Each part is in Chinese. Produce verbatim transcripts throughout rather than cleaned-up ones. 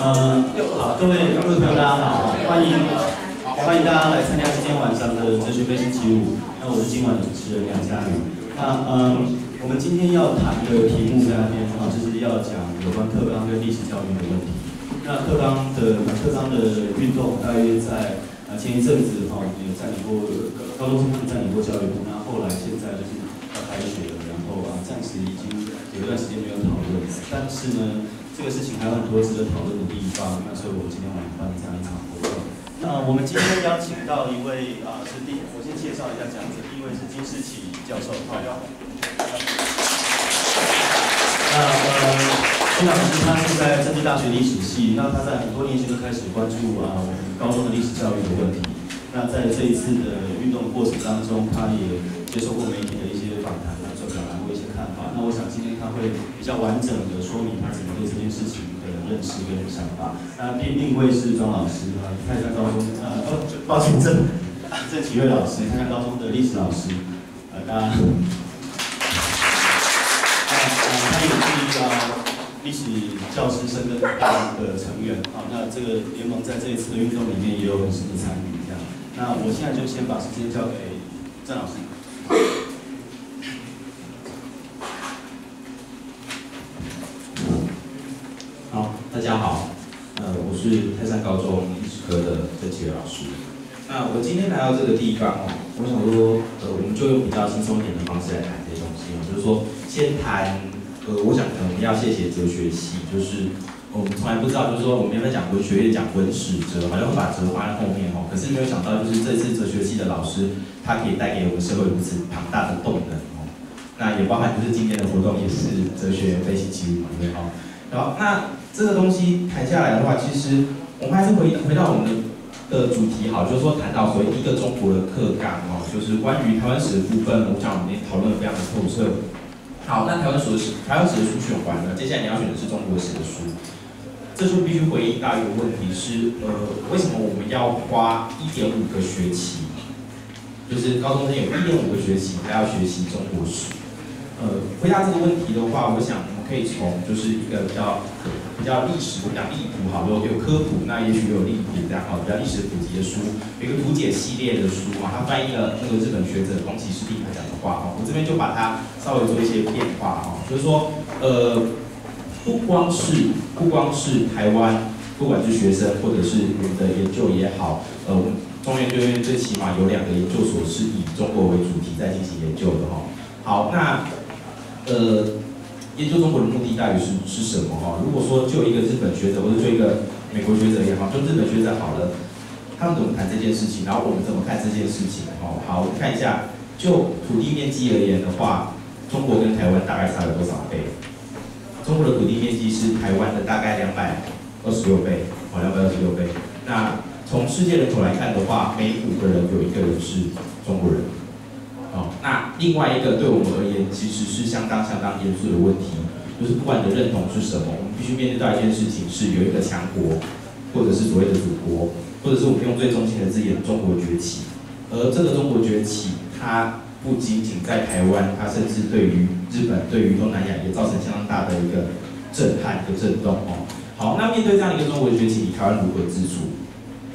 嗯，好，各位各位朋友大家好，欢迎欢迎大家来参加今天晚上的哲学飞星期五。那我是今晚的主持人梁家宇。那嗯，我们今天要谈的题目在那边啊，就是要讲有关课纲跟历史教育的问题。那课纲的课纲的运动大约在啊前一阵子哈，我们有占领过高中生占领过教育部，那后来现在就是要开学了，然后啊暂时已经有一段时间没有讨论，但是呢。 这个事情还有很多值得讨论的地方，那所以我们今天晚上办这样一场活动。那我们今天邀请到一位啊、呃，是第，我先介绍一下讲者，第一位是金士奇教授，好，要。那呃，金老师他是在政治大学历史系，那他在很多年前就开始关注啊我们高中的历史教育的问题。那在这一次的运动过程当中，他也接受过媒体的一些访谈。 那我想今天他会比较完整的说明他怎么对这件事情的认识跟想法。那另另一位是庄老师啊，泰山高中呃，哦，抱歉，郑郑启瑞老师，泰山高中的历史老师，呃，他他也是一个历史教师生跟大陆的成员啊。那这个联盟在这一次的运动里面也有很深的参与，这样。那我现在就先把时间交给郑老师。 大家好，呃，我是泰山高中历史科的郑启瑞老师。那我今天来到这个地方哦，我想说，呃，我们就用比较轻松一点的方式来谈这些东西哦，就是说，先谈，呃，我想可能要谢谢哲学系，就是我们从来不知道，就是说我们原本讲文学、讲文史哲，好像会把哲放在后面哦，可是没有想到，就是这次哲学系的老师，他可以带给我们社会如此庞大的动能哦。那也包含就是今天的活动也是哲学飞星期五嘛，对哦。然后那。 这个东西谈下来的话，其实我们还是回回到我们的主题好，就是说谈到所谓一个中国的课纲哦，就是关于台湾史的部分，我想我们也讨论的非常的透彻。好，那台湾史台湾史的书选完了，接下来你要选的是中国史的书，这就必须回应到一个问题是，呃，为什么我们要花 一点五 个学期，就是高中生有 一点五 个学期还要学习中国史？呃，回答这个问题的话，我想。 可以从就是一个比较比较历史，我们讲历谱，好多有科普，那也许有历谱这样好，比较历史普及的书，有一个图解系列的书啊，它翻译了那个日本学者宫崎市立他讲的话哦，我这边就把它稍微做一些变化哦，就是说呃，不光是不光是台湾，不管是学生或者是我们的研究也好，呃，我们中研院最起码有两个研究所是以中国为主题在进行研究的哦。好，那呃。 研究中国的目的到底是是什么？哈，如果说就一个日本学者或者就一个美国学者也好，就日本学者好了，他们怎么谈这件事情，然后我们怎么看这件事情？哦，好，我们看一下，就土地面积而言的话，中国跟台湾大概差了多少倍？中国的土地面积是台湾的大概两百二十六倍，哦，两百二十六倍。那从世界人口来看的话，每五个人有一个人是中国人。 哦，那另外一个对我们而言，其实是相当相当严肃的问题，就是不管你的认同是什么，我们必须面对到一件事情，是有一个强国，或者是所谓的祖国，或者是我们用最中性的字眼，中国崛起。而这个中国崛起，它不仅仅在台湾，它甚至对于日本、对于东南亚也造成相当大的一个震撼和震动哦。好，那面对这样一个中国崛起，你台湾如何自处？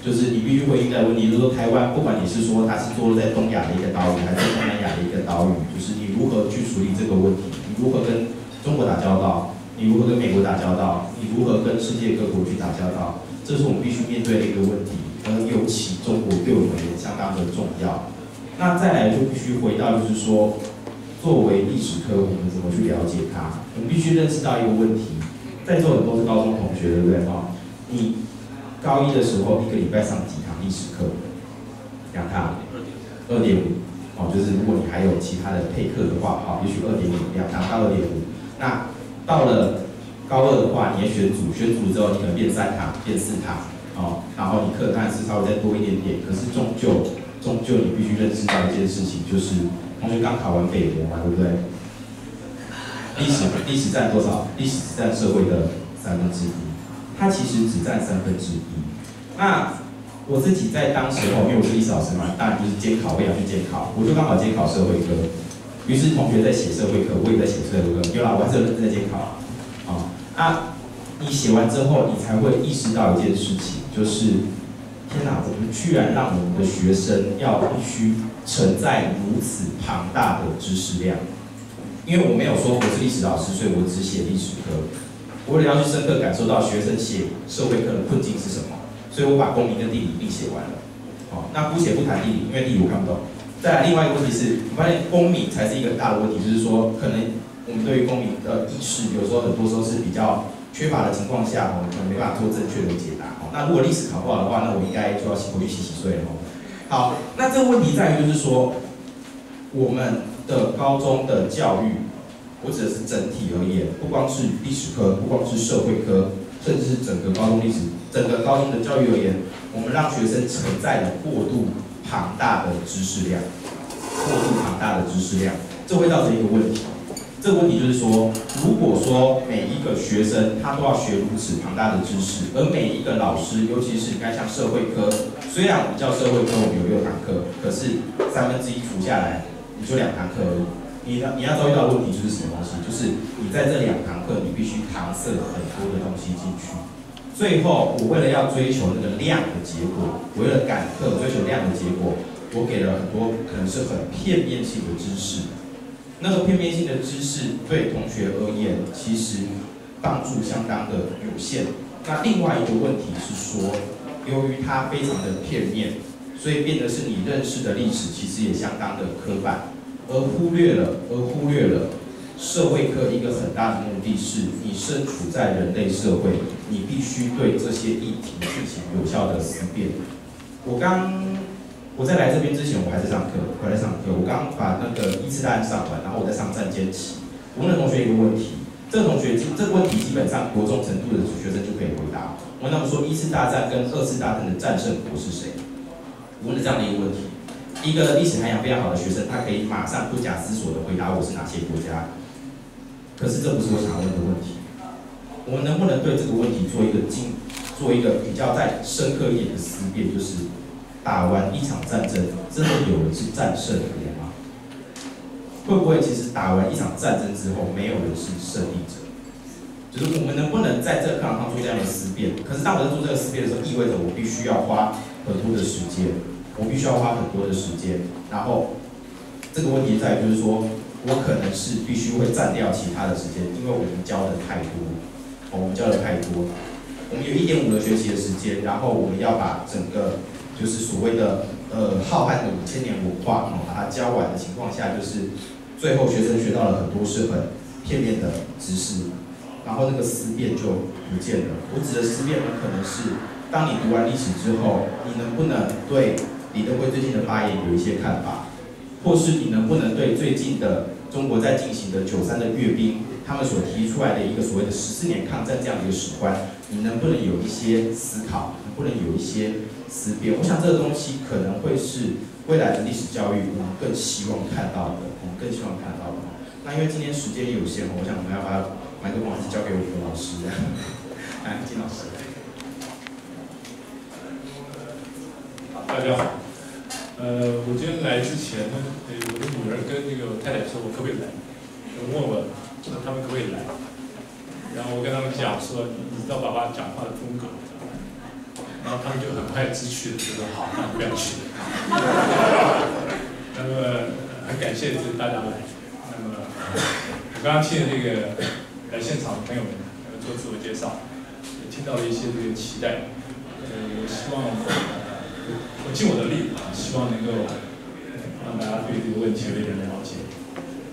就是你必须回应在问题，就是说台湾，不管你是说它是坐落在东亚的一个岛屿，还是东南亚的一个岛屿，就是你如何去处理这个问题，你如何跟中国打交道，你如何跟美国打交道，你如何跟世界各国去打交道，这是我们必须面对的一个问题。而尤其中国对我们也相当的重要。那再来就必须回到，就是说，作为历史科，我们怎么去了解它？我们必须认识到一个问题，在座很多是高中同学，对不对啊？你。 高一的时候，一个礼拜上几堂历史课？两堂，二点五，哦，就是如果你还有其他的配课的话，好，也许二点五，两堂到二点五。那到了高二的话，你也选组，选组之后你可能变三堂，变四堂，哦，然后你课当然是稍微再多一点点，可是终究，终究你必须认识到一件事情，就是同学刚考完北模嘛，对不对？历史历史占多少？历史只占社会的三分之一。 它其实只占三分之一。那我自己在当时候，因为我是历史老师嘛，当然就是监考，我也要去监考，我就刚好监考社会科。于是同学在写社会科，我也在写社会科，有啦，我还是有认真在监考啊。啊，你写完之后，你才会意识到一件事情，就是天哪，我们居然让我们的学生要必须承载如此庞大的知识量。因为我没有说我是历史老师，所以我只写历史科。我为了要去深刻感受到学生写社会课的困境是什么，所以我把公民跟地理一并写完了。哦，那姑且不谈地理，因为地理我看不懂。再来，另外一个问题是，我发现公民才是一个大的问题，就是说可能。 我们对于公民的意识，有时候很多时候是比较缺乏的情况下，我们没办法做正确的解答。那如果历史考不好的话，那我应该就要回去洗洗睡了。好，那这个问题在于就是说，我们的高中的教育，我指的是整体而言，不光是历史科，不光是社会科，甚至是整个高中历史、整个高中的教育而言，我们让学生承载了过度庞大的知识量，过度庞大的知识量，这会造成一个问题。 这个问题就是说，如果说每一个学生他都要学如此庞大的知识，而每一个老师，尤其是你看像社会科，虽然我们叫社会科，我们有六堂课，可是三分之一除下来，你就两堂课而已。你你要遭遇到的问题就是什么东西？就是你在这两堂课，你必须搪塞很多的东西进去。最后，我为了要追求那个量的结果，我为了赶课追求量的结果，我给了很多可能是很片面性的知识。 那个片面性的知识对同学而言，其实帮助相当的有限。那另外一个问题是说，由于它非常的片面，所以变得是你认识的历史其实也相当的刻板，而忽略了，而忽略了社会科一个很大的目的是，你身处在人类社会，你必须对这些议题进行有效的思辨。我刚。 我在来这边之前，我还在上课，我还在上课。我刚把那个一次大案上完，然后我在上战间期。我问同学一个问题，这个同学这个问题基本上国中程度的学生就可以回答。我问他们说，一次大战跟二次大战的战胜国是谁？我问了这样的一个问题，一个历史涵养非常好的学生，他可以马上不假思索的回答我是哪些国家。可是这不是我想问的问题。我们能不能对这个问题做一个精，做一个比较再深刻一点的思辨，就是？ 打完一场战争，真的有人是战胜的吗？会不会其实打完一场战争之后，没有人是胜利者？就是我们能不能在这个课堂上做这样的思辨？可是当我在做这个思辨的时候，意味着我必须要花很多的时间，我必须要花很多的时间。然后这个问题在于就是说，我可能是必须会占掉其他的时间，因为我们教的太多，我们教的太多，我们有 一点五 个学期的时间，然后我们要把整个。 就是所谓的呃浩瀚的五千年文化，哦，把它教完的情况下，就是最后学生学到了很多是很片面的知识，然后那个思辨就不见了。我指的思辨呢，可能是当你读完历史之后，你能不能对李登辉最近的发言有一些看法，或是你能不能对最近的中国在进行的九三的阅兵，他们所提出来的一个所谓的十四年抗战这样的一个史观，你能不能有一些思考，能不能有一些？ 思辨，我想这个东西可能会是未来的历史教育，我们更希望看到的，我们更希望看到的。那因为今天时间有限，我想我们要把麦克风还是交给我们的老师，来，金老师。好，大家好。呃，我今天来之前呢，呃，我的女儿跟那个太太说，我可不可以来？问我，那他们可不可以来？然后我跟他们讲说，你知道爸爸讲话的风格。 然后他们就很快知趣的觉得好，那不要去。那么很感谢就是大家来。那么我刚刚听了这个来现场的朋友们做自我介绍，也听到了一些这个期待。呃，我希望我尽我的力啊，希望能够让大家对这个问题有一点了解。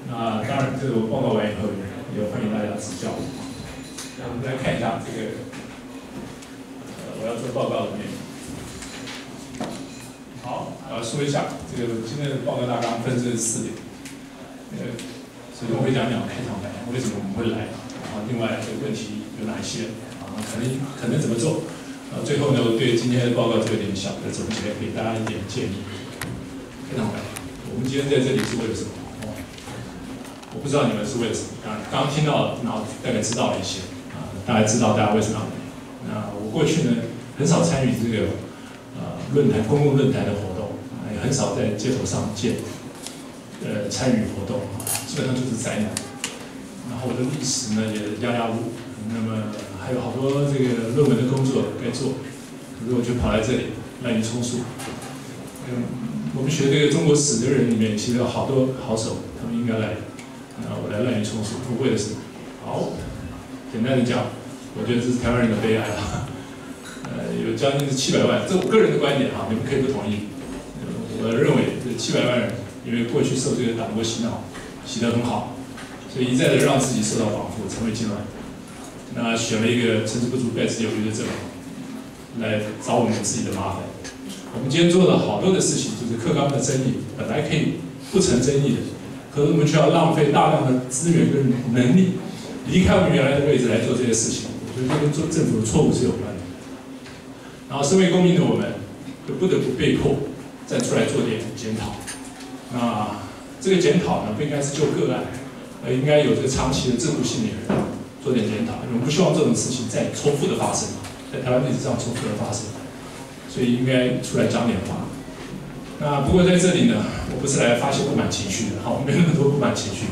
那当然，这个我报告完以后，也欢迎大家指教。那我们来看一下这个。 我要做报告的内容。好，呃，说一下这个今天的报告大纲分成四点。呃，首先我会讲讲开场白，为什么我们会来，然后另外这个问题有哪些，啊，可能可能怎么做，呃，最后呢，我对今天的报告做一点小的总结，给大家一点建议。开场白，我们今天在这里是为了什么？哦，我不知道你们是为了什么，刚刚听到，然后大概知道了一些，啊，大概知道大家为什么要来。那我过去呢？ 很少参与这个呃论坛、公共论坛的活动，也很少在街头上见呃参与活动，基本上就是宅男。然后我的历史呢也压压路，那么还还有好多这个论文的工作该做，可是我就跑来这里滥竽充数。嗯，我们学这个中国史的人里面，其实有好多好手，他们应该来，啊，我来滥竽充数，不会的事。好，简单的讲，我觉得这是台湾人的悲哀啊。呃，有将近是七百万，这我个人的观点哈，你们可以不同意。我认为这七百万人，因为过去受这个党国洗脑，洗得很好，所以一再的让自己受到绑缚，成为痉挛。 那选了一个成事不足败事有余的政府来找我们自己的麻烦。我们今天做了好多的事情，就是课纲的争议，本来可以不成争议的，可是我们却要浪费大量的资源跟能力，离开我们原来的位置来做这些事情，所以这跟做政府的错误是有关的。然后，身为公民的我们，就不得不被迫站出来做点检讨。那这个检讨呢，不应该是就个案，而应该有这个长期的制度性的。 做点检讨，我们不希望这种事情再重复的发生，在台湾历史上重复的发生，所以应该出来讲点话。那不过在这里呢，我不是来发泄不满情绪的，好，没有那么多不满情绪。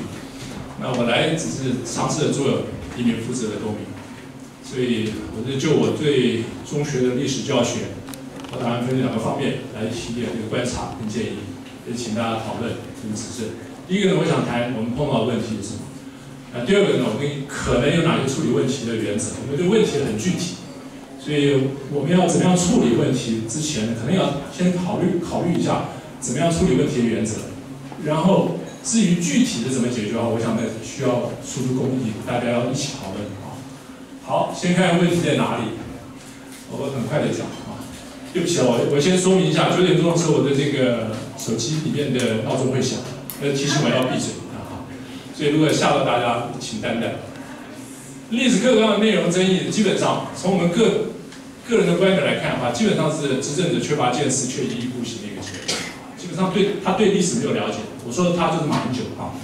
那我来只是尝试的做一名负责的公民，所以我是就我对中学的历史教学，我打算分两个方面来提点这个观察跟建议，也请大家讨论跟指正。第一个呢，我想谈我们碰到的问题是什么。 那第二个呢，我们可能有哪些处理问题的原则？我们对问题很具体，所以我们要怎么样处理问题之前，可能要先考虑考虑一下怎么样处理问题的原则。然后至于具体的怎么解决的话，我想呢需要输出公益，大家要一起讨论啊。好，先看问题在哪里，我很快的讲啊。对不起啊，我我先说明一下，九点钟的时候我的这个手机里面的闹钟会响，呃提醒我要闭嘴。 所以，如果吓到大家，请担待。历史课纲的内容争议，基本上从我们个个人的观点来看的话，基本上是执政者缺乏见识，却一意孤行的一个结果。基本上对他对历史没有了解。我说的他就是马英九啊。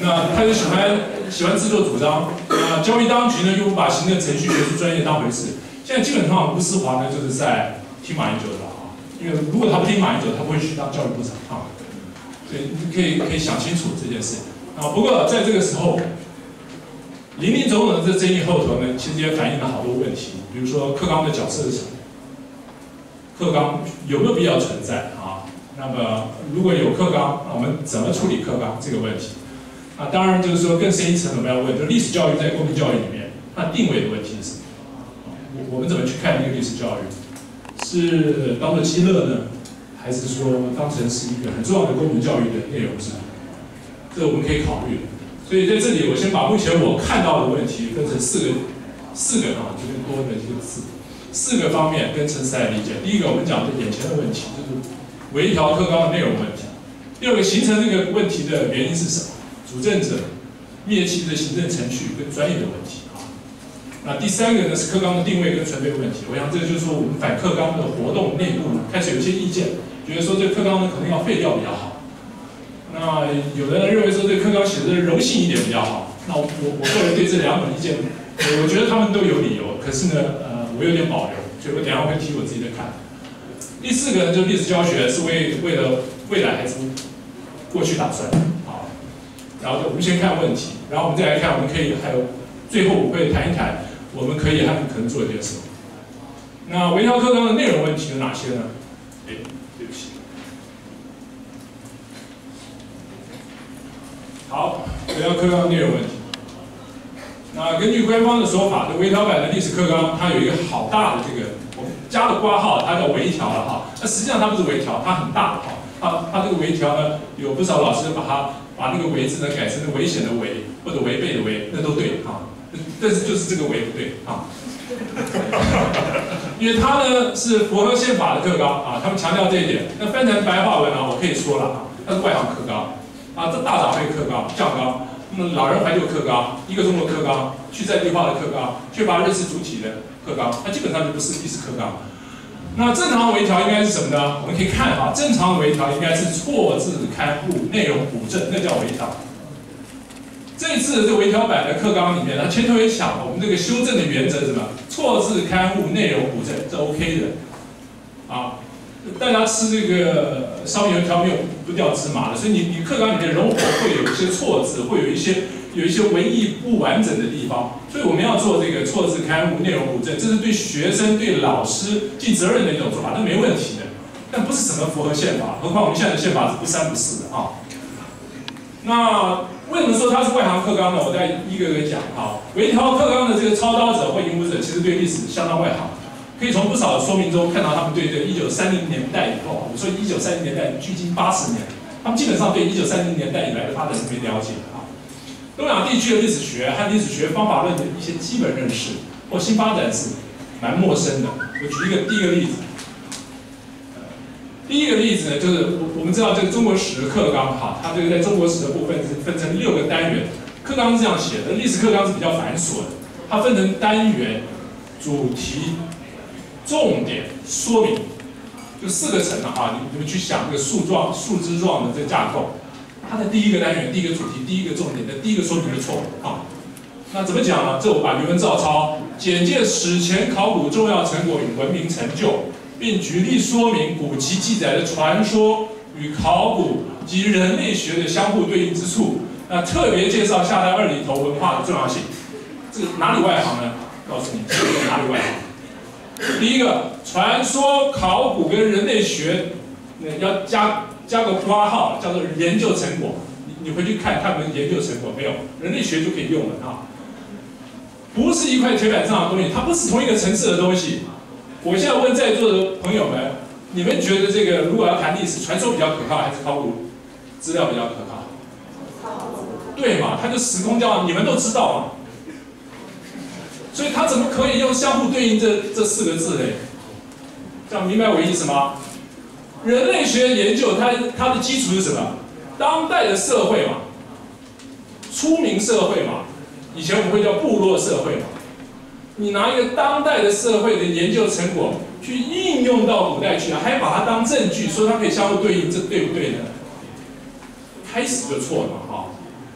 那他就喜欢喜欢自作主张。那教育当局呢，又不把行政程序学术专业当回事。现在基本上吴思华呢，就是在听马英九的啊。因为如果他不听马英九，他不会去当教育部长啊。所以你可以可以想清楚这件事。 啊，不过在这个时候，林林总总的这争议后头呢，其实也反映了好多问题，比如说课纲的角色是什么，课纲有没有必要存在啊？那么如果有课纲，我们怎么处理课纲这个问题？啊，当然就是说更深一层，我们要问，就历史教育在公民教育里面，它定位的问题是什么？我我们怎么去看这个历史教育？是当做娱乐呢，还是说当成是一个很重要的公民教育的内容是？ 这我们可以考虑，所以在这里我先把目前我看到的问题分成四个，四个啊，就是多的这个字，四个方面跟陈思来理解。第一个，我们讲的眼前的问题，就是微调课纲的内容问题；第二个，形成这个问题的原因是什么？主政者灭弃的行政程序跟专业的问题啊。那第三个呢是课纲的定位跟传播问题。我想这就是说我们反课纲的活动内部开始有些意见，觉得说这课纲呢可能要废掉比较好。 那有的人认为说对课纲写的柔性一点比较好，那我我我个人对这两种意见，我觉得他们都有理由，可是呢，呃，我有点保留，所以我等一下会提我自己的看法。第四个呢，就历史教学是为为了未来还是过去打算，好，然后我们先看问题，然后我们再来看我们可以还有，最后我会谈一谈我们可以还可能做些什么。那微调课纲的内容问题有哪些呢？哎，对不起。 好，微调课纲内容问题。那根据官方的说法，这微调版的历史课纲，它有一个好大的这个，我们加了括号，它叫微调了哈。那实际上它不是微调，它很大的哈。它它这个微调呢，有不少老师把它把那个“微”字呢改成危险的“危”或者违背的“违”，那都对哈。但是就是这个“违”不对啊。因为它呢是符合宪法的课纲啊，他们强调这一点。那翻成白话文啊，我可以说了啊，它是外行课纲。 啊，这大长辈课纲、教纲，那么老人怀旧课纲、一个中国课纲、去在地化的课纲、缺乏认识主体的课纲，它基本上就不是历史课纲。那正常微调应该是什么呢？我们可以看啊，正常微调应该是错字勘误、内容补正，那叫微调。这次这微调版的课纲里面，它前头也讲，我们这个修正的原则是什么？错字勘误、内容补正，这 OK 的，啊。 大家吃这个烧油条没有不掉芝麻的，所以你你课纲里面容我会有一些错字，会有一些有一些文意不完整的地方，所以我们要做这个错字勘误、内容补正，这是对学生、对老师尽责任的一种做法，那没问题的。但不是什么符合宪法，何况我们现在的宪法是不三不四的啊。那为什么说它是外行课纲呢？我再一个一个讲啊。微调课纲的这个操刀者或引武者，其实对历史相当外行。 可以从不少说明中看到，他们对这一九三零年代以后，我们说一九三零年代距今八十年，他们基本上对一九三零年代以来的发展是没了解的啊。东亚地区的历史学和历史学方法论的一些基本认识或新发展是蛮陌生的。我举一个第一个例子，呃、第一个例子呢，就是我们知道这个中国史课纲哈，它这个在中国史的部分是分成六个单元，课纲是这样写的，历史课纲是比较繁琐的，它分成单元、主题。 重点说明，就四个层了啊！你们去想这个树状、树枝状的这个架构，它的第一个单元、第一个主题、第一个重点的第一个说明就错了啊！那怎么讲呢？这我把原文照抄，简介史前考古重要成果与文明成就，并举例说明古籍记载的传说与考古及人类学的相互对应之处。那特别介绍夏代二里头文化的重要性。这哪里外行呢？告诉你，这是哪里外行？ 第一个，传说考古跟人类学，要加加个括号，叫做研究成果。你你回去看他们研究成果没有？人类学就可以用了啊。不是一块铁板上的东西，它不是同一个层次的东西。我现在问在座的朋友们，你们觉得这个如果要谈历史，传说比较可靠还是考古资料比较可靠？对嘛，它就时空交换，你们都知道嘛。 所以他怎么可以用相互对应这这四个字呢？这样明白我意思吗？人类学研究它它的基础是什么？当代的社会嘛，出名社会嘛，以前我们会叫部落社会嘛。你拿一个当代的社会的研究成果去应用到古代去，还把它当证据，说它可以相互对应，这对不对呢？开始就错了哈。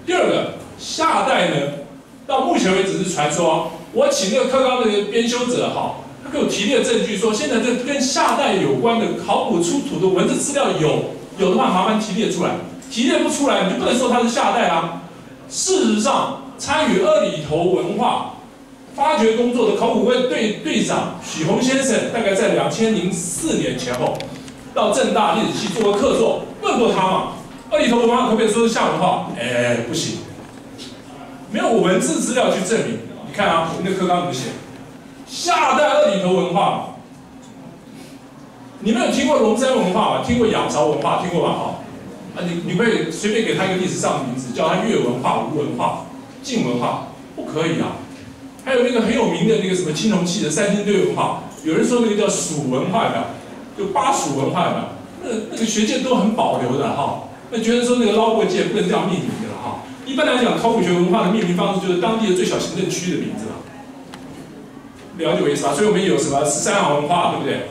第二个，夏代呢，到目前为止是传说。 我请那个课纲的编修者哈，他给我提炼证据说，现在这跟夏代有关的考古出土的文字资料有，有的话麻烦提炼出来，提炼不出来你就不能说它是夏代啊。事实上，参与二里头文化发掘工作的考古队队队长许宏先生，大概在二零零四年前后，到政大历史系做过客座，问过他嘛，二里头文化可不可以说是夏文化？哎，不行，没有文字资料去证明。 看啊，我们的课纲怎么写？夏代二里头文化，你们有听过龙山文化吗？听过仰韶文化，听过吧？哈，啊，你你会随便给他一个历史上的名字，叫他越文化、吴文化、晋文化，不可以啊。还有那个很有名的那个什么青铜器的三星堆文化，有人说那个叫蜀文化的，就巴蜀文化的，那那个学界都很保留的哈，那觉得说那个捞过界不能这样命名的。 一般来讲，考古学文化的命名方式就是当地的最小行政区的名字了。了解我意思吧？所以我们有什么十三行文化，对不对？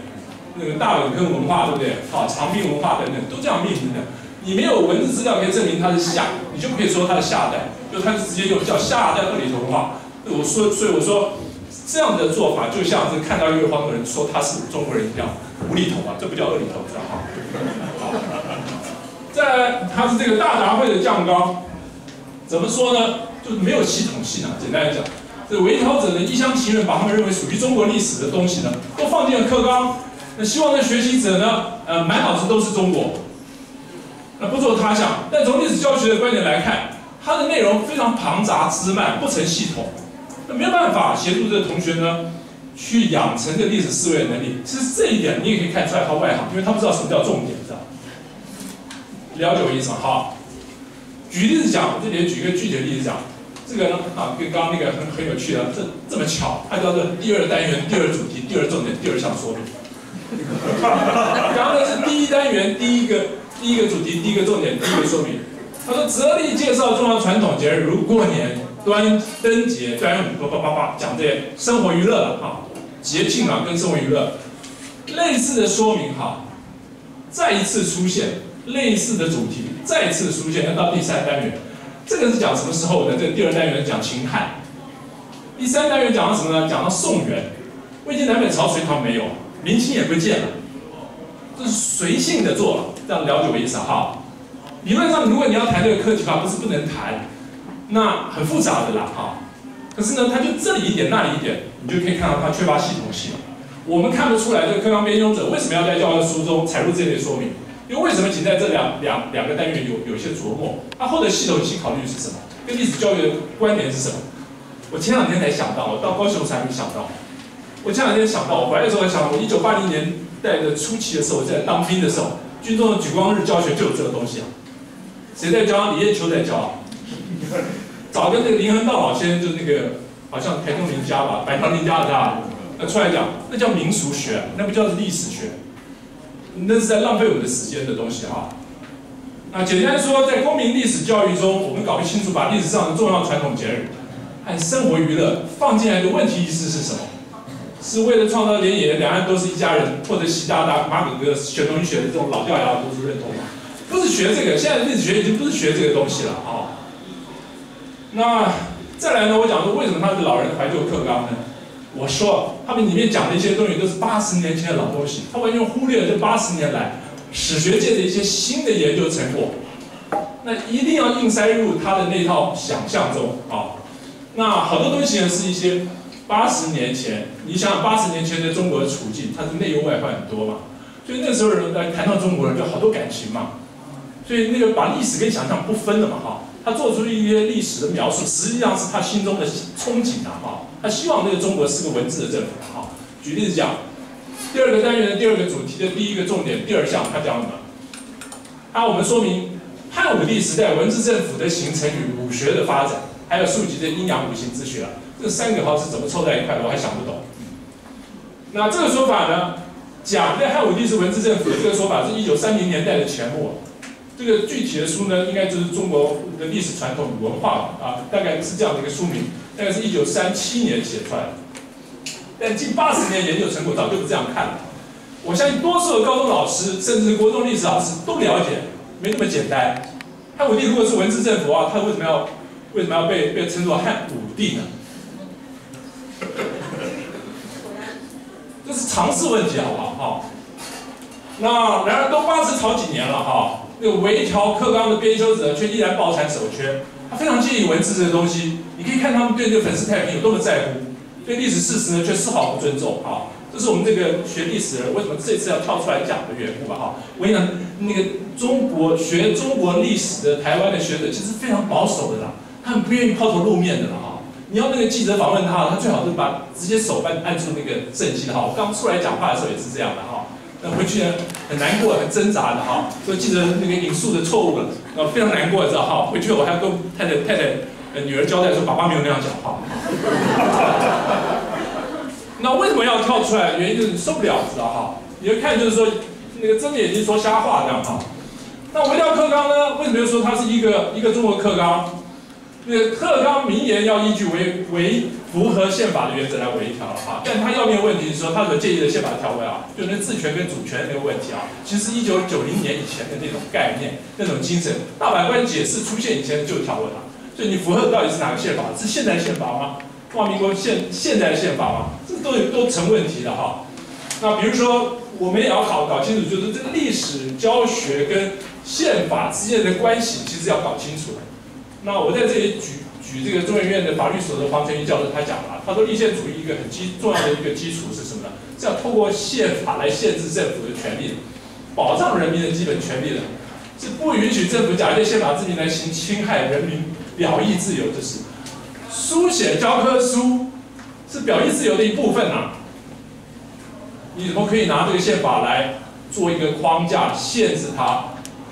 那个大埂坑文化，对不对？好，长滨文化等等，都这样命名的。你没有文字资料可以证明它是夏，你就不可以说它是夏代，就它直接就叫夏代二里头文化。我说，所以我说这样的做法就像是看到越荒的人说他是中国人一样，无厘头啊，这不叫二里头，知道吗？再来，它是这个大杂烩的酱缸。 怎么说呢？就没有系统性啊。简单来讲，这微调者呢一厢情愿把他们认为属于中国历史的东西呢，都放进了课纲。那希望呢学习者呢，呃，满脑子都是中国，那不做他想。但从历史教学的观点来看，它的内容非常庞杂枝蔓，不成系统。那没有办法协助这个同学呢，去养成这历史思维的能力。其实这一点你也可以看出来他外行，因为他不知道什么叫重点，知道了解我意思吗？好。 举例子讲，这里举一个具体的例子讲，这个呢啊跟刚刚那个很很有趣的，这这么巧，它叫做第二单元、第二主题、第二重点、第二项说明。刚刚是第一单元、第一个第一个主题、第一个重点、第一个说明。他说哲理介绍重要传统节日，如过年、端灯节、端午，叭叭叭叭，讲这些生活娱乐了哈、啊，节庆啊跟生活娱乐类似的说明哈、啊，再一次出现。 类似的主题再次出现，要到第三单元，这个是讲什么时候呢？这个第二单元讲秦汉，第三单元讲到什么呢？讲到宋元，魏晋南北朝隋唐没有，明清也不见了，这是随性的做，这样了解我意思哈。理论上，如果你要谈这个课题的话，不是不能谈，那很复杂的啦哈。可是呢，它就这里一点那里一点，你就可以看到它缺乏系统性。我们看不出来这个客观边用者为什么要在教科书中采入这类说明，因为为什么仅在这两两两个单元有有些琢磨？它后的系统性考虑是什么？跟历史教育的观点是什么？我前两天才想到，我到高雄才没想到。我前两天想到，我回来的时候想，我一九八零年代的初期的时候，我在当兵的时候，军中的莒光日教学就有这个东西啊。谁在教？李艳秋在教啊。早跟那个林恒道老先生，就那个好像台中林家吧，百条林家的他，那出来讲，那叫民俗学，那不叫历史学，那是在浪费我的时间的东西哈、啊。那简单说，在公民历史教育中，我们搞不清楚把历史上的重要传统节日和生活娱乐放进来的问题意识是什么？是为了创造联演两岸都是一家人，或者习大大、马可哥学同学的这种老掉牙的读书认同吗？不是学这个，现在历史学已经不是学这个东西了啊、哦。那再来呢？我讲说为什么他们老人怀旧课纲呢？我说他们里面讲的一些东西都是八十年前的老东西，他完全忽略了这八十年来史学界的一些新的研究成果。那一定要硬塞入他的那套想象中啊、哦。那好多东西呢是一些八十年前，你想想八十年前的中国的处境，它是内忧外患很多嘛，所以那时候人来谈到中国人就好多感情嘛。所以那个把历史跟想象不分了嘛哈，他做出一些历史的描述，实际上是他心中的憧憬啊哈，他希望那个中国是个文字的政府哈。举例子讲，第二个单元的第二个主题的第一个重点第二项，他讲什么？啊，我们说明汉武帝时代文字政府的形成与武学的发展，还有庶及的阴阳五行之学啊，这三个号是怎么凑在一块，我还想不懂。那这个说法呢，讲在汉武帝是文字政府的这个说法，是一九三零年代的前末。这个具体的书呢，应该就是中国的历史传统与文化啊，大概是这样的一个书名，大概是一九三七年写出来的。但近八十年研究成果早就不这样看了。我相信多数的高中老师，甚至国中历史老师都了解，没那么简单。汉武帝如果是文字政府啊，他为什么要为什么要被被称作汉武帝呢？这是常识问题，好不好？那然而都八十好几年了哈。这个微调课纲的编修者却依然抱残守缺，他非常介意文字这个东西。你可以看他们对这个粉饰太平有多么在乎，对历史事实呢却丝毫不尊重啊！这是我们这个学历史人为什么这次要跳出来讲的缘故吧？哈，我跟你讲，那个中国学中国历史的台湾的学者其实非常保守的啦，他们不愿意抛头露面的啦哈。你要那个记者访问他，他最好是把直接手按按住那个圣经的哈。我刚出来讲话的时候也是这样的哈。那回去呢，很难过，很挣扎的哈，所以记得那个引述的错误了，那非常难过，知道哈。回去我还跟太太太太、呃、女儿交代说，爸爸没有那样讲话。那为什么要跳出来？原因就是你受不了，知道哈。你一看就是说，那个睁着眼睛说瞎话这样哈。那微调课纲呢？为什么要说它是一个一个中国课纲？那个课纲名言要依据为为符合宪法的原则来微调了哈，但他要面问题是说他所建议的宪法条文啊，就那自权跟主权那个问题啊，其实一九九零年以前的那种概念、那种精神，大法官解释出现以前的旧条文啊，所以你符合的到底是哪个宪法？是现代宪法吗？中华民国现现代宪法吗？这都都成问题了哈。那比如说，我们也要搞搞清楚，就是这个历史教学跟宪法之间的关系，其实要搞清楚。那我在这里举举这个中研院的法律所的黄成瑜教授，他讲了，他说立宪主义一个很基重要的一个基础是什么呢？是要透过宪法来限制政府的权利，保障人民的基本权利的，是不允许政府假借宪法之名来行侵害人民表意自由之事。书写教科书是表意自由的一部分啊，你怎么可以拿这个宪法来做一个框架限制它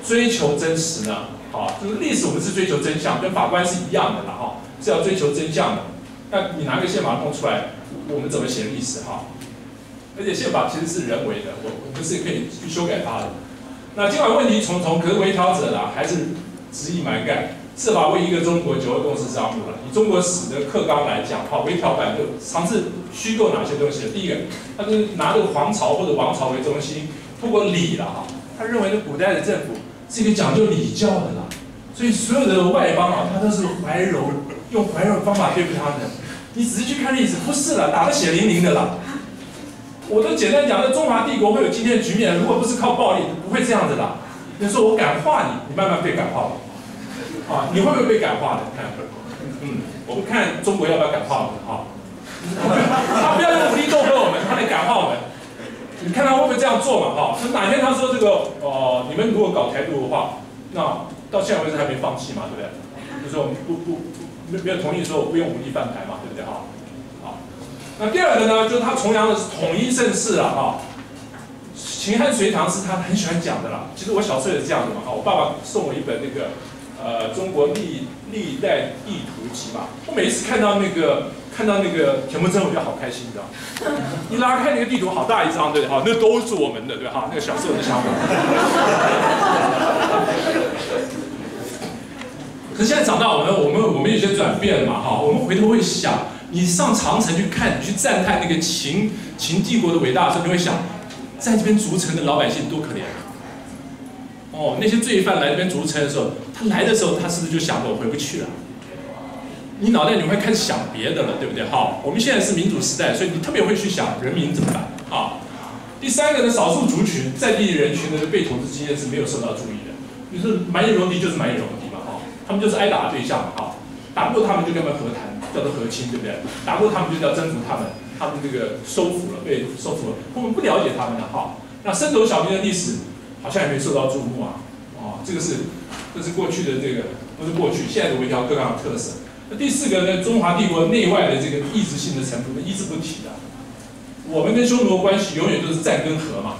追求真实呢？好，就是历史，我们是追求真相，跟法官是一样的啦，哈，是要追求真相的。那你拿个宪法弄出来，我们怎么写历史哈？而且宪法其实是人为的，我我们是可以去修改它的。那尽管问题重重，可是微调者啦还是执意蛮干，设法为一个中国九二共识章目了。以中国史的课纲来讲，哈，微调版就尝试虚构哪些东西？第一个，他就是拿这个皇朝或者王朝为中心，通过礼了哈，他认为这古代的政府。是一个讲究礼教的啦，所以所有的外邦啊，他都是怀柔，用怀柔的方法对付他们。你仔细去看历史，不是啦，打得血淋淋的啦。我都简单讲，那中华帝国会有今天的局面，如果不是靠暴力，不会这样子啦。你说我感化你，你慢慢被感化吧。啊，你会不会被感化的？嗯，我们看中国要不要感化我们哈？他不要用武力斗殴我们，他得感化我们。你看他会不会这样做嘛？哈，就哪天他说这个哦、呃，你们如果搞台独的话，那到现在为止还没放弃嘛，对不对？就是我们不不没没有同意说我不用武力犯台嘛，对不对哈？好，那第二个呢，就是他崇洋的是统一盛世了哈。秦汉隋唐是他很喜欢讲的啦。其实我小时候也是这样的嘛，哈，我爸爸送我一本那个。 呃，中国历历代地图集嘛，我每一次看到那个看到那个田馥甄，我就好开心，你知道吗？一拉开那个地图，好大一张，对不对？哈，那都是我们的，对吧？哈，那个小时候的想法。可是现在长大我，我们我们我们有些转变了嘛，哈，我们回头会想，你上长城去看，你去赞叹那个秦秦帝国的伟大的时候，你会想，在这边筑城的老百姓多可怜啊！ 哦，那些罪犯来这边逐城的时候，他来的时候，他是不是就想着我回不去了？你脑袋你会开始想别的了，对不对？哈，我们现在是民主时代，所以你特别会去想人民怎么办啊。第三个呢，少数族群在地人群的被统治经验是没有受到注意的。你说蛮夷戎狄就是蛮夷戎狄嘛，哈，他们就是挨打的对象嘛，哈，打不过他们就跟他们和谈，叫做和亲，对不对？打不过他们就叫征服他们，他们这个收服了，被收服了，我们不了解他们的哈。那升斗小民的历史。 好像也没受到注目啊，哦，这个是，这是过去的这个，不是过去，现在的微调各项的特色。那第四个呢，中华帝国内外的这个异质性的程度，一字不提的。我们跟匈奴的关系永远都是战跟和嘛，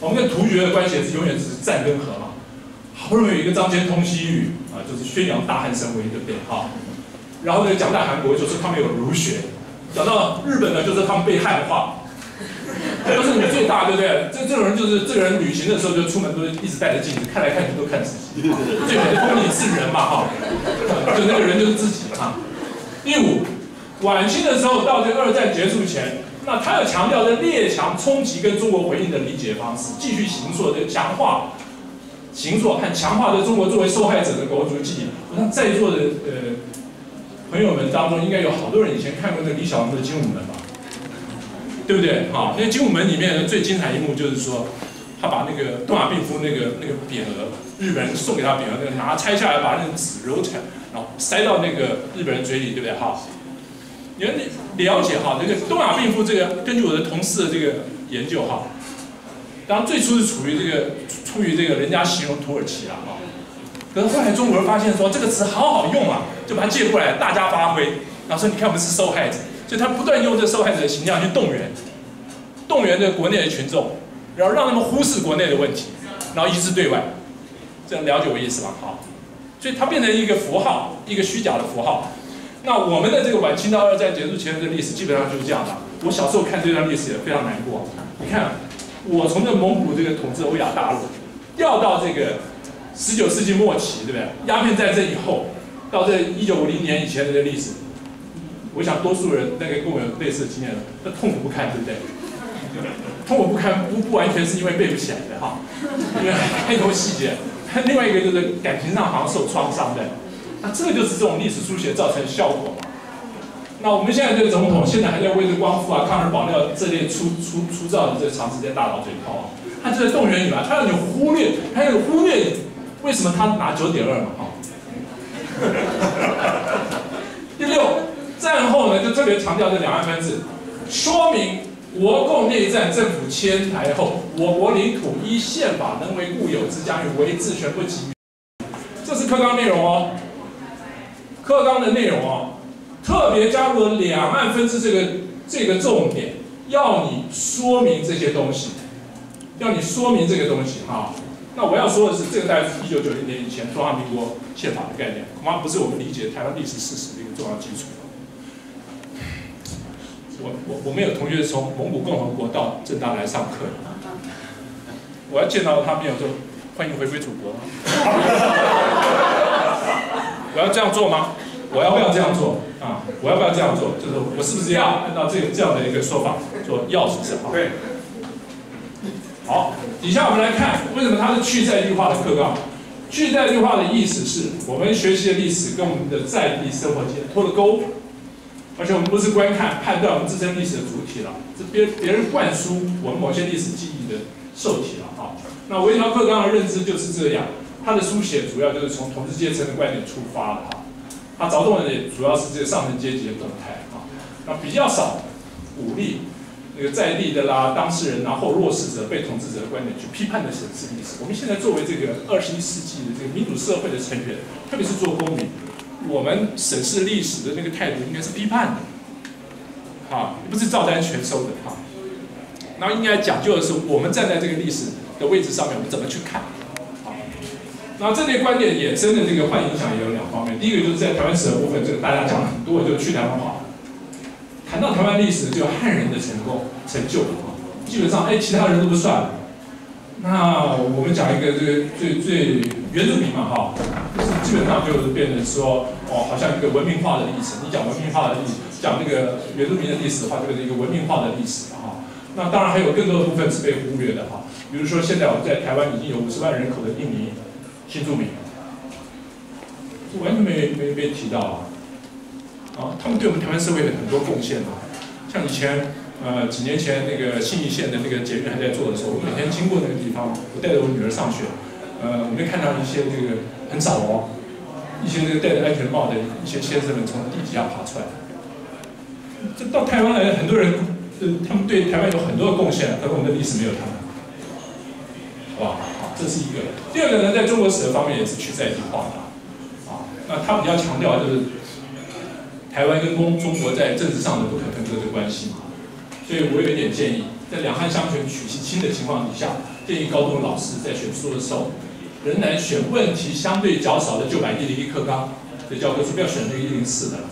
我们跟突厥的关系也是永远只是战跟和嘛。好不容易有一个张骞通西域啊，就是宣扬大汉神威，对不对？好、哦，然后呢，讲到韩国就说他们有儒学，讲到日本呢，就是他们被汉化。 都是你最大，对不对？这这种人就是这个人旅行的时候就出门都一直带着镜子，看来看去都看自己。最美的风景是人嘛，哈、哦，就那个人就是自己哈。第五，晚清的时候到这个二战结束前，那他要强调的列强冲击跟中国回应的理解方式，继续形塑的强化、形塑和强化的中国作为受害者的国族记忆。我想在座的呃朋友们当中，应该有好多人以前看过那个李小龙的《精武门》吧？ 对不对？哈、哦，那《精武门》里面最精彩一幕就是说，他把那个东亚病夫那个那个匾额，日本人送给他匾额，那个拿拆下来，把那个纸揉成，然后塞到那个日本人嘴里，对不对？哈、哦，你们了解哈，这、哦那个东亚病夫这个，根据我的同事的这个研究哈、哦，当然最初是处于这个出于这个人家形容土耳其啦哈、哦，可是后来中国人发现说这个词好好用啊，就把它借过来，大家发挥，然后说你看我们是受害者。 所以他不断用这受害者的形象去动员，动员这国内的群众，然后让他们忽视国内的问题，然后一致对外，这样了解我意思吧？好，所以它变成一个符号，一个虚假的符号。那我们的这个晚清到二战结束前的历史基本上就是这样的。我小时候看这段历史也非常难过。你看，我从这蒙古这个统治欧亚大陆，调到这个十九世纪末期，对不对？鸦片战争以后，到这一九五零年以前的这历史。 我想多数人那个跟我有类似的经验，那痛苦不堪，对不对？痛苦不堪不不完全是因为背不起来的哈，因为太多细节。另外一个就是感情上好像受创伤的，那这个就是这种历史书写造成的效果嘛。那我们现在这个总统现在还在为这光复啊、抗日保廖这类粗粗粗糙的这长时间大脑嘴炮啊，他就在动员你嘛，他让你忽略，他有忽略为什么他拿 九点二 嘛哈。第六。 战后呢，就特别强调这两岸分治，说明国共内战政府迁台后，我国领土依宪法能为固有之，将与为治权不及。这是课纲内容哦，课纲的内容哦，特别加入了两岸分治这个这个重点，要你说明这些东西，要你说明这个东西哈。那我要说的是，这个大概是一九九零年以前中华民国宪法的概念，恐怕不是我们理解台湾历史事实的一个重要基础。 我我我们有同学从蒙古共和国到政大来上课，我要见到他们，我说欢迎回归祖国。我要这样做吗？我要不要这样做啊？我要不要这样做？就是我是不是要按照这个这样的一个说法，说要是不是好？对。好，底下我们来看为什么它是去在地化的课纲。去在地化的意思是我们学习的历史跟我们的在地生活解脱了钩。 而且我们不是观看、判断我们自身历史的主体了，是别别人灌输我们某些历史记忆的受体了啊。那围绕课纲的认知就是这样，它的书写主要就是从统治阶层的观点出发了啊。那劳动人也主要是这个上层阶级的动态啊，那比较少武力那个在地的啦、当事人然后弱势者、被统治者的观点去批判的审视历史。我们现在作为这个二十一世纪的这个民主社会的成员，特别是做公民，我们审视历史的那个态度应该是批判的，啊，不是照单全收的哈。那应该讲究的是我们站在这个历史的位置上面，我们怎么去看？ 那这类观点衍生的这个坏影响也有两方面，第一个就是在台湾史的部分，这个大家讲很多，就去台湾化。谈到台湾历史，就汉人的成功成就啊，基本上哎其他人都不算。那我们讲一个这个最最原住民嘛哈，就是基本上就变成说哦，好像一个文明化的历史。你讲文明化的历史，讲那个原住民的历史的话，就是一个文明化的历史啊。那当然还有更多的部分是被忽略的哈，比如说现在我们在台湾已经有五十万人口的印尼。 新住民，完全没没被提到啊！啊，他们对我们台湾社会有很多贡献啊。像以前，呃，几年前那个信义县的那个捷运还在做的时候，我每天经过那个地方，我带着我女儿上学，呃，我就看到一些这个很少哦，一些这个戴着安全帽的一些先生们从地底下爬出来。这到台湾来，很多人，呃，他们对台湾有很多的贡献，可是我们的历史没有他们，好不好？ 这是一个。第二个呢，在中国史的方面也是去在地化的，啊，那他比较强调就是台湾跟中中国在政治上的不可分割的关系，所以我有一点建议，在两汉相权取其轻的情况底下，建议高中老师在选书的时候，仍然选问题相对较少的九百一十一课纲的教科书，不要选那个一零四的了，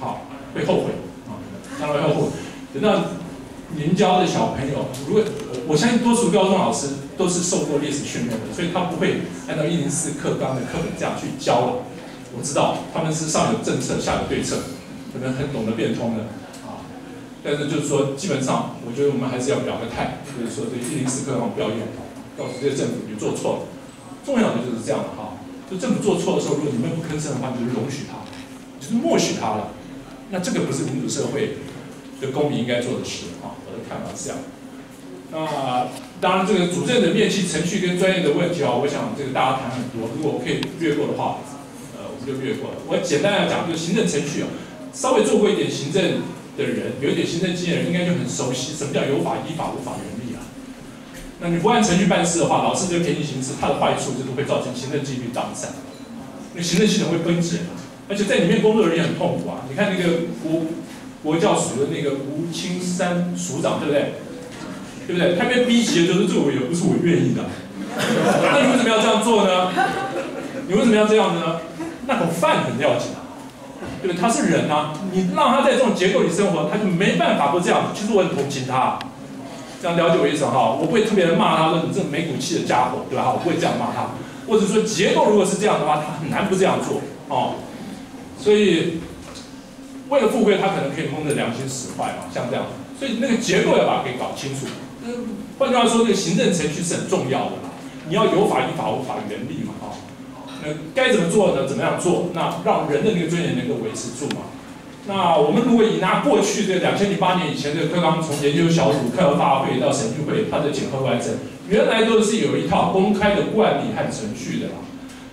好，会后悔啊，将来会后悔。等到您教的小朋友，如果我相信多数高中老师。 都是受过历史训练的，所以他不会按照一零四课纲的课本这样去教了。我知道他们是上有政策，下有对策，可能很懂得变通的啊。但是就是说，基本上我觉得我们还是要表个态，就是说对一零四课纲不要用，告诉这些政府你做错了。重要的就是这样的哈，就政府做错的时候，如果你们不吭声的话，你就容许他，就是默许他了。那这个不是民主社会的公民应该做的事啊。我的看法是这样。 那当然，这个主政的面积、程序跟专业的问题啊，我想这个大家谈很多。如果我可以略过的话，呃，我们就略过了。我简单来讲，就是行政程序啊，稍微做过一点行政的人，有一点行政经验，应该就很熟悉什么叫有法、依法、无法、原理啊。那你不按程序办事的话，老师就给你行事，它的坏处就是会造成行政纪律荡散，那行政系统会崩解，而且在里面工作人员很痛苦啊。你看那个国国教署的那个吴青山署长，对不对？ 对不对？他被逼急的就是这个，也不是我愿意的。那你为什么要这样做呢？你为什么要这样呢？那口饭很要紧啊，对不对？他是人啊，你让他在这种结构里生活，他就没办法不这样。其实我很同情他，这样了解我意思哈。我不会特别骂他说你这没骨气的家伙，对吧？我不会这样骂他。或者说结构如果是这样的话，他很难不这样做哦。所以为了富贵，他可能可以蒙着良心使坏嘛，像这样。所以那个结构要把它给搞清楚。 换句话说，这个行政程序是很重要的啦。你要有法、依法、无法、原理嘛，啊，那该怎么做呢？怎么样做？那让人的那个尊严能够维持住嘛。那我们如果以拿过去这两千零八年以前的课纲，从研究小组、课纲大会到审议会，它的检核完成，原来都是有一套公开的惯例和程序的啦。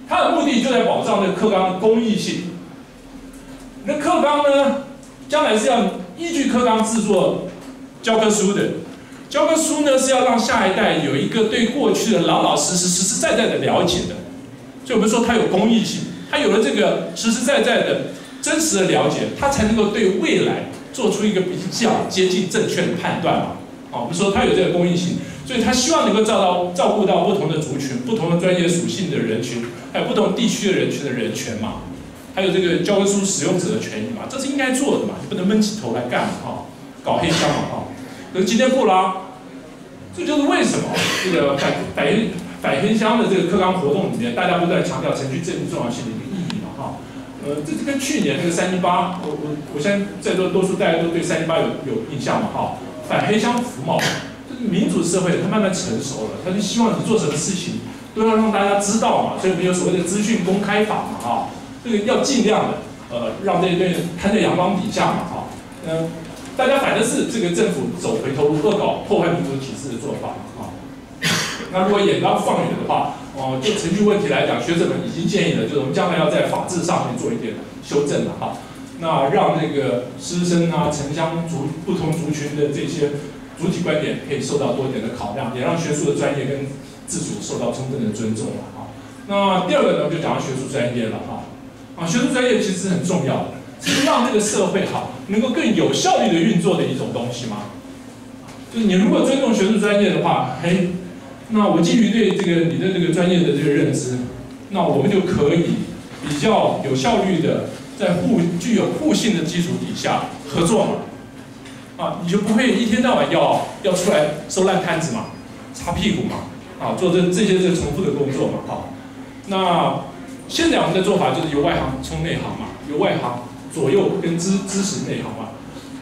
它的目的就在保障这个课纲的公益性。那课纲呢，将来是要依据课纲制作教科书的。 教科书呢是要让下一代有一个对过去的老老实实、实实在在的了解的，所以我们说它有公益性，它有了这个实实在在的真实的了解，它才能够对未来做出一个比较接近正确的判断嘛。好，我们说它有这个公益性，所以它希望能够照到照顾到不同的族群、不同的专业属性的人群，还有不同地区的人群的人权嘛，还有这个教科书使用者的权益嘛，这是应该做的嘛，你不能闷起头来干嘛哈，搞黑箱嘛哈。 可是今天不啦，这就是为什么这个反反黑反黑箱的这个课纲活动里面，大家都在强调程序正义重要性的一个意义嘛哈。呃，这是跟去年那个三一八，我我我相信在座多数大家都对三一八有有印象嘛哈。反黑箱服贸，就是民主社会它慢慢成熟了，它就希望你做什么事情都要让大家知道嘛，所以我们有所谓的资讯公开法嘛哈，这个要尽量的呃让这些东西摊在阳光底下嘛哈，嗯。 大家反正是这个政府走回头路，恶搞破坏民主体制的做法啊。那如果眼光放远的话，哦，就程序问题来讲，学者们已经建议了，就是我们将来要在法制上面做一点修正了哈。那让那个师生啊、城乡族不同族群的这些主体观点可以受到多一点的考量，也让学术的专业跟自主受到充分的尊重了哈。那第二个呢，就讲到学术专业了哈。啊，学术专业其实很重要的，是让这个社会好，能够更有效率的运作的一种东西嘛。就是你如果尊重学术专业的话，嘿。 那我基于对这个你的这个专业的这个认知，那我们就可以比较有效率的在互具有互信的基础底下合作嘛，啊，你就不会一天到晚要要出来收烂摊子嘛，擦屁股嘛，啊，做这这些这重复的工作嘛，啊，那现在我们的做法就是由外行冲内行嘛，由外行左右跟支支持内行嘛，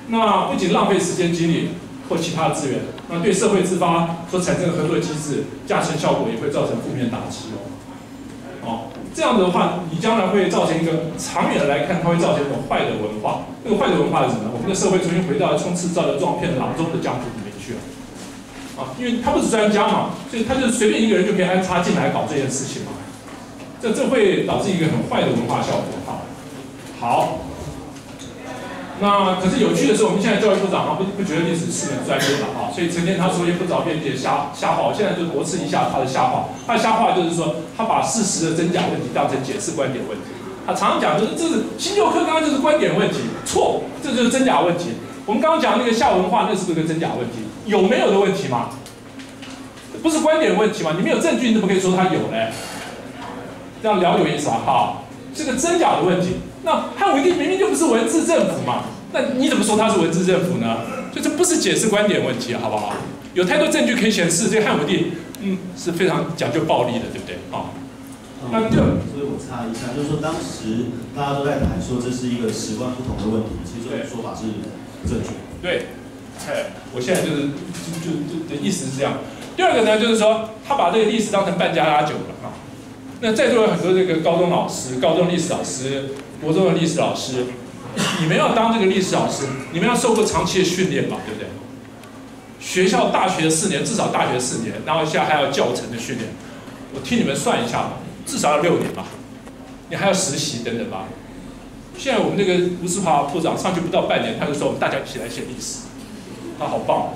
那不仅浪费时间精力。 或其他资源，那对社会自发所产生的合作机制加成效果也会造成负面打击哦。哦，这样的话，你将来会造成一个长远来看，它会造成一种坏的文化。那个坏的文化是什么？我们的社会重新回到充斥造的撞骗、囊中的江湖里面去了。啊，因为他不是专家嘛，所以他就随便一个人就可以安插进来搞这件事情嘛。这这会导致一个很坏的文化效果哈。好。 那可是有趣的是，我们现在教育部长啊，不不觉得历史是很专业的啊，所以成天他说也不找辩解瞎瞎话，现在就驳斥一下他的瞎话。他瞎话就是说，他把事实的真假问题当成解释观点问题。他常常讲就是这是新教课纲就是观点问题，错，这就是真假问题。我们刚刚讲那个下文化，那是不是个真假问题？有没有的问题嘛？不是观点问题嘛？你没有证据，你怎么可以说他有嘞？这样聊有意思啊？哈，这个真假的问题。 那汉武帝明明就不是文字政府嘛，那你怎么说他是文字政府呢？所以这不是解释观点问题，好不好？有太多证据可以显示这汉武帝，嗯，是非常讲究暴力的，对不对？啊、哦，那就、嗯、所以我插一下，就是说当时大家都在谈说这是一个十万不同的问题，其实这种说法是正确。对，哎，我现在就是就就的意思是这样。第二个呢，就是说他把这个历史当成半家家酒了啊。那在座有很多这个高中老师、高中历史老师。 国中的历史老师，你们要当这个历史老师，你们要受过长期的训练吧，对不对？学校大学四年，至少大学四年，然后现在还有教程的训练。我替你们算一下，至少要六年吧。你还要实习等等吧。现在我们那个吴思华部长上去不到半年，他就说我们大家一起来写历史，他好棒。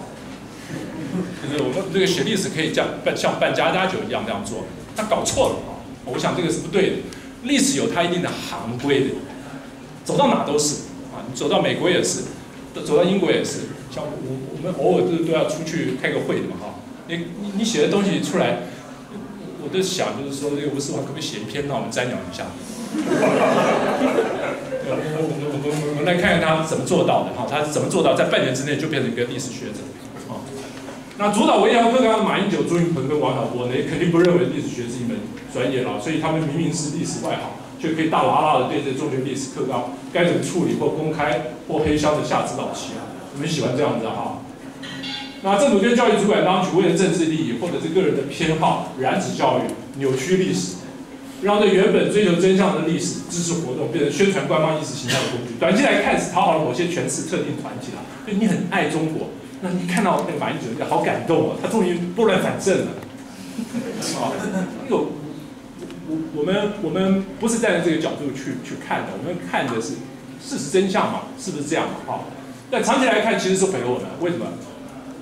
就是我们这个写历史可以像办像办家家酒一样这样做，他搞错了啊！我想这个是不对的。 历史有它一定的行规的，走到哪都是啊，你走到美国也是，走到英国也是。像我我们偶尔都都要出去开个会的嘛哈。你你你写的东西出来，我都想就是说这个吴思华可不可以写一篇让我们瞻仰一下？对吧？我我我我们来看看他怎么做到的哈，他怎么做到在半年之内就变成一个历史学者啊。那主导维扬课纲的马英九、朱云鹏跟王小波呢，也肯定不认为历史学是一门。 专业了，所以他们明明是历史外行，却可以大喇喇的对这中学历史课纲该怎么处理或公开或黑箱的下指导棋啊，你们喜欢这样子哈、啊？那政府跟教育主管当局为了政治利益或者是个人的偏好，染指教育，扭曲历史，让这原本追求真相的历史知识活动变成宣传官方意识形态的工具。短期来看是讨好了某些权势特定团体啦，就你很爱中国，那你看到那个马英九，你好感动啊，他终于拨乱反正了，啊，有。 我我们我们不是站在这个角度去去看的，我们看的是事实真相嘛，是不是这样嘛？好，但长期来看其实是毁了我们。为什么？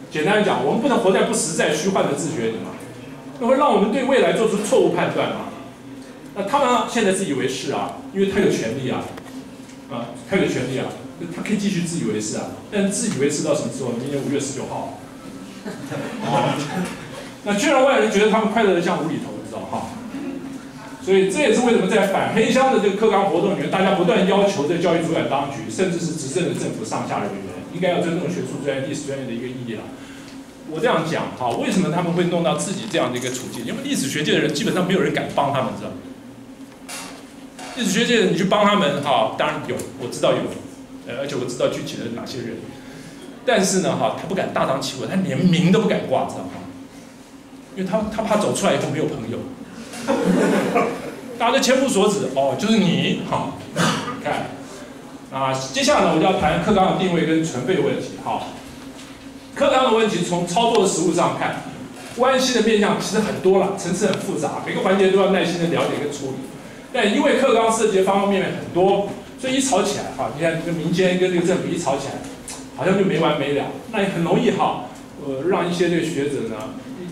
简单讲，我们不能活在不实在、虚幻的自觉里嘛，那会让我们对未来做出错误判断嘛。那他们现在自以为是啊，因为他有权利啊，啊，他有权利啊，他可以继续自以为是啊。但自以为是到什么时候？明年五月十九号。那却让外人觉得他们快乐的像无厘头，你知道哈？ 所以这也是为什么在反黑箱的这个课纲活动里面，大家不断要求这教育主管当局，甚至是执政的政府上下人员，应该要尊重学术专业、历史专业的一个意义啦。我这样讲哈，为什么他们会弄到自己这样的一个处境？因为历史学界的人基本上没有人敢帮他们，知道吗？历史学界你去帮他们哈，当然有，我知道有，呃，而且我知道具体的哪些人，但是呢哈，他不敢大张旗鼓，他连名都不敢挂，知道吗？因为他他怕走出来以后没有朋友。 大家都千夫所指哦，就是你哈。看啊，接下来呢，我就要谈课纲的定位跟存废问题哈。课纲的问题从操作的实务上看，关系的面向其实很多了，层次很复杂，每个环节都要耐心的了解跟处理。但因为课纲涉及的方方面面很多，所以一吵起来哈，你看这个民间跟这个政府一吵起来，好像就没完没了。那也很容易哈，呃，让一些这个学者呢，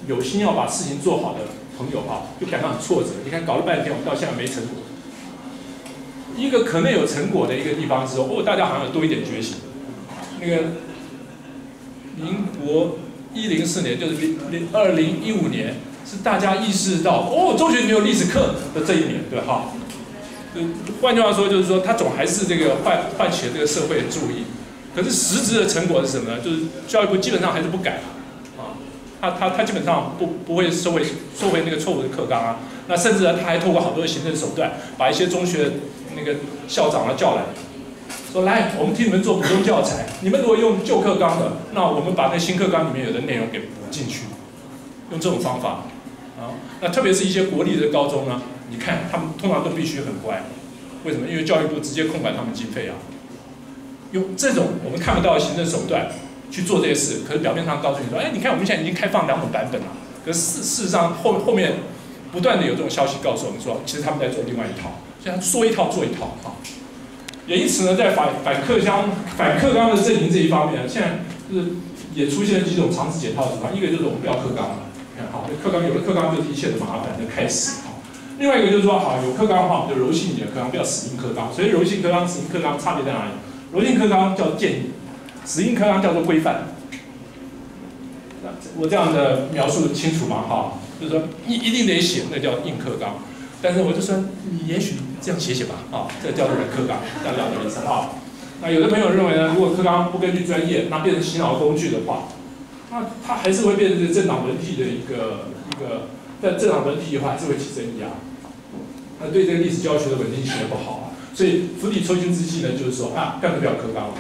有心要把事情做好的朋友哈，就感到很挫折。你看搞了半天，我们到现在没成果。 一个可能有成果的一个地方是哦，大家好像有多一点觉醒。那个民国一零四年，就是零二零一五年，是大家意识到哦，中学没有历史课的这一年，对哈。换句话说，就是说他总还是这个唤唤起了这个社会的注意。可是实质的成果是什么呢？就是教育部基本上还是不改啊，他他他基本上不不会收回收回那个错误的课纲啊。那甚至呢，他还透过好多的行政手段，把一些中学 那个校长啊叫来，说来，我们替你们做补充教材。你们如果用旧课纲的，那我们把那新课纲里面有的内容给补进去，用这种方法啊。那特别是一些国立的高中呢，你看他们通常都必须很乖，为什么？因为教育部直接控管他们经费啊。用这种我们看不到的行政手段去做这些事，可是表面上告诉你说，哎，你看我们现在已经开放两种版本了。可是事事实上后后面不断的有这种消息告诉我们说，其实他们在做另外一套。 说一套做一套啊，也因此呢，在反反课纲、反课纲的阵营这一方面，现在就是也出现了几种常识解套的情况。一个就是我们不要课纲了，看好，课纲有了课纲就是一切的麻烦的开始啊。另外一个就是说，好有课纲的话，我们就柔性一点课纲，不要死硬课纲。所以柔性课纲、死硬课纲差别在哪里？柔性课纲叫建议，死硬课纲叫做规范。我这样的描述清楚吗？哈，就是说一一定得写，那叫硬课纲。 但是我就说，你也许这样写写吧，啊、哦，这叫做课纲，这样两个意思啊。那有的朋友认为呢，如果课纲不根据专业，那变成洗脑工具的话，那它还是会变成政党轮替的一个一个，但政党轮替以后还是会起争议啊。那对这个历史教学的稳定性也不好啊。所以釜底抽薪之际呢，就是说啊，干脆不要课纲了。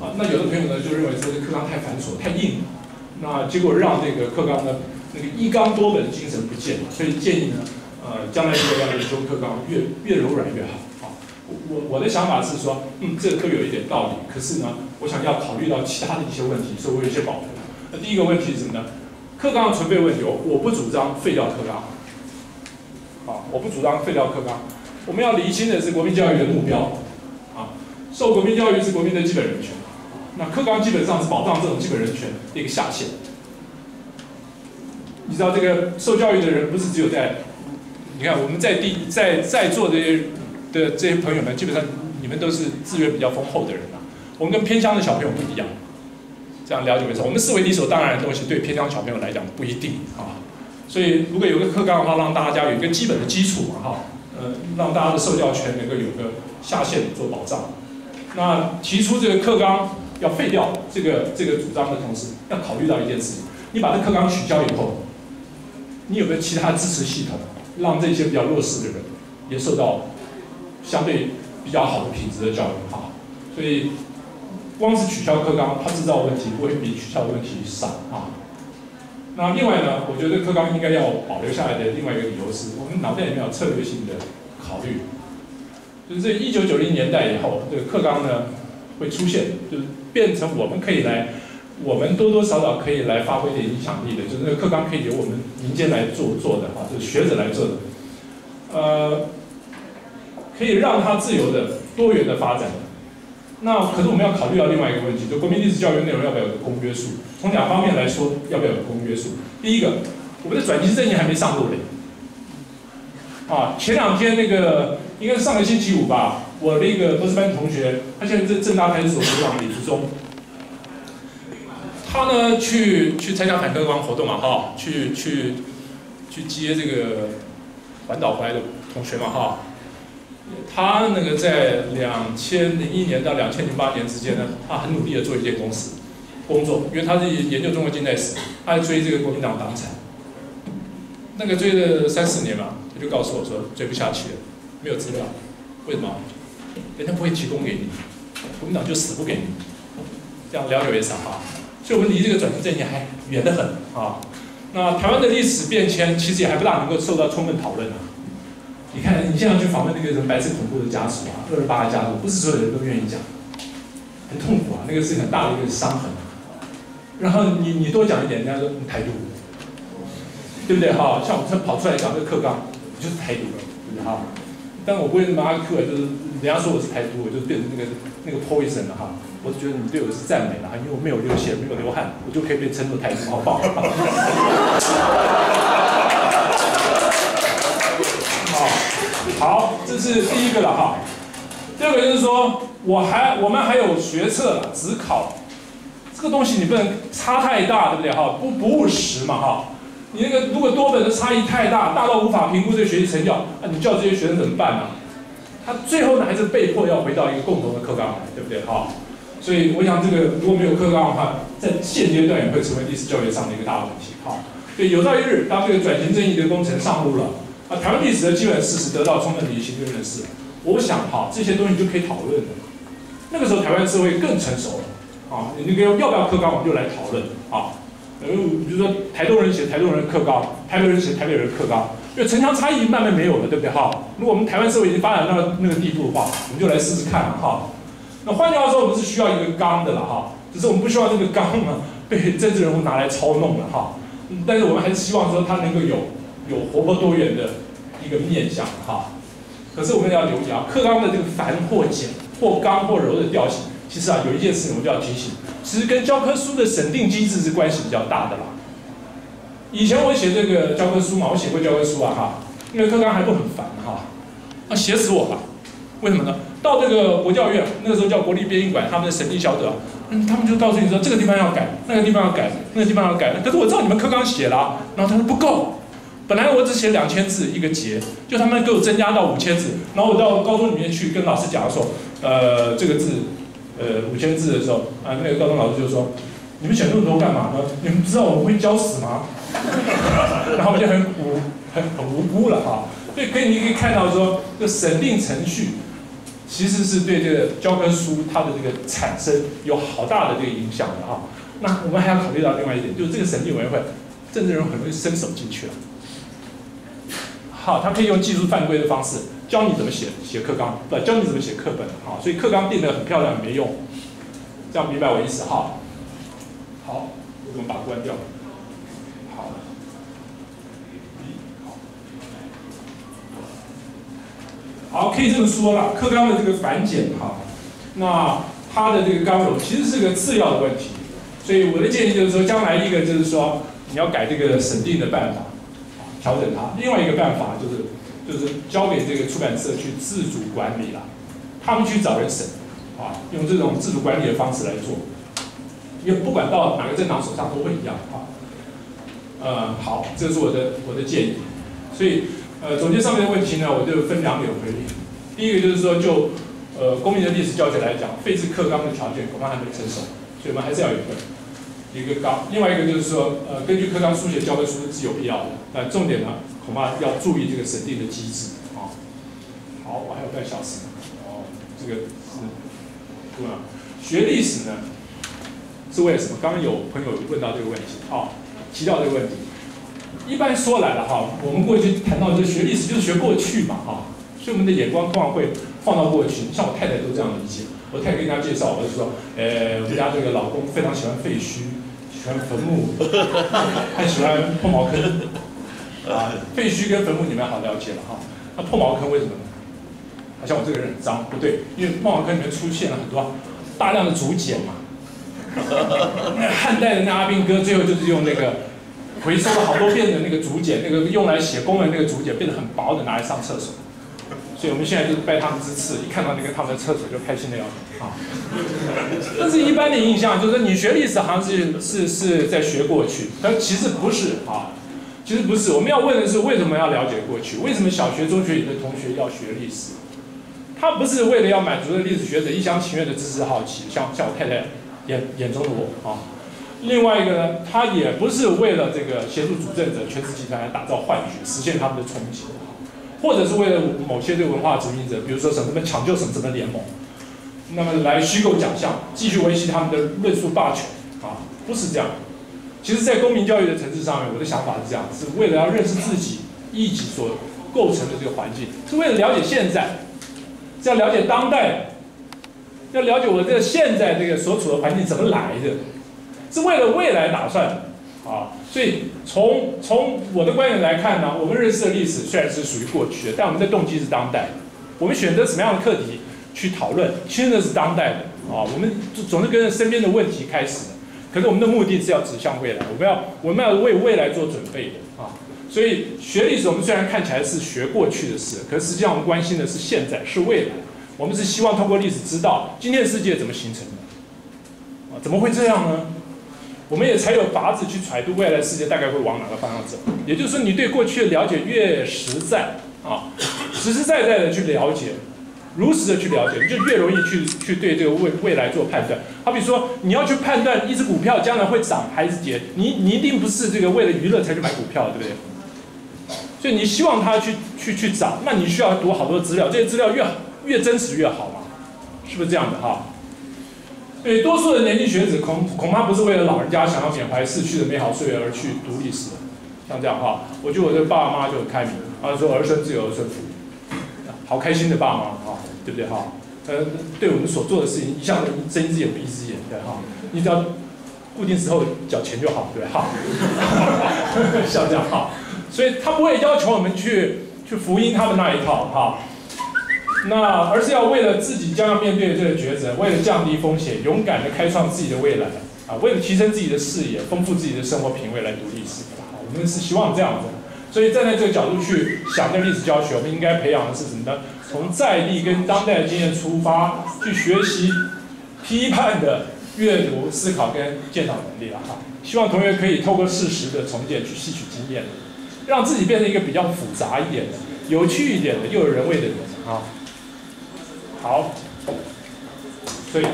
啊，那有的朋友呢就认为说这课纲太繁琐、太硬了，那结果让这个课纲呢那个一纲多本精神不见了，所以建议呢。 呃，将来如果要研究课纲，越越柔软越好啊。我我的想法是说，嗯，这个课有一点道理，可是呢，我想要考虑到其他的一些问题，所以我有一些保留。那第一个问题是什么呢？课纲的存废问题，我我不主张废掉课纲，啊，我不主张废掉课纲。我们要厘清的是国民教育的目标，啊，受国民教育是国民的基本人权，那课纲基本上是保障这种基本人权的一个下限。你知道，这个受教育的人不是只有在 你看，我们在第在在座的的这些朋友们，基本上你们都是资源比较丰厚的人啊。我们跟偏乡的小朋友不一样，这样了解没错。我们视为理所当然的东西，对偏乡小朋友来讲不一定啊。所以，如果有个课纲的话，让大家有一个基本的基础嘛哈，呃，让大家的受教权能够有个下限做保障。那提出这个课纲要废掉这个这个主张的同时，要考虑到一件事情：你把这课纲取消以后，你有没有其他支持系统？ 让这些比较弱势的人也受到相对比较好的品质的教育啊，所以光是取消课纲，它制造的问题不会比取消的问题少啊。那另外呢，我觉得课纲应该要保留下来的另外一个理由是，我们脑袋里面有策略性的考虑，就是这一九九零年代以后，这个课纲呢会出现，就是变成我们可以来，我们多多少少可以来发挥点影响力的，就是那个课纲可以由我们 民间来做做的啊，就是学者来做的，呃，可以让它自由的、多元的发展。那可是我们要考虑到另外一个问题，就国民历史教育内容要不要有个公约数？从两方面来说，要不要有公约数？第一个，我们的转型正义还没上路嘞。啊，前两天那个应该是上个星期五吧，我那个博士班同学，他现在在政大派出所所长李竹中。 他呢去去参加反课纲活动嘛哈，去去去接这个环岛回来的同学嘛哈。他那个在两千零一年到两千零八年之间呢，他很努力的做一件公司工作，因为他是研究中国近代史，他在追这个国民党党产，那个追了三四年嘛，他就告诉我说追不下去了，没有资料，为什么？人家不会提供给你，国民党就死不给你，这样了解为啥哈？ 所以我们离这个转型正义还远得很啊！那台湾的历史变迁其实也还不大能够受到充分讨论啊。你看，你现在去访问那个人白色恐怖的家属啊，二二八的家属，不是所有人都愿意讲，很痛苦啊，那个是很大的一个伤痕。然后你你多讲一点，人家说台独，对不对？哈，像我们跑出来搞这个课纲，我就是台独，对不对？哈，但我不会拿 Q 来，就是人家说我是台独，我就变成那个那个 poison 了哈。我只觉得你对我是赞美了哈，因为我没有流血，没有流汗，我就可以被称作台独，好不好？好，这是第一个了哈。第二个就是说，我还我们还有学测指考，这个东西你不能差太大，对不对哈？不不务实嘛哈。你那个如果多本的差异太大，大到无法评估这个学习成效，啊，你叫这些学生怎么办呢、啊？他最后呢还是被迫要回到一个共同的课纲来，对不对哈？所以我想这个如果没有课纲的话，在现阶段也会成为历史教育上的一个大问题哈。所以有朝一日，当这个转型正义的工程上路了。 啊，台湾历史的基本事实得到充分的理性跟认识，我想哈，这些东西就可以讨论了。那个时候台湾社会更成熟了，啊，那个要不要课纲我们就来讨论啊。呃，比如说台东人写台东人课纲，台北人写台北人课纲，因为城乡差异慢慢没有了，对不对哈？如果我们台湾社会已经发展到那个地步的话，我们就来试试看哈。那换句话说，我们是需要一个纲的了哈，只是我们不需要这个纲呢被政治人物拿来操弄了哈。但是我们还是希望说它能够有。 有活泼多元的一个面向哈，可是我们要留意啊，课纲的这个繁或简或刚或柔的调性，其实啊有一件事情我们就要提醒，其实跟教科书的审定机制是关系比较大的啦。以前我写这个教科书嘛，我写过教科书啊哈，因为课纲还不很烦哈，啊写死我吧，为什么呢？到这个国教院那个时候叫国立编译馆，他们的审定小组，嗯，他们就告诉你说这个地方要改，那个地方要改，那个地方要改，可是我知道你们课纲写了、啊，然后他说不够。 本来我只写两千字一个节，就他们给我增加到五千字，然后我到高中里面去跟老师讲说，呃，这个字，呃，五千字的时候，啊，那个高中老师就说，你们写那么多干嘛呢？你们知道我们会教死吗？然后我就很无很很无辜了哈。所以可以你可以看到说，这审定程序其实是对这个教科书它的这个产生有好大的这个影响的哈。那我们还要考虑到另外一点，就是这个审定委员会，政治人很容易伸手进去了。 好，他可以用技术犯规的方式教你怎么写写课纲，不教你怎么写课本啊，所以课纲定得很漂亮没用，这样明白我意思哈。好，我怎么把它关掉？好，好，可以这么说啦，课纲的这个繁简哈，那它的这个纲领其实是个次要的问题，所以我的建议就是说，将来一个就是说你要改这个审定的办法。 调整它。另外一个办法就是，就是交给这个出版社去自主管理啦，他们去找人审，啊，用这种自主管理的方式来做，因为不管到哪个政党手上都会一样啊。呃，好，这是我的我的建议。所以，呃，总结上面的问题呢，我就分两点回应。第一个就是说，就呃公民的历史教学来讲，废止课纲的条件恐怕还没成熟，所以我们还是要有一个。 一个纲，另外一个就是说，呃，根据课纲书写教科书是有必要的，那重点呢，恐怕要注意这个审定的机制啊。好，我还有半小时，哦，这个是对吧？学历史呢，是为了什么？刚刚有朋友问到这个问题啊，提到这个问题。一般说来了哈，我们过去谈到这学历史就是学过去嘛哈，所以我们的眼光通常会放到过去，像我太太都这样理解。 我太太跟大家介绍，我就说，呃，我们家这个老公非常喜欢废墟，喜欢坟墓，还喜欢破茅坑。啊，废墟跟坟墓你们好了解了哈。那破茅坑为什么呢？好像我这个人很脏，不对，因为破茅坑里面出现了很多大量的竹简嘛。那汉代的那阿兵哥最后就是用那个回收了好多遍的那个竹简，那个用来写功的那个竹简变得很薄的，拿来上厕所。 所以我们现在就是拜他们之赐，一看到那个他们的厕所就开心的要死啊！但是一般的印象就是你学历史好像是是是在学过去，但其实不是啊，其实不是。我们要问的是为什么要了解过去？为什么小学、中学里的同学要学历史？他不是为了要满足的历史学者一厢情愿的知识好奇，像像我太太眼眼中的我啊。另外一个呢，他也不是为了这个协助主政者权势集团来打造幻觉，实现他们的憧憬。 或者是为了某些对文化殖民者，比如说什么什么抢救什么什么联盟，那么来虚构奖项，继续维系他们的论述霸权啊，不是这样。其实，在公民教育的层次上面，我的想法是这样：是为了要认识自己一己所构成的这个环境，是为了了解现在，是要了解当代，要了解我这个现在这个所处的环境怎么来的，是为了未来打算。啊，所以从从我的观点来看呢，我们认识的历史虽然是属于过去的，但我们的动机是当代的。我们选择什么样的课题去讨论，真的是当代的啊。我们总是跟着身边的问题开始的，可是我们的目的是要指向未来，我们要我们要为未来做准备的啊。所以学历史，我们虽然看起来是学过去的事，可实际上我们关心的是现在，是未来。我们是希望通过历史知道今天的世界怎么形成的，啊，怎么会这样呢？ 我们也才有法子去揣度未来世界大概会往哪个方向走。也就是说，你对过去的了解越实在啊，实实在在的去了解，如实的去了解，你就越容易去去对这个未未来做判断。好比说，你要去判断一只股票将来会涨还是跌，你你一定不是这个为了娱乐才去买股票，对不对？所以你希望它去去去涨，那你需要读好多资料，这些资料越越真实越好嘛，是不是这样的哈？ 对多数的年轻学子恐恐怕不是为了老人家想要缅怀逝去的美好岁月而去读历史，像这样哈，我觉得我的爸妈就很开明，啊说儿孙自有儿孙福，好开心的爸妈啊，对不对哈？呃，对我们所做的事情一向睁一只眼闭一只眼，对哈，你只要固定时候缴钱就好，对哈，像这样哈，所以他不会要求我们去去福音他们那一套哈。 那而是要为了自己将要面对这个抉择，为了降低风险，勇敢的开创自己的未来啊！为了提升自己的视野，丰富自己的生活品味来读历史啊！我们是希望这样子，所以站在这个角度去想这历史教学，我们应该培养的是什么呢？从在地跟当代的经验出发，去学习批判的阅读、思考跟鉴赏能力了哈！希望同学可以透过事实的重建去吸取经验，让自己变成一个比较复杂一点的、有趣一点的又有人味的人啊！ 好，所以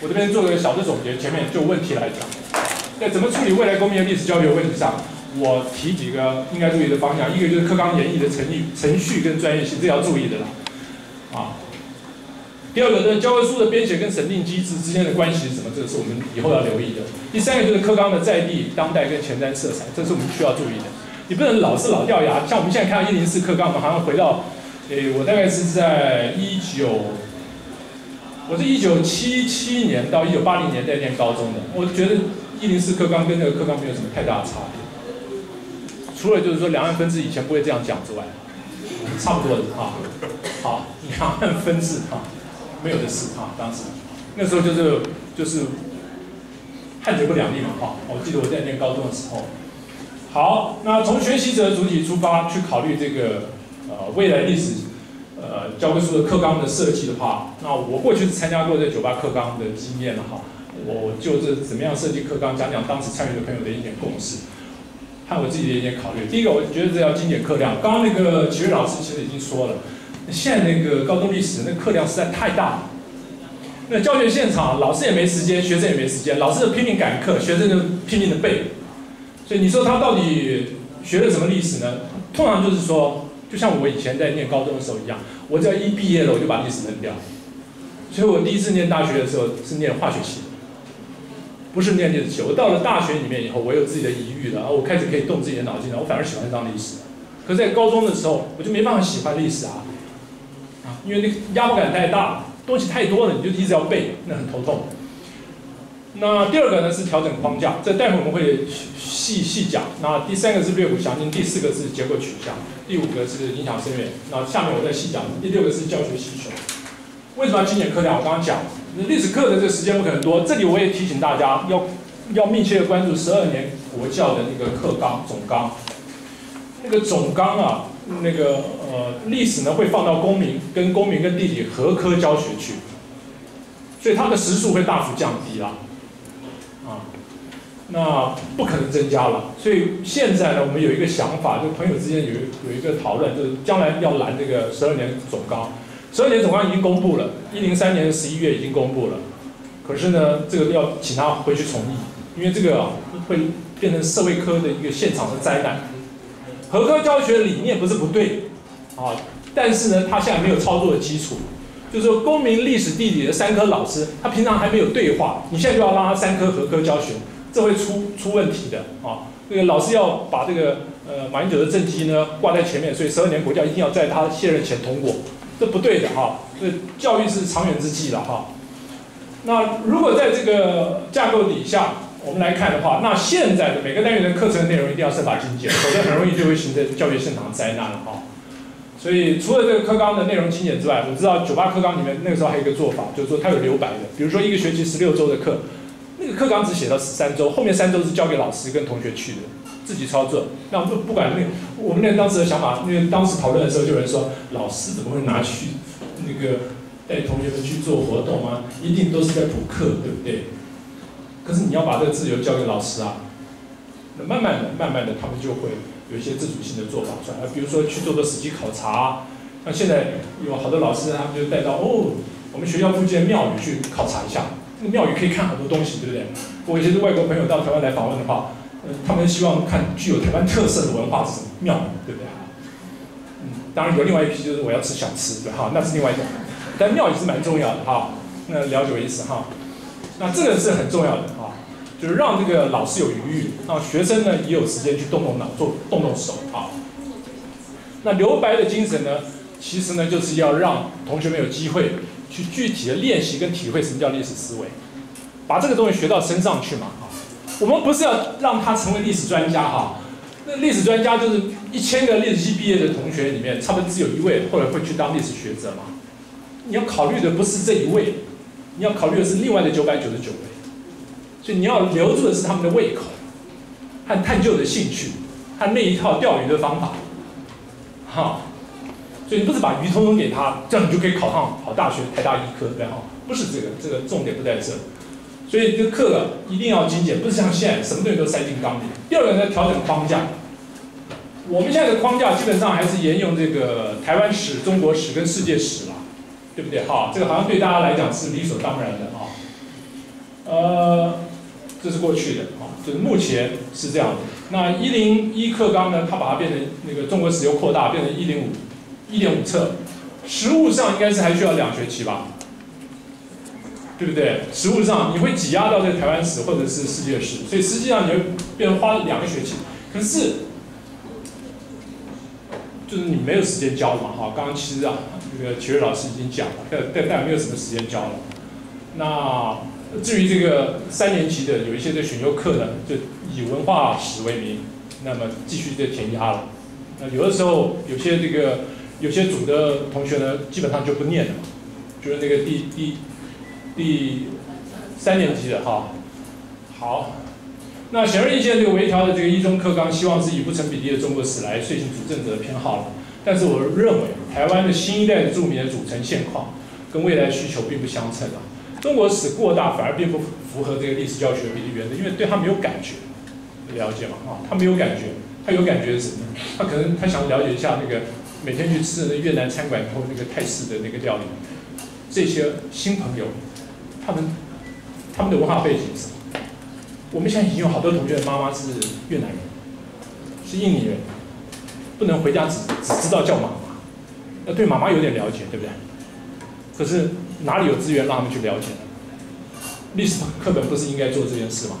我这边做个小的总结。前面就问题来讲，在怎么处理未来公民的历史教学问题上，我提几个应该注意的方向。一个就是课纲演绎的程序、程序跟专业性，这要注意的啦。啊，第二个就是教科书的编写跟审定机制之间的关系是什么，这个是我们以后要留意的。第三个就是课纲的在地、当代跟前瞻色彩，这是我们需要注意的。你不能老是老掉牙，像我们现在看到一零四课纲，我们好像回到。 诶，我大概是在一九，我是一九七七年到一九八零年代念高中的。我觉得一零四课纲跟那个课纲没有什么太大的差别，除了就是说两岸分治以前不会这样讲之外，差不多的啊。好，两岸分治啊，没有的事啊，当时那时候就是就是汉贼不两立嘛哈。我记得我在念高中的时候，好，那从学习者主体出发去考虑这个。 呃，未来历史，呃，教科书的课纲的设计的话，那我过去是参加过这九八课纲的经验了哈，我就这怎么样设计课纲，讲讲当时参与的朋友的一点共识，和我自己的一点考虑。第一个，我觉得这要精简课量。刚刚那个启瑞老师其实已经说了，现在那个高中历史那课量实在太大了，那教学现场老师也没时间，学生也没时间，老师拼命赶课，学生就拼命的背，所以你说他到底学了什么历史呢？通常就是说。 就像我以前在念高中的时候一样，我只要一毕业了，我就把历史扔掉。所以我第一次念大学的时候是念化学系，不是念历史系。我到了大学里面以后，我有自己的疑虑了，我开始可以动自己的脑筋了，我反而喜欢上历史。可在高中的时候，我就没办法喜欢历史啊，啊，因为那个压迫感太大，东西太多了，你就一直要背，那很头痛。那第二个呢是调整框架，这待会我们会细细讲。那第三个是略古详今，第四个是结构取向。 第五个是影响深远，那下面我再细讲。第六个是教学需求，为什么要精简课量？我刚刚讲，历史课的这个时间不可能多。这里我也提醒大家，要要密切的关注十二年国教的那个课纲总纲。那个总纲啊，那个呃历史呢会放到公民跟公民跟地理合科教学去，所以它的时数会大幅降低啦。啊。 那不可能增加了，所以现在呢，我们有一个想法，就朋友之间有有一个讨论，就是将来要拦这个十二年总纲。十二年总纲已经公布了，一零三年十一月已经公布了，可是呢，这个要请他回去重议，因为这个、啊、会变成社会科的一个现场的灾难。合科教学理念不是不对啊，但是呢，他现在没有操作的基础，就是说公民、历史、地理的三科老师，他平常还没有对话，你现在就要让他三科合科教学。 这会出出问题的啊！这个老师要把这个呃马英九的政绩呢挂在前面，所以十二年国教一定要在他卸任前通过，这不对的哈。这教育是长远之计了哈。那如果在这个架构底下，我们来看的话，那现在的每个单元的课程内容一定要设法精简，否则很容易就会形成教学现场灾难了哈。所以除了这个课纲的内容精简之外，我知道九八课纲里面那个时候还有一个做法，就是说它有留白的，比如说一个学期十六周的课，那个课纲只写到十三周，后面三周是交给老师跟同学去的，自己操作。那不不管那个，我们那当时的想法，因为当时讨论的时候就有人说，老师怎么会拿去那个带同学们去做活动啊？一定都是在补课，对不对？ 可是你要把这个自由交给老师啊，那慢慢的、慢慢的，他们就会有一些自主性的做法出来，比如说去做个实际考察，像现在有好多老师，他们就带到哦，我们学校附近的庙宇去考察一下，那庙宇可以看很多东西，对不对？我有些外国朋友到台湾来访问的话，嗯，他们希望看具有台湾特色的文化是庙宇，对不对？嗯，当然有另外一批就是我要吃小吃，对哈，那是另外一种，但庙宇是蛮重要的哈，那了解我意思哈。 那这个是很重要的啊，就是让这个老师有余裕，让学生呢也有时间去动动脑、做动动手啊。那留白的精神呢，其实呢就是要让同学们有机会去具体的练习跟体会什么叫历史思维，把这个东西学到身上去嘛啊。我们不是要让他成为历史专家哈、啊，那历史专家就是一千个历史系毕业的同学里面，差不多只有一位后来会去当历史学者嘛。你要考虑的不是这一位。 你要考虑的是另外的九百九十九位，所以你要留住的是他们的胃口，和探究的兴趣，和那一套钓鱼的方法，哈，所以你不是把鱼通通给他，这样你就可以考上好大学，台大医科，对哈，不是这个，这个重点不在这，所以这个课呢一定要精简，不是像现在什么东西都塞进纲里。第二个呢，调整框架，我们现在的框架基本上还是沿用这个台湾史、中国史跟世界史啦。 对不对？哈，这个好像对大家来讲是理所当然的啊。呃，这是过去的啊，就是目前是这样的。那一零一课纲呢，它把它变成那个中国史又扩大，变成一零五一点五册，实务上应该是还需要两学期吧，对不对？实务上你会挤压到这个台湾史或者是世界史，所以实际上你会变花两个学期。可是，就是你没有时间教嘛，哈，刚刚其实啊。 这个体育老师已经讲了，但但但没有什么时间教了。那至于这个三年级的有一些的选修课呢，就以文化史为名，那么继续的填鸭了。那有的时候有些这个有些组的同学呢，基本上就不念了，就是那个第第第三年级的哈。好，那显而易见，这个微调的这个一中课纲，希望是以不成比例的中国史来遂行主政者的偏好了。 但是我认为，台湾的新一代的住民的组成现况，跟未来需求并不相称啊。中国史过大反而并不符合这个历史教学原则，因为对他没有感觉，了解嘛？啊，他没有感觉，他有感觉是什么？他可能他想了解一下那个每天去吃的越南餐馆以后那个泰式的那个料理。这些新朋友，他们他们的文化背景是什么？我们现在已经有好多同学的妈妈是越南人，是印尼人。 不能回家只只知道叫妈妈，要对妈妈有点了解，对不对？可是哪里有资源让他们去了解呢？历史课本不是应该做这件事吗？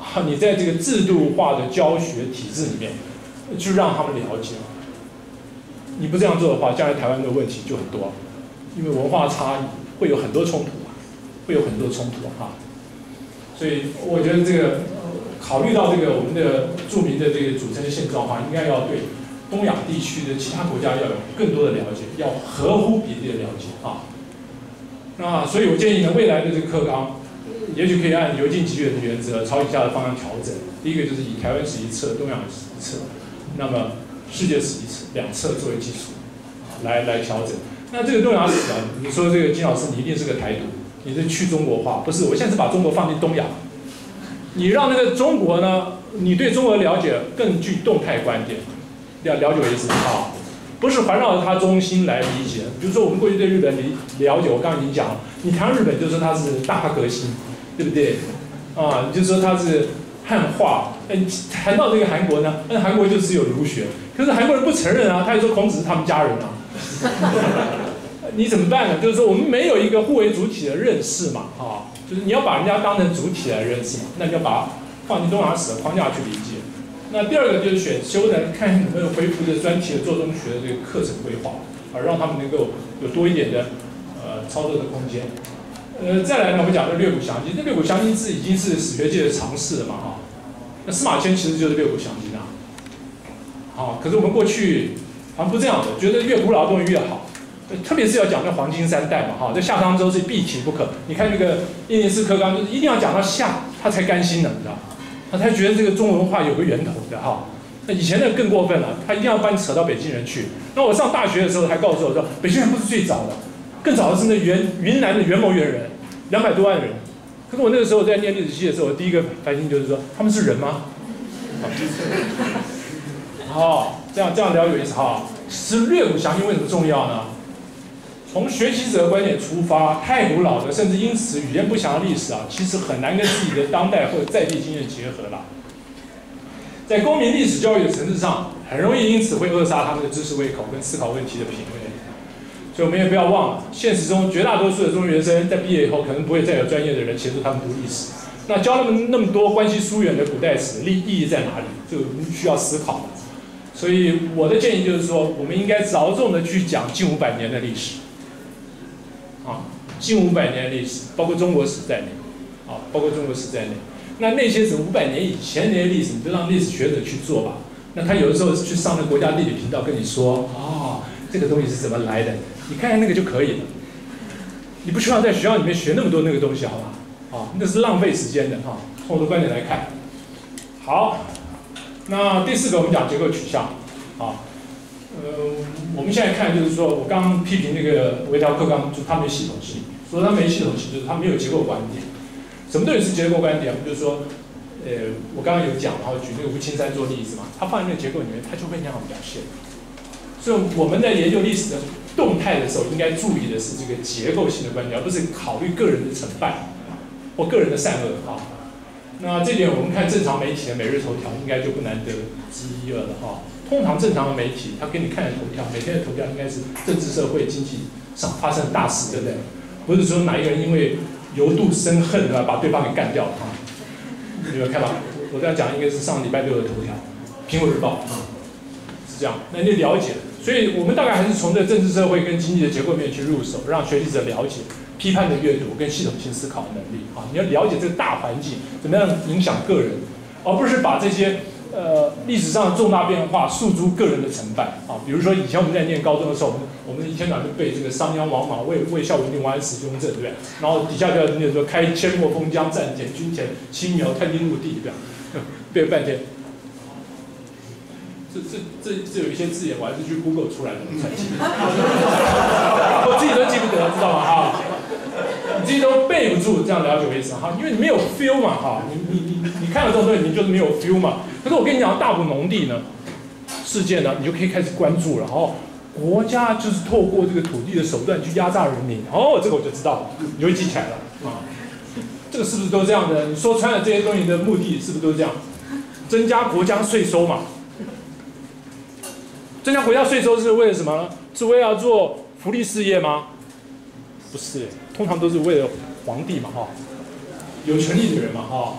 啊，你在这个制度化的教学体制里面，去让他们了解。你不这样做的话，将来台湾的问题就很多，因为文化差异会有很多冲突啊，会有很多冲突啊。所以我觉得这个。 考虑到这个我们的著名的这个组成的现状的话，应该要对东亚地区的其他国家要有更多的了解，要合乎比例的了解啊。那所以我建议呢，未来的这个课纲，也许可以按由近及远的原则，朝以下的方向调整。第一个就是以台湾史一册、东亚史一册，那么世界史一册两册作为基础，来来调整。那这个东亚史啊，你说这个金老师你一定是个台独，你是去中国化，不是？我现在是把中国放进东亚。 你让那个中国呢？你对中国的了解更具动态观点，了了解我意思啊，不是环绕着它中心来理解。比如说我们过去对日本理了解，我刚刚已经讲了，你谈日本就说它是大化革新，对不对？啊，你就说它是汉化。哎，谈到这个韩国呢，那韩国就只有儒学，可是韩国人不承认啊，他也说孔子是他们家人啊。你怎么办呢？就是说我们没有一个互为主体的认识嘛，啊。 就是你要把人家当成主体来认识嘛，那你要把它放进东亚史的框架去理解。那第二个就是选修呢，看有没有恢复的专题的做中学的这个课程规划，啊，让他们能够有多一点的呃操作的空间。呃，再来呢，我们讲这六股详经，这六股详经是已经是史学界的常识了嘛，哈、哦。那司马迁其实就是六股详经啊。好、哦，可是我们过去好像不这样的，觉得越古老的东西越好，特别是要讲那黄金三代嘛，哈、哦，这夏商周是必提不可。你看那个一零四课纲，就是一定要讲到夏，他才甘心的，你知道，他才觉得这个中国文化有个源头的哈。哦，那以前的更过分了，他一定要把你扯到北京人去。那我上大学的时候还告诉我说，北京人不是最早的，更早的是那原云南的元谋猿人，两百多万人。可是我那个时候在念历史系的时候，我第一个反应就是说，他们是人吗？哦，这样这样聊有意思哈。其实略古详今为什么重要呢？从学习者的观点出发，太古老的，甚至因此语言不详的历史啊，其实很难跟自己的当代或者在地经验结合了。在公民历史教育的层次上，很容易因此会扼杀他们的知识胃口跟思考问题的品味。所以我们也不要忘了，现实中绝大多数的中学生在毕业以后，可能不会再有专业的人协助他们读历史。那教他们那么多关系疏远的古代史，意意义在哪里？就需要思考了。所以我的建议就是说，我们应该着重的去讲近五百年的历史，啊，近五百年的历史，包括中国史在内，啊，包括中国史在内。那那些是五百年以前那些历史，你就让历史学者去做吧。那他有的时候去上那国家地理频道跟你说，哦，这个东西是怎么来的，你看看那个就可以了。你不需要在学校里面学那么多那个东西，好吧？啊，那是浪费时间的哈。从我的观点来看，好，那第四个我们讲结构取向，啊，呃，我们现在看就是说我刚刚批评那个微调课纲，就他没系统性，说他没系统性就是他没有结构观点。什么东西是结构观点？就是说，呃，我刚刚有讲，然后举那个吴青山做例子嘛，他放在那个结构里面，他就会那样表现。所以我们在研究历史的动态的时候，应该注意的是这个结构性的观点，而不是考虑个人的成败或个人的善恶哈。那这点我们看正常媒体的每日头条，应该就不难得之一二了哈。通常正常的媒体，他给你看的头条，每天的头条应该是政治、社会、经济上发生大事，对不对？不是说哪一个人因为由妒生恨，对吧？把对方给干掉了啊！你们看吧，我这样讲应该是上礼拜六的头条，《苹果日报》啊，是这样。那你了解，所以我们大概还是从这政治、社会跟经济的结构面去入手，让学习者了解批判的阅读跟系统性思考能力啊。你要了解这个大环境怎么样影响个人，而不是把这些呃历史上的重大变化诉诸个人的成败啊。比如说以前我们在念高中的时候，我们我们以前哪就背这个商鞅王莽魏魏孝文定王安石雍正，对不对？然后底下就要念说开阡陌封疆战简军前青苗探听陆地，对吧？背了半天，这这这这有一些字眼我还是去 Google 出来的，我自己都记不得，知道吗？哈，你自己都背不住，这样了解为什么？哈，因为你没有 feel 嘛，哈，你你你你看了这种东西，你就是没有 feel 嘛。可是我跟你讲，大埔农地呢事件呢，你就可以开始关注了，哈。国家就是透过这个土地的手段去压榨人民，哦，这个我就知道了，你就记起来了啊、嗯。这个是不是都这样的？你说穿了这些东西的目的是不是都这样？增加国家税收嘛？增加国家税收是为了什么呢？是为了做福利事业吗？不是，通常都是为了皇帝嘛，哈、哦，有权力的人嘛，哈、哦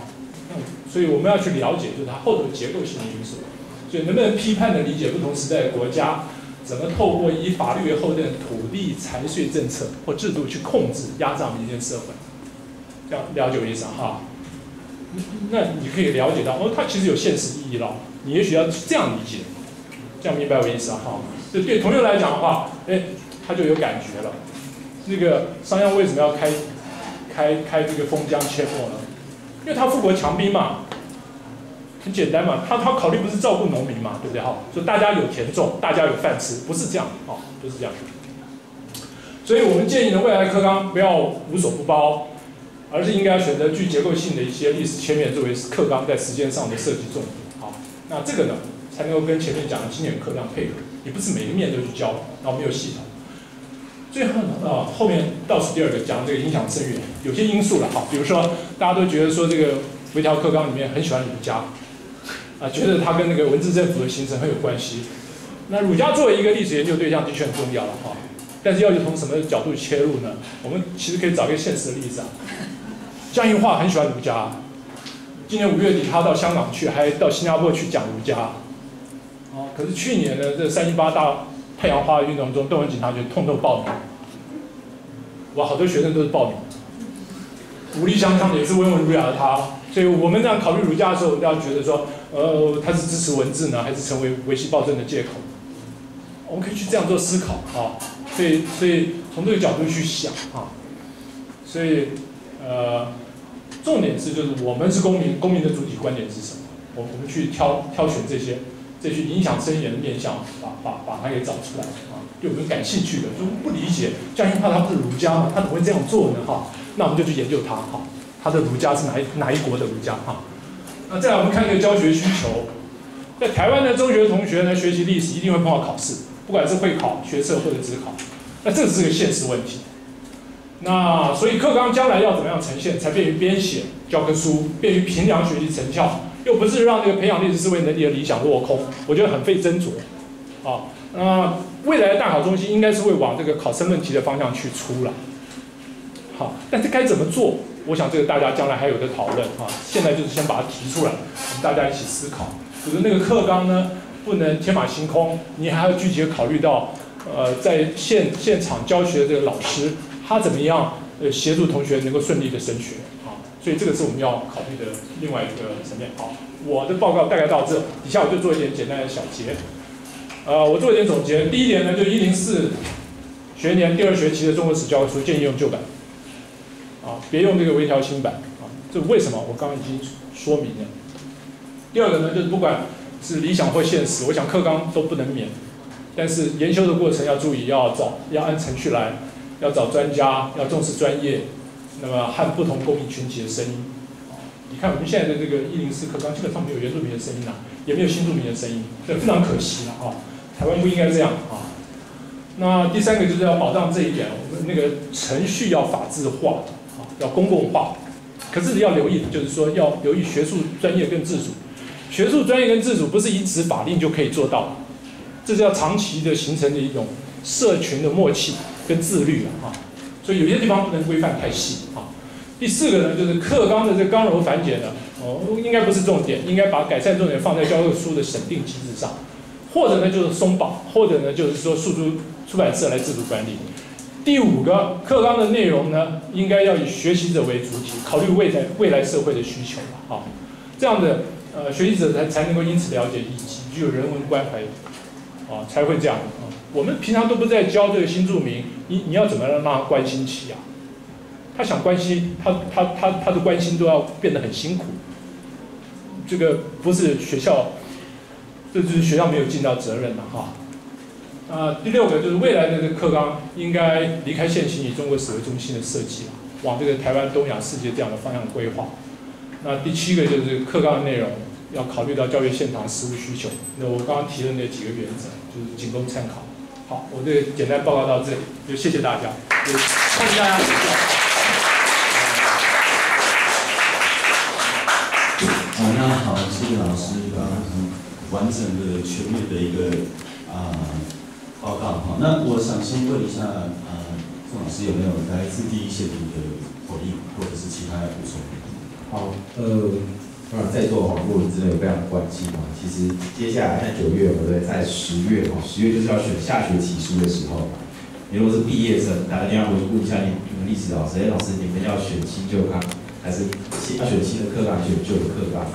嗯。所以我们要去了解，就是它后头结构性的因素。所以能不能批判的理解不同时代的国家？怎么透过以法律为后盾、土地财税政策或制度去控制、压榨民间社会？这样了解我意思哈。那你可以了解到，哦，它其实有现实意义了。你也许要这样理解，这样明白我意思哈。就对同学来讲的话，哎，他就有感觉了。那个商鞅为什么要开开开这个封疆阡陌呢？因为他富国强兵嘛。很简单嘛，他他考虑不是照顾农民嘛，对不对哈？所以大家有田种，大家有饭吃，不是这样啊、哦，不是这样。所以我们建议呢，未来的课纲不要无所不包，而是应该选择具结构性的一些历史切面作为课纲在时间上的设计重点。好，那这个呢，才能够跟前面讲的经典课纲配合。也不是每个面都去教，然后没有系统。最后呢，啊、呃，后面倒数第二个讲这个影响深远，有些因素了哈，比如说大家都觉得说这个微调课纲里面很喜欢儒家。啊，觉得它跟那个文字政府的形成很有关系。那儒家作为一个历史研究对象，的确很重要了哈。但是要从什么角度切入呢？我们其实可以找一个现实的例子啊。江宜桦很喜欢儒家，今年五月底他到香港去，还到新加坡去讲儒家。啊，可是去年呢，这三一八大太阳花运动中，邓文锦同学痛痛报名。哇，好多学生都是报名，武力相当也是温文儒雅的他。所以我们这样考虑儒家的时候，我们要觉得说，呃，他是支持文字呢，还是成为维系暴政的借口？我们可以去这样做思考啊。所以，所以从这个角度去想啊。所以，呃，重点是就是我们是公民，公民的主体观点是什么？我我们去挑挑选这些。 这些影响深远的面向，把把把它给找出来啊！对我们感兴趣的，就不理解，江阴怕他不是儒家嘛，他怎么会这样做呢？哈，那我们就去研究他哈，他的儒家是哪一哪一国的儒家哈？那再来我们看一个教学需求，在台湾的中学同学呢，学习历史一定会碰到考试，不管是会考、学测或者指考，那这是个现实问题。那所以课纲将来要怎么样呈现，才便于编写教科书，便于评量学习成效？ 又不是让这个培养历史思维能力的理想落空，我觉得很费斟酌，啊，那、呃、未来的大考中心应该是会往这个考生论题的方向去出了，好，但是该怎么做，我想这个大家将来还有的讨论啊，现在就是先把它提出来，我们大家一起思考，就是那个课纲呢不能天马行空，你还要具体的考虑到，呃，在现现场教学的这个老师他怎么样呃协助同学能够顺利的升学。 所以这个是我们要考虑的另外一个层面。好，我的报告大概到这，底下我就做一点简单的小结。呃，我做一点总结。第一点呢，就一零四学年第二学期的中国史教科书建议用旧版，啊，别用这个微调新版啊。这为什么？我刚刚已经说明了。第二个呢，就是不管是理想或现实，我想课纲都不能免，但是研修的过程要注意，要找要按程序来，要找专家，要重视专业。 那么和不同公民群体的声音，你看我们现在的这个一零四课纲基本上没有原住民的声音啦、啊，也没有新住民的声音，这非常可惜了啊、哦！台湾不应该这样啊。那第三个就是要保障这一点，我们那个程序要法制化啊，要公共化。可是要留意，就是说要留意学术专业跟自主，学术专业跟自主不是一纸法令就可以做到，这是要长期的形成的一种社群的默契跟自律啊。 所以有些地方不能规范太细啊。第四个呢，就是课纲的这刚柔繁简呢，哦，应该不是重点，应该把改善重点放在教科书的审定机制上，或者呢就是松绑，或者呢就是说诉诸出版社来自主管理。第五个，课纲的内容呢，应该要以学习者为主体，考虑未来未来社会的需求啊，这样的呃学习者才才能够因此了解以及具有人文关怀啊，才会这样啊。 我们平常都不在教这个新住民，你你要怎么样让他关心起啊？他想关心，他他他他的关心都要变得很辛苦。这个不是学校，这就是学校没有尽到责任了哈。啊，第六个就是未来的这个课纲应该离开现行以中国史为中心的设计啊，往这个台湾、东亚、世界这样的方向规划。那第七个就是课纲的内容。 要考虑到教育现场实务需求，那我刚刚提的那几个原则就是仅供参考。好，我这简单报告到这里，就谢谢大家，也欢迎大家指教。好，那好，谢谢老师刚刚很完整的、全面的一个啊、呃、报告哈。那我想先问一下，呃，宋老师有没有来自第一线的回应，或者是其他的补充？好，呃。 当然，在座的网络人真的有非常关心嘛。其实接下来在九月或者在十月哦，十月就是要选下学期书的时候。你如果是毕业生，打个电话回顾一下你你们历史老师，哎，老师你们要选新旧纲，还是新要选新的课纲，选旧的课纲？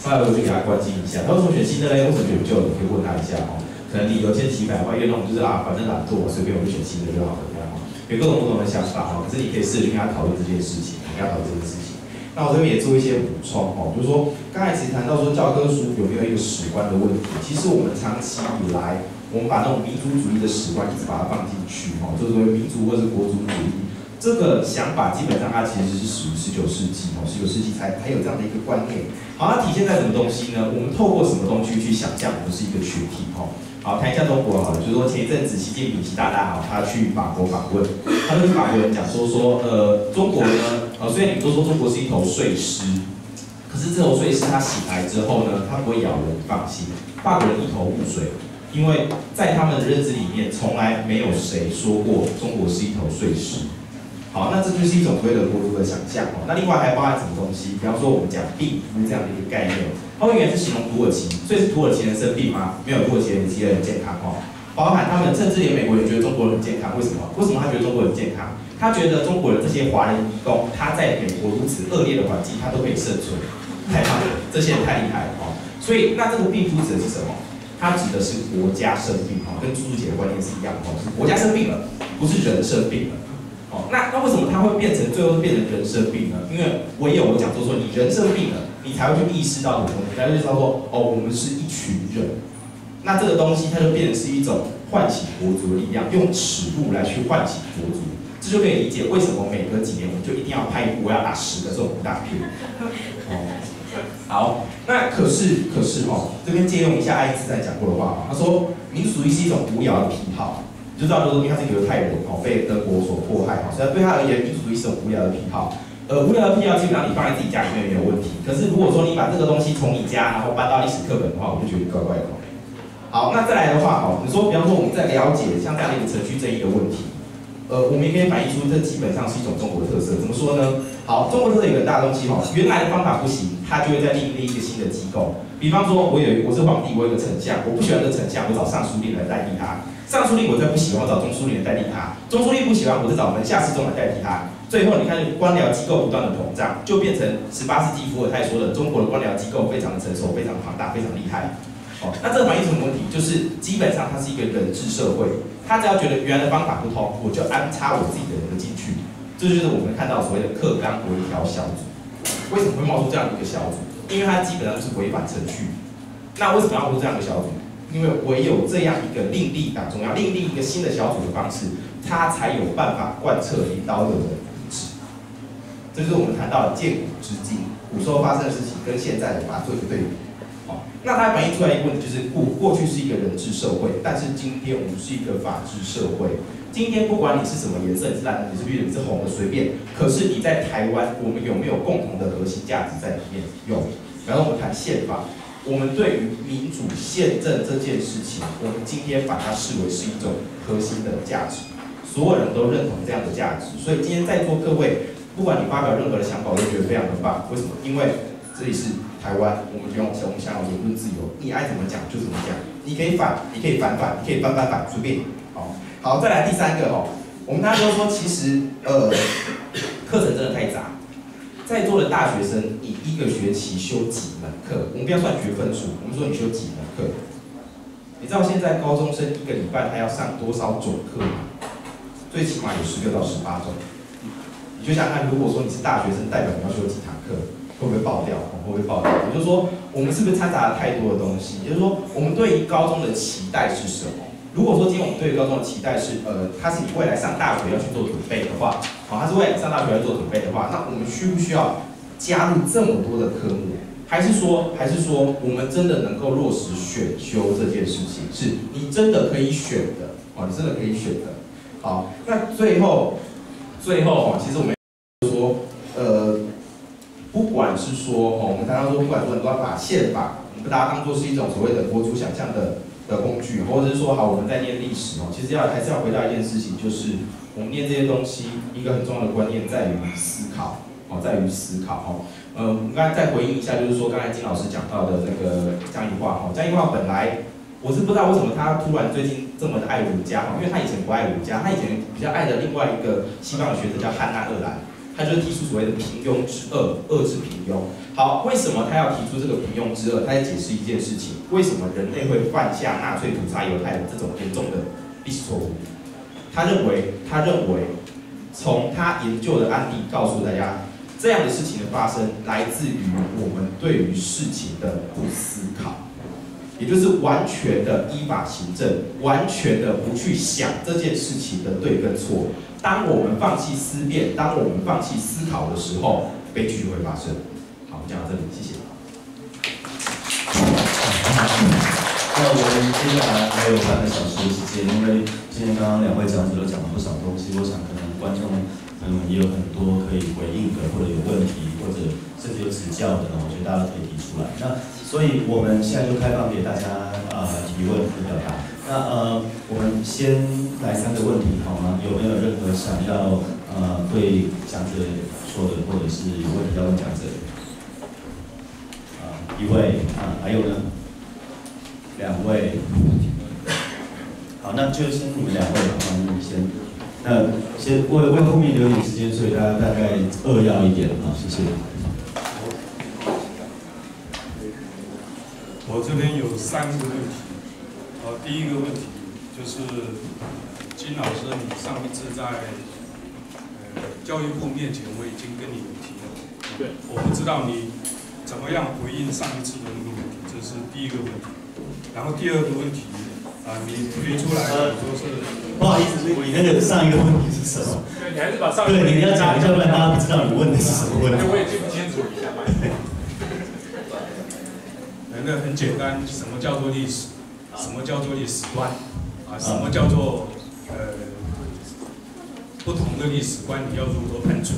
稍微我就给他关心一下。他为什么选新的嘞？为什么选旧的？可以问他一下哦。可能你有千奇百怪，因为那种就是啊，反正懒惰，随便我就选新的就好了，这样哦。有各种不同的想法哦，可是你可以试着跟他讨论这件事情，跟他讨论这件事情。 那我这边也做一些补充哦，就是说刚才其实谈到说教科书有没有一个史观的问题，其实我们长期以来，我们把那种民族主义的史观一直把它放进去哦，就是说民族或是国族主义这个想法，基本上它其实是属于十九世纪哦，十九世纪才才有这样的一个观念。好，它体现在什么东西呢？我们透过什么东西去想象我们是一个群体哦。好，谈一下中国好了，就是说前一阵子习近平习大大好，他去法国访问，他跟法国人讲说说呃中国呢。 哦，虽然你们都说中国是一头碎尸，可是这头碎尸它醒来之后呢，它不会咬人，放心。法国人一头雾水，因为在他们的认知里面，从来没有谁说过中国是一头碎尸。好，那这就是一种所谓的国族的想象哦。那另外还包含什么东西？比方说我们讲病夫这样的一个概念，它原来是形容土耳其，所以是土耳其人生病吗？没有，土耳其人其实很健康哦。包含他们甚至连美国人觉得中国人很健康，为什么？为什么他觉得中国人健康？ 他他觉得中国的这些华人移工，他在美国如此恶劣的环境，他都可以生存，太棒了，这些人太厉害了哦。所以，那这个病夫指的是什么？它指的是国家生病哦，跟猪猪姐的观念是一样哦，是国家生病了，不是人生病了哦。那那为什么它会变成最后变成人生病呢？因为我也有我讲座说，你人生病了，你才会去意识到的东西，才会知道说，哦，我们是一群人。那这个东西它就变成是一种唤起国族的力量，用尺度来去唤起国族。 这就可以理解为什么每隔几年我们就一定要拍一部我要打十个这种武打片。哦，好，那可是可是哦，这边借用一下爱因斯坦讲过的话，他说民族主义是一种无聊的癖好，你就知道，就是因为他是犹太人哦，被德国所迫害哦，所以对他而言，民族主义是一种无聊的癖好。呃，无聊的癖好基本上你放在自己家里面没有问题，可是如果说你把这个东西从你家然后搬到历史课本的话，我就觉得怪怪的。好，那再来的话哦，你说比方说我们在了解像这样的一个程序正义的问题。 呃，我们也可以反映出这基本上是一种中国的特色。怎么说呢？好，中国特色有个大东西哈，原来的方法不行，他就会再另立一个新的机构。比方说，我有我是皇帝，我有个丞相，我不喜欢这丞相，我找尚书令来代替他；尚书令我再不喜欢，我找中书令来代替他；中书令不喜欢，我再找门下侍中来代替他。最后，你看官僚机构不断的膨胀，就变成十八世纪伏尔泰说的中国的官僚机构非常的成熟、非常庞大、非常厉害。哦，那这反映什么问题？就是基本上它是一个人治社会。 他只要觉得原来的方法不通，我就安插我自己的人进去，这就是我们看到所谓的克刚微调小组。为什么会冒出这样一个小组？因为它基本上就是违反程序。那为什么要出这样的小组？因为唯有这样一个另立党中央、另立一个新的小组的方式，它才有办法贯彻领导者的意志。这就是我们谈到的建古之今，古时候发生的事情跟现在的把它做一个对比。 那它反映出来一个问题，就是过过去是一个人治社会，但是今天我们是一个法治社会。今天不管你是什么颜色，你是蓝的，你是绿的，你是红的，随便。可是你在台湾，我们有没有共同的核心价值在里面？有。然后我们谈宪法，我们对于民主宪政这件事情，我们今天把它视为是一种核心的价值，所有人都认同这样的价值。所以今天在座各位，不管你发表任何的想法，我都觉得非常的棒。为什么？因为这里是。 台湾，我们就用我们享有言论自由，你爱怎么讲就怎么讲，你可以反，你可以反反，你可以翻翻反，随便。好，好，再来第三个哦，我们大家都说，其实呃，课程真的太杂，在座的大学生，你一个学期修几门课？我们不要算学分数，我们说你修几门课？你知道现在高中生一个礼拜他要上多少种课吗？最起码有十六到十八种。你就想看，如果说你是大学生，代表你要修几堂课？ 会不会爆掉？会不会爆掉？也就是说，我们是不是掺杂了太多的东西？也就是说，我们对于高中的期待是什么？如果说今天我们对于高中的期待是，呃，它是你未来上大学要去做准备的话，好、哦，它是未来上大学要做准备的话，那我们需不需要加入这么多的科目？还是说，还是说，我们真的能够落实选修这件事情？是你真的可以选的，哦，你真的可以选的。好，那最后，最后哦，其实我们说，呃。 不管是说哦，我们刚刚说，不管说你都要把宪法，我们把它当做是一种所谓的国族想象的的工具，或者是说好，我们在念历史哦，其实要还是要回到一件事情，就是我们念这些东西，一个很重要的观念在于思考哦，在于思考哦。呃，我们刚才再回应一下，就是说刚才金老师讲到的那个江宜桦哦，江宜桦本来我是不知道为什么他突然最近这么的爱儒家哦，因为他以前不爱儒家，他以前比较爱的另外一个西方的学者叫汉娜·鄂兰。 他就是提出所谓的平庸之恶，恶之平庸。好，为什么他要提出这个平庸之恶？他在解释一件事情：为什么人类会犯下纳粹屠杀犹太人这种严重的历史错误？他认为，他认为，从他研究的案例告诉大家，这样的事情的发生来自于我们对于事情的不思考，也就是完全的依法行政，完全的不去想这件事情的对跟错。 当我们放弃思辨，当我们放弃思考的时候，悲剧就会发生。好，我们讲到这里，谢谢。那我们接下来还有半个小时的时间，因为今天刚刚两位讲者都讲了不少东西，我想可能观众朋友们也有很多可以回应的，或者有问题，或者甚至有指教的，我觉得大家都可以提出来。那所以我们现在就开放给大家啊、呃、提问和表达。 那呃，我们先来三个问题好吗？有没有任何想要呃对讲者说的，或者是有问题要问讲者？啊、呃，一位啊、呃，还有呢？两位。好，那就先你们两位，好吗？你们先。那先为为后面留点时间，所以大家大概扼要一点啊，谢谢。我这边有三个问题，呃，第一个问题就是金老师，你上一次在呃教育部面前，我已经跟你有提了，对，我不知道你怎么样回应上一次的那个问题，这是第一个问题。然后第二个问题。 啊，你推出来的都是不好意思，你那个上一个问题是什么？对，你还是把上一个对，你要讲一下，不然大家不知道你问的是什么问题。我也记不清楚一下嘛。那很简单，什么叫做历史？什么叫做历史观？啊，什么叫做呃不同的历史观？你要如何判处？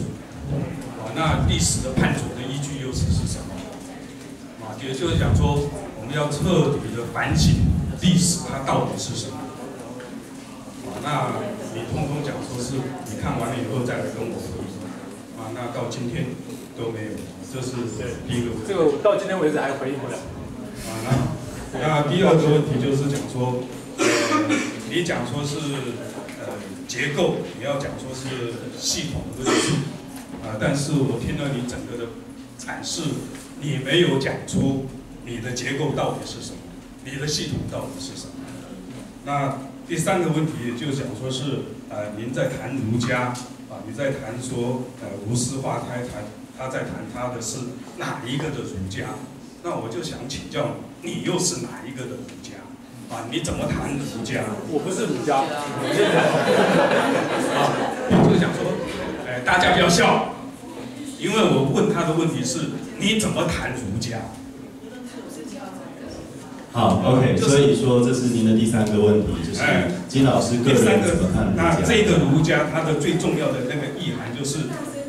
啊，那历史的判处的依据又是是什么？啊，也就是讲说，我们要彻底的反省。 历史它到底是什么？那你通通讲说是你看完了以后再来跟我回应啊，那到今天都没有，这是第一个。这个到今天为止还回应不了。啊，那那第二个问题就是讲说，呃、你讲说是呃结构，你要讲说是系统的问题啊，但是我听了你整个的阐释，你没有讲出你的结构到底是什么。 你的系统到底是什么？那第三个问题就讲说是，呃，您在谈儒家啊，你在谈说，呃，无私化胎，谈他在谈他的是哪一个的儒家？那我就想请教你，你又是哪一个的儒家？啊，你怎么谈儒家？我不是儒家，我是啊，就想说，哎、呃，大家不要笑，因为我问他的问题是，你怎么谈儒家？ 好 ，OK，、就是、所以说这是您的第三个问题，就是金老师个人怎么看儒家？那这个儒家它的最重要的那个意涵就是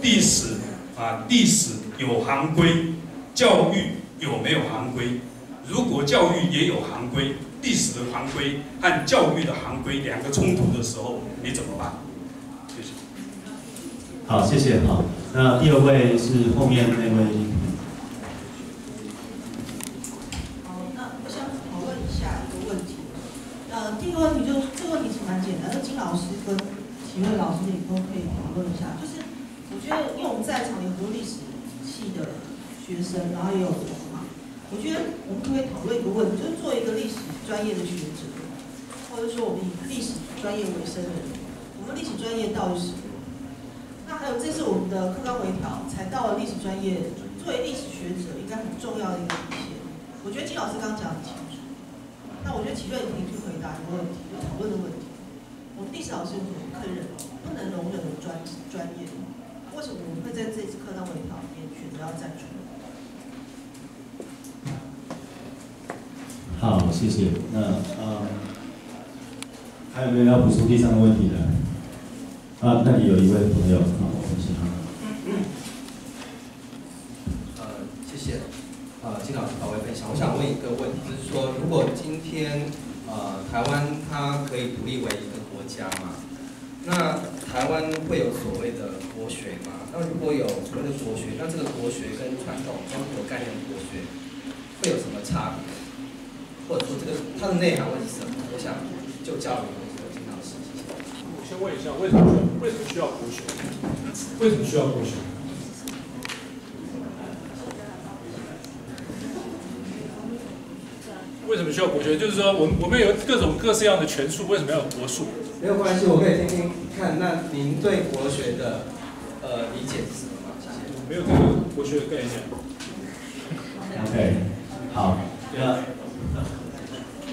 历史啊，历史有行规，教育有没有行规？如果教育也有行规，历史的行规和教育的行规两个冲突的时候，你怎么办？谢谢。好，谢谢。好，那第二位是后面那位。 评论老师也都可以讨论一下，就是我觉得，因为我们在场有很多历史系的学生，然后也有我嘛，我觉得我们可不可以讨论一个问题，就是做一个历史专业的学者，或者说我们以历史专业为生的人，我们历史专业到底是什么？那还有，这是我们的课纲微调才到了历史专业，作为历史学者应该很重要的一个底线。我觉得金老师刚刚讲很清楚，那我觉得奇瑞可以去回答一个问题，就讨论的问题。 我们历史老师可忍，不能容忍的专专业，为什么我们会在这次课纲微调里面选择要站出来？好，谢谢。那呃，还有没有要补充第三个问题的？啊，那里有一位朋友，好，我们请他。呃，谢谢。呃，金老师各位分享，我想问一个问题，就是说，如果今天呃台湾它可以独立为一个 家嘛，那台湾会有所谓的国学嘛？那如果有所谓的国学，那这个国学跟传统中国概念的国学会有什么差别？或者说这个它的内涵会是什么？我想就教育我金老师。谢谢。我先问一下，为什么为什么需要国学？为什么需要国学？为什么需要国学？就是说我们我们有各种各式样的权术，为什么要有国术？ 没有关系，我可以听听看。那您对国学的呃理解是什么？谢谢。没有这个国学的概念。OK， 好。那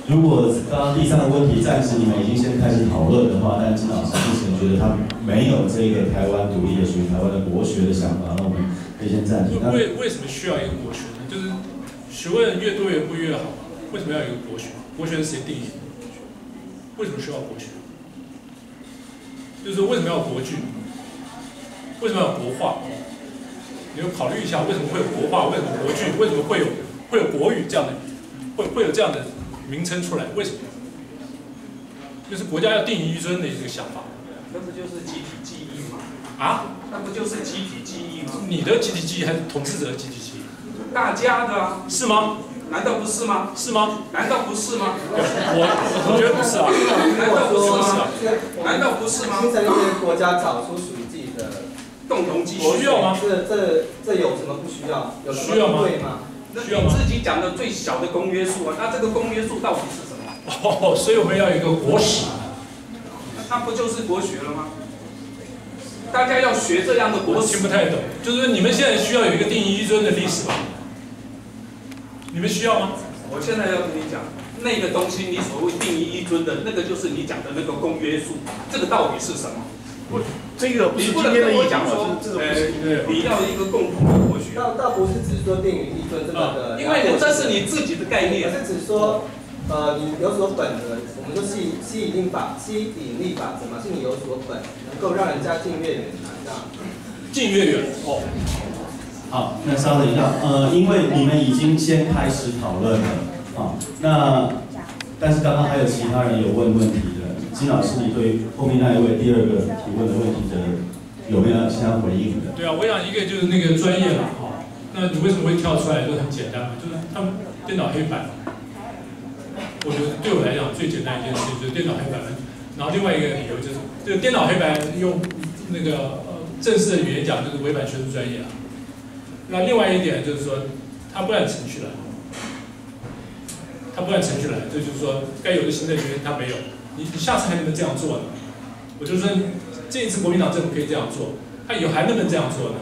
如果刚刚第三个问题暂时你们已经先开始讨论的话，但金老师之前觉得他没有这个台湾独立的属于台湾的国学的想法，那我们可以先暂停。为为什么需要一个国学呢？就是学问越多越不越好。为什么要有一个国学？国学是谁定义？为什么需要国学？ 就是为什么要国剧？为什么要国画？你要考虑一下，为什么会有国画？为什么国剧？为什么会有会有国语这样的，会会有这样的名称出来？为什么？就是国家要定于一尊的一个想法。那不就是集体记忆吗？啊？那不就是集体记忆吗？你的集体记忆还是统治者的集体记忆？大家的啊？是吗？难道不是吗？是吗？难道不是吗？我我觉得不是啊。难道不是吗？难道不是吗？形成一个国家，找出属于自己的共同基础。需要吗？这这这有什么不需要？有需要吗？对吗？那你自己讲的最小的公约数啊，那这个公约数到底是什么？哦，所以我们要有一个国史。那它不就是国学了吗？ 大家要学这样的国史，听不太懂。就是你们现在需要有一个定一尊的历史吧？你们需要吗？我现在要跟你讲，那个东西你所谓定一尊的那个，就是你讲的那个公约数，这个到底是什么？不，这个不是今天的意讲说，呃，你要一个共同的国学。倒倒不是只说定于一尊这么的，因为这是你自己的概念。我是只说，呃，你有所本的。 我们说吸吸引力法，吸引力法则嘛，是你有所本，能够让人家近越远，这样。近越远哦。好，那稍等一下，呃，因为你们已经先开始讨论了，啊、哦，那但是刚刚还有其他人有问问题的，金老师，你对后面那一位第二个提问的问题的有没有其他回应的？对啊，我想一个就是那个专业了，哈、哦，那你为什么会跳出来？就很简单嘛，就是他们电脑黑板。 我觉得对我来讲最简单一件事情就是电脑黑板，然后另外一个理由就是这个电脑黑板用那个呃正式的语言讲就是违反学术专业啊。那另外一点就是说，他不按程序来，他不按程序来，这就是说该有的行政人员他没有，你你下次还能不能这样做呢？我就说这一次国民党政府可以这样做，他以后还能不能这样做呢？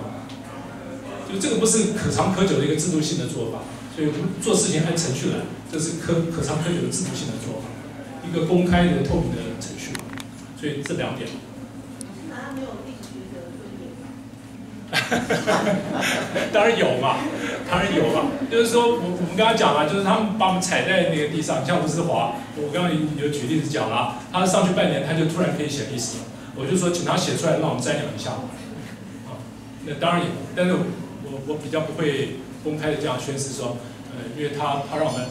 就这个不是可长可久的一个制度性的做法。 所以我们做事情按程序来，这是可可长可久的制度性的做法，一个公开的、透明的程序。所以这两点。哪没有地区的尊严？当然有嘛，当然有嘛。就是说，我我们刚刚讲了，就是他们把我们踩在那个地上，像吴思华，我刚刚有举例子讲了，他上去半年，他就突然可以写历史了。我就说，请他写出来，让我们瞻仰一下。啊，那当然有，但是我我比较不会。 公开的这样宣示说，呃，因为他他让我们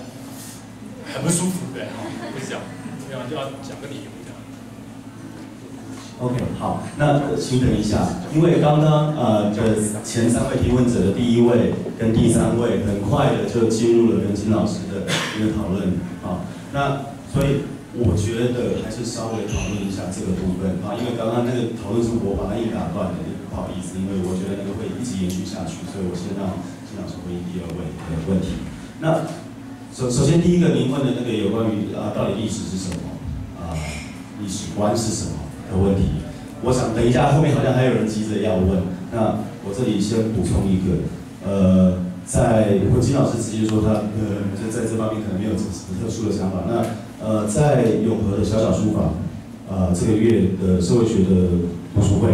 很不舒服，对，不是这样，这样就要讲个理由这样。OK， 好，那请等一下，因为刚刚呃的前三位提问者的第一位跟第三位很快的就进入了跟金老师的一个讨论啊，那所以我觉得还是稍微讨论一下这个部分啊，因为刚刚那个讨论是我把它硬打断的，不好意思，因为我觉得那个会一直延续下去，所以我先让。 老师回应第二位的问题。那首首先第一个您问的那个有关于啊到底历史是什么啊历史观是什么的问题，我想等一下后面好像还有人急着要问，那我这里先补充一个，呃，在金老师直接说他呃就在这方面可能没有什么特殊的想法。那呃在永和的小小书房，呃这个月的社会学的读书会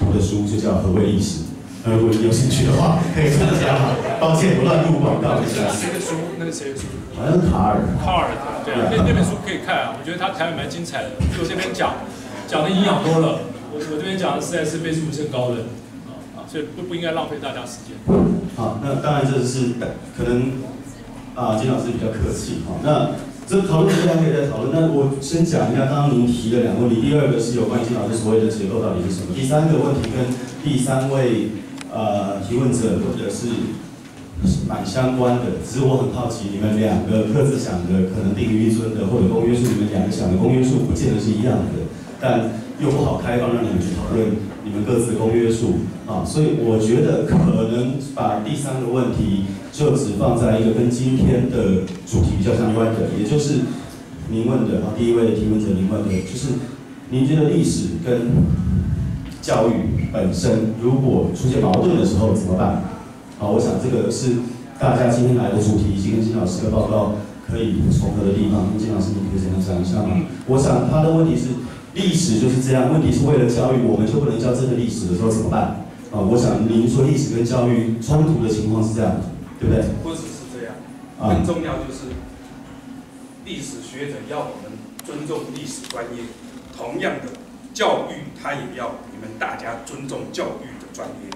读的书就叫《何谓历史》。 呃，如果你有兴趣的话，可以参加。抱歉，我乱录广告一下。那个书，那个谁的书？好像是卡尔。卡尔，对啊，那那本书可以看啊，我觉得他台湾蛮精彩的，比我这边讲讲的营养多了。我我这边讲的实在是倍数无限高的，啊，所以不不应该浪费大家时间。好，那当然这是可能啊，金老师比较客气哈、哦。那这讨论大家可以再讨论。那我先讲一下刚刚您提的两个问题，第二个是有关金老师所谓的结构到底是什么，第三个问题跟第三位。 呃，提问者或者是蛮相关的，只是我很好奇，你们两个各自想的可能定于一尊的或者公约数，你们两个想的公约数不见得是一样的，但又不好开放让你们去讨论你们各自的公约数啊，所以我觉得可能把第三个问题就只放在一个跟今天的主题比较相关的，也就是您问的啊，第一位提问者您问的就是您觉得历史跟教育。 本身如果出现矛盾的时候怎么办？好，我想这个是大家今天来的主题，以及跟金老师的报告可以重合的地方。金老师，你可以简单讲一下吗？我想他的问题是，历史就是这样，问题是为了教育，我们就不能教这个历史的时候怎么办？啊，我想您说历史跟教育冲突的情况是这样，对不对？不只是这样，更重要就是历史学者要我们尊重历史专业，同样的。 教育，他也要你们大家尊重教育的专业。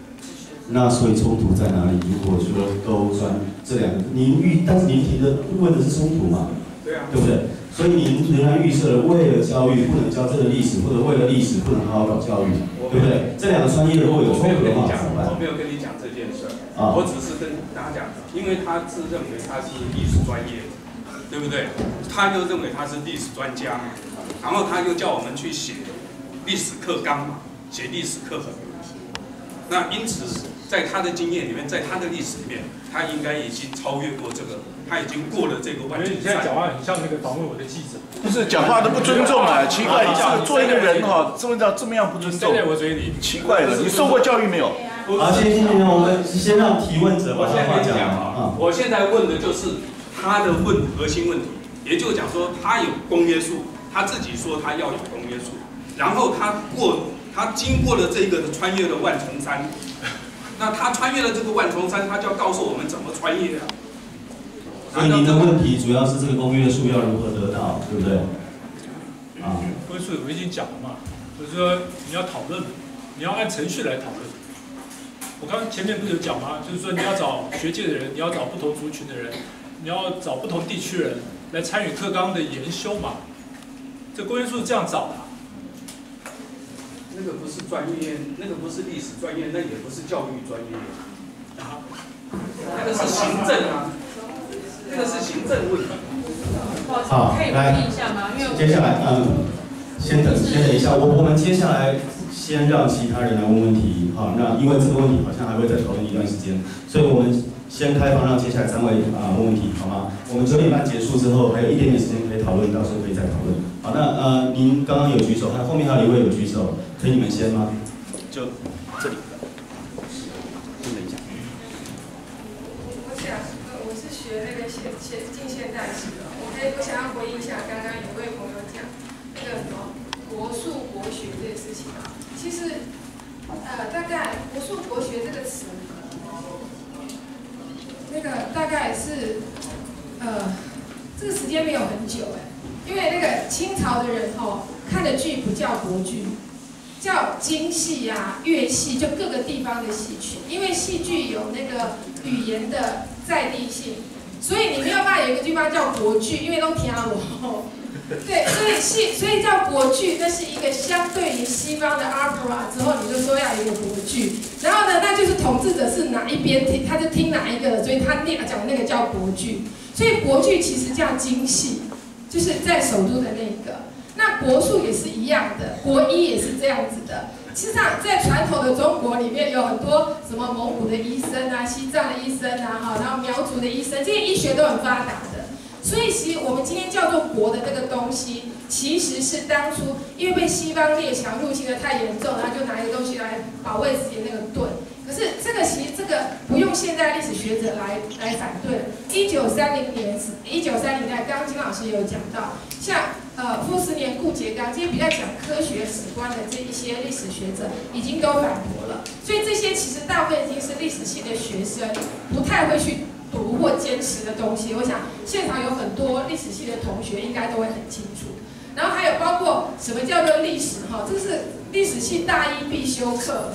那所以冲突在哪里？如果说都专这两个，您预但是您提的问的是冲突嘛？对啊，对不对？所以您仍然预设了为了教育不能教这个历史，或者为了历史不能好好搞教育，对不对？这两个专业如果有冲突的话，我没有跟你讲这件事。啊、我只是跟大家讲，因为他自认为他是历史专业，对不对？他就认为他是历史专家，然后他又叫我们去写历史课纲嘛，写历史课本。那因此，在他的经验里面，在他的历史里面，他应该已经超越过这个，他已经过了这个万。你现在讲话很像那个访问我的记者，不是讲话都不尊重啊！奇怪，你这做一个人哈，这么这么样不尊重。在我嘴里，奇怪了，你受过教育没有？ 好，谢谢金平，我们先让提问者把话讲啊。我现在问的就是他的问核心问题，也就是讲说他有公约数，他自己说他要有公约数，然后他过他经过了这个穿越了万重山，那他穿越了这个万重山，他就要告诉我们怎么穿越啊。所以您的问题主要是这个公约数要如何得到，对不对？啊，公约数我已经讲了嘛，就是说你要讨论，你要按程序来讨论。 我刚前面不是有讲吗？就是说你要找学界的人，你要找不同族群的人，你要找不同地区人来参与课纲的研修嘛。这公约数是这样找的、啊。那个不是专业，那个不是历史专业，那也不是教育专业，啊，那个是行政啊，那个是行政问题。好，可以问一下吗？因为接下来，嗯，先等，先等一下，我我们接下来。 先让其他人来问问题，好，那因为这个问题好像还会再讨论一段时间，所以我们先开放让接下来三位啊、呃、问问题，好吗？我们九点半结束之后，还有一点点时间可以讨论，到时候可以再讨论。好，那呃，您刚刚有举手，还后面还有一位有举手，可以你们先吗？就这里，先等一下。我想，我是学那个写写近现代史的，我可以我想要回应一下刚刚有位朋友讲那个什么国术国学这个事情啊。 其实，呃，大概“国术国学”这个词，那个大概是，呃，这个时间没有很久哎，因为那个清朝的人哦，看的剧不叫国剧，叫京戏啊、粤戏，就各个地方的戏曲，因为戏剧有那个语言的在地性，所以你没有办法有一个地方叫国剧，因为都听我。 对，所以戏，所以叫国剧，那是一个相对于西方的 opera 之后，你就说要一个国剧。然后呢，那就是统治者是哪一边听，他就听哪一个了，所以他那讲那个叫国剧。所以国剧其实叫京戏，就是在首都的那个。那国术也是一样的，国医也是这样子的。其实上，在传统的中国里面，有很多什么蒙古的医生啊、西藏的医生啊，哈，然后苗族的医生，这些医学都很发达的。 所以，其实我们今天叫做“国”的这个东西，其实是当初因为被西方列强入侵的太严重，然后就拿一个东西来保卫自己那个盾。可是，这个其实这个不用现代历史学者来来反对。一九三零年，一九三零年，刚刚金老师有讲到，像呃傅斯年、顾颉刚这些比较讲科学史观的这一些历史学者，已经都反驳了。所以，这些其实大部分已经是历史系的学生，不太会去。 读或坚持的东西，我想现场有很多历史系的同学应该都会很清楚。然后还有包括什么叫做历史哈，这是历史系大一必修课。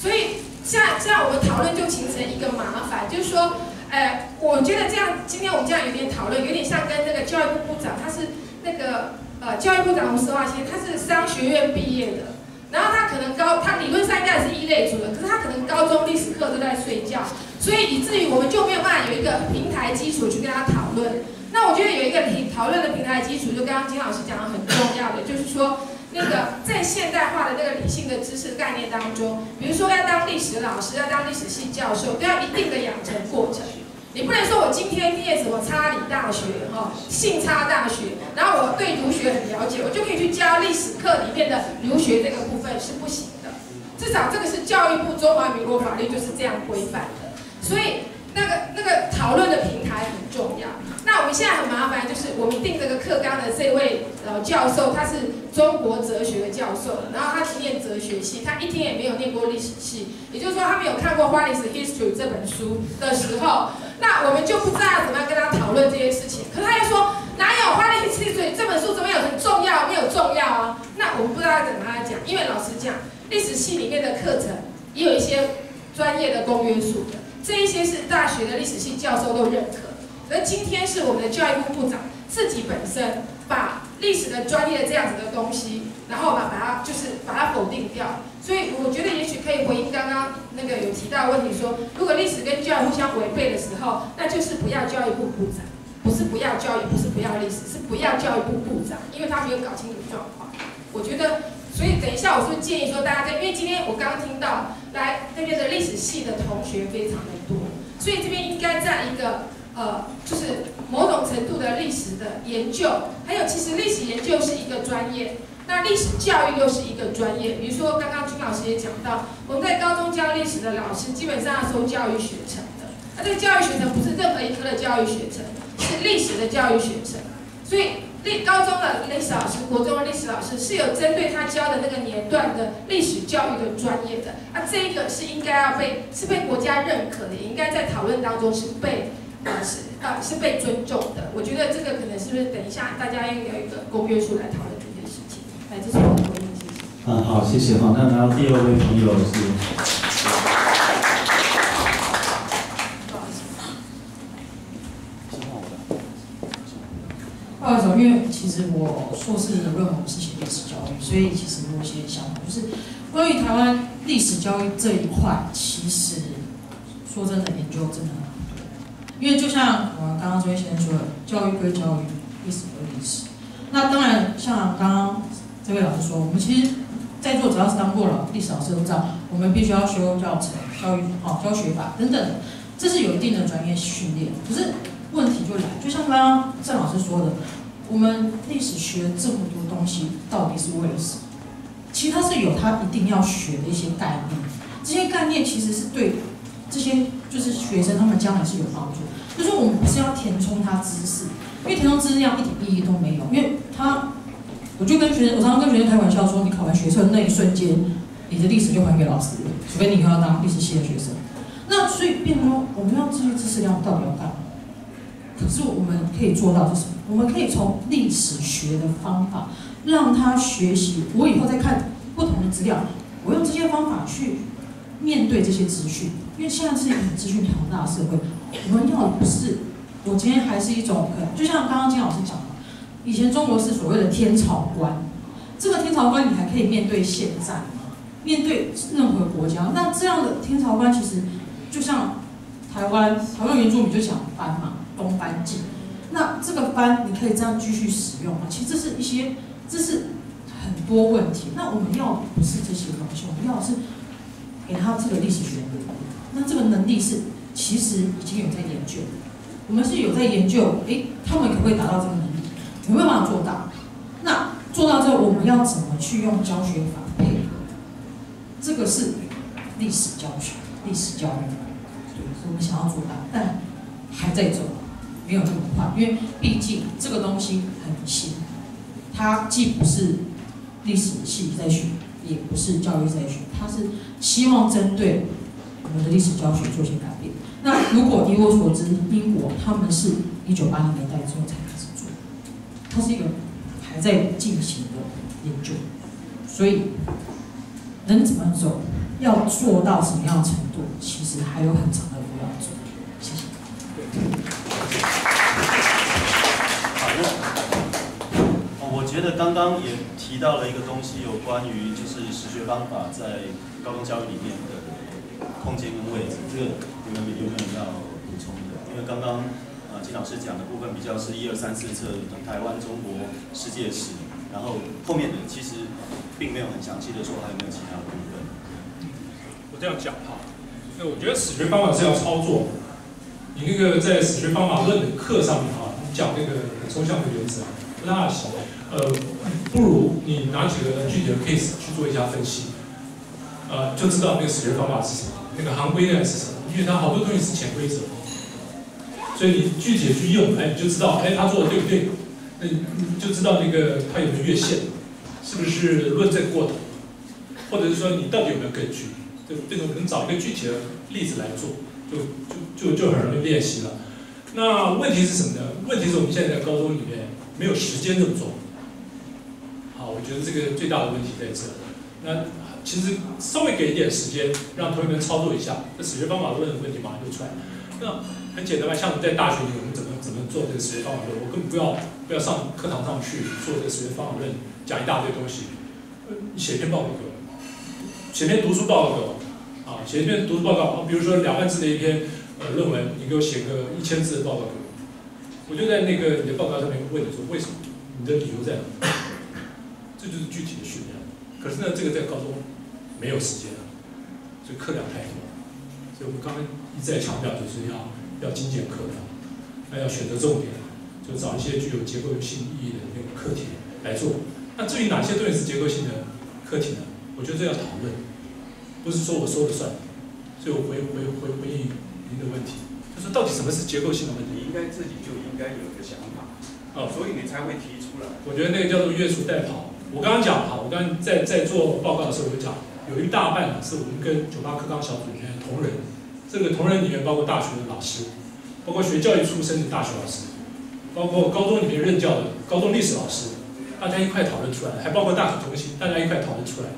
所以像这样我们讨论就形成一个麻烦，就是说，哎、呃，我觉得这样今天我们这样有点讨论，有点像跟那个教育部部长，他是那个呃教育部长吴思华先生，他是商学院毕业的。 然后他可能高，他理论上应该是一类组的，可是他可能高中历史课都在睡觉，所以以至于我们就没有办法有一个平台基础去跟他讨论。那我觉得有一个讨论的平台基础，就刚刚金老师讲的很重要的，就是说那个在现代化的那个理性的知识概念当中，比如说要当历史老师，要当历史系教授，都要一定的养成过程。 你不能说我今天念什么插理大学哈，信插大学，然后我对儒学很了解，我就可以去教历史课里面的儒学这个部分是不行的。至少这个是教育部中华民国法律就是这样规范的，所以那个那个讨论的平台很重要。那我们现在很麻烦，就是我们定这个课纲的这位老教授，他是中国哲学的教授了，然后他只念哲学系，他一天也没有念过历史系，也就是说他没有看过《What is History》这本书的时候。 那我们就不知道怎么样跟他讨论这些事情，可是他又说哪有花力气？所以这本书怎么有很重要？没有重要啊？那我们不知道怎么来讲，因为老实讲，历史系里面的课程也有一些专业的公约数的，这一些是大学的历史系教授都认可。而今天是我们的教育部部长自己本身把历史的专业这样子的东西，然后把把它就是把它否定掉，所以我觉得也许可以回应刚刚那个有提到的问题说，如果历史跟教育互相违背的时候，那就是不要教育部部长，不是不要教育，不是不要历史，是不要教育部部长，因为他没有搞清楚状况。我觉得，所以等一下我是建议说大家在，因为今天我刚刚听到来这边的历史系的同学非常的多，所以这边应该在一个呃，就是某种程度的历史的研究，还有其实历史研究是一个专业。 那历史教育又是一个专业，比如说刚刚君老师也讲到，我们在高中教历史的老师基本上要收教育学程的，那这个教育学程不是任何一科的教育学程，是历史的教育学程。所以历高中的历史老师、国中的历史老师是有针对他教的那个年段的历史教育的专业的，啊，这个是应该要被是被国家认可的，也应该在讨论当中是被啊是啊是被尊重的。我觉得这个可能是不是等一下大家要有一个公约数来讨论。 来，这是我的回应，谢谢。嗯，好，谢谢哈。那然后第二位朋友是，不好意思，先换我的。不好意思，因为其实我硕士的论文是写历史教育，所以其实我有些想法，就是关于台湾历史教育这一块，其实说真的，研究真的很多。因为就像我刚刚这位先生说的，教育归教育，历史归历史。那当然，像刚刚。 这位老师说，我们其实，在座只要是当过了历史老师都知道，我们必须要修教程、教育、哦、教学法等等，这是有一定的专业训练。可是问题就来，就像刚刚郑老师说的，我们历史学这么多东西，到底是为了什么？其实它是有它一定要学的一些概念，这些概念其实是对这些就是学生他们将来是有帮助。就是我们不是要填充他知识，因为填充知识量一点意义都没有，因为他。 我就跟学生，我常常跟学生开玩笑说，你考完学测那一瞬间，你的历史就还给老师了，除非你以后要当历史系的学生。那所以变成我们要这些知识量到底要干嘛？可是我们可以做到就是，我们可以从历史学的方法让他学习。我以后再看不同的资料，我用这些方法去面对这些资讯，因为现在是一个资讯庞大的社会，我们要不是我今天还是一种，就像刚刚金老师讲的。 以前中国是所谓的天朝观，这个天朝观你还可以面对现在吗？面对任何国家，那这样的天朝观其实就像台湾，台湾原住民就讲番嘛，东番记。那这个番你可以这样继续使用吗？其实这是一些，这是很多问题。那我们要的不是这些东西，我们要的是给他这个历史学的能力。那这个能力是其实已经有在研究，我们是有在研究，哎，他们可不可以达到这个能力？ 有没有办法做到？那做到之后，我们要怎么去用教学法配合？这个是历史教学、历史教育，对，我们想要做到，但还在做，没有那么快，因为毕竟这个东西很新，它既不是历史系在学，也不是教育在学，它是希望针对我们的历史教学做些改变。那如果以我所知，英国他们是一九八零年代之后才开始。 它是一个还在进行的研究，所以能怎么走，要做到什么样的程度，其实还有很长的路要走。谢谢。好，我觉得刚刚也提到了一个东西，有关于就是实学方法在高中教育里面的空间跟位置，这个你们有没有要补充的？因为刚刚。 金老师讲的部分比较是一二三四册，台湾、中国、世界史，然后后面的其实并没有很详细的说还有没有其他的部分。我这样讲哈，那我觉得史学方法是要操作。你那个在史学方法论的课上面哈，你讲那个很抽象的原则不大行，呃，不如你拿几个具体的 case 去做一下分析，呃，就知道那个史学方法是什么，那个行规概是什么，因为它好多东西是潜规则。 所以你具体的去用，哎，你就知道，哎，他做的对不对？那你就知道那个他有没有越线，是不是论证过头，或者是说你到底有没有根据？对，这个我们找一个具体的例子来做，就就就就很容易练习了。那问题是什么呢？问题是我们现在在高中里面没有时间这么做。好，我觉得这个最大的问题在这。那其实稍微给一点时间，让同学们操作一下，这史学方法论的问题马上就出来。那 很简单吧，像我们在大学里，我们怎么怎么做这个史学方法论，我根本不要不要上课堂上去做这个史学方法论，讲一大堆东西，呃，写篇报告，前面读书报告给我，啊，前面读书报告，比如说两万字的一篇呃论文，你给我写个一千字的报告给我，我就在那个你的报告上面问你说为什么，你的理由在哪？这就是具体的训练。可是呢，这个在高中没有时间了，所以课量太多了，所以我们刚才一再强调就是要要精简课量，还要选择重点，就找一些具有结构性意义的那个课题来做。那至于哪些东西是结构性的课题呢？我觉得这要讨论，不是说我说了算。所以我回回回回应您的问题，就是到底什么是结构性的问题？你应该自己就应该有一个想法，啊、哦，所以你才会提出来。我觉得那个叫做越俎代庖。我刚刚讲哈，我刚刚在在做报告的时候，我就讲有一大半是我们跟九八课纲小组里面的同仁，这个同仁里面包括大学的老师，包括学教育出身的大学老师，包括高中里面任教的高中历史老师。大家一块讨论出来，还包括大学中心，大家一块讨论出来。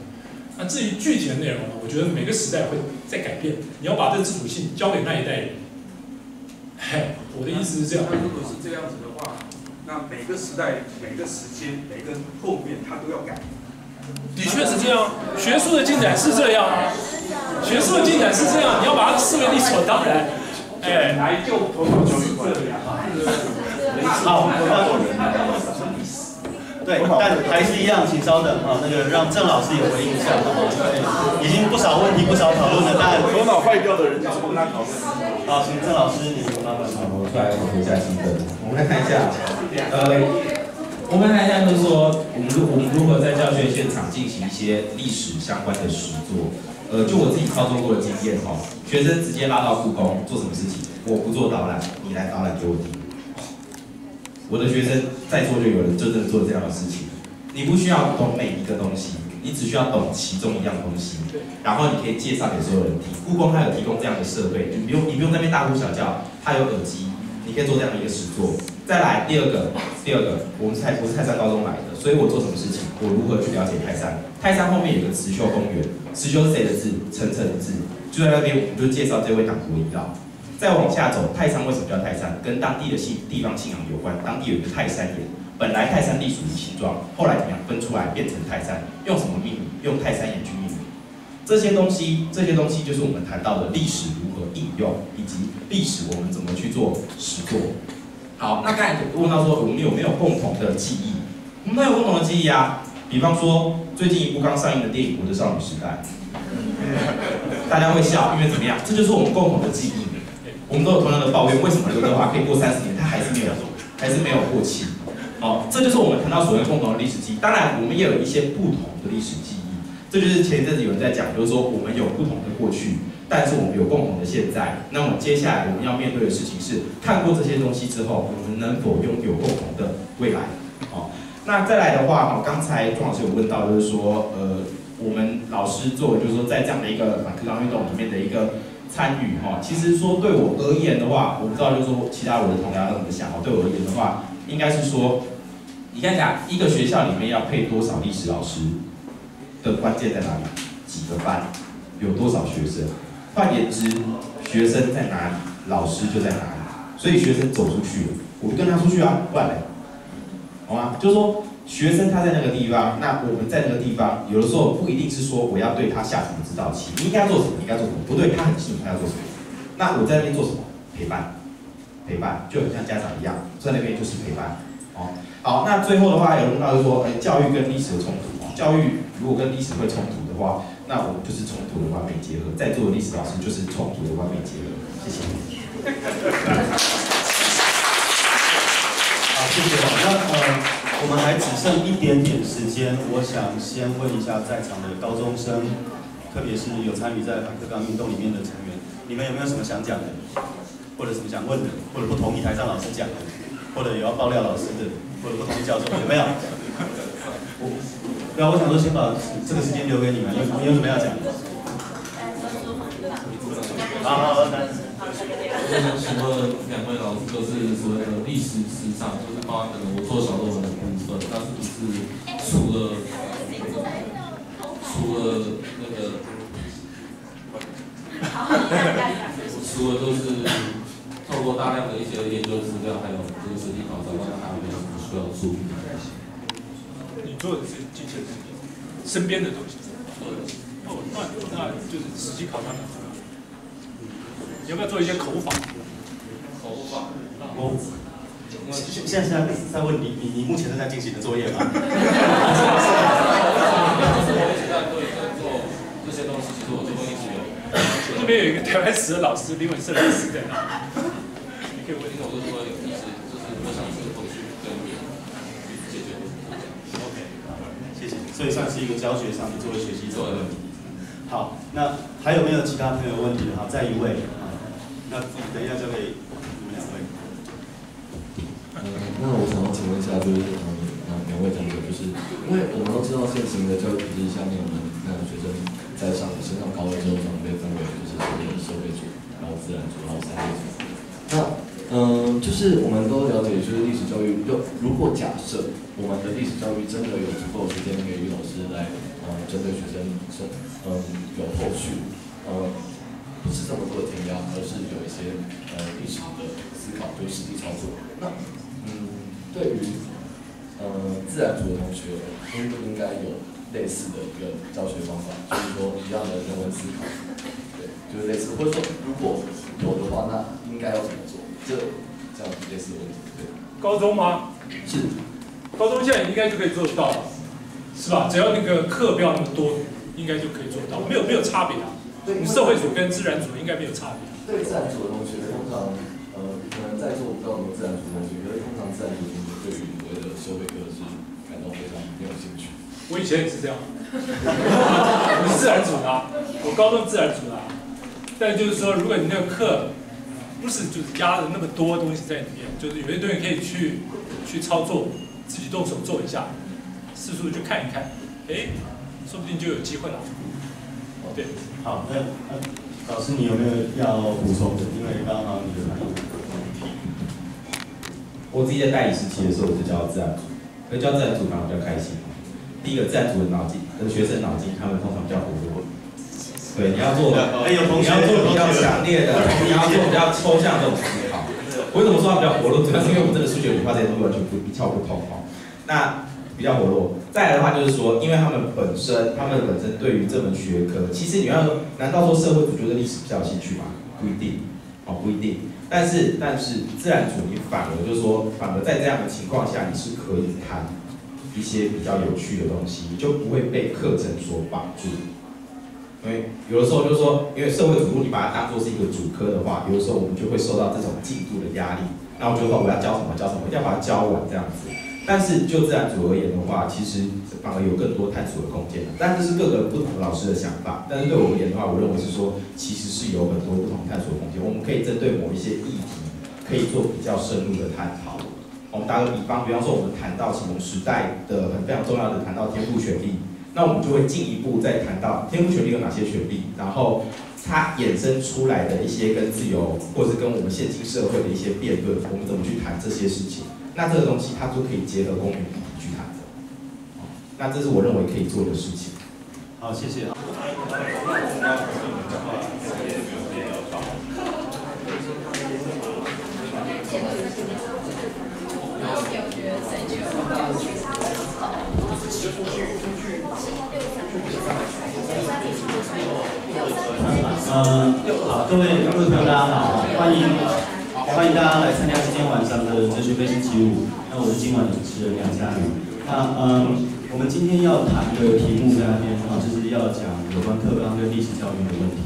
那至于具体的内容呢？我觉得每个时代会在改变，你要把这自主性交给那一代人。哎，我的意思是这样。那如果是这样子的话，那每个时代、每个时间、每个后面，它都要改。的确是这样，学术的进展是这样，学术的进展是这样，你要把它视为理所当然。哎，来就投入教育观。好，对，但还是一样，请稍等啊、哦，那个让郑老师也回应一下。已经不少问题，不少讨论了，但头脑坏掉的人就是不跟他讨论。好，请郑老师，你慢慢好，我来回一下心得。我们来看一下，呃，我们来看一下，就是说我们如我们如何在教学现场进行一些历史相关的实作。呃，就我自己操作过的经验哦，学生直接拉到故宫做什么事情？我不做导览，你来导览给我听。我的学生在座就有人真正做这样的事情，你不需要懂每一个东西，你只需要懂其中一样东西，然后你可以介绍给所有人听。故宫它有提供这样的设备，你不用你不用在那边大呼小叫，它有耳机，你可以做这样的一个实作。再来第二个，第二个，我们泰我是泰山高中来的，所以我做什么事情，我如何去了解泰山？泰山后面有个辞修公园，辞修是谁的字？陈诚的字，就在那边我们就介绍这位党国遗老。再往下走，泰山为什么叫泰山？跟当地的信地方信仰有关。当地有一个泰山岩，本来泰山隶属于新庄，后来怎么样分出来变成泰山？用什么命名？用泰山岩去命名。这些东西，这些东西就是我们谈到的历史如何应用，以及历史我们怎么去做实作。好，那刚才问到说我们有没有共同的记忆？我们有共同的记忆啊，比方说最近一部刚上映的电影《我的少女时代》，大家会笑，因为怎么样？这就是我们共同的记忆。我们都有同样的抱怨，为什么刘德华可以过三十年，他还是没有，还是没有过气？哦，这就是我们谈到所谓共同的历史记忆。当然，我们也有一些不同的历史记忆。这就是前一阵子有人在讲，就是说我们有不同的过去，但是我们有共同的现在。那么接下来我们要面对的事情是，看过这些东西之后，我们能否拥有共同的未来？哦，那再来的话，刚才庄老师有问到，就是说，呃，我们老师作为就是说在这样的一个反课纲运动里面的一个。参与哈，其实说对我而言的话，我不知道就是说其他我的同僚怎么想哦。对我而言的话，应该是说，你看讲一个学校里面要配多少历史老师的关键在哪里？几个班，有多少学生？换言之，学生在哪里，老师就在哪里。所以学生走出去了，我跟他出去啊，不然嘞，好吗？就是说学生他在那个地方，那我们在那个地方，有的时候不一定是说我要对他下什么指导棋，你应该做什么，你应该做什么，不对，他很辛苦，他要做什么？那我在那边做什么？陪伴，陪伴，就很像家长一样，在那边就是陪伴。哦，好，那最后的话有人到就说，哎，教育跟历史的冲突，教育如果跟历史会冲突的话，那我们就是冲突的完美结合，在座的历史老师就是冲突的完美结合。谢谢。好，谢谢。那呃。我们还只剩一点点时间，我想先问一下在场的高中生，特别是有参与在反课纲运动里面的成员，你们有没有什么想讲的，或者什么想问的，或者不同意台上老师讲的，或者有要爆料老师的，或者不同意教授，有没有？我，对啊，我想说先把这个时间留给你们，有你有什么要讲的？好好好，男生。我想请问两位老师，就是所谓的历史史上，就是包含可能我做小论文的部分，那是不是除了除了那个，除了就是透过大量的一些研究资料，还有这个实地考察，那还有没有什么需要注意的？你做的是这些身边的东西，对。哦，那那就是实际考上了。你要不要做一些口法？口法。口、哦。现现在是在问你，你你目前正在进行的作业吗？这些东西其实我这边一直有。这边有一个台湾史的老师，李文胜老师在那。你可以问一下，我是说有意思，就是我想是后续跟你解决问题。OK， 谢谢。所以算是一个教学上的作为学习做的问题。好，那还有没有其他朋友问题？好，再一位。那等一下交给你们两位。呃，那我想要请问一下，就是呃两位同学，就是因为我们都知道现行的教育体系下面，我们那学生。 在上升上高二之后，常被分为就是所谓的社会组，然后自然组，然后三类组。那嗯、呃，就是我们都了解，就是历史教育，就如果假设我们的历史教育真的有足够的时间给予老师来，呃，针对学生生，嗯、呃，有后续，呃，不是这么多的填鸭，而是有一些呃历史的思考，对实际操作。那嗯，对于呃自然组的同学，应不应该有？ 类似的一个教学方法，就是说一样的人文思考，对，就是类似，或者说如果有的话，那应该要怎么做？这这样类似的问题，对。高中吗？是。高中现在应该就可以做得到了，是吧？只要那个课不要那么多，应该就可以做到，没有没有差别啊。对，社会组跟自然组应该没有差别。对自然组的同学，通常呃可能在座我不知道有没有自然组同学，因为通常自然组同学对于所谓的社会课是感到非常没有兴趣。 我以前也是这样，我是自然组的、啊，我高中自然组的、啊，但就是说，如果你那个课不是就是压了那么多东西在里面，就是有些东西可以去去操作，自己动手做一下，四处去看一看，哎，说不定就有机会了。对，好，那、呃、老师你有没有要补充的？因为刚刚你的反应，我自己在代理时期的时候，我就教自然组，因为教自然组反而比较开心。 第一个自然组的脑筋，跟学生脑筋，他们通常比较活络。对，你要做，你要做比较强烈的，你要做比较抽象的这种思考。我为什么说它比较活络？主要是因为我们这个数学、理化这些东西完全不窍不通哦。那比较活络。再来的话就是说，因为他们本身，他们本身对于这门学科，其实你要难道说社会组觉得历史比较有兴趣吗？不一定，哦，不一定。但是但是自然组你反而就是说，反而在这样的情况下，你是可以谈。 一些比较有趣的东西，你就不会被课程所绑住。因为有的时候就是说，因为社会主义，你把它当做是一个主科的话，有的时候我们就会受到这种进度的压力。那我就说我要教什么教什么，一定要把它教完这样子。但是就自然组而言的话，其实反而有更多探索的空间。但这是各个不同老师的想法。但是对我而言的话，我认为是说，其实是有很多不同探索的空间。我们可以针对某一些议题，可以做比较深入的探讨。 我们打个比方，比方说我们谈到启蒙时代的很非常重要的，谈到天赋权利，那我们就会进一步再谈到天赋权利有哪些权利，然后它衍生出来的一些跟自由，或者是跟我们现今社会的一些辩论，我们怎么去谈这些事情？那这个东西它就可以结合公民议题去谈的。那这是我认为可以做的事情。好，谢谢。嗯，好，各位各位朋友，大家好，欢迎欢迎大家来参加今天晚上的哲学飞星期五。那我是今晚的主持人梁嘉瑜。那嗯，我们今天要谈的题目在那边啊，就是要讲有关课纲跟历史教育的问题。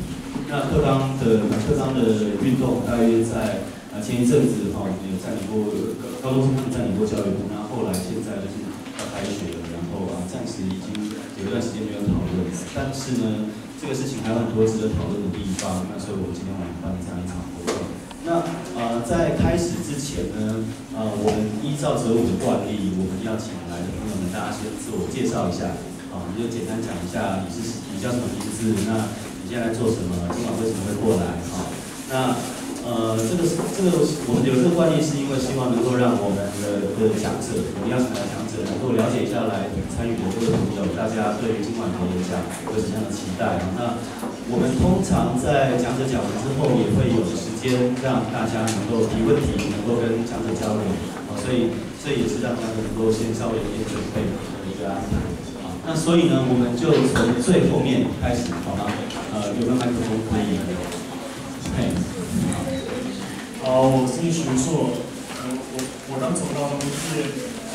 那课纲的课纲的运动大约在。 前一阵子哈，我们有占领过高中生占领过教育部，那后来现在就是要开学了，然后啊，暂时已经有一段时间没有讨论，但是呢，这个事情还有很多值得讨论的地方，那所以我们今天晚上办这样一场活动。那呃，在开始之前呢，呃，我们依照哲武的惯例，我们要请来的朋友们，大家先自我介绍一下，啊，你就简单讲一下你是你叫什么名字，那你现在做什么，今晚为什么会过来啊？那。 呃，这个这个我们有这个惯例，是因为希望能够让我们的的讲者，我们邀请来讲者能够了解一下来参与的各位朋友，大家对于今晚的演讲有什么样的期待啊？那我们通常在讲者讲完之后，也会有时间让大家能够提问题，能够跟讲者交流啊。所所以这也是让他们能够先稍微有点准备的一个安排。好，那所以呢，我们就从最后面开始，好吗？呃，有没有麦克风可以？嘿，好，我是徐硕，我我我刚从高中毕业，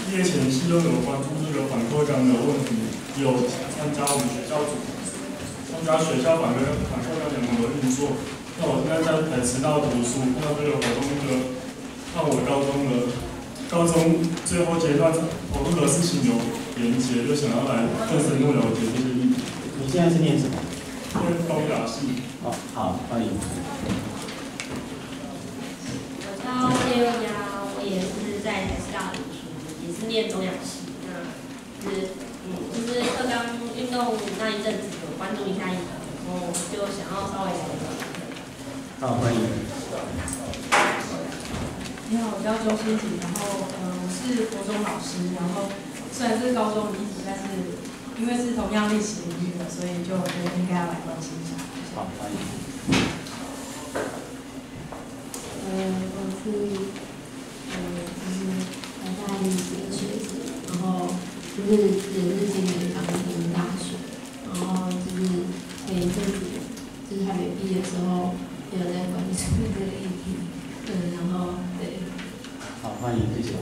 毕业前是都有关注这个反扩张的问题，有参加我们学校组参加学校反跟反扩张联盟的运作。 那我现在在台师大读书，看到这个活动的，看我高中的，高中最后阶段活动的事情有连结，就想要来更深入了解这些议题。你现在是念什么？念东亚系。哦，好，欢迎。我叫叶文雅，我也是在台师大读书，也是念东亚系。那是，嗯，就是刚刚运动那一阵子有关注一下运动，然后就想要稍微了解。 好，欢迎。你好，我叫周欣婷，然后呃，我是国中老师，然后虽然是高中一级，但是因为是同样历史领域的，所以就觉得应该要来关心一下。好，欢迎。嗯，我是嗯，就是台大历史的学姐，然后就是也是今年刚进大学，然后就是前一阵子就是还没毕业的时候。 有在关注这个议题，嗯，然后对，好，欢迎继续。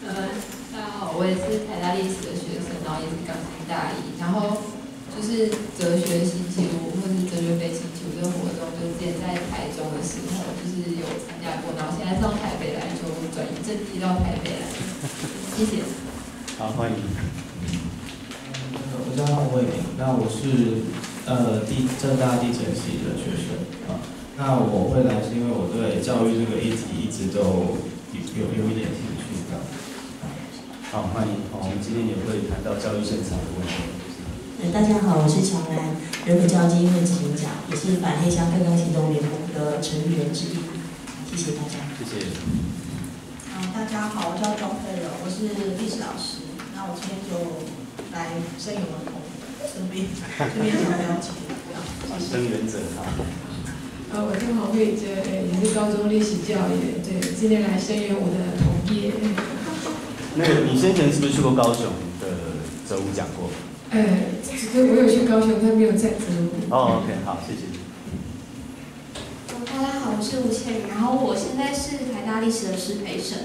呃，大家好，我也是台大历史的学生，然后也是刚进大一，然后就是哲学星期五或是哲学杯星期五这个活动，就是之前在台中的时候就是有参加过，然后现在到台北来，就转移阵地到台北来，谢谢。好，欢迎。我叫王伟明，那我是呃地政大地政系的学生啊。 那我会来是因为我对教育这个议题一直都有有一点兴趣的。好，欢迎。好，我们今天也会谈到教育现场的问题。嗯，大家好，我是乔兰，人本教育基金会执行长，也是反黑箱更高行动联盟的成员之一。谢谢大家。谢谢。好，大家好，我叫庄佩柔，我是历史老师。那我今天就来声援我同身边身边想了解的，声援者哈。 呃，我是黄慧哲，呃，也是高中历史教育，对，今天来声援我的同业。那个，你先前是不是去过高雄的哲武讲过？呃，我有去高雄，但没有在哲武。哦 ，OK， 好，谢谢。大家好，我是吴倩宇，然后我现在是台大历史的师培生，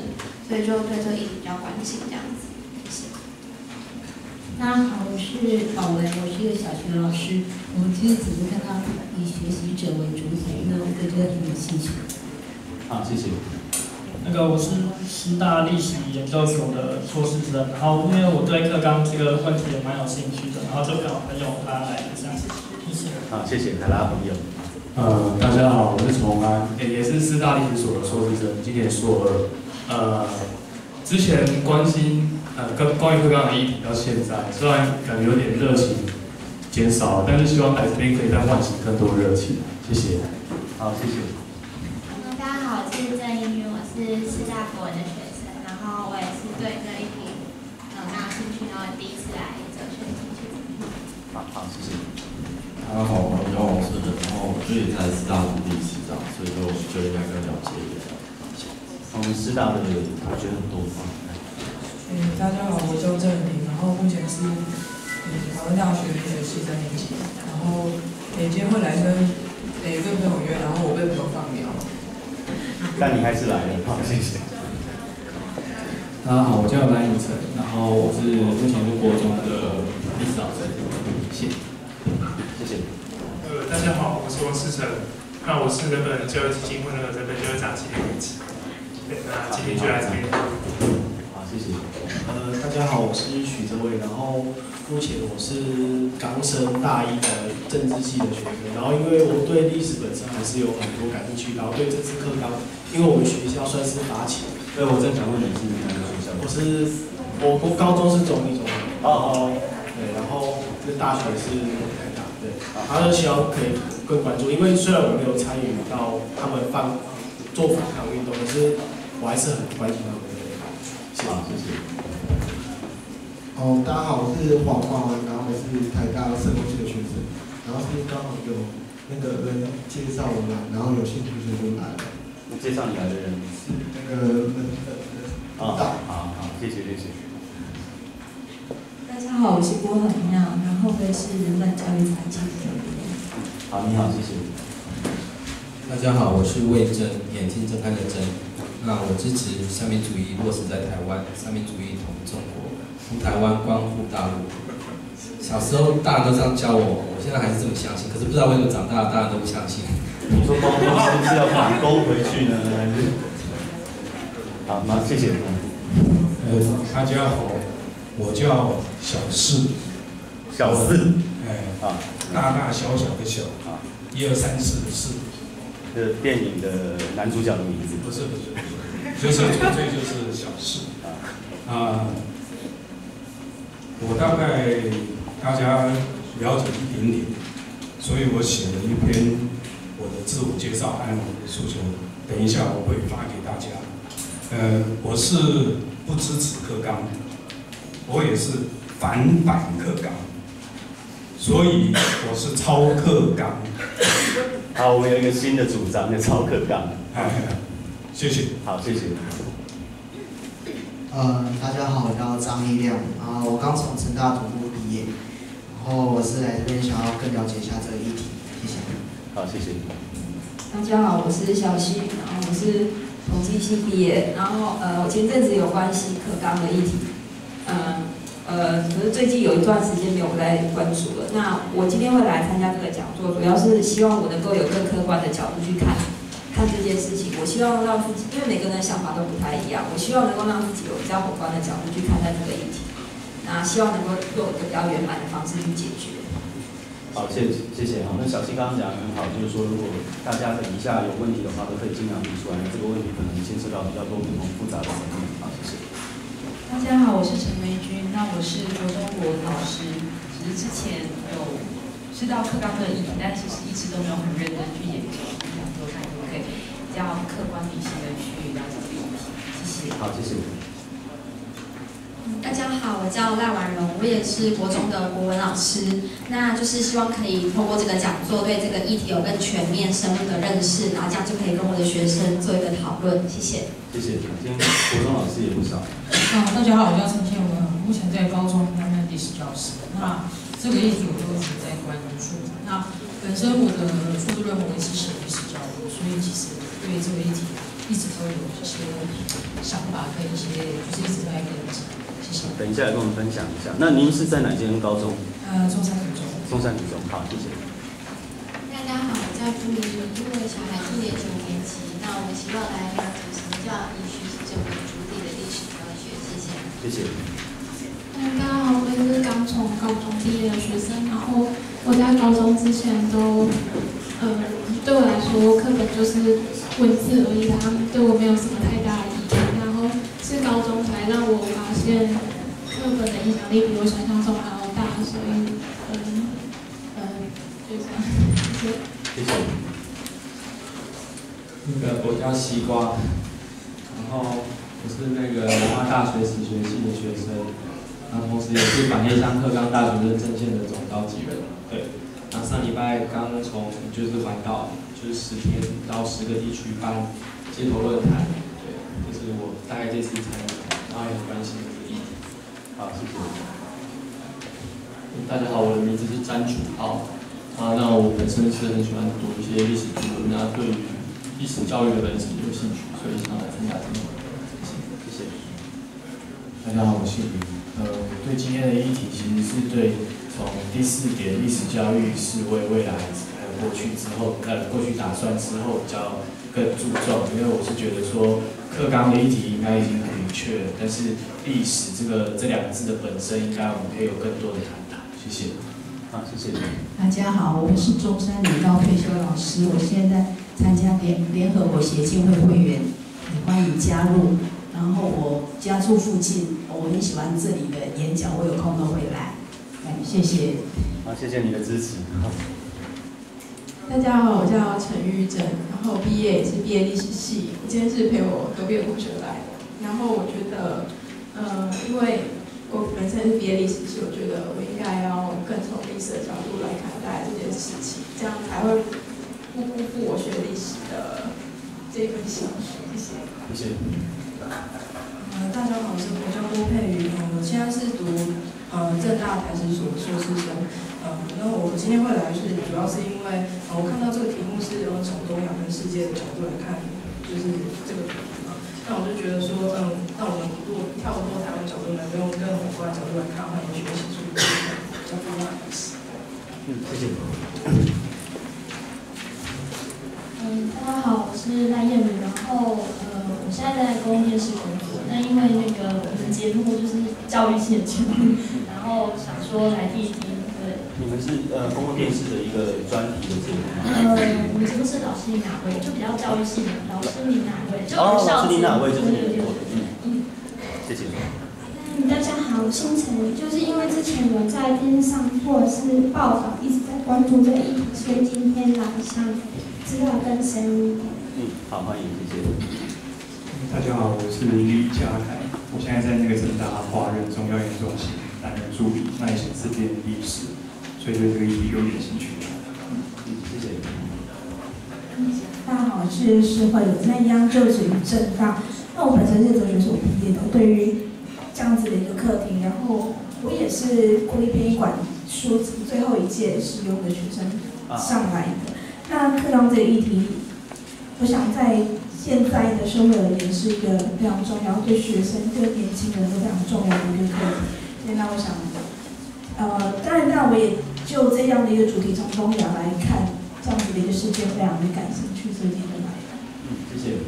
所以就对这一比较关心这样子。谢谢。大家好，我是宝文，我是一个小学老师，我们今天只是看到。 以学习者为主体，那我对这个挺有兴趣。好，谢谢。那个我是师大历史研究所的硕士生，然后因为我对课纲这个问题也蛮有兴趣的，然后就找朋友他来这样子。谢谢。好，谢谢台大朋友。呃，大家好，我是崇安，也是师大历史所的硕士生，今年硕二。呃，之前关心呃跟关于课纲的议题到现在，虽然感觉有点热情。 减少，但是希望来这边可以再唤醒更多热情。谢谢。好，谢谢。嗯、大家好，我是郑依云，我是师大国文的学生，然后我也是对这一题很有兴趣，然后第一次来哲学进行。好，好，谢谢。大家好，我叫王世仁，然后我自己在师大读历史长，所以就就应该更了解一点。我们师大的同学很多吗？嗯，大家好，我叫郑平，然后目前是。 台湾大学学士三年级，然后每天会来跟每个朋友约，然后我被朋友放鸟。但你还是来了，好，谢谢。大家好，我叫蓝以晨，然后我是目前是国中的历史老师，谢谢。谢谢。呃，大家好，我是王世成，那我是人本教育基金会的人本教育长期的主席，那今天就来这边。 谢谢。呃，大家好，我是许哲伟，然后目前我是刚升大一的政治系的学生，然后因为我对历史本身还是有很多感兴趣，然后对这次课纲，因为我们学校算是发起，对我正想问你是哪个学校？我是我我高中是中立中，哦哦，对，然后这大学是台大，对，然后希望可以更关注，因为虽然我没有参与到他们放做反抗运动，但是我还是很关心他们。 好，谢谢。哦，大家好，我是黄华文，然后我是台大社会系的学生，然后是刚好有那个人介绍我来，然后有兴趣就来了。我介绍你来的人是那个那个好好好，谢谢谢谢。大家好，我是郭恒亮，然后呢是人本教育财经主编。好，你好，谢谢。大家好，我是魏征，眼睛睁开的睁。那我支持三民主义落实在台湾，三民主义统一中国，护台湾，关护大陆。小时候大人都这样教我，我现在还是这么相信，可是不知道为什么长大大人都不相信。你说光光是不是要反勾回去呢？还是？ 好，那谢谢。呃，大家好，我叫小四，小四，哎，啊，大大小小的小，啊，一二三四的四，是电影的男主角的名字。不是不是，就是纯粹就是小四啊。啊，我大概大家了解一点点，所以我写了一篇我的自我介绍和我的诉求，等一下我会发给大家。 呃，我是不支持课纲，我也是反反课纲，所以我是超课纲。好，我们有一个新的主张，叫超课纲。哎，谢谢。好，谢谢。呃，大家好，我叫张立亮，啊、呃，我刚从成大土木毕业，然后我是来这边想要更了解一下这个议题，谢谢。好，谢谢。大家好，我是小西，然后我是。 统计系毕业，然后呃，我前阵子有关系课纲的议题，嗯呃，可是最近有一段时间没有在关注了。那我今天会来参加这个讲座，主要是希望我能够有更客观的角度去看看这件事情。我希望让自己，因为每个人的想法都不太一样，我希望能够让自己有比较宏观的角度去看待这个议题，那希望能够用一个比较圆满的方式去解决。 好，谢谢谢谢好，那小新刚刚讲得很好，就是说，如果大家等一下有问题的话，都可以尽量提出来。这个问题可能牵涉到比较多不同复杂的层面。好，谢谢。大家好，我是陈梅君，那我是国中国老师，只是之前有知道课纲的意义，但其实一直都没有很认真去研究。想说看可不可以比较客观理性的去了解这个问题。谢谢。好，谢谢。嗯，大家好，我叫赖婉容。 我也是国中的国文老师，那就是希望可以透过这个讲座对这个议题有更全面、深入的认识，然后这样就可以跟我的学生做一个讨论。谢谢。谢谢，今天国中老师也不少。啊，大家好，我叫陈倩文，目前在高中担任历史教师。那这个议题我都一直在关注。那本身我的硕士论文是写历史教育，所以其实对这个议题一直都有一些想法跟一些就是一直在跟进。 等一下来跟我们分享一下。那您是在哪间高中？呃，中山女中。中山女中，好，谢谢。大家好，我叫朱怡，因为小孩今年九年级，那我希望来了解什么叫以学习者为主体的历史教学，谢谢。谢谢。大家好，我是刚从高中毕业的学生，然后我在高中之前都，呃，对我来说课本就是文字而已，他们对我没有什么太大的意义。然后是高中才让我发现。 课本的影响力比我想象中还要大，所以，嗯，嗯，就这样。谢谢。谢谢。那个我叫西瓜，然后我是那个南华大学史学系的学生，那同时也是板黑乡课纲大学认证线的总召集人。对，那上礼拜刚从就是环岛，就是十天到十个地区办街头论坛，对，就是我大概这次参与，然后也很关心。 好，谢谢。大家好，我的名字是詹楚浩。啊，那我本身是很喜欢读一些历史著作，那对于历史教育的本身有兴趣，所以想来参加这个。谢谢。大家好，我是李。呃，我对今天的议题其实是对从第四点历史教育是为未来还有过去之后，呃，过去打算之后比较更注重，因为我是觉得说课纲的议题应该已经很。 确，但是历史这个这两个字的本身，应该我们可以有更多的探讨。谢谢。好，谢谢。大家好，我是中山女高退休老师，我现在参加联联合国协进会会员，也欢迎加入。然后我家住附近，我很喜欢这里的演讲，我有空都会来。哎，谢谢。好，谢谢你的支持。大家好，我叫陈玉珍，然后毕业也是毕业历史系，今天是陪我隔壁的同学来的。 然后我觉得，呃，因为我本身是毕业历史系，我觉得我应该要更从历史的角度来看待这件事情，这样才会不辜负我学历史的这份心血。谢谢。谢谢。呃，大家好，我是我叫郭佩瑜，我现在是读呃政大台史所硕士生。呃，那我今天会来是主要是因为呃我看到这个题目是呃从东亚跟世界的角度来看，就是这个题目嘛。那我就觉得说，嗯，那我们如果跳脱台湾角度来，用更宏观角度来看，我们也学习出比较多的历史。嗯，谢谢。嗯，大家好，我是赖燕如，然后呃我现在在工业室工作。 那因为那个我们的节目就是教育性的节目，然后想说来第一题，对。你们是呃公共电视的一个专题的节目吗？呃，我们节目是老师你哪位，就比较教育性的。老师你哪位？就哦，老师你哪位就是你我嗯嗯，谢谢。嗯，大家好，我姓陈，就是因为之前有在电视上或者是报道一直在关注这议题，所以今天来想知道更深入一点。嗯，好，欢迎，谢谢。 大家好，我是李嘉凯，我现在在那个政大华人宗教研究中心担任助理，那也是自恋历史，所以对这个议题有点兴趣。嗯，谢谢。大家好，我是施慧友，那一样就属于政大，那我本身是哲学所毕业的，对于这样子的一个课题，然后我也是国立编译馆书籍最后一届使用的学生上来的，啊、那课纲这个议题，我想在。 现在的社会而言是一个非常重要，对学生、对年轻人都非常重要的一个课题。那我想，呃，当然，那我也就这样的一个主题从东亚来看，这样子的一个事件非常的感兴趣，所以今天来。嗯，谢谢。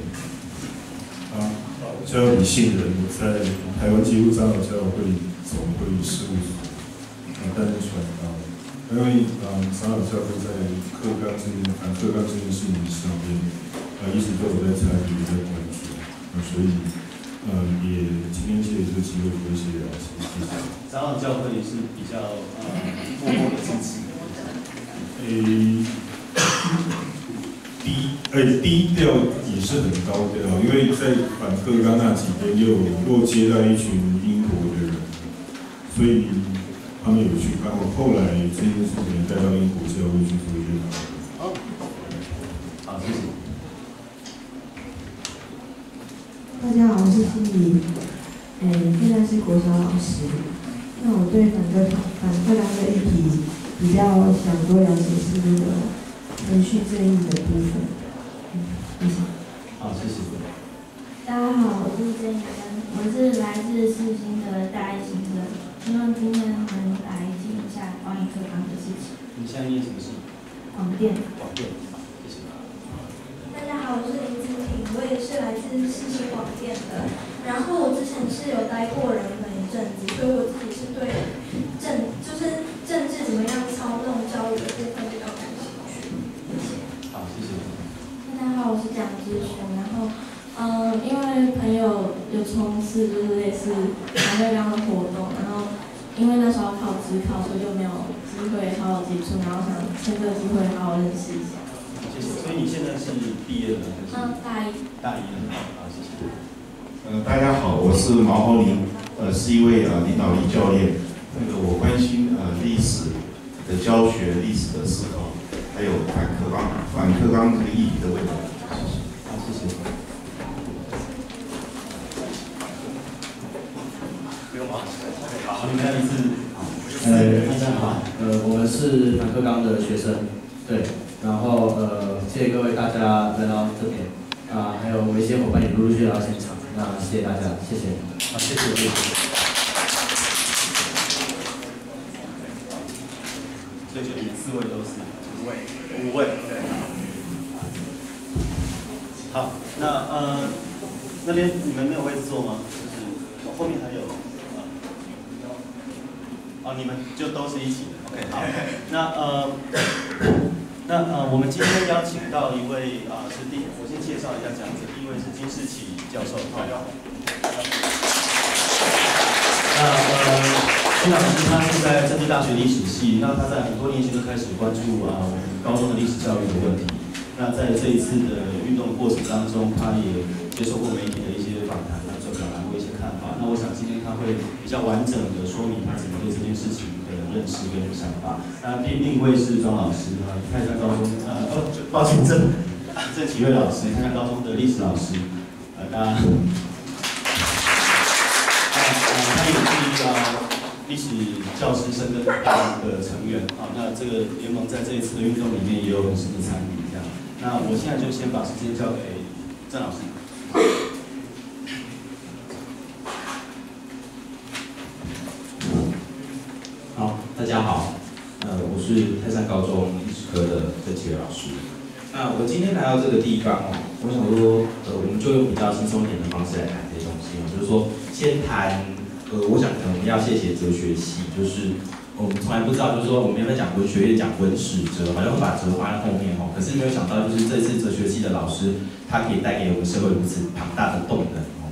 啊，我叫李信仁，我在台湾基督长老教会总会事务所呃担任传道。因为啊，长老教会在课纲这件、反课纲这件事情上面。 呃，一直都有在参与，在关注，呃，所以，呃，也今天借这个机会跟谢谢老师，谢谢。长老教会也是比较呃默默的支持。诶，低诶低调也是很高调，因为在反克刚那几天又又接待一群英国的人，所以他们有去刚好后来这件事情带到英国教会去做一些讨论。好，好，谢谢。 大家好，我是心怡，嗯、欸，现在是国小老师。那我对反对反对两个议题比较想多了解是那个程序正义的部分。嗯，谢谢。好，谢谢。大家好，我是郑怡恩，我是来自世新的大一新生，希望今天能来听一下关于课纲的事情。你现在念什么系？广电。广电。好，谢谢。大家好，我是林子婷，我也是来自世新。 的，然后我之前是有待过人文一阵子，所以我自己是对政就是政治怎么样操弄教育的部分比较感兴趣。谢谢。好，谢谢。大家好，我是蒋之璇，然后嗯、呃，因为朋友有从事就是类似反对纲的活动，然后因为那时候考指考，所以就没有机会好好接触，然后想趁这个机会好好认识一下。谢谢。所以你现在是毕业了？嗯，大一。大一了。 呃，大家好，我是毛侯林，呃，是一位呃领导力教练。那个我关心呃历史的教学、历史的思考，还有反课纲、反课纲这个议题的问题。好，谢谢。不用啊，好，你们一次。呃，大家好，呃，我们是反课纲的学生，对，然后呃，谢谢各位大家来到这边，啊、呃，还有我们一些伙伴也陆陆续续来到现场。 那谢谢大家，谢谢。好，谢谢，谢谢。所以就你四位都是五位，五位对。好，那呃那边你们没有位置坐吗？就是后面还有。哦，你们就都是一起的 ，OK。好，那呃那呃我们今天邀请到一位啊、呃、是第，我先介绍一下讲者，第一位是金士奇。 教授，好。那呃，金老师他是在政治大学历史系，那他在很多年前就开始关注啊我们高中的历史教育的问题。那在这一次的运动过程当中，他也接受过媒体的一些访谈，那就表达过一些看法。那我想今天他会比较完整的说明他怎么对这件事情的认识跟想法。那另另一位是庄老师啊，看一下高中呃哦，抱歉郑郑启瑞老师，看看高中的历史老师。 那，这个是一个历史教师生跟大陆的成员啊。那这个联盟在这一次的运动里面也有很深的参与，这样。那我现在就先把时间交给郑老师。 好，大家好，呃，我是泰山高中历史科的郑启伟老师。那我今天来到这个地方哦，我想说，呃，我们就用比较轻松一点的方式来谈这些东西哦，就是说，先谈，呃，我想可能要谢谢哲学系，就是我们从来不知道，就是说我们原本讲文学也讲文史哲，好像会把哲放在后面哦，可是没有想到，就是这次哲学系的老师，他可以带给我们社会如此庞大的动能哦。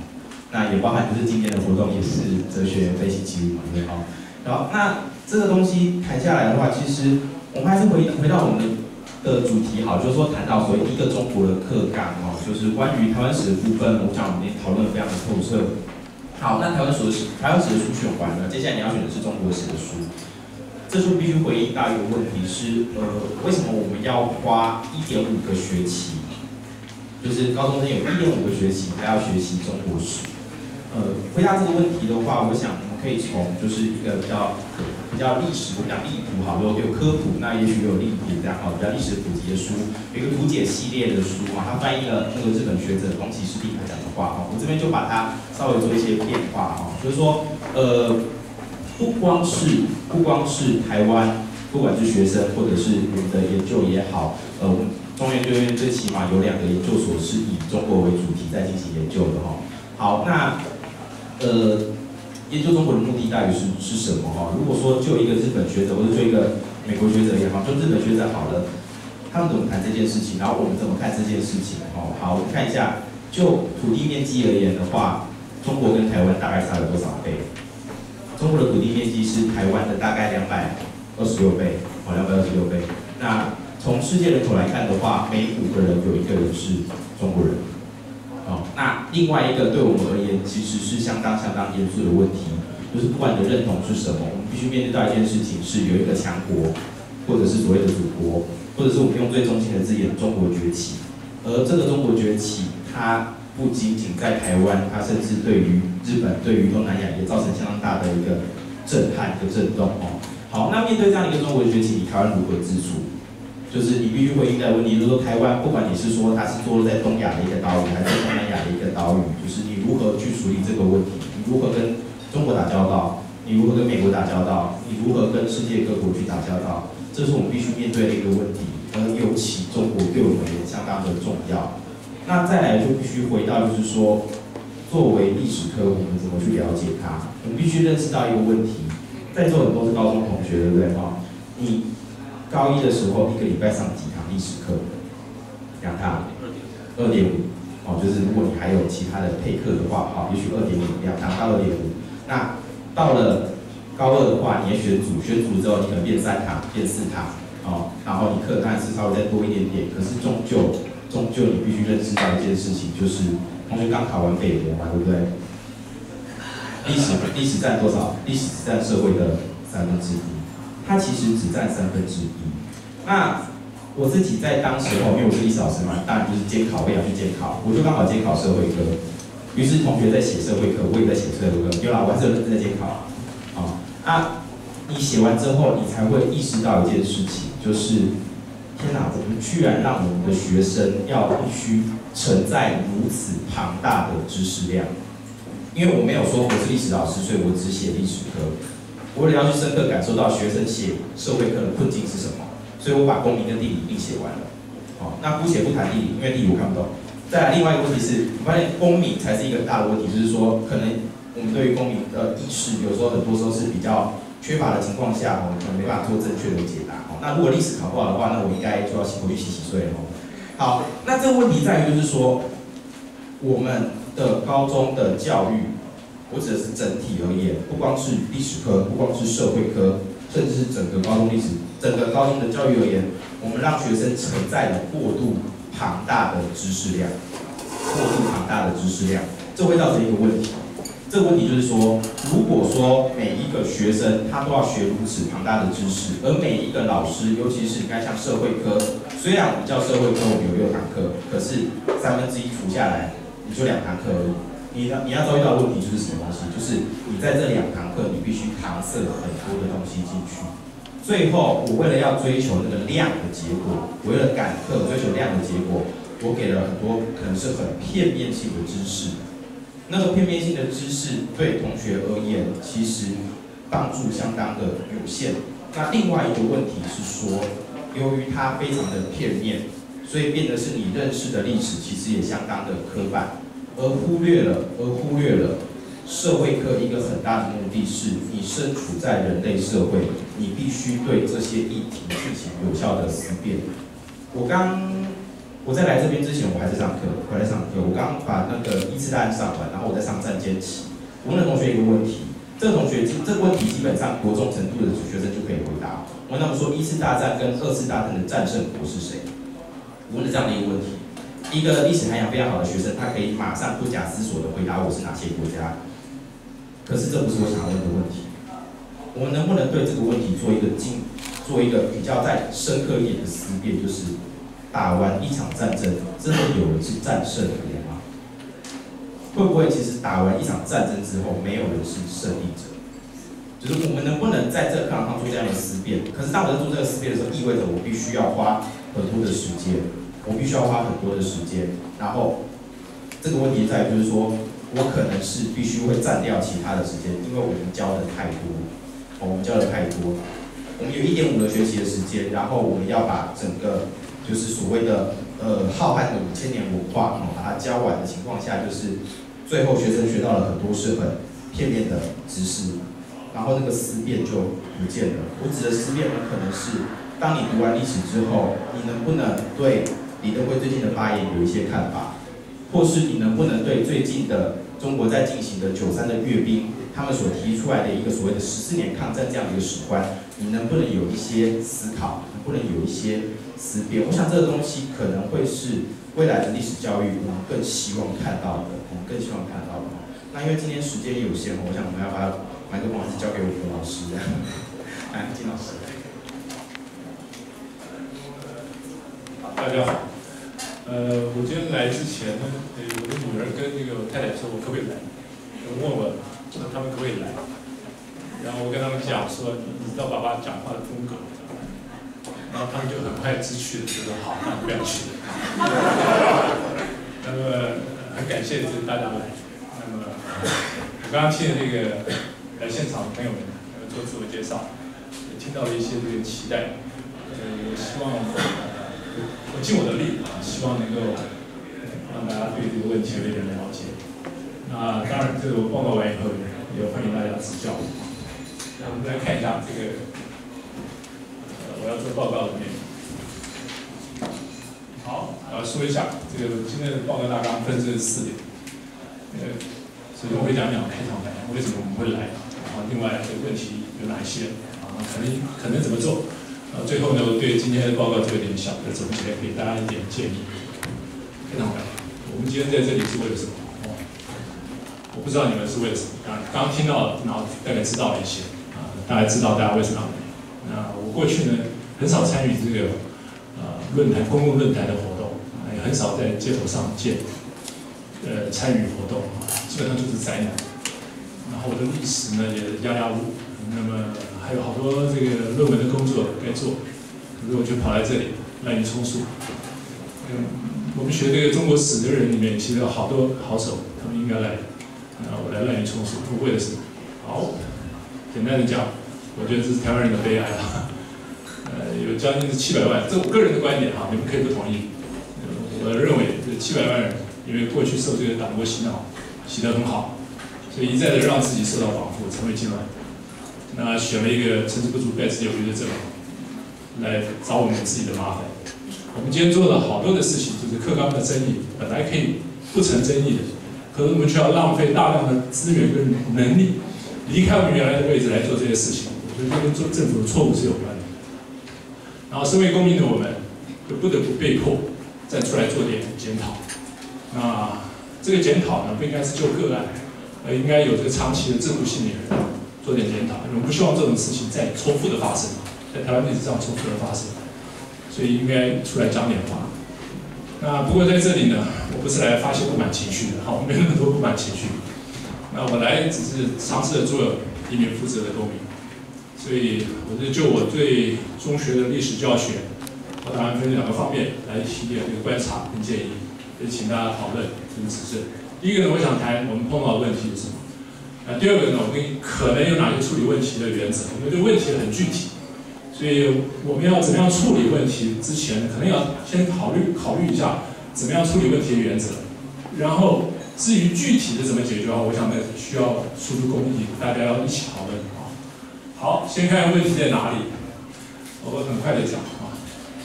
那也包含就是今天的活动也是哲学飞行起舞嘛，对哦。然后那。 这个东西谈下来的话，其实我们还是回回到我们的主题好，就是说谈到所谓一个中国的课纲哦，就是关于台湾史的部分，我想我们也讨论得非常的透彻。好，那台湾史台湾史的书选完了，接下来你要选的是中国史的书。这书必须回应到一个问题是，呃，为什么我们要花 一点五 个学期，就是高中生有 一点五 个学期他要学习中国史？呃，回答这个问题的话，我想我们可以从就是一个比较。 比较历史，我们讲历谱好多，有科普，那也许有历谱这样哈，比较历史普及的书，有一个图解系列的书啊，他翻译了那个日本学者宫崎市立讲的话哈，我这边就把它稍微做一些变化哈，就是说，呃，不光是不光是台湾，不管是学生或者是我们的研究也好，呃，我们中研院最起码有两个研究所是以中国为主题在进行研究的哈。好，那呃。 研究中国的目的大于是是什么哈？如果说就一个日本学者或者就一个美国学者也好，就日本学者好了，他们怎么谈这件事情，然后我们怎么看这件事情哦？好，我们看一下，就土地面积而言的话，中国跟台湾大概差了多少倍？中国的土地面积是台湾的大概两百二十六倍，哦，两百二十六倍。那从世界人口来看的话，每五个人有一个人是中国人。 哦，那另外一个对我们而言其实是相当相当严肃的问题，就是不管你的认同是什么，我们必须面对到一件事情，是有一个强国，或者是所谓的祖国，或者是我们用最中性的字眼，中国崛起。而这个中国崛起，它不仅仅在台湾，它甚至对于日本、对于东南亚也造成相当大的一个震撼和震动哦。好，那面对这样一个中国崛起，你台湾如何自处？ 就是你必须回应的问题，就是说台湾，不管你是说它是坐落在东亚的一个岛屿，还是东南亚的一个岛屿，就是你如何去处理这个问题，你如何跟中国打交道，你如何跟美国打交道，你如何跟世界各国去打交道，这是我们必须面对的一个问题。而尤其中国对我们也相当的重要。那再来就必须回到，就是说，作为历史科，我们怎么去了解它？我们必须认识到一个问题，在座很多是高中同学，对不对哈？你。 高一的时候，一个礼拜上几堂历史课？两堂，二点五，哦，就是如果你还有其他的配课的话，好，也许二点五，两堂到二点五。那到了高二的话，你也选组，选组之后你可能变三堂，变四堂，哦，然后你课当然是稍微再多一点点，可是终究，终究你必须认识到一件事情，就是同学刚考完北模嘛，对不对？历史历史占多少？历史占社会的三分之一。 它其实只占三分之一。那我自己在当时候，因为我是历史老师嘛，当然就是监考，我也要去监考，我就刚好监考社会科。于是同学在写社会科，我也在写社会科，有啦，我还是有认真在监考。啊、哦、啊！你写完之后，你才会意识到一件事情，就是天哪，我们居然让我们的学生要必须承载如此庞大的知识量。因为我没有说我是历史老师，所以我只写历史科。 我为了要去深刻感受到学生写社会课的困境是什么，所以我把公民跟地理一并写完了。哦，那姑且不谈地理，因为地理我看不懂。再来，另外一个问题是，我发现公民才是一个大的问题，就是说，可能我们对于公民的意识，有时候很多时候是比较缺乏的情况下，我们可能没办法做正确的解答。哦，那如果历史考不好的话，那我应该就要回去洗洗睡了。好，那这个问题在于就是说，我们的高中的教育。 我指的是整体而言，不光是历史科，不光是社会科，甚至是整个高中历史、整个高中的教育而言，我们让学生承载了过度庞大的知识量，过度庞大的知识量，这会造成一个问题。这个问题就是说，如果说每一个学生他都要学如此庞大的知识，而每一个老师，尤其是你看像社会科，虽然我们叫社会科，我们有六堂课，可是三分之一除下来，你就两堂课而已。你要你要遭遇到的问题就是什么东西？就是你在这两堂课，你必须搪塞很多的东西进去。最后，我为了要追求那个量的结果，我为了赶课追求量的结果，我给了很多可能是很片面性的知识。那个片面性的知识对同学而言，其实帮助相当的有限。那另外一个问题是说，由于它非常的片面。 所以变得是你认识的历史，其实也相当的刻板，而忽略了，而忽略了社会课一个很大的目的是，你身处在人类社会，你必须对这些议题进行有效的思辨。我刚我在来这边之前，我还在上课，我还在上课，我刚把那个一次大案上完，然后我在上战间棋。我问了同学一个问题，这个同学这个问题基本上国中程度的学生就可以回答。我那么说，一次大战跟二次大战的战胜国是谁？ 我问了这样的一个问题，一个历史涵养非常好的学生，他可以马上不假思索的回答我是哪些国家。可是这不是我想问的问题。我们能不能对这个问题做一个进，做一个比较再深刻一点的思辨？就是打完一场战争，真的有人是战胜的人吗？会不会其实打完一场战争之后，没有人是胜利者？就是我们能不能在这课堂上做这样的思辨？可是当我在做这个思辨的时候，意味着我必须要花。 很多的时间，我必须要花很多的时间。然后，这个问题在于就是说，我可能是必须会占掉其他的时间，因为我们教的太多，哦，我们教的太多。我们有 一点五 个学期的时间，然后我们要把整个就是所谓的呃浩瀚的五千年文化哦，把它教完的情况下，就是最后学生学到了很多是很片面的知识，然后那个思辨就不见了。我指的思辨呢，可能是。 当你读完历史之后，你能不能对李登辉最近的发言有一些看法，或是你能不能对最近的中国在进行的九三的阅兵，他们所提出来的一个所谓的十四年抗战这样的一个史观，你能不能有一些思考，能不能有一些思辨？我想这个东西可能会是未来的历史教育我们更希望看到的，我们更希望看到的。那因为今天时间有限，我想我们要把麦克风还是交给我们的老师，来，金老师。 大家好，呃，我今天来之前呢，呃，我的女儿跟那个太太说，我可不可以来？我问我，那他们可不可以来？然后我跟他们讲说，你知道爸爸讲话的风格，然后他们就很快知趣的就说好，那不要去。那么很感谢大家来。那么我刚刚听了这个来现场的朋友们做自我介绍，也听到了一些这个期待，呃，也希望。 我尽我的力啊，希望能够让大家对这个问题有一点了解。那当然，这个我报告完以后，也欢迎大家指教。那我们再看一下这个，呃，我要做报告的内容。好，啊，说一下这个今天的报告大纲分成四点。呃，首先我会讲讲开场白，为什么我们会来，然后另外这个问题有哪些，啊，可能可能怎么做。 啊，最后呢，我对今天的报告做一点小的总结，给大家一点建议。非常好，我们今天在这里是为了什么？哦，我不知道你们是为了什么。啊，刚听到，然后大概知道了一些，啊，大概知道大家为什么要来。那我过去呢，很少参与这个呃论坛、公共论坛的活动，啊，也很少在街头上见，呃，参与活动，啊，基本上就是宅男。然后我的历史呢，也压压路。那么。 还有好多这个论文的工作该做，可是我就跑来这里滥竽充数。嗯，我们学这个中国史的人里面，其实有好多好手，他们应该来。那我来滥竽充数，我为了什么？好，简单的讲，我觉得这是台湾人的悲哀啊。呃，有将近是七百万，这我个人的观点啊，你们可以不同意。呃、我认为这七百万人，因为过去受这个党国洗脑，洗得很好，所以一再的让自己受到绑缚，成为痉挛。 那选了一个成事不足败事有余的政府，来找我们自己的麻烦。我们今天做了好多的事情，就是课纲的争议，本来可以不成争议的，可是我们却要浪费大量的资源跟能力，离开我们原来的位置来做这些事情，我觉得跟做政府的错误是有关的。然后，身为公民的我们，就不得不被迫再出来做点检讨。那这个检讨呢，不应该是就个案，而应该有这个长期的制度性的。 做点检讨，我们不希望这种事情再重复的发生，在台湾历史上重复的发生，所以应该出来讲点话。那不过在这里呢，我不不是来发泄不满情绪的，好，我没有那么多不满情绪。那我来只是尝试着做一名负责的公民，所以我就就我对中学的历史教学，我打算分两个方面来提点这个观察跟建议，也请大家讨论跟指正。第一个呢，我想谈我们碰到的问题是什么。 那第二个呢，我们可能有哪些处理问题的原则？我们对问题很具体，所以我们要怎么样处理问题之前，可能要先考虑考虑一下怎么样处理问题的原则。然后至于具体的怎么解决啊，我想呢需要输出公益，大家要一起讨论啊。好，先看问题在哪里，我很快的讲啊。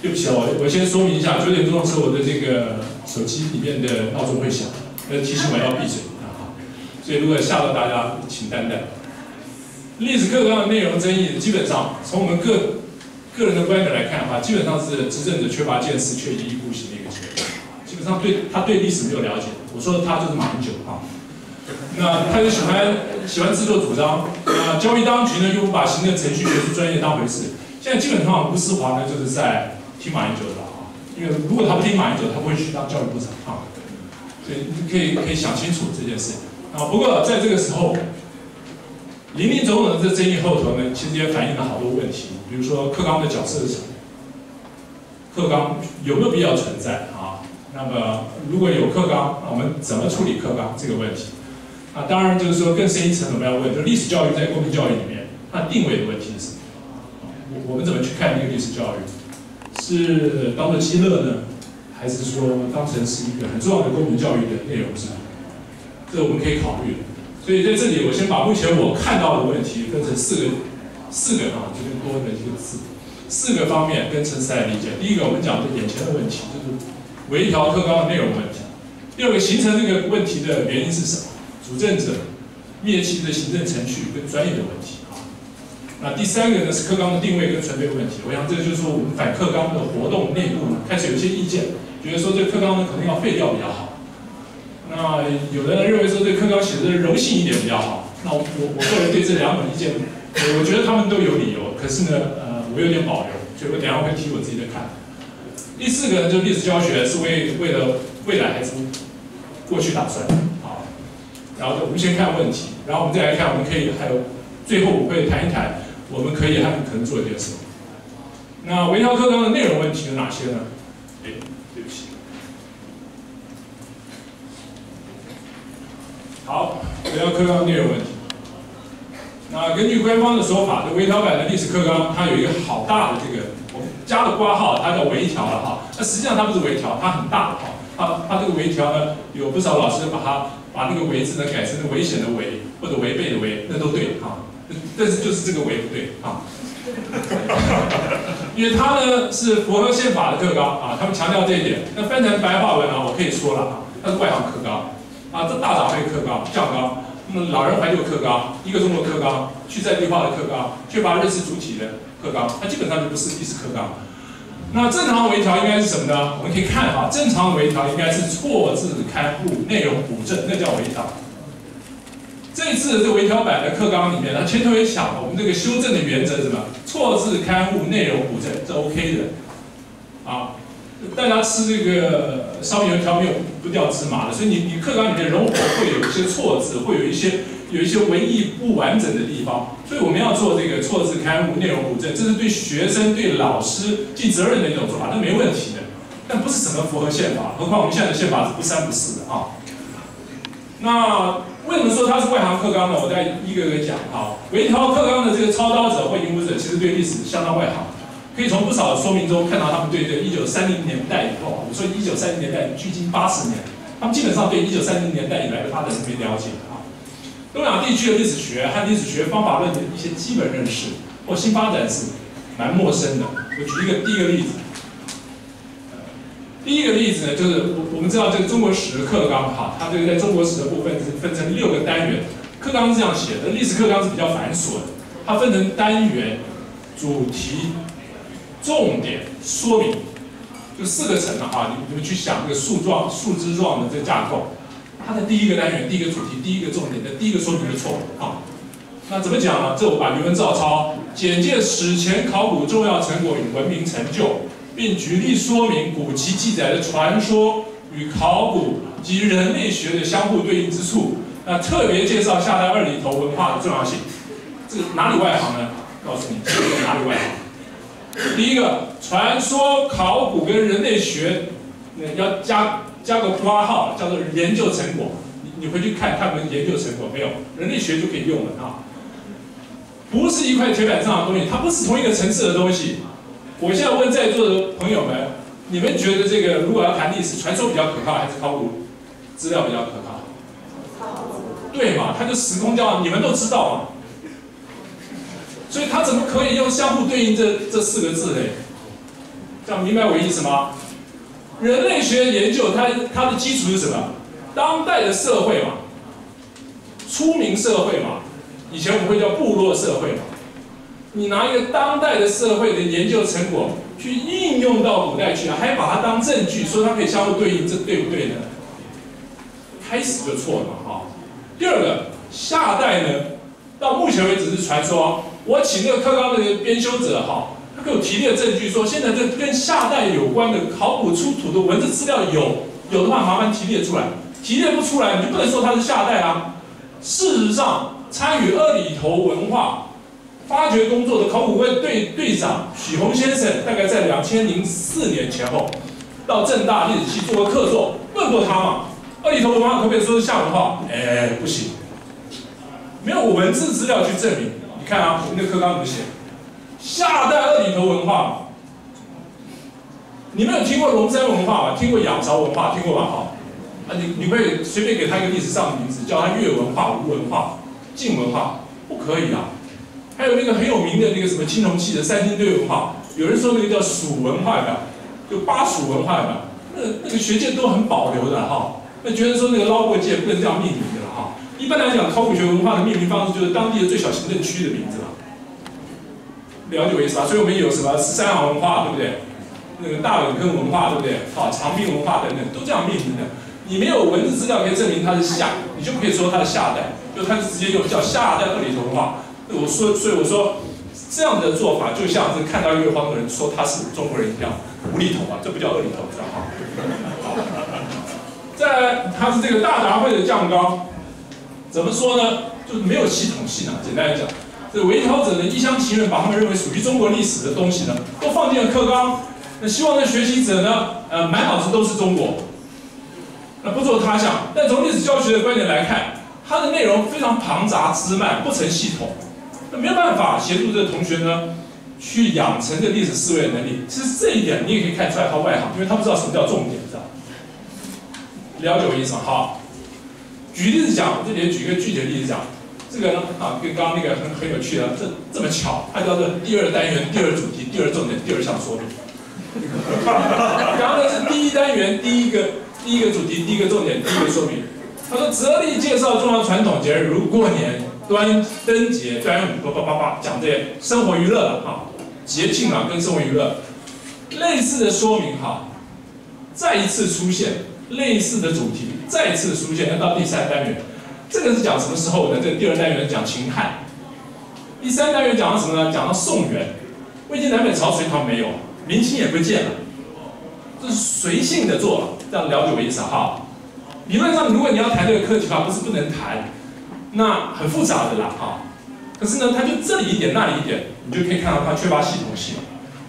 对不起啊，我我先说明一下，九点钟的时候我的这个手机里面的闹钟会响，呃提醒我要闭嘴。 所以，如果吓到大家，请担待。历史课纲的内容争议，基本上从我们个个人的观点来看的话，基本上是执政者缺乏见识、却一意孤行的一个结果。基本上对他对历史没有了解，我说他就是马英九啊。那他就喜欢喜欢自作主张。啊，教育当局呢又不把行政程序、学术专业当回事。现在基本上吴思华呢就是在听马英九的啊，因为如果他不听马英九，他不会去当教育部长啊。所以你可以可以想清楚这件事情。 啊，不过在这个时候，林林总总的这争议后头呢，其实也反映了好多问题，比如说课纲的角色是什么，课纲有没有必要存在啊？那么如果有课纲，那我们怎么处理课纲这个问题？啊，当然就是说更深一层，我们要问，就历史教育在公民教育里面，它定位的问题是什么？我我们怎么去看这个历史教育？是当做基乐呢，还是说当成是一个很重要的公民教育的内容是？ 这我们可以考虑的，所以在这里我先把目前我看到的问题分成四个，四个啊，这边多了一个字，四个方面跟陈思来理解。第一个，我们讲的眼前的问题，就是微调课纲的内容问题；第二个，形成这个问题的原因是什么？主政者灭其的行政程序跟专业的问题啊。那第三个呢是课纲的定位跟存废问题。我想这就是说我们反课纲的活动内部开始有些意见，觉得说这课纲呢可能要废掉比较好。 那有的人认为说对课纲写的柔性一点比较好，那我我我个人对这两种意见，我觉得他们都有理由，可是呢，呃，我有点保留，所以我等一下会提我自己的看法。第四个呢，就是历史教学是为为了未来还是过去打算啊？然后我们先看问题，然后我们再来看我们可以还有最后我会谈一谈我们可以还可能做一些什么。那微调课纲的内容问题有哪些呢？哎，对不起。 好，微调课纲内容问题。那根据官方的说法，这微调版的历史课纲，它有一个好大的这个，我们加了括号，它叫微调了哈。那实际上它不是微调，它很大哈。它它这个微调呢，有不少老师把它把那个“微”字呢改成了危险的“危”或者违背的“违”，那都对哈。但是就是这个“违”不对啊，因为它呢是符合宪法的课纲啊，他们强调这一点。那翻成白话文啊，我可以说了啊，它是外行课纲。 啊，这大党类课纲、教纲，那么老人怀旧课纲、一个中国课纲、去在地化的课纲、缺乏认识主体的课纲，它基本上就不是历史课纲。那正常微调应该是什么呢？我们可以看哈，正常微调应该是错字勘误、内容补正，那叫微调。这次的这微调版的课纲里面，它前头也讲了，我们这个修正的原则是什么？错字勘误、内容补正，这 OK 的。啊，大家吃这个。 烧油条没有不掉芝麻的，所以你你课纲里面容我会有一些错字，会有一些有一些文意不完整的地方，所以我们要做这个错字勘误、内容补正，这是对学生、对老师尽责任的一种做法，那没问题的，但不是什么符合宪法，何况我们现在的宪法是不三不四的啊。那为什么说它是外行课纲呢？我再一个个讲啊。微调课纲的这个操刀者或引武者，其实对历史相当外行。 可以从不少说明中看到，他们对这一九三零年代以后，我说一九三零年代距今八十年，他们基本上对一九三零年代以来的发展是没了解的啊。东亚地区的历史学和历史学方法论的一些基本认识或新发展是蛮陌生的。我举一个第一个例子，第一个例子呢，就是我我们知道这个中国史课纲哈，它这个在中国史的部分是分成六个单元，课纲是这样写的，历史课纲是比较繁琐的，它分成单元、主题。 重点说明，就四个层了啊！你们去想这个树状、树枝状的这个架构，它的第一个单元、第一个主题、第一个重点的第一个说明就错了啊！那怎么讲呢？这我把原文照抄，简介史前考古重要成果与文明成就，并举例说明古籍记载的传说与考古及人类学的相互对应之处。那特别介绍夏代二里头文化的重要性。这个哪里外行呢？告诉你，这个哪里外行？第一个，传说考古跟人类学，要加加个括号，叫做研究成果。你你回去看他们研究成果没有？人类学就可以用了啊。 不是一块铁板上的东西，它不是同一个层次的东西。我现在问在座的朋友们，你们觉得这个如果要谈历史，传说比较可靠还是考古资料比较可靠？对嘛，它就时空胶囊，你们都知道嘛。所以它怎么可以用相互对应这这四个字嘞？这样明白我意思吗？人类学研究它它的基础是什么？当代的社会嘛，出名社会嘛。 以前我们会叫部落社会嘛，你拿一个当代的社会的研究成果去应用到古代去，还把它当证据，说它可以相互对应，这对不对呢？开始就错了哈。第二个，夏代呢，到目前为止是传说。我请那个课纲的编修者哈，他给我提炼证据说，现在这跟夏代有关的考古出土的文字资料有，有的话麻烦提炼出来，提炼不出来你就不能说它是夏代啊。事实上。 参与二里头文化发掘工作的考古队队队长许宏先生，大概在两千零四年前后，到政大历史系做过客座，问过他嘛，二里头文化可不可以说是夏文化？哎，不行，没有文字资料去证明。你看啊，我们的课纲怎么写？夏代二里头文化，你们有听过龙山文化吗？听过仰韶文化？听过吧？哈，啊，你你会随便给他一个历史上的名字，叫他越文化、吴文化。 晋文化不可以啊，还有那个很有名的那个什么青铜器的三星堆文化，有人说那个叫蜀文化的，就巴蜀文化的，那那个学界都很保留的哈、哦，那觉得说那个捞过界不能这样命名的哈、哦。一般来讲，考古学文化的命名方式就是当地的最小行政区的名字了，了解我意思吧？所以我们有什么十三行文化，对不对？那个大冷坑文化，对不对？啊，长滨文化等等，都这样命名的。你没有文字资料可以证明它是夏，你就不可以说它是夏代。 就他就直接用叫夏代二里头文化，我说，所以我说这样的做法就像是看到越荒的人说他是中国人一样，无厘头啊，这不叫二里头，知道吗？再来，他是这个大杂烩的酱缸，怎么说呢？就是没有系统性啊。简单来讲，这围剿者呢一厢情愿把他们认为属于中国历史的东西呢都放进了课纲，那希望呢学习者呢呃满脑子都是中国，那不做他想。但从历史教学的观点来看。 它的内容非常庞杂枝蔓，不成系统，那没有办法协助这个同学呢去养成这历史思维的能力。其实这一点你也可以看出来他外行，因为他不知道什么叫重点，知道了解我意思吗？好，举例子讲，我这里举一个具体的例子讲，这个呢啊跟刚刚那个很很有趣的，这这么巧，它叫做第二单元、第二主题、第二重点、第二项说明。刚刚是第一单元第一个第一个主题、第一个重点、第一个说明。 他说：“哲力介绍重要传统节日，如过年、端灯节、端午，叭叭叭叭，讲这些生活娱乐了哈，节庆啊跟生活娱乐类似的说明哈，再一次出现类似的主题，再一次出现。那到第三单元，这个是讲什么时候呢？这个第二单元讲秦汉，第三单元讲到什么呢？讲到宋元，魏晋南北朝隋唐没有，明清也不见了，这是随性的做了，这样了解我意思哈。” 理论上，如果你要谈这个课题的话，不是不能谈，那很复杂的啦啊。可是呢，它就这里一点那里一点，你就可以看到它缺乏系统性。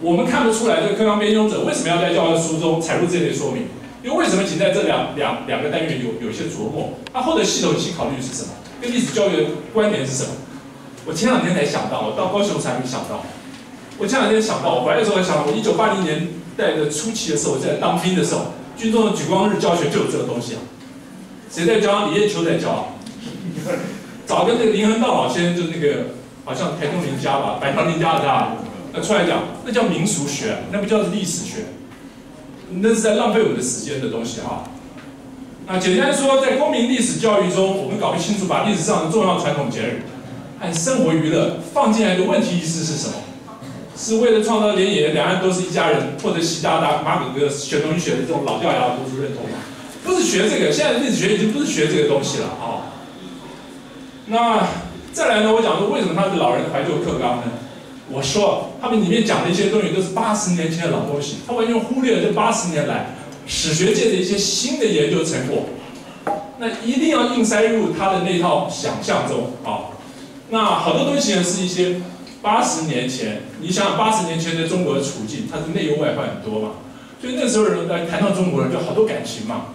我们看不出来这个课纲编修者为什么要在教科书中采入这类说明，因为为什么仅在这两两两个单元有有些琢磨？它后的系统性考虑是什么？跟历史教育的观点是什么？我前两天才想到，我到高雄才没想到。我前两天想到，我回来的时候想到，我一九八零年代的初期的时候，我在当兵的时候，军中的莒光日教学就有这个东西啊。 谁在教？李艳秋在教。早跟那个林恒道老先生，就那个好像台东林家吧，板桥林家的他，那出来讲，那叫民俗学，那不叫历史学，那是在浪费我们的时间的东西哈。那简单说，在公民历史教育中，我们搞不清楚把历史上的重要传统节日和生活娱乐放进来的问题意识是什么？是为了创造联谊，两岸都是一家人，或者习大大、马可哥学东学的这种老掉牙的读书认同吗？ 不是学这个，现在历史学已经不是学这个东西了啊、哦。那再来呢？我讲说为什么他的老人怀旧课纲呢？我说他们里面讲的一些东西都是八十年前的老东西，他完全忽略了这八十年来史学界的一些新的研究成果，那一定要硬塞入他的那套想象中啊。那好多东西呢是一些八十年前，你想想八十年前的中国的处境，它是内忧外患很多嘛，所以那时候人来谈到中国人就好多感情嘛，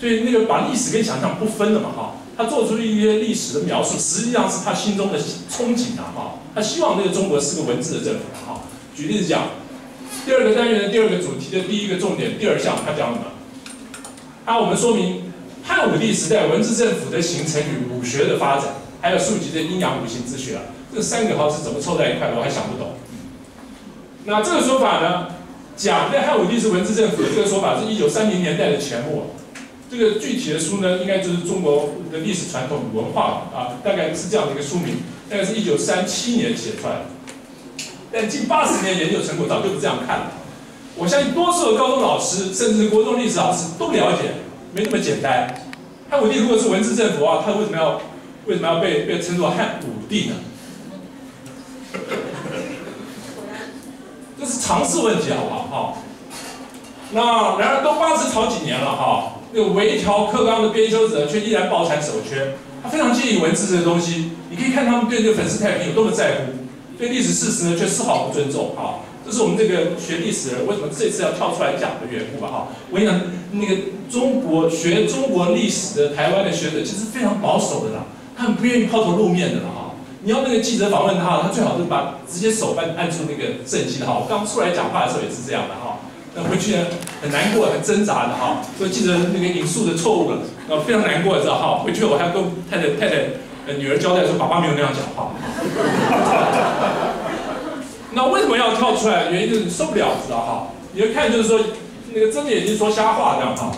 所以那个把历史跟想象不分了嘛哈。 他做出一些历史的描述，实际上是他心中的憧憬啊，哈，他希望这个中国是个文字的政府啊，哈。举例子讲，第二个单元的第二个主题的第一个重点第二项，他讲什么？他、啊、我们说明汉武帝时代文字政府的形成与武学的发展，还有庶及的阴阳五行之学啊，这三个号是怎么凑在一块的，我还想不懂。那这个说法呢，讲在汉武帝是文字政府的这个说法，是一九三零年代的前后。 这个具体的书呢，应该就是中国的历史传统与文化啊，大概是这样的一个书名，大概是一九三七年写出来的。但近八十年研究成果早就不这样看了。我相信多数的高中老师，甚至国中历史老师都了解，没那么简单。汉武帝如果是文字政府啊，他为什么要为什么要被被称作汉武帝呢？这是常识问题，好不好？那然而都八十好几年了哈。 那个微调课纲的编修者却依然抱残守缺，他非常介意文字这个东西。你可以看他们对这个粉饰太平有多么在乎，对历史事实呢却丝毫不尊重啊！这是我们这个学历史人为什么这次要跳出来讲的缘故吧？哈，我跟你讲，那个中国学中国历史的台湾的学者其实非常保守的啦，他很不愿意抛头露面的啦哈。你要那个记者访问他，他最好是把直接手按按住那个正机的哈。我刚出来讲话的时候也是这样的哈。 那回去呢，很难过，很挣扎的哈。所以记者那个引述的错误了，那非常难过，知道哈。回去我还要跟太太、太太、呃、女儿交代说，爸爸没有那样讲话。那为什么要跳出来？原因就是受不了，知道哈。你要看就是说，那个睁着眼睛说瞎话这样哈。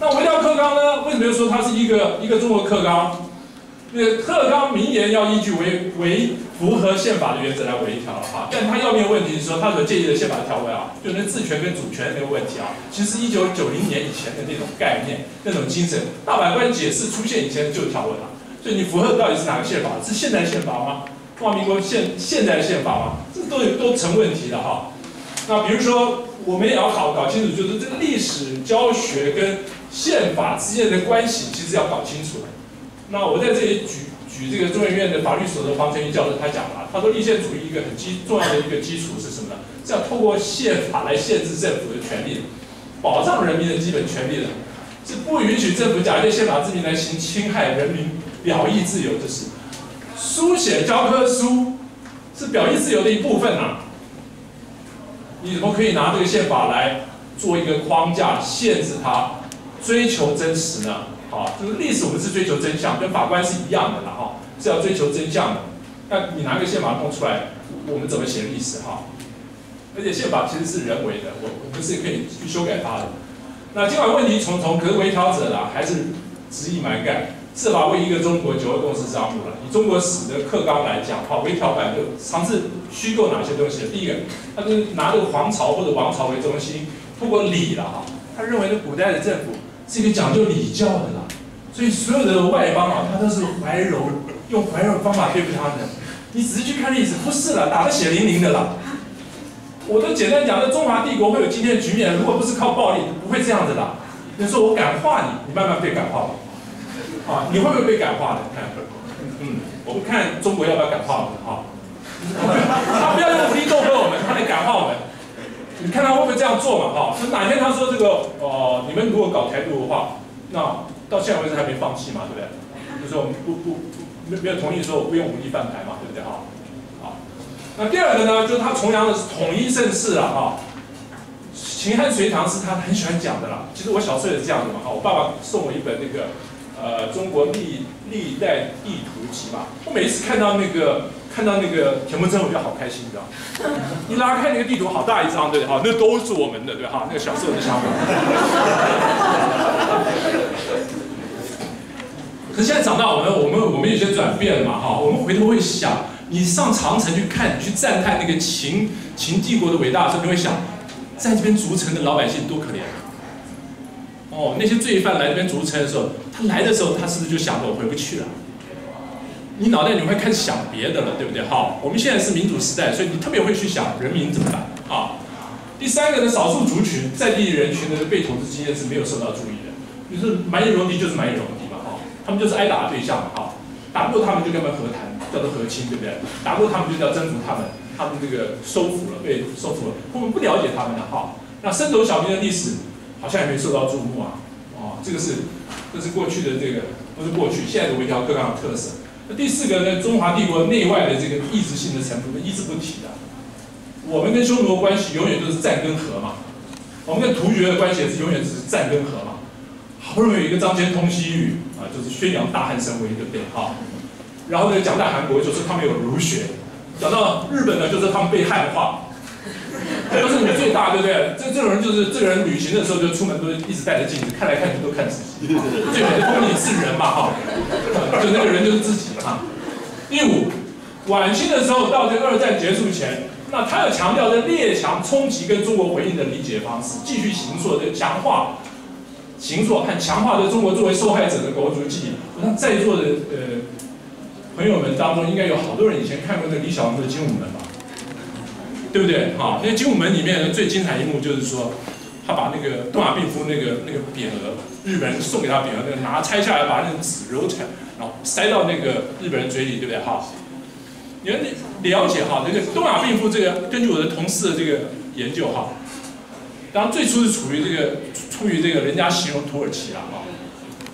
那微调课纲呢？为什么要说它是一个一个中国课纲？那个课纲名言要依据为为。 符合宪法的原则来微调哈，但他要面问题是说，他所建议的宪法条文啊，就那自权跟主权那个问题啊，其实一九九零年以前的那种概念、那种精神，大法官解释出现以前的旧条文啊，所以你符合的到底是哪个宪法？是现代宪法吗？中华民国现现代宪法吗？这都有都成问题的哈。那比如说，我们也要搞搞清楚，就是这个历史教学跟宪法之间的关系，其实要搞清楚。那我在这里举。 举这个中研院的法律所的黄成瑜教授，他讲了，他说立宪主义一个很基重要的一个基础是什么呢？是要透过宪法来限制政府的权利，保障人民的基本权利的，是不允许政府假借宪法之名来行侵害人民表意自由之事。书写教科书是表意自由的一部分啊，你怎么可以拿这个宪法来做一个框架限制它，追求真实呢？ 啊，就是历史，我们是追求真相，跟法官是一样的啦，哈，是要追求真相的。那你拿个宪法弄出来，我们怎么写历史哈？而且宪法其实是人为的，我我们是可以去修改它的。那尽管问题重重，可是微调者啦还是执意蛮干，设法为一个中国九二共识账目了。以中国史的课纲来讲，哈，微调版就尝试虚构哪些东西？第一个，他就拿这个皇朝或者王朝为中心，透过礼啦，哈，他认为呢古代的政府。 是一个讲究礼教的啦，所以所有的外邦啊，他都是怀柔，用怀柔方法对付他们。你仔细去看历史，不是啦，打得血淋淋的啦。我都简单讲，这中华帝国会有今天的局面，如果不是靠暴力，不会这样子啦。你说我感化你，你慢慢被感化吧。啊，你会不会被感化的？看，嗯，我们看中国要不要感化我们啊？他不要用武力斗殴我们，他来感化我们。 你看他会不会这样做嘛？哈、哦，哪天他说这个，哦、呃，你们如果搞台独的话，那到现在为止还没放弃嘛，对不对？就是我们不不没没有同意说我不用武力犯台嘛，对不对？哈、哦，好。那第二个呢，就是他崇洋的是统一盛世了哈。秦汉隋唐是他很喜欢讲的啦。其实我小时候也是这样子嘛，哈，我爸爸送我一本那个呃中国历历代地图集嘛，我每一次看到那个。 看到那个田木真，我就好开心，你知道？一拉开那个地图，好大一张，对哈，那都是我们的，对哈，那个小时候的想法。可是现在长大，我们我们我们有些转变了嘛，哈，我们回头会想，你上长城去看，你去赞叹那个秦秦帝国的伟大的时候，你会想，在这边筑城的老百姓多可怜啊！哦，那些罪犯来这边筑城的时候，他来的时候，他是不是就想着我回不去了？ 你脑袋你会开始想别的了，对不对？好，我们现在是民主时代，所以你特别会去想人民怎么办啊。第三个呢，少数族群在地人群的被统治经验是没有受到注意的，比如说蛮夷戎狄就是蛮夷戎狄。他们就是挨打的对象嘛，哈、哦，打不过他们就跟他们和谈，叫做和亲，对不对？打不过他们就叫征服他们，他们这个收服了，被收服了。我们不了解他们的哈、哦，那伸手小民的历史好像也没受到注目啊，哦，这个是这是过去的这个不是过去，现在的微调各样的特色。 那第四个呢，中华帝国内外的这个异质性的程度，一直不提的。我们跟匈奴的关系永远都是战跟和嘛，我们跟突厥的关系也是永远只是战跟和嘛。好不容易有一个张骞通西域啊，就是宣扬大汉神威，对不对？哈、哦。然后呢，讲到韩国就说他们有儒学，讲到日本呢就说他们被汉化，这都是你最大，对不对？这这种人就是这个人旅行的时候就出门都一直带着镜子，看来看去都看自己，最美的风景是人嘛，哈、哦，就那个人就是自己。 啊，第五，晚清的时候到这个二战结束前，那他要强调的列强冲击跟中国回应的理解方式，继续形塑的强化、形塑和强化的中国作为受害者的国族记忆。我想在座的呃朋友们当中，应该有好多人以前看过那个李小龙的《精武门》吧，对不对？啊，因为《精武门》里面最精彩一幕就是说，他把那个东亚病夫那个那个匾额，日本人送给他匾额，那个拿拆下来，把那个纸揉成。 然后塞到那个日本人嘴里，对不对？哈，你们了解哈，这个东亚病夫这个，根据我的同事的这个研究哈，当然最初是处于这个出于这个人家形容土耳其啦哈，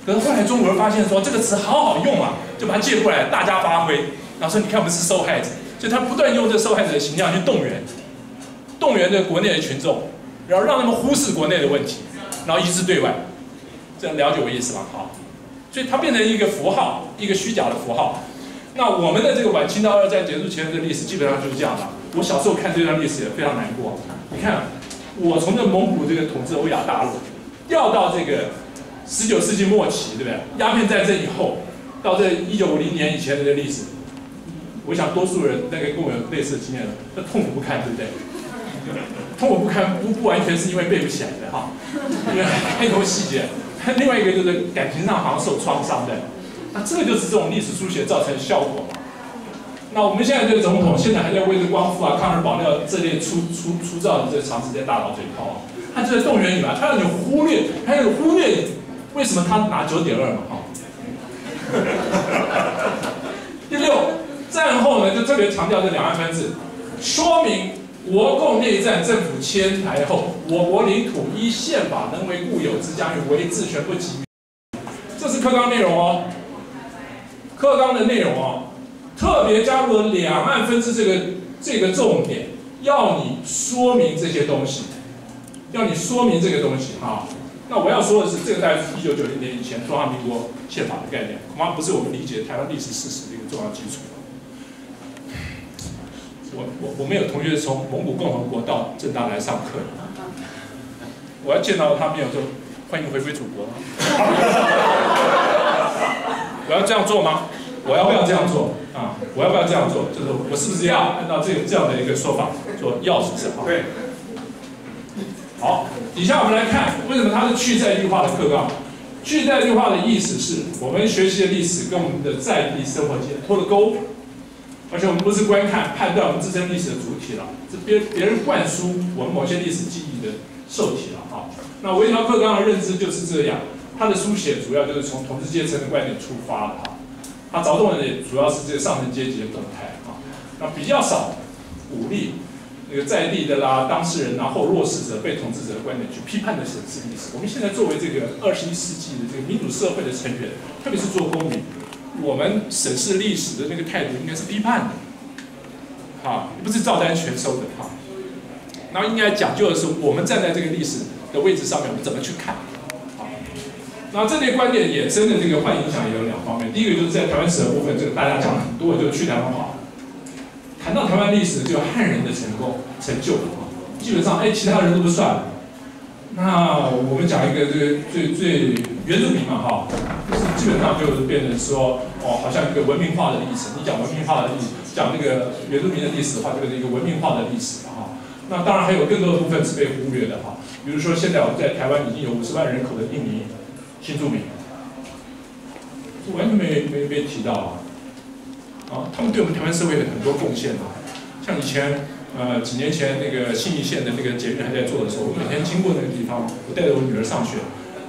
可是后来中国人发现说这个词好好用啊，就把它借过来，大家发挥，然后说你看我们是受害者，所以他不断用这受害者的形象去动员，动员这国内的群众，然后让他们忽视国内的问题，然后一致对外，这样了解我意思吗？好。 所以它变成一个符号，一个虚假的符号。那我们的这个晚清到二战结束前的历史基本上就是这样的。我小时候看这段历史也非常难过。你看，我从这蒙古这个统治欧亚大陆，要到这个十九世纪末期，对不对？鸦片战争以后，到这一九五零年以前的历史，我想多数人大概跟我有类似的经验了，那痛苦不堪，对不对？痛苦不堪不不完全是因为背不起来的哈，因为太多细节。 另外一个就是感情上好像受创伤的，那这个就是这种历史书写造成的效果嘛。那我们现在这个总统现在还在为这光复啊、抗日保廖这类粗粗粗糙的这长时间大脑嘴炮啊，他就在动员你嘛，他让你忽略，他让你忽略你为什么他拿 九点二 嘛哈。第六，战后呢就特别强调这两岸分治，说明。 国共内战，政府迁台后，我国领土依宪法能为固有之，将与为治权不及。这是课纲内容哦，课纲的内容哦，特别加入了两岸分治这个这个重点，要你说明这些东西，要你说明这个东西哈。那我要说的是，这个在一九九零年以前中华民国宪法的概念，恐怕不是我们理解台湾历史事实的一个重要基础。 我我我们有同学从蒙古共和国到政大来上课，我要见到他没有说欢迎回归祖国，我要这样做吗？我要不要这样做啊？我要不要这样做？就是我是不是要按照这个这样的一个说法说要是什么？对。好，底下我们来看为什么它是去在地化的课纲。去在地化的意思是我们学习的历史跟我们的在地生活解脱了钩。 而且我们不是观看、判断我们自身历史的主体了，是别别人灌输我们某些历史记忆的受体了哈。那微调课纲的认知就是这样，它的书写主要就是从统治阶层的观点出发了哈。它着重的也主要是这个上层阶级的动态哈。那比较少鼓励那个在地的啦、当事人啊或弱势者、被统治者的观点去批判的审视历史。我们现在作为这个二十一世纪的这个民主社会的成员，特别是做公民。 我们审视历史的那个态度应该是批判的，啊，不是照单全收的哈、啊。然后应该讲究的是，我们站在这个历史的位置上面，我们怎么去看？啊，那这类观点衍生的这个坏影响也有两方面，第一个就是在台湾史的部分，这个大家讲很多，就去台湾化。谈到台湾历史，就汉人的成功成就，基本上哎其他人都不算。那我们讲一个这个最最原住民嘛哈。啊 基本上就是变成说，哦，好像一个文明化的历史。你讲文明化的历史，讲那个原住民的历史的话，就是一个文明化的历史哈、哦。那当然还有更多的部分是被忽略的哈、哦。比如说，现在我们在台湾已经有五十万人口的印尼新住民，这完全没没没提到啊。啊，他们对我们台湾社会有很多贡献啊。像以前，呃，几年前那个信义县的那个捷运还在做的时候，我每天经过那个地方，我带着我女儿上学，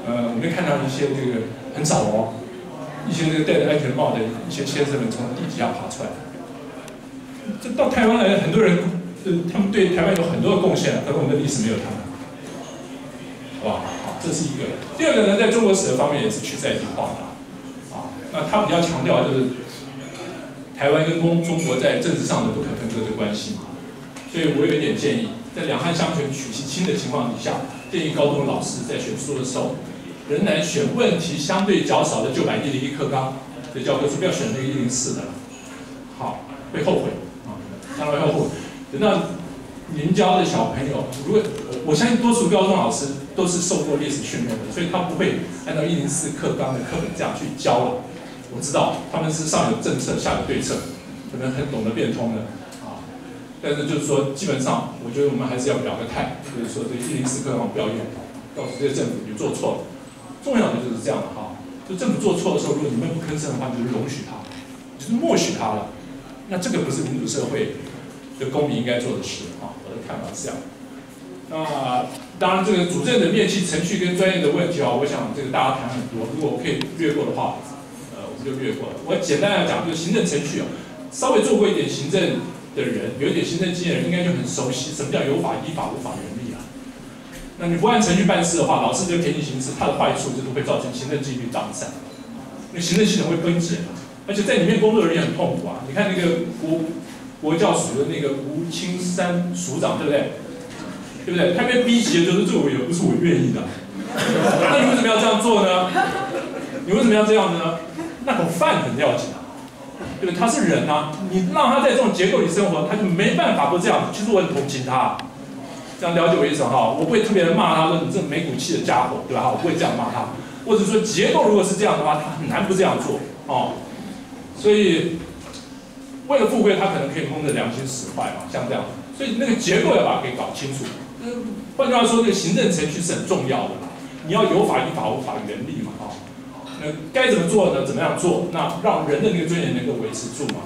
呃，我们看到一些这个。 很少哦，一些那个戴着安全帽的一些先生们从地底下爬出来。这到台湾来，很多人，呃，他们对台湾有很多的贡献，可是我们的历史没有他们，好不好？好，这是一个。第二个呢，在中国史的方面也是去在地化嘛，啊，那他比较强调就是台湾跟中中国在政治上的不可分割的关系，所以我有一点建议，在两汉相权取其轻的情况底下，建议高中老师在选书的时候。 仍然选问题相对较少的九百一十一课纲的教科书，不要选那个一零四的了，好会后悔啊，将来会后悔。等到您教的小朋友，如果我相信多数高中老师都是受过历史训练的，所以他不会按照一零四课纲的课本这样去教了。我知道他们是上有政策，下有对策，可能很懂得变通的啊。但是就是说，基本上我觉得我们还是要表个态，就是说这一零四课纲不要用，告诉这些政府你做错了。 重要的就是这样的哈，就政府做错的时候，如果你们不吭声的话，你就容许他，就是默许他了。那这个不是民主社会的公民应该做的事啊，我的看法是这样。那当然，这个主政的面积、程序跟专业的问题啊，我想这个大家谈很多。如果我可以略过的话，呃，我们就略过了。我简单来讲，就是行政程序啊，稍微做过一点行政的人，有一点行政经验的人，应该就很熟悉什么叫有法依法、无法原理。 那你不按程序办事的话，老师就偏行行事，它的坏处就是会造成行政纪律荡散，那行政系统会崩解，而且在里面工作人员很痛苦啊。你看那个国国教署的那个吴青山署长，对不对？对不对？他被逼急了，就是这我也不是我愿意的。那你为什么要这样做呢？你为什么要这样呢？那口饭很要紧啊，对不对？他是人啊，你让他在这种结构里生活，他就没办法不这样。其实我很同情他。 这样了解我意思哈，我不会特别骂他说你这没骨气的家伙，对吧？我不会这样骂他，或者说结构如果是这样的话，他很难不这样做哦。所以为了富贵，他可能可以蒙着良心使坏嘛，像这样。所以那个结构要把它给搞清楚。嗯，换句话说，那个行政程序是很重要的，你要有法依法，无法原理嘛，哈、哦。那该怎么做呢？怎么样做？那让人的那个尊严能够维持住嘛。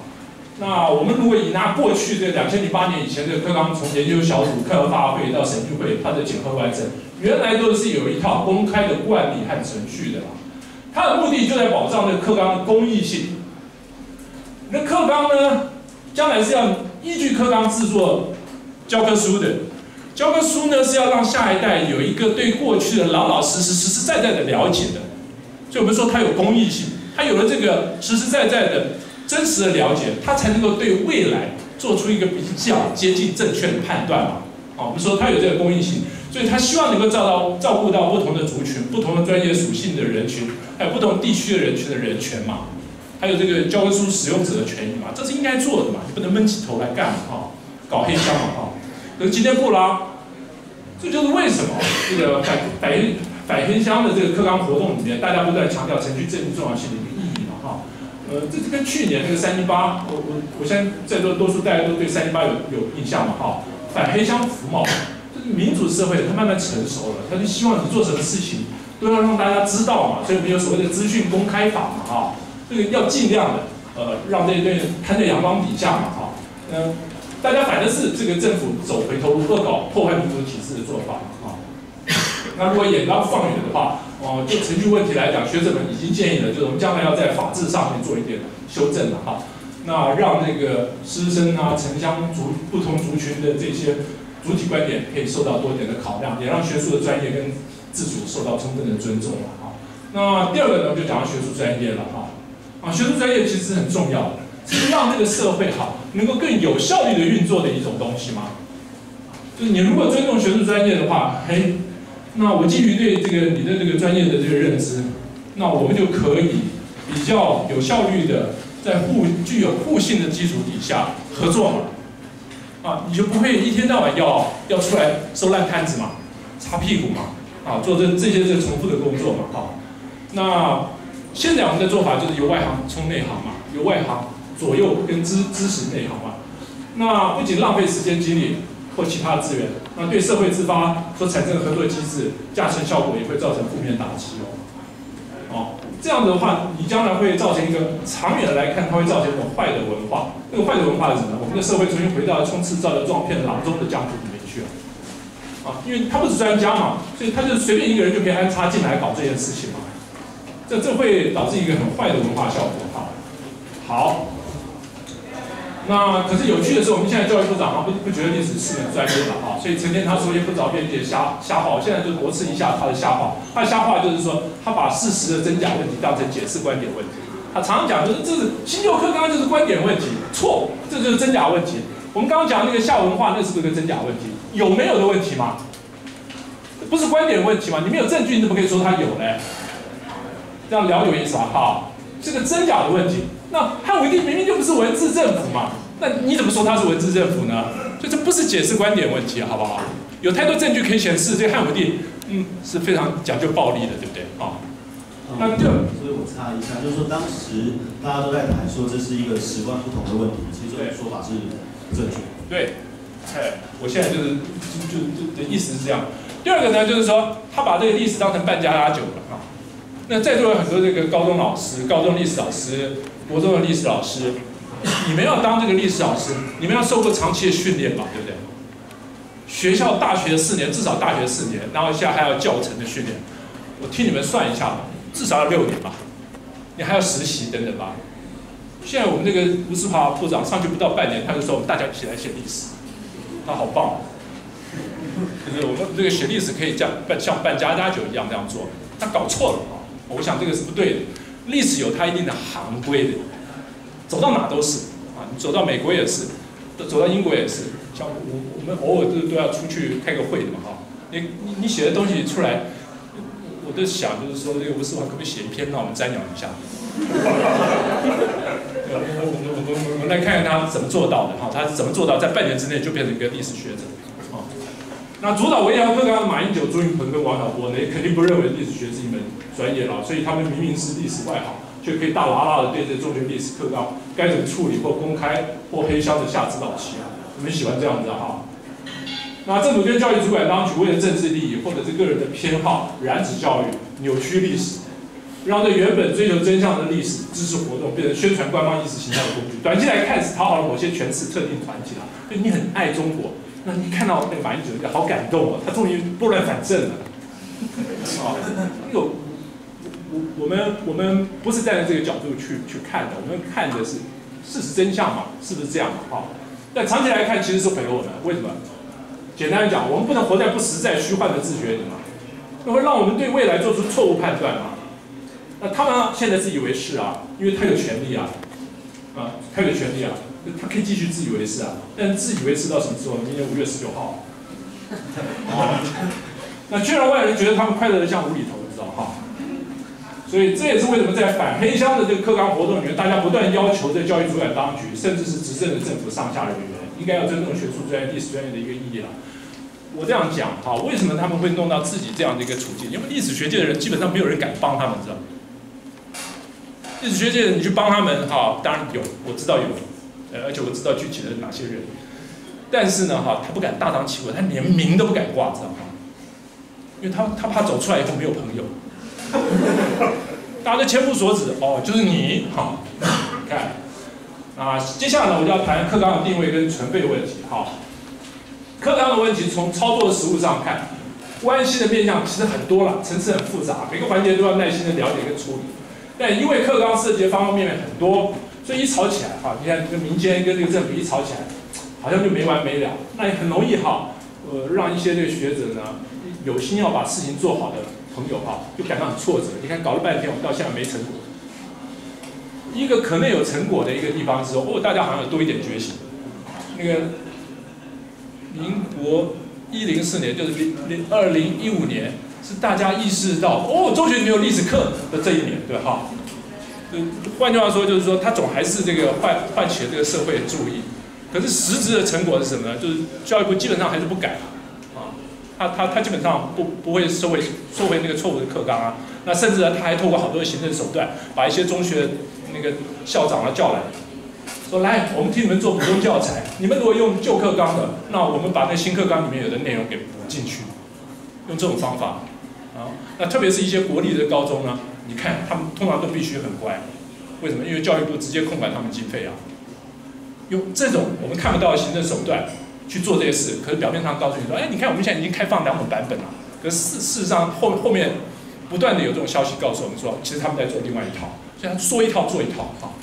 那我们如果以拿过去这两千零八年以前的课纲，从研究小组、课纲大会到审议会，它的检核完成，原来都是有一套公开的惯例和程序的啦。它的目的就在保障这个课纲的公益性。那课纲呢，将来是要依据课纲制作教科书的，教科书呢是要让下一代有一个对过去的老老实实、实实在在的了解的。所以我们说它有公益性，它有了这个实实在在的。 真实的了解，他才能够对未来做出一个比较接近正确的判断嘛。啊，我们说他有这个公益性，所以他希望能够照到照顾到不同的族群、不同的专业属性的人群，还有不同地区的人群的人权嘛，还有这个教科书使用者的权益嘛，这是应该做的嘛，你不能闷起头来干嘛哈，搞黑箱嘛哈。可是今天不啦，这就是为什么这个反反反黑箱的这个课纲活动里面，大家不断强调程序正义重要性的一个意义嘛哈。 呃，这跟去年那个三一八，我我我相信在座多数大家都对三一八有有印象嘛，哈、哦，反黑箱服贸，就是民主社会它慢慢成熟了，它就希望你做什么事情都要让大家知道嘛，所以我们有所谓的资讯公开法嘛，哈、哦，这个要尽量的呃让这一对摊在阳光底下嘛，哈、哦，嗯、呃，大家反正是这个政府走回头路，恶搞破坏民主体制的做法啊、哦，那如果眼光放远的话。 哦，就程序问题来讲，学者们已经建议了，就是我们将来要在法制上面做一点修正了哈。那让那个师生啊、城乡族不同族群的这些主体观点可以受到多一点的考量，也让学术的专业跟自主受到充分的尊重了哈。那第二个呢，我们就讲到学术专业了哈。啊，学术专业其实很重要的，是让这个社会好能够更有效率的运作的一种东西嘛。就是你如果尊重学术专业的话，嘿。 那我基于对这个你的这个专业的这个认知，那我们就可以比较有效率的在互具有互信的基础底下合作嘛，啊，你就不会一天到晚要要出来收烂摊子嘛，擦屁股嘛，啊，做这这些这重复的工作嘛，啊，那现在我们的做法就是由外行冲内行嘛，由外行左右跟支支持内行嘛，那不仅浪费时间精力。 或其他的资源，那对社会自发所产生的合作机制，加成效果也会造成负面打击哦。哦，这样的话，你将来会造成一个长远来看，它会造成一种坏的文化。那个坏的文化是什么？我们的社会重新回到充斥造谣撞骗囊中的江湖里面去了。啊，因为他不是专家嘛，所以他就随便一个人就可以安插进来搞这件事情嘛。这这会导致一个很坏的文化效果。好，好。那可是有趣的是，我们现在教育部长啊，不不觉得历史是很专业的啊，所以成天他说一些不着边际的瞎瞎话，我现在就驳斥一下他的瞎话。他的瞎话就是说，他把事实的真假问题当成解释观点问题。他常常讲就是这是新教课，刚刚就是观点问题，错，这就是真假问题。我们刚刚讲那个下文化，那是不是个真假问题？有没有的问题吗？不是观点问题吗？你没有证据，你怎么可以说他有呢？这样聊有意思啊！好，这个真假的问题。 那汉武帝明明就不是文字政府嘛，那你怎么说他是文字政府呢？所以这不是解释观点问题，好不好？有太多证据可以显示这汉武帝，嗯，是非常讲究暴力的，对不对？啊、哦，嗯、那对，所以我插一下，就是说当时大家都在谈说这是一个史观不同的问题，其实这种说法是不正确。对，哎，我现在就是就就就意思是这样。第二个呢，就是说他把这个历史当成半家家酒了啊。那在座有很多这个高中老师、高中历史老师。 国中的历史老师，你们要当这个历史老师，你们要受过长期的训练吧，对不对？学校大学四年，至少大学四年，然后现在还有教程的训练。我替你们算一下吧，至少要六年吧。你还要实习等等吧。现在我们这个吴思华部长上去不到半年，他就说我们大家一起来写历史，他好棒、哦。就是我们这个学历史可以这样办，像办家家酒一样这样做，他搞错了啊！我想这个是不对的。 历史有它一定的行规的，走到哪都是啊，你走到美国也是，走到英国也是。像我我们偶尔都都要出去开个会的嘛哈。你你你写的东西出来，我都想就是说这个吴思华可不可以写一篇让我们瞻仰一下？我我我我们来看看他怎么做到的哈，他怎么做到在半年之内就变成一个历史学者啊。那主导围剿课纲的马英九、朱云鹏跟王小波呢，肯定不认为历史学是一门。 专业了，所以他们明明是历史外行，却可以大喇喇的对这中学历史课纲该怎么处理或公开或黑箱的下指导期，你们喜欢这样子哈？那政府跟教育主管当局为了政治利益或者是个人的偏好，染指教育，扭曲历史，让这原本追求真相的历史知识活动变成宣传官方意识形态的工具。短期来看是讨好了某些权势特定团体啦，就你很爱中国，那你看到那个马英九，好感动哦，他终于拨乱反正了，啊，有。 我们我们不是站在这个角度去去看的，我们看的是事实真相嘛，是不是这样的？好，但长期来看其实是毁了我们。为什么？简单讲，我们不能活在不实在、虚幻的自觉里嘛，那会让我们对未来做出错误判断嘛。那他们现在自以为是啊，因为他有权利啊，啊，他有权利啊，他可以继续自以为是啊。但自以为是到什么时候？明年五月十九号。啊，那却让外人觉得他们快乐的像无厘头，你知道哈？ 所以这也是为什么在反黑箱的这个课纲活动里面，大家不断要求这教育主管当局，甚至是执政的政府上下人员，应该要尊重学术专业、历史专业的一个意义了。我这样讲哈，为什么他们会弄到自己这样的一个处境？因为历史学界的人基本上没有人敢帮他们，知道吗？历史学界的人你去帮他们哈，当然有，我知道有，呃，而且我知道具体的哪些人，但是呢哈，他不敢大张旗鼓，他连名都不敢挂，知道吗？因为他他怕走出来以后没有朋友。 大家都千夫所指哦，就是你好，看啊，接下来呢，我就要谈课纲的定位跟存废问题哈。课纲的问题从操作的实务上看，关系的面向其实很多了，层次很复杂，每个环节都要耐心的了解跟处理。但因为课纲涉及的方方面面很多，所以一吵起来哈，你看这个民间跟这个政府一吵起来，好像就没完没了。那也很容易哈，呃，让一些这个学者呢，有心要把事情做好的。 朋友哈，就感到很挫折。你看，搞了半天，我们到现在没成果。一个可能有成果的一个地方是说，哦，大家好像有多一点觉醒。那个民国一零四年，就是零二零一五年，是大家意识到，哦，中学没有历史课的这一年，对哈。换句话说，就是说，他总还是这个唤唤起了这个社会的注意。可是实质的成果是什么呢？就是教育部基本上还是不改。 他他他基本上不不会收回收回那个错误的课纲啊，那甚至呢，他还透过好多的行政手段，把一些中学那个校长啊叫来，说来我们替你们做补充教材，你们如果用旧课纲的，那我们把那新课纲里面有的内容给补进去，用这种方法啊，那特别是一些国立的高中呢，你看他们通常都必须很乖，为什么？因为教育部直接控管他们经费啊，用这种我们看不到的行政手段。 去做这些事，可是表面上告诉你说，哎，你看我们现在已经开放两种版本了，可是事实上后后面不断的有这种消息告诉我们说，其实他们在做另外一套，所以他说一套做一套啊。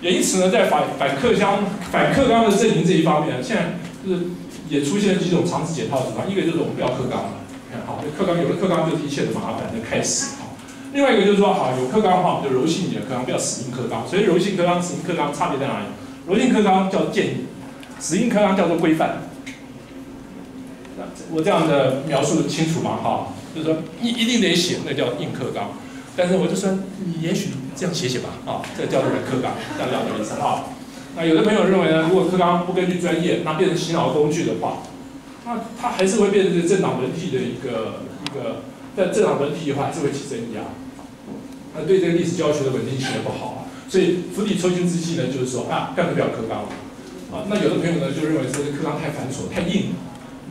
也因此呢，在反反克刚反克刚的阵营这一方面，现在就是也出现了几种长子解套的主张，一个就是我们不要克刚了，好，克刚有了克刚就是一切的麻烦的开始啊。另外一个就是说，好，有克刚的话，我们就柔性一点克刚，不要死硬克刚。所以柔性克刚、死硬克刚差别在哪里？柔性克刚叫建议，死硬克刚叫做规范。我这样的描述清楚吗？哈。 就是说，一一定得写，那叫硬克刚。但是我就说，你也许这样写写吧，啊，这叫软克刚，这样两个意思啊。那有的朋友认为呢，如果克刚不根据专业，那变成洗脑工具的话，那它还是会变成政党轮替的一个一个，在政党轮替的话，还是会起争议啊。那对这个历史教学的稳定性也不好啊。所以釜底抽薪之计呢，就是说啊，干脆不要克刚了啊。那有的朋友呢，就认为说克刚太繁琐、太硬，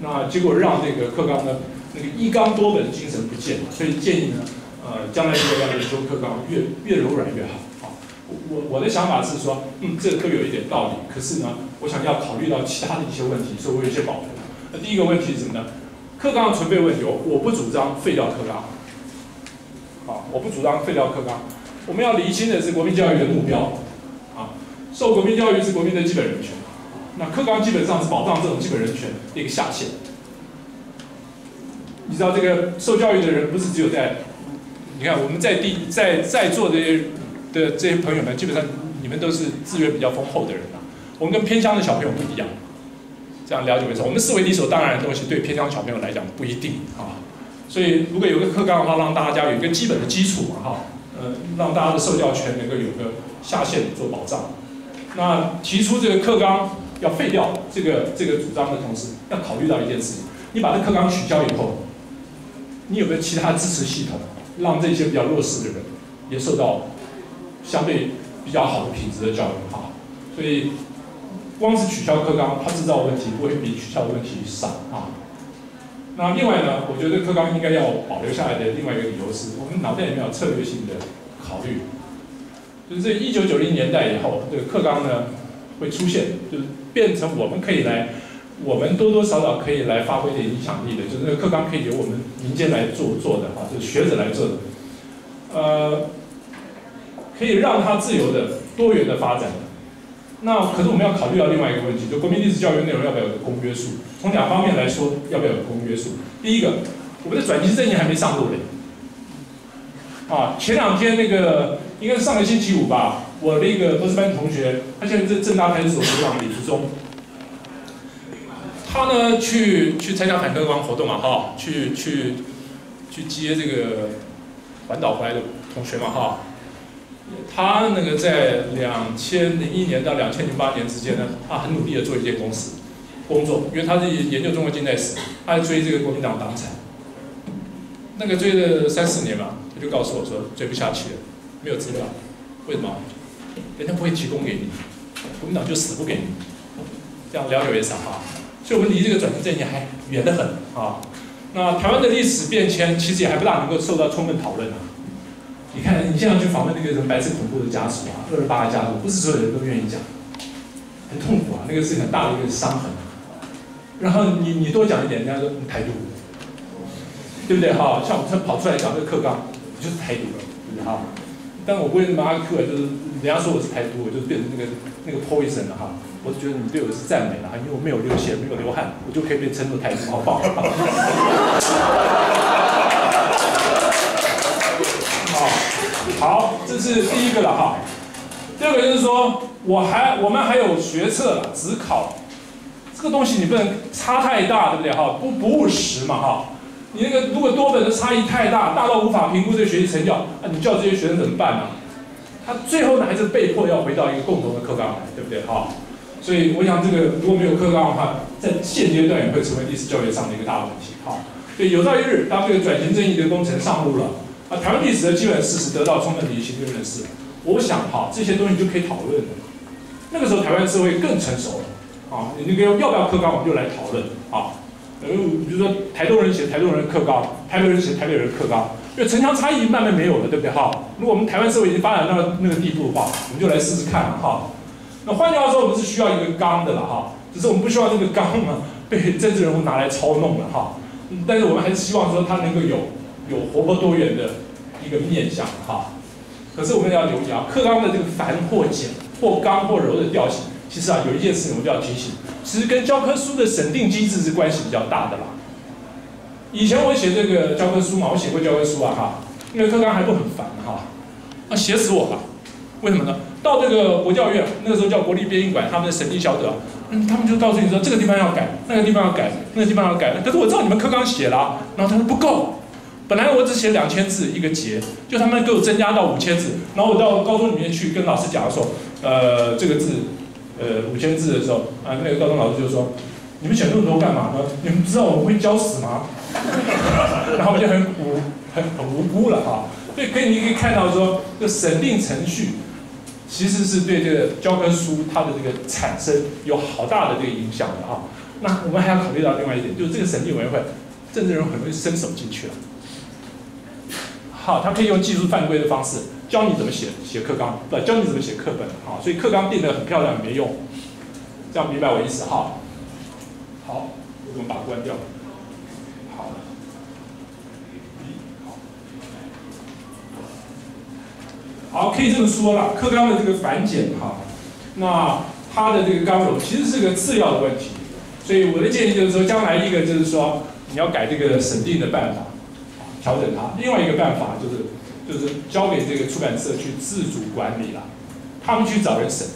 那结果让那个克刚呢。 那个一纲多本的精神不见了，所以建议呢，呃，将来如果要研究课纲，越越柔软越好啊。我我的想法是说，嗯，这个课有一点道理，可是呢，我想要考虑到其他的一些问题，所以我有些保留。那第一个问题是什么呢？课纲的存备问题，我不主张废掉课纲，啊，我不主张废掉课纲。我们要厘清的是国民教育的目标，啊，受国民教育是国民的基本人权，那课纲基本上是保障这种基本人权的一个下限。 你知道这个受教育的人不是只有在，你看我们在地在在座的的这些朋友们，基本上你们都是资源比较丰厚的人啊。我们跟偏乡的小朋友不一样，这样了解为什么？我们视为理所当然的东西，对偏乡小朋友来讲不一定啊。所以如果有个课纲的话，让大家有一个基本的基础嘛哈，呃，让大家的受教权能够有个下限做保障。那提出这个课纲要废掉这个这个主张的同时，要考虑到一件事情：你把这课纲取消以后。 你有没有其他支持系统，让这些比较弱势的人也受到相对比较好的品质的教育啊？所以，光是取消课纲，它制造的问题不会比取消的问题少啊。那另外呢，我觉得课纲应该要保留下来的另外一个理由是，我们脑袋里面有策略性的考虑，就是这一九九零年代以后，这个课纲呢会出现，就是变成我们可以来。 我们多多少少可以来发挥点影响力的，就是那个课纲可以由我们民间来做做的啊，就是学者来做的，呃，可以让它自由的、多元的发展。那可是我们要考虑到另外一个问题，就国民历史教育内容要不要有公约数？从两方面来说，要不要有公约数？第一个，我们的转型正义还没上路嘞。啊，前两天那个应该是上个星期五吧，我那个博士班同学，他现在是政大派出所所长李福忠。 他呢去去参加反克刚活动嘛，哈，去去去接这个环岛回来的同学嘛，哈。他那个在两千零一年到两千零八年之间呢，他很努力的做一件公事工作，因为他是研究中国近代史，他在追这个国民党党产，那个追了三四年吧，他就告诉我说追不下去了，没有资料，为什么？人家不会提供给你，国民党就死不给你，这样了解一下哈。 所以我们离这个转型正义还远得很啊！那台湾的历史变迁其实也还不大能够受到充分讨论啊。你看，你现在去访问那个什么白色恐怖的家属啊，二二八的家属，不是所有人都愿意讲，很痛苦啊，那个是很大的一个伤痕。然后你你多讲一点，人家说你台独，对不对哈？像我们跑出来讲这个课纲，我就是台独了，对不对哈？但我不会把它 Q 啊，就是人家说我是台独，我就变成那个那个 poison 了哈。 我觉得你对我是赞美了，因为我没有流血，没有流汗，我就可以被称作台独，好棒！好，这是第一个了哈。第二个就是说，我还我们还有学测、指考，这个东西你不能差太大，对不对哈？不不务实嘛哈。你那个如果多本的差异太大，大到无法评估这学习成效，啊，你叫这些学生怎么办呢？他最后呢还是被迫要回到一个共同的课纲来，对不对哈？ 所以，我想这个如果没有课纲的话，在现阶段也会成为历史教育上的一个大问题。好，所以有朝一日，当这个转型正义的工程上路了，啊，台湾历史的基本事实得到充分理清跟认识，我想哈，这些东西就可以讨论了。那个时候，台湾社会更成熟了，啊，你那个要不要课纲，我们就来讨论啊。呃，比如说台东人写台东人课纲，台北人写台北人课纲，因为城乡差异慢慢没有了，对不对哈？如果我们台湾社会已经发展到那个地步的话，我们就来试试看哈。 那换句话说，我们是需要一个纲的了哈，只是我们不希望这个纲呢被政治人物拿来操弄了哈。但是我们还是希望说它能够有有活泼多元的一个面向哈。可是我们要留意啊，课纲的这个繁或简、或刚或柔的调性，其实啊有一件事情我们要提醒，其实跟教科书的审定机制是关系比较大的啦。以前我写这个教科书嘛，我写过教科书啊哈，因为课纲还不很烦哈，啊写死我了。为什么呢？到这个国教院那个时候叫国立编译馆，他们的审定小组啊。 嗯，他们就告诉你说这个地方要改，那个地方要改，那个地方要改。可是我知道你们课纲写了、啊，然后他说不够。本来我只写两千字一个节，就他们给我增加到五千字。然后我到高中里面去跟老师讲的时候，呃，这个字，呃，五千字的时候，啊，那个高中老师就说，你们写那么多干嘛呢？你们知道我们会教死吗？然后我就很无很很无辜了哈、啊。所以可以你可以看到说，这审定程序。 其实是对这个教科书它的这个产生有好大的这个影响的啊。那我们还要考虑到另外一点，就是这个审定委员会，政治人很容易伸手进去了。好，他可以用技术犯规的方式教你怎么写写课纲，不教你怎么写课本啊。所以课纲定得很漂亮没用，这样明白我意思哈？好，我们把它关掉。好，好。 好，可以这么说了，课纲的这个繁简哈，那它的这个纲容其实是个次要的问题，所以我的建议就是说，将来一个就是说你要改这个审定的办法，调整它；另外一个办法就是就是交给这个出版社去自主管理了，他们去找人审，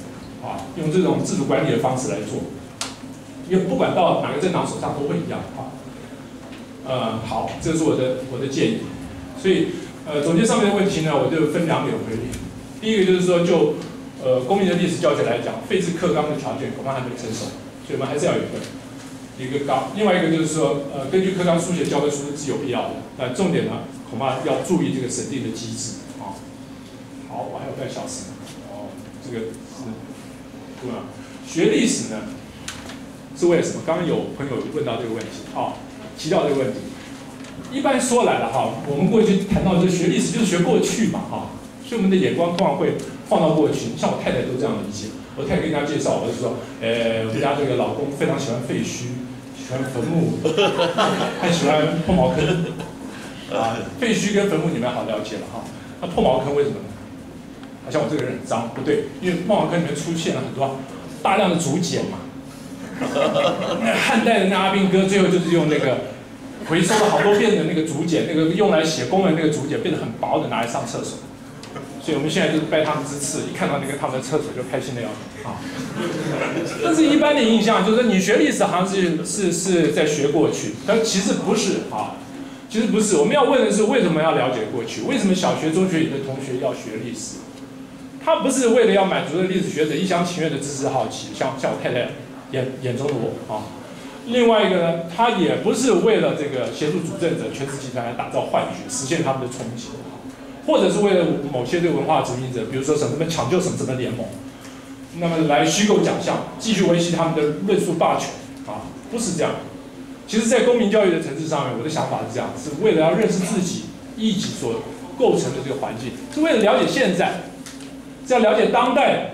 啊，用这种自主管理的方式来做，因为不管到哪个政党手上都会一样啊。呃，好，这是我的我的建议，所以。 呃，总结上面的问题呢，我就分两点回应。第一个就是说，就呃公民的历史教学来讲，废止课纲的条件恐怕还没成熟，所以我们还是要有一个一个纲。另外一个就是说，呃，根据课纲书写教科书是有必要的，那重点呢，恐怕要注意这个审定的机制啊。好，我还有半小时，哦，这个是对吧？学历史呢是为了什么？刚刚有朋友问到这个问题啊，提到这个问题。 一般说来了哈，我们过去谈到就学历史就是学过去嘛哈，所以我们的眼光通常会放到过去。像我太太都这样理解，我太太跟大家介绍，我就说，呃，我们家这个老公非常喜欢废墟，喜欢坟墓，还喜欢破茅坑啊。废墟跟坟墓你们好了解了哈，那破茅坑为什么呢？好像我这个人很脏，不对，因为破茅坑里面出现了很多大量的竹简嘛。汉代的那阿兵哥最后就是用那个。 回收了好多遍的那个竹简，那个用来写公文那个竹简变得很薄的，拿来上厕所。所以我们现在就是拜他们之赐，一看到那个他们的厕所就开心的要死啊。但是一般的印象就是你学历史好像是是是在学过去，但其实不是啊，其实不是。我们要问的是为什么要了解过去？为什么小学、中学里的同学要学历史？他不是为了要满足的历史学者一厢情愿的知识好奇，像像我太太眼眼中的我啊。 另外一个呢，他也不是为了这个协助主政者、权势集团来打造幻觉，实现他们的憧憬，或者是为了某些对文化殖民者，比如说什么什么抢救什么什么联盟，那么来虚构假象，继续维系他们的论述霸权啊，不是这样。其实，在公民教育的层次上面，我的想法是这样：是为了要认识自己一己所构成的这个环境，是为了了解现在，是要了解当代，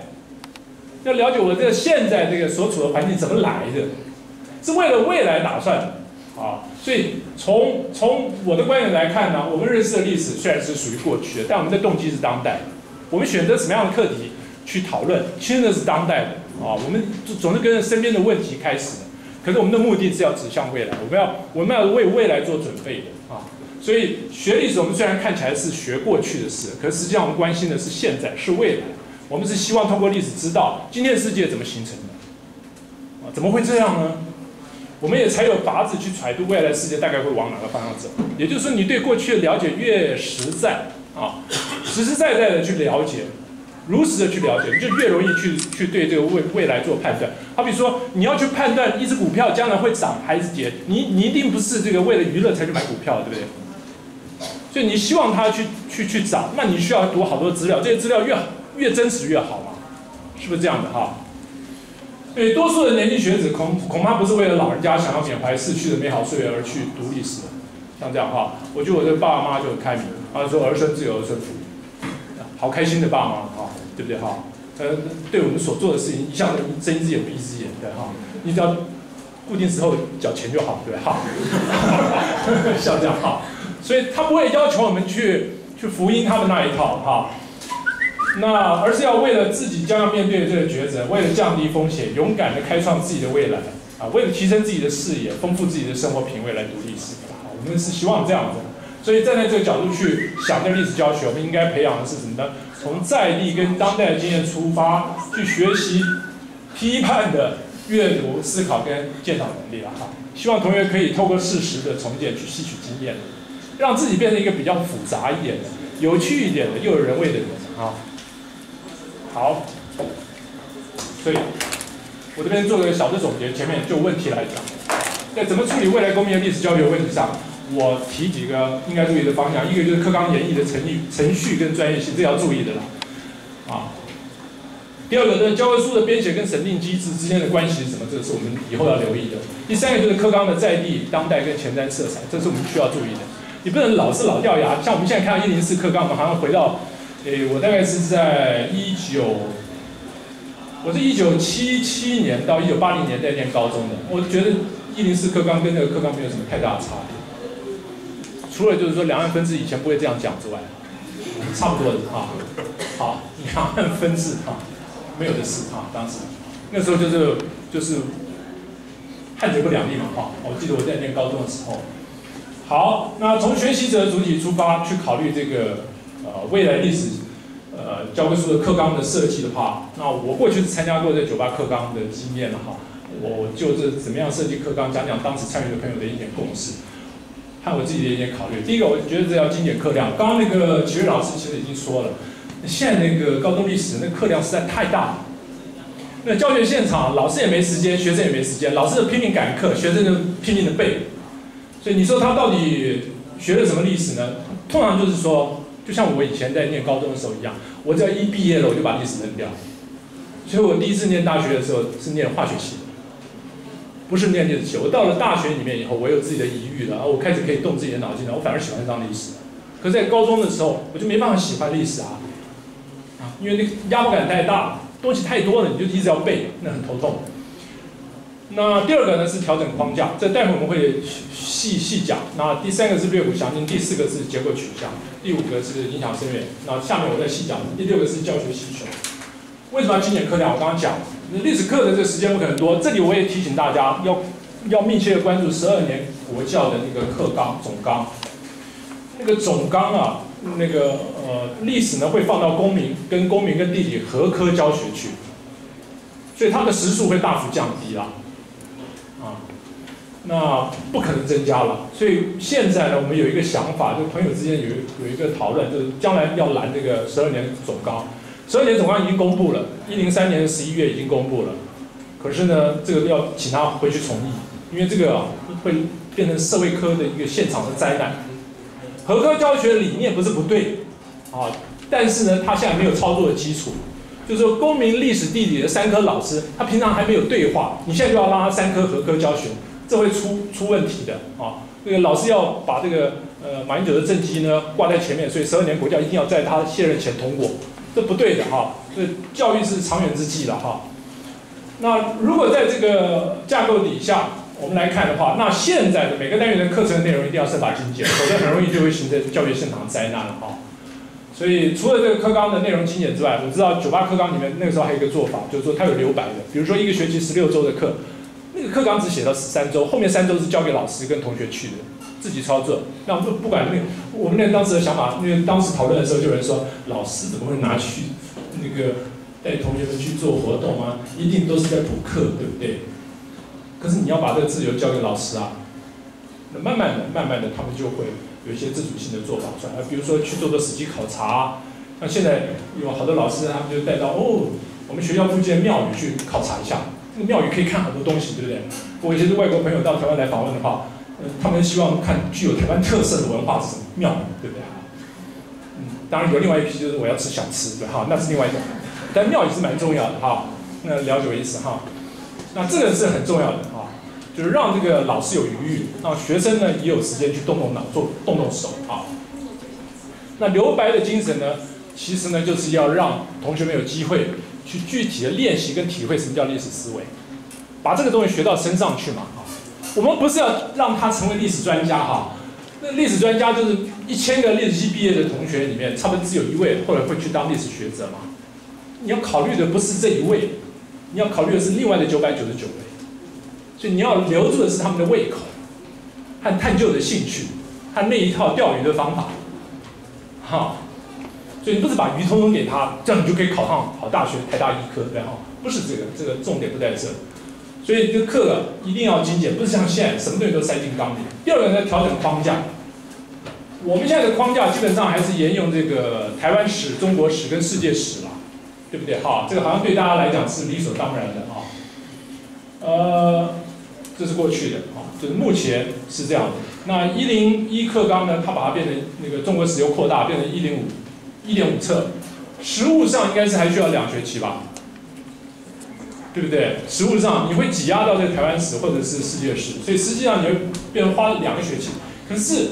要了解我这个现在这个所处的环境怎么来的。 是为了未来打算，啊，所以从从我的观点来看呢，我们认识的历史虽然是属于过去的，但我们的动机是当代。我们选择什么样的课题去讨论，其实那是当代的啊。我们总是跟着身边的问题开始的，可是我们的目的是要指向未来，我们要我们要为未来做准备的啊。所以学历史，我们虽然看起来是学过去的事，可实际上我们关心的是现在，是未来。我们是希望通过历史知道今天世界怎么形成的，啊，怎么会这样呢？ 我们也才有法子去揣度未来世界大概会往哪个方向走。也就是说，你对过去的了解越实在啊，实实在在的去了解，如实的去了解，你就越容易去去对这个未未来做判断。好比说，你要去判断一只股票将来会涨还是跌，你你一定不是这个为了娱乐才去买股票，对不对？所以你希望它去去去涨，那你需要读好多资料，这些资料越越真实越好嘛，是不是这样的哈？ 对多数的年轻学子恐恐怕不是为了老人家想要缅怀逝去的美好岁月而去读历史，像这样哈，我觉得我的爸妈就很开明，他说儿孙自有儿孙福，好开心的爸妈哈，对不对哈？呃，对我们所做的事情一向睁一只眼闭一只眼的哈，你只要固定时候缴钱就好，对吧？哈，像这样哈，所以他不会要求我们去去福音他们那一套哈。那而是要为了自己将要面对的这个抉择，为了降低风险，勇敢的开创自己的未来啊，为了提升自己的视野，丰富自己的生活品味来读历史。我们是希望这样子。 所以站在这个角度去想这个历史教学，我们应该培养的是什么呢？从在地跟当代的经验出发，去学习批判的阅读、思考跟鉴赏能力了哈。希望同学可以透过事实的重建去吸取经验，让自己变成一个比较复杂一点的、有趣一点的又有人味的人啊。好，所以我这边做个小的总结，前面就问题来讲，在怎么处理未来公民的历史教学问题上。 我提几个应该注意的方向，一个就是课纲研议的程序、程序跟专业性，这要注意的啦。啊，第二个呢，教科书的编写跟审定机制之间的关系是什么？这个是我们以后要留意的。第三个就是课纲的在地、当代跟前瞻色彩，这是我们需要注意的。你不能老是老掉牙，像我们现在看到一零四课纲，我们好像回到，诶，我大概是在一九，我是一九七七年到一九八零年代念高中的，我觉得一零四课纲跟那个课纲没有什么太大的差别。 除了就是说两岸分治以前不会这样讲之外，差不多的啊。好，两岸分治啊，没有的事啊。当时那时候就是就是汉贼不两立嘛啊。我记得我在念高中的时候。好，那从学习者主体出发去考虑这个呃未来历史呃教科书的课纲的设计的话，那我过去是参加过这九八课纲的经验了哈。我就这怎么样设计课纲，讲讲当时参与的朋友的一点共识。 看我自己的一些考虑。第一个，我觉得这要精简课量。刚刚那个启瑞老师其实已经说了，现在那个高中历史那课量实在太大了。那教学现场，老师也没时间，学生也没时间，老师拼命赶课，学生就拼命的背。所以你说他到底学了什么历史呢？通常就是说，就像我以前在念高中的时候一样，我只要一毕业了，我就把历史扔掉。所以我第一次念大学的时候是念化学系。 不是念历史系，我到了大学里面以后，我有自己的疑虑了啊，我开始可以动自己的脑筋了，我反而喜欢上历史。可在高中的时候，我就没办法喜欢历史啊，啊，因为那个压迫感太大，东西太多了，你就一直要背，那很头痛。那第二个呢是调整框架，这待会我们会细细讲。那第三个是略古详今，第四个是结构取向，第五个是影响深远。那下面我再细讲。第六个是教学需求。为什么要精简课量？我刚刚讲。 历史课的这个时间会很多，这里我也提醒大家要要密切的关注十二年国教的那个课纲总纲，那个总纲啊，那个呃历史呢会放到公民跟公民跟地理合科教学去，所以它的时数会大幅降低啦，啊，那不可能增加了。所以现在呢，我们有一个想法，就朋友之间有有一个讨论，就是将来要拦这个十二年总纲。 十二年总纲已经公布了，一零三年的十一月已经公布了，可是呢，这个要请他回去重议，因为这个、啊、会变成社会科的一个现场的灾难。合科教学理念不是不对，啊，但是呢，他现在没有操作的基础，就是说公民、历史、地理的三科老师，他平常还没有对话，你现在就要让他三科合科教学，这会出出问题的啊。这个老师要把这个呃马英九的政绩呢挂在前面，所以十二年国教一定要在他卸任前通过。 这不对的哈，这教育是长远之计了哈。那如果在这个架构底下，我们来看的话，那现在的每个单元的课程内容一定要设法精简，否则很容易就会形成教育现场灾难了哈。所以除了这个课纲的内容精简之外，我知道九八课纲里面那个时候还有一个做法，就是说它有留白的，比如说一个学期十六周的课，那个课纲只写到十三周，后面三周是交给老师跟同学去的。 自己操作，那我们不管那个，我们那当时的想法，因为当时讨论的时候，就有人说，老师怎么会拿去那个带同学们去做活动啊？一定都是在补课，对不对？可是你要把这个自由交给老师啊，那慢慢的、慢慢的，他们就会有一些自主性的做法出来，比如说去做做实际考察。那现在有好多老师，他们就带到哦，我们学校附近的庙宇去考察一下，那庙宇可以看很多东西，对不对？我有些外国朋友到台湾来访问的话。 他们希望看具有台湾特色的文化是什么庙宇，对不对？嗯，当然有另外一批就是我要吃小吃，对哈，那是另外一种。但庙宇是蛮重要的哈，那了解我意思哈。那这个是很重要的哈，就是让这个老师有余裕，让学生呢也有时间去动动脑、做动动手啊。那留白的精神呢，其实呢就是要让同学们有机会去具体的练习跟体会什么叫历史思维，把这个东西学到身上去嘛。 我们不是要让他成为历史专家哈，那历史专家就是一千个历史系毕业的同学里面，差不多只有一位后来会去当历史学者嘛。你要考虑的不是这一位，你要考虑的是另外的九百九十九位。所以你要留住的是他们的胃口和探究的兴趣，和那一套钓鱼的方法，哈。所以你不是把鱼通通给他，这样你就可以考上好大学，台大医科，对哈？不是这个，这个重点不在这。 所以这个课一定要精简，不是像现在什么东西都塞进纲领。第二个呢，调整框架。我们现在的框架基本上还是沿用这个台湾史、中国史跟世界史啦，对不对？哈，这个好像对大家来讲是理所当然的啊。呃，这是过去的啊，就是目前是这样的。那一零一课纲呢，它把它变成那个中国史又扩大，变成一零五、一点五册，实务上应该是还需要两学期吧。 对不对？实务上你会挤压到这个台湾史或者是世界史，所以实际上你会变成花两个学期。可是，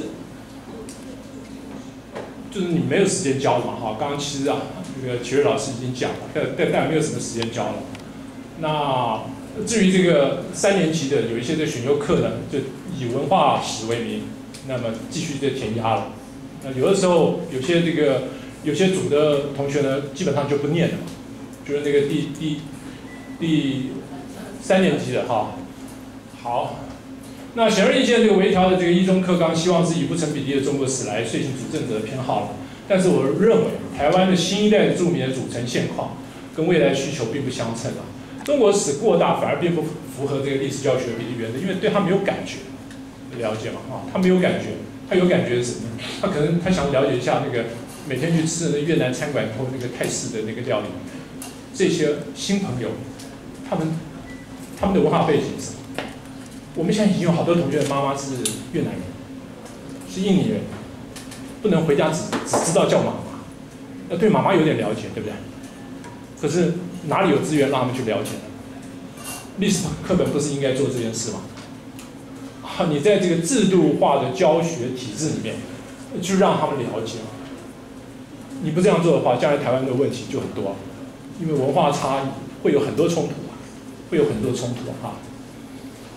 就是你没有时间教嘛，哈。刚刚其实啊，这个体育老师已经讲了，但但但没有什么时间教了。那至于这个三年级的有一些这选修课呢，就以文化史为名，那么继续在填鸭了。那有的时候有些这个有些组的同学呢，基本上就不念了，就是那个第第。 第三年级的哈，好，那显而易见，这个微调的这个一中课纲，希望是以不成比例的中国史来遂行主政者的偏好了。但是我认为，台湾的新一代的著名的组成现况，跟未来需求并不相称啊。中国史过大反而并不符合这个历史教学原则，因为对他没有感觉，了解嘛啊，他没有感觉，他有感觉是什么？他可能他想了解一下那个每天去吃的那越南餐馆以后那个泰式的那个料理，这些新朋友。 他们他们的文化背景是什么？我们现在已经有好多同学的妈妈是越南人，是印尼人，不能回家只只知道叫妈妈，要对妈妈有点了解，对不对？可是哪里有资源让他们去了解呢？历史课本不是应该做这件事吗？啊，你在这个制度化的教学体制里面，去让他们了解，你不这样做的话，将来台湾的问题就很多，因为文化差异会有很多冲突。 会有很多冲突哈、啊，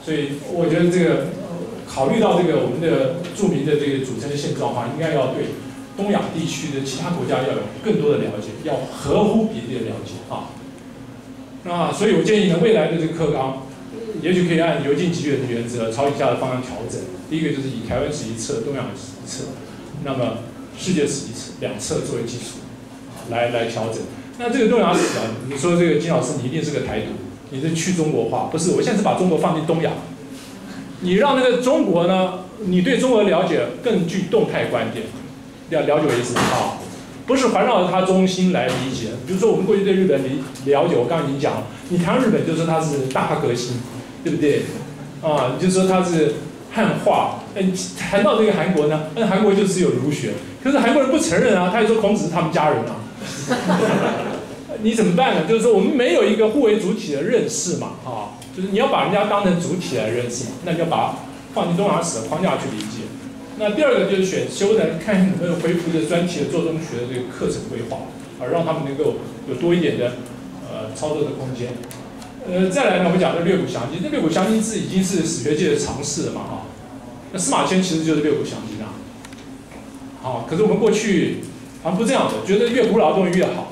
所以我觉得这个考虑到这个我们的著名的这个组成的现状哈，应该要对东亚地区的其他国家要有更多的了解，要合乎比例的了解啊。那所以我建议呢，未来的这个课纲，也许可以按由近及远的原则，朝以下的方向调整。第一个就是以台湾史一册、东亚史一册，那么世界史一册两册作为基础，来来调整。那这个东亚史啊，你说这个金老师，你一定是个台独。 你是去中国化，不是？我现在是把中国放进东亚，你让那个中国呢？你对中国的了解更具动态观点，要了解我意思啊，不是环绕着它中心来理解。比如说我们过去对日本理了解，我刚刚已经讲了，你谈日本就说它是大化革新，对不对？啊，你就说它是汉化。哎，谈到这个韩国呢，那韩国就是有儒学，可是韩国人不承认啊，他也说孔子是他们家人啊。你怎么办呢？就是说我们没有一个互为主体的认识嘛，啊，就是你要把人家当成主体来认识嘛，那你要把放进东亚史的框架去理解。那第二个就是选修呢，看看能不能恢复这专题的做中学的这个课程规划，啊，让他们能够有多一点的呃操作的空间。呃，再来呢，我们讲的略古详今，那略古详今是已经是史学界的常识了嘛，哈、啊。那司马迁其实就是略古详今啊。好、啊，可是我们过去好像不这样的，觉得越古老的东西越好。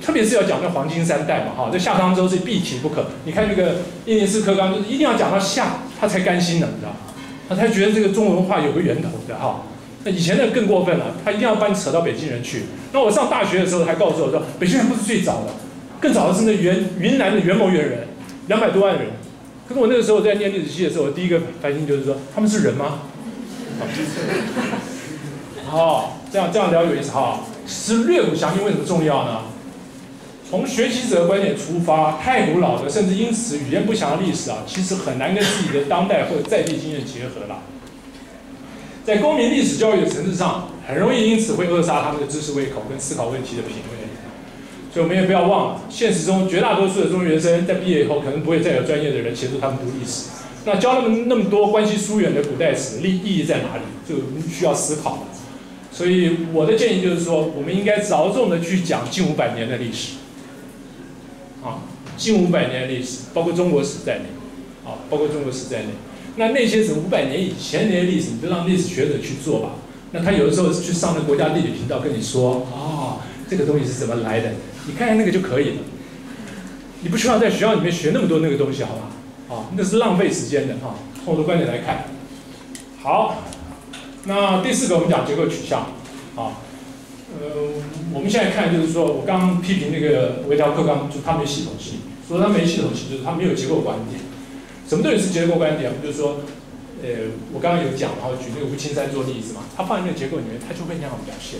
特别是要讲到黄金三代嘛，哈，这夏商周是必提不可。你看这个一零四课纲，就是一定要讲到夏，他才甘心呢，你知道吗？他才觉得这个中文化有个源头的哈。那以前的更过分了，他一定要把你扯到北京人去。那我上大学的时候还告诉我说，北京人不是最早的，更早的是那原云南的元谋猿人，两百多万人。可是我那个时候在念历史系的时候，我第一个反应就是说，他们是人吗？哦，这样这样聊有意思哈。其实略古详今为什么重要呢？ 从学习者的观点出发，太古老的甚至因此语言不详的历史啊，其实很难跟自己的当代或者在地经验结合了。在公民历史教育的层次上，很容易因此会扼杀他们的知识胃口跟思考问题的品味。所以我们也不要忘了，现实中绝大多数的中学生在毕业以后，可能不会再有专业的人协助他们读历史。那教他们那么多关系疏远的古代史，意意义在哪里？就需要思考了。所以我的建议就是说，我们应该着重的去讲近五百年的历史。 啊，近五百年的历史，包括中国史在内，啊，包括中国史在内。那那些是五百年以前那些历史，你就让历史学者去做吧。那他有的时候去上那国家地理频道跟你说，哦，这个东西是怎么来的，你看看那个就可以了。你不需要在学校里面学那么多那个东西，好吧？啊，那是浪费时间的哈。从我的观点来看，好，那第四个我们讲结构取向，啊。 呃，我们现在看就是说，我刚刚批评那个维条克刚，就他没系统性，说他没系统性，就是他没有结构观点。什么东西是结构观点？就是说，呃，我刚刚有讲，然后举那个吴青山做例子嘛，他放在那个结构里面，他就会影响我们表现。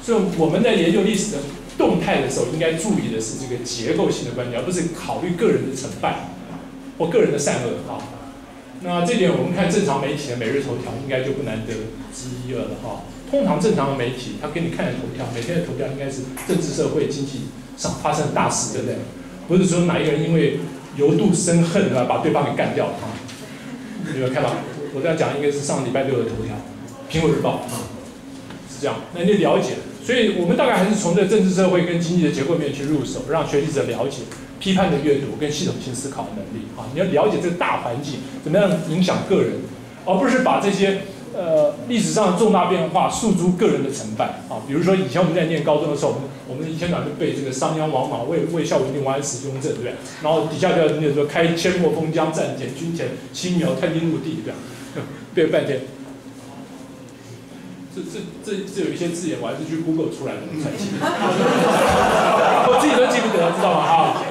所以我们在研究历史的动态的时候，应该注意的是这个结构性的观点，而不是考虑个人的成败或个人的善恶哈。那这点我们看正常媒体的每日头条，应该就不难得之一了哈。 通常正常的媒体，他给你看的头条，每天的头条应该是政治、社会、经济上发生大事，对不对？不是说哪一个人因为由妒生恨啊，把对方给干掉啊？有没有看到？我在讲一个是上礼拜六的头条，《苹果日报》啊，是这样。那你了解，所以我们大概还是从这政治、社会跟经济的结构面去入手，让学习者了解批判的阅读跟系统性思考能力啊。你要了解这个大环境怎么样影响个人，而不是把这些。 呃，历史上重大变化诉诸个人的成败啊，比如说以前我们在念高中的时候，我们一天到晚就背这个商鞅王莽魏魏孝文定王安石雍正，对不对？然后底下就要念说开阡陌封疆战前军前青苗探丁入地，对吧？背了半天，这这这这有一些字眼我还是去 Google 出来的，才记得，我自己都记不得，知道吗？啊，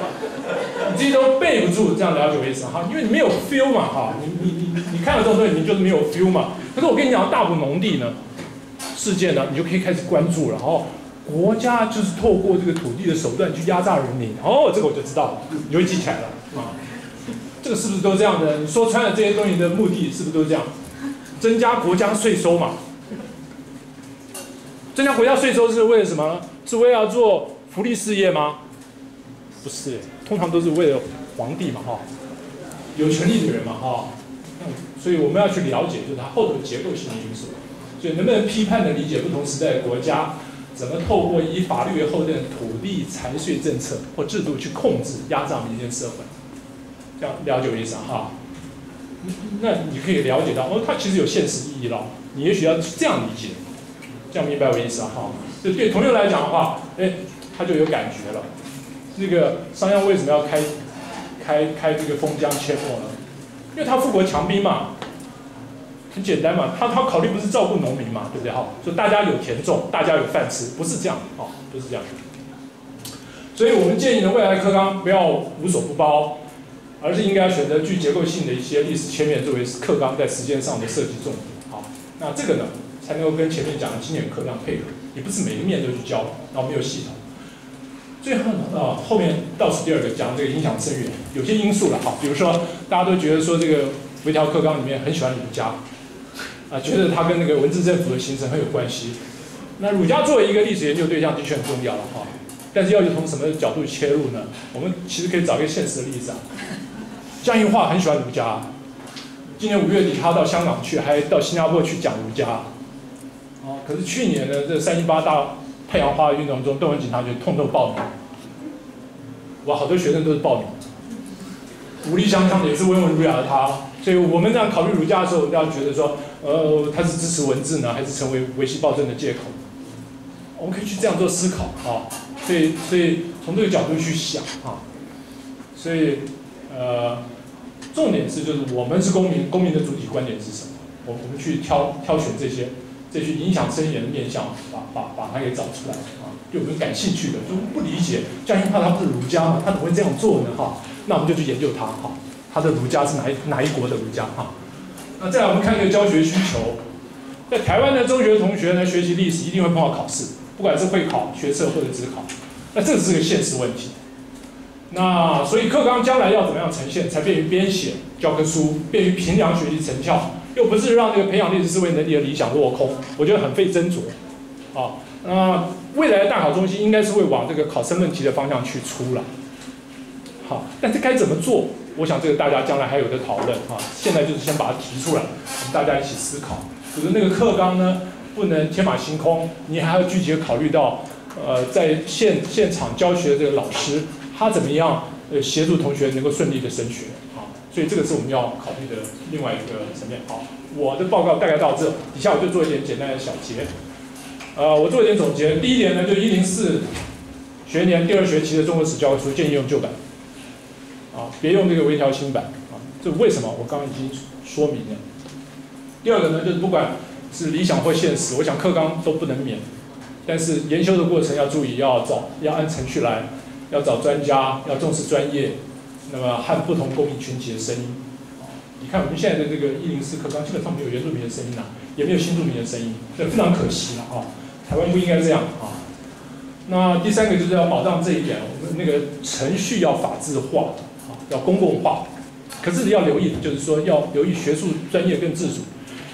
你自己都背不住，这样了解我意思哈，因为你没有 feel 嘛哈，你你你你看了这种东西，你就是没有 feel 嘛。 可是我跟你讲，大埔农地呢事件呢，你就可以开始关注了。然后国家就是透过这个土地的手段去压榨人民。哦，这个我就知道了，你会记起来了啊、嗯。这个是不是都这样的？你说穿了这些东西的目的是不是都这样？增加国家税收嘛？增加国家税收是为了什么？是为了做福利事业吗？不是，通常都是为了皇帝嘛，哈、哦，有权力的人嘛，哈、哦。 所以我们要去了解，就是它后头结构性的因素。所以能不能批判的理解不同时代的国家，怎么透过以法律为后盾的土地财税政策或制度去控制、压榨民间社会？这样了解我意思哈？那你可以了解到，哦，它其实有现实意义了。你也许要这样理解，这样明白我意思哈？就对同学来讲的话，哎，他就有感觉了。那个商鞅为什么要开开开这个封疆阡陌呢？ 因为他富国强兵嘛，很简单嘛，他他考虑不是照顾农民嘛，对不对哈？所以大家有田种，大家有饭吃，不是这样啊、哦，不是这样。所以我们建议呢，未来的课纲不要无所不包，而是应该选择具结构性的一些历史切面作为课纲在实践上的设计重点。好，那这个呢，才能够跟前面讲的经典课纲配合，也不是每一面都去教，然后没有系统。 最后呢，呃，后面倒数第二个讲这个影响深远，有些因素了哈，比如说大家都觉得说这个维条克刚里面很喜欢儒家，啊、呃，觉得他跟那个文治政府的形成很有关系。那儒家作为一个历史研究对象的确很重要了哈，但是要从什么角度切入呢？我们其实可以找一个现实的例子啊，江宜桦很喜欢儒家，今年五月底他到香港去，还到新加坡去讲儒家，哦，可是去年呢，这三一八大太阳花运动中，邓文璟他就痛痛报名。 哇，好多学生都是报名，武力相当的也是温文儒雅的他，所以我们这样考虑儒家的时候，大家觉得说，呃，他是支持文字呢，还是成为维系暴政的借口？我们可以去这样做思考啊，所以所以从这个角度去想啊，所以呃，重点是就是我们是公民，公民的主体观点是什么？我我们去挑挑选这些这些影响深远的面向，把把把它给找出来啊。 对我们感兴趣的，就不理解江宜桦他不是儒家嘛，他怎么会这样做呢？哈，那我们就去研究他哈，他的儒家是哪一哪一国的儒家哈？那再来我们看一个教学需求，在台湾的中学同学呢，学习历史一定会碰到考试，不管是会考、学测或者指考，那这是个现实问题。那所以课纲将来要怎么样呈现，才便于编写教科书，便于评量学习成效，又不是让这个培养历史思维能力的理想落空，我觉得很费斟酌啊。那、呃 未来的大考中心应该是会往这个考生问题的方向去出了，好，但是该怎么做？我想这个大家将来还有的讨论啊。现在就是先把它提出来，我们大家一起思考。就是那个课纲呢，不能天马行空，你还要具体考虑到，呃，在现现场教学的这个老师，他怎么样呃协助同学能够顺利的升学啊。所以这个是我们要考虑的另外一个层面。好，我的报告大概到这，底下我就做一点简单的小结。呃，我做一点总结。第一点呢，就一零四学年第二学期的中文史教科书建议用旧版，啊，别用这个微调新版啊。这为什么？我刚刚已经说明了。第二个呢，就是不管是理想或现实，我想课纲都不能免，但是研修的过程要注意，要找要按程序来，要找专家，要重视专业。 那么和不同公益群体的声音，你看我们现在的这个一零四课纲基本上没有原住民的声音啦、啊，也没有新住民的声音，这非常可惜了啊、哦！台湾不应该这样啊、哦。那第三个就是要保障这一点，我们那个程序要法制化啊、哦，要公共化。可是要留意，就是说要留意学术专业跟自主，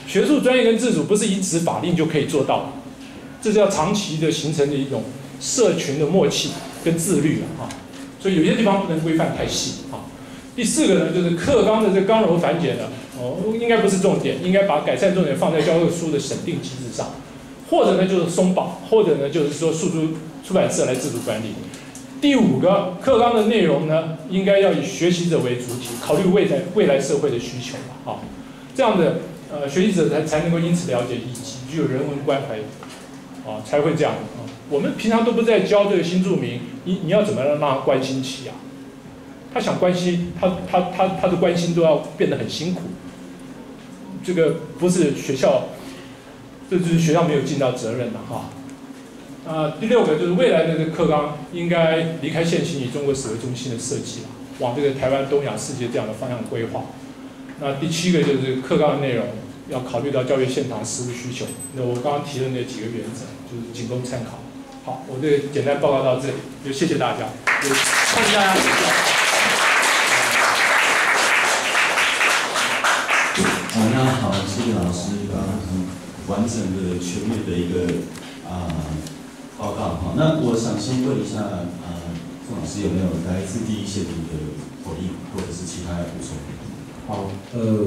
学术专业跟自主不是以指法令就可以做到的，这是要长期的形成的一种社群的默契跟自律了啊。哦 所以有些地方不能规范太细啊。第四个呢，就是课纲的这个刚柔繁简呢，哦，应该不是重点，应该把改善重点放在教科书的审定机制上，或者呢就是松绑，或者呢就是说出租出版社来自主管理。第五个，课纲的内容呢，应该要以学习者为主体，考虑未来未来社会的需求啊，这样的呃学习者才才能够因此了解，以及具有人文关怀啊，才会这样。 我们平常都不在教这个新住民，你你要怎么让他关心起啊？他想关心，他他他他的关心都要变得很辛苦。这个不是学校，这就是学校没有尽到责任了哈。啊、呃，第六个就是未来的这个课纲应该离开现行以中国史为中心的设计了，往这个台湾、东亚、世界这样的方向规划。那第七个就是课纲的内容要考虑到教育现场实务需求。那我刚刚提的那几个原则就是仅供参考。 好，我这个简单报告到这里，就谢谢大家，就欢迎大家指教。啊，那好，谢谢老师刚刚很完整的、全面的一个啊、呃、报告哈。那我想先问一下啊，宋、呃、老师有没有来自第一线的回应，或者是其他的补充？好，呃。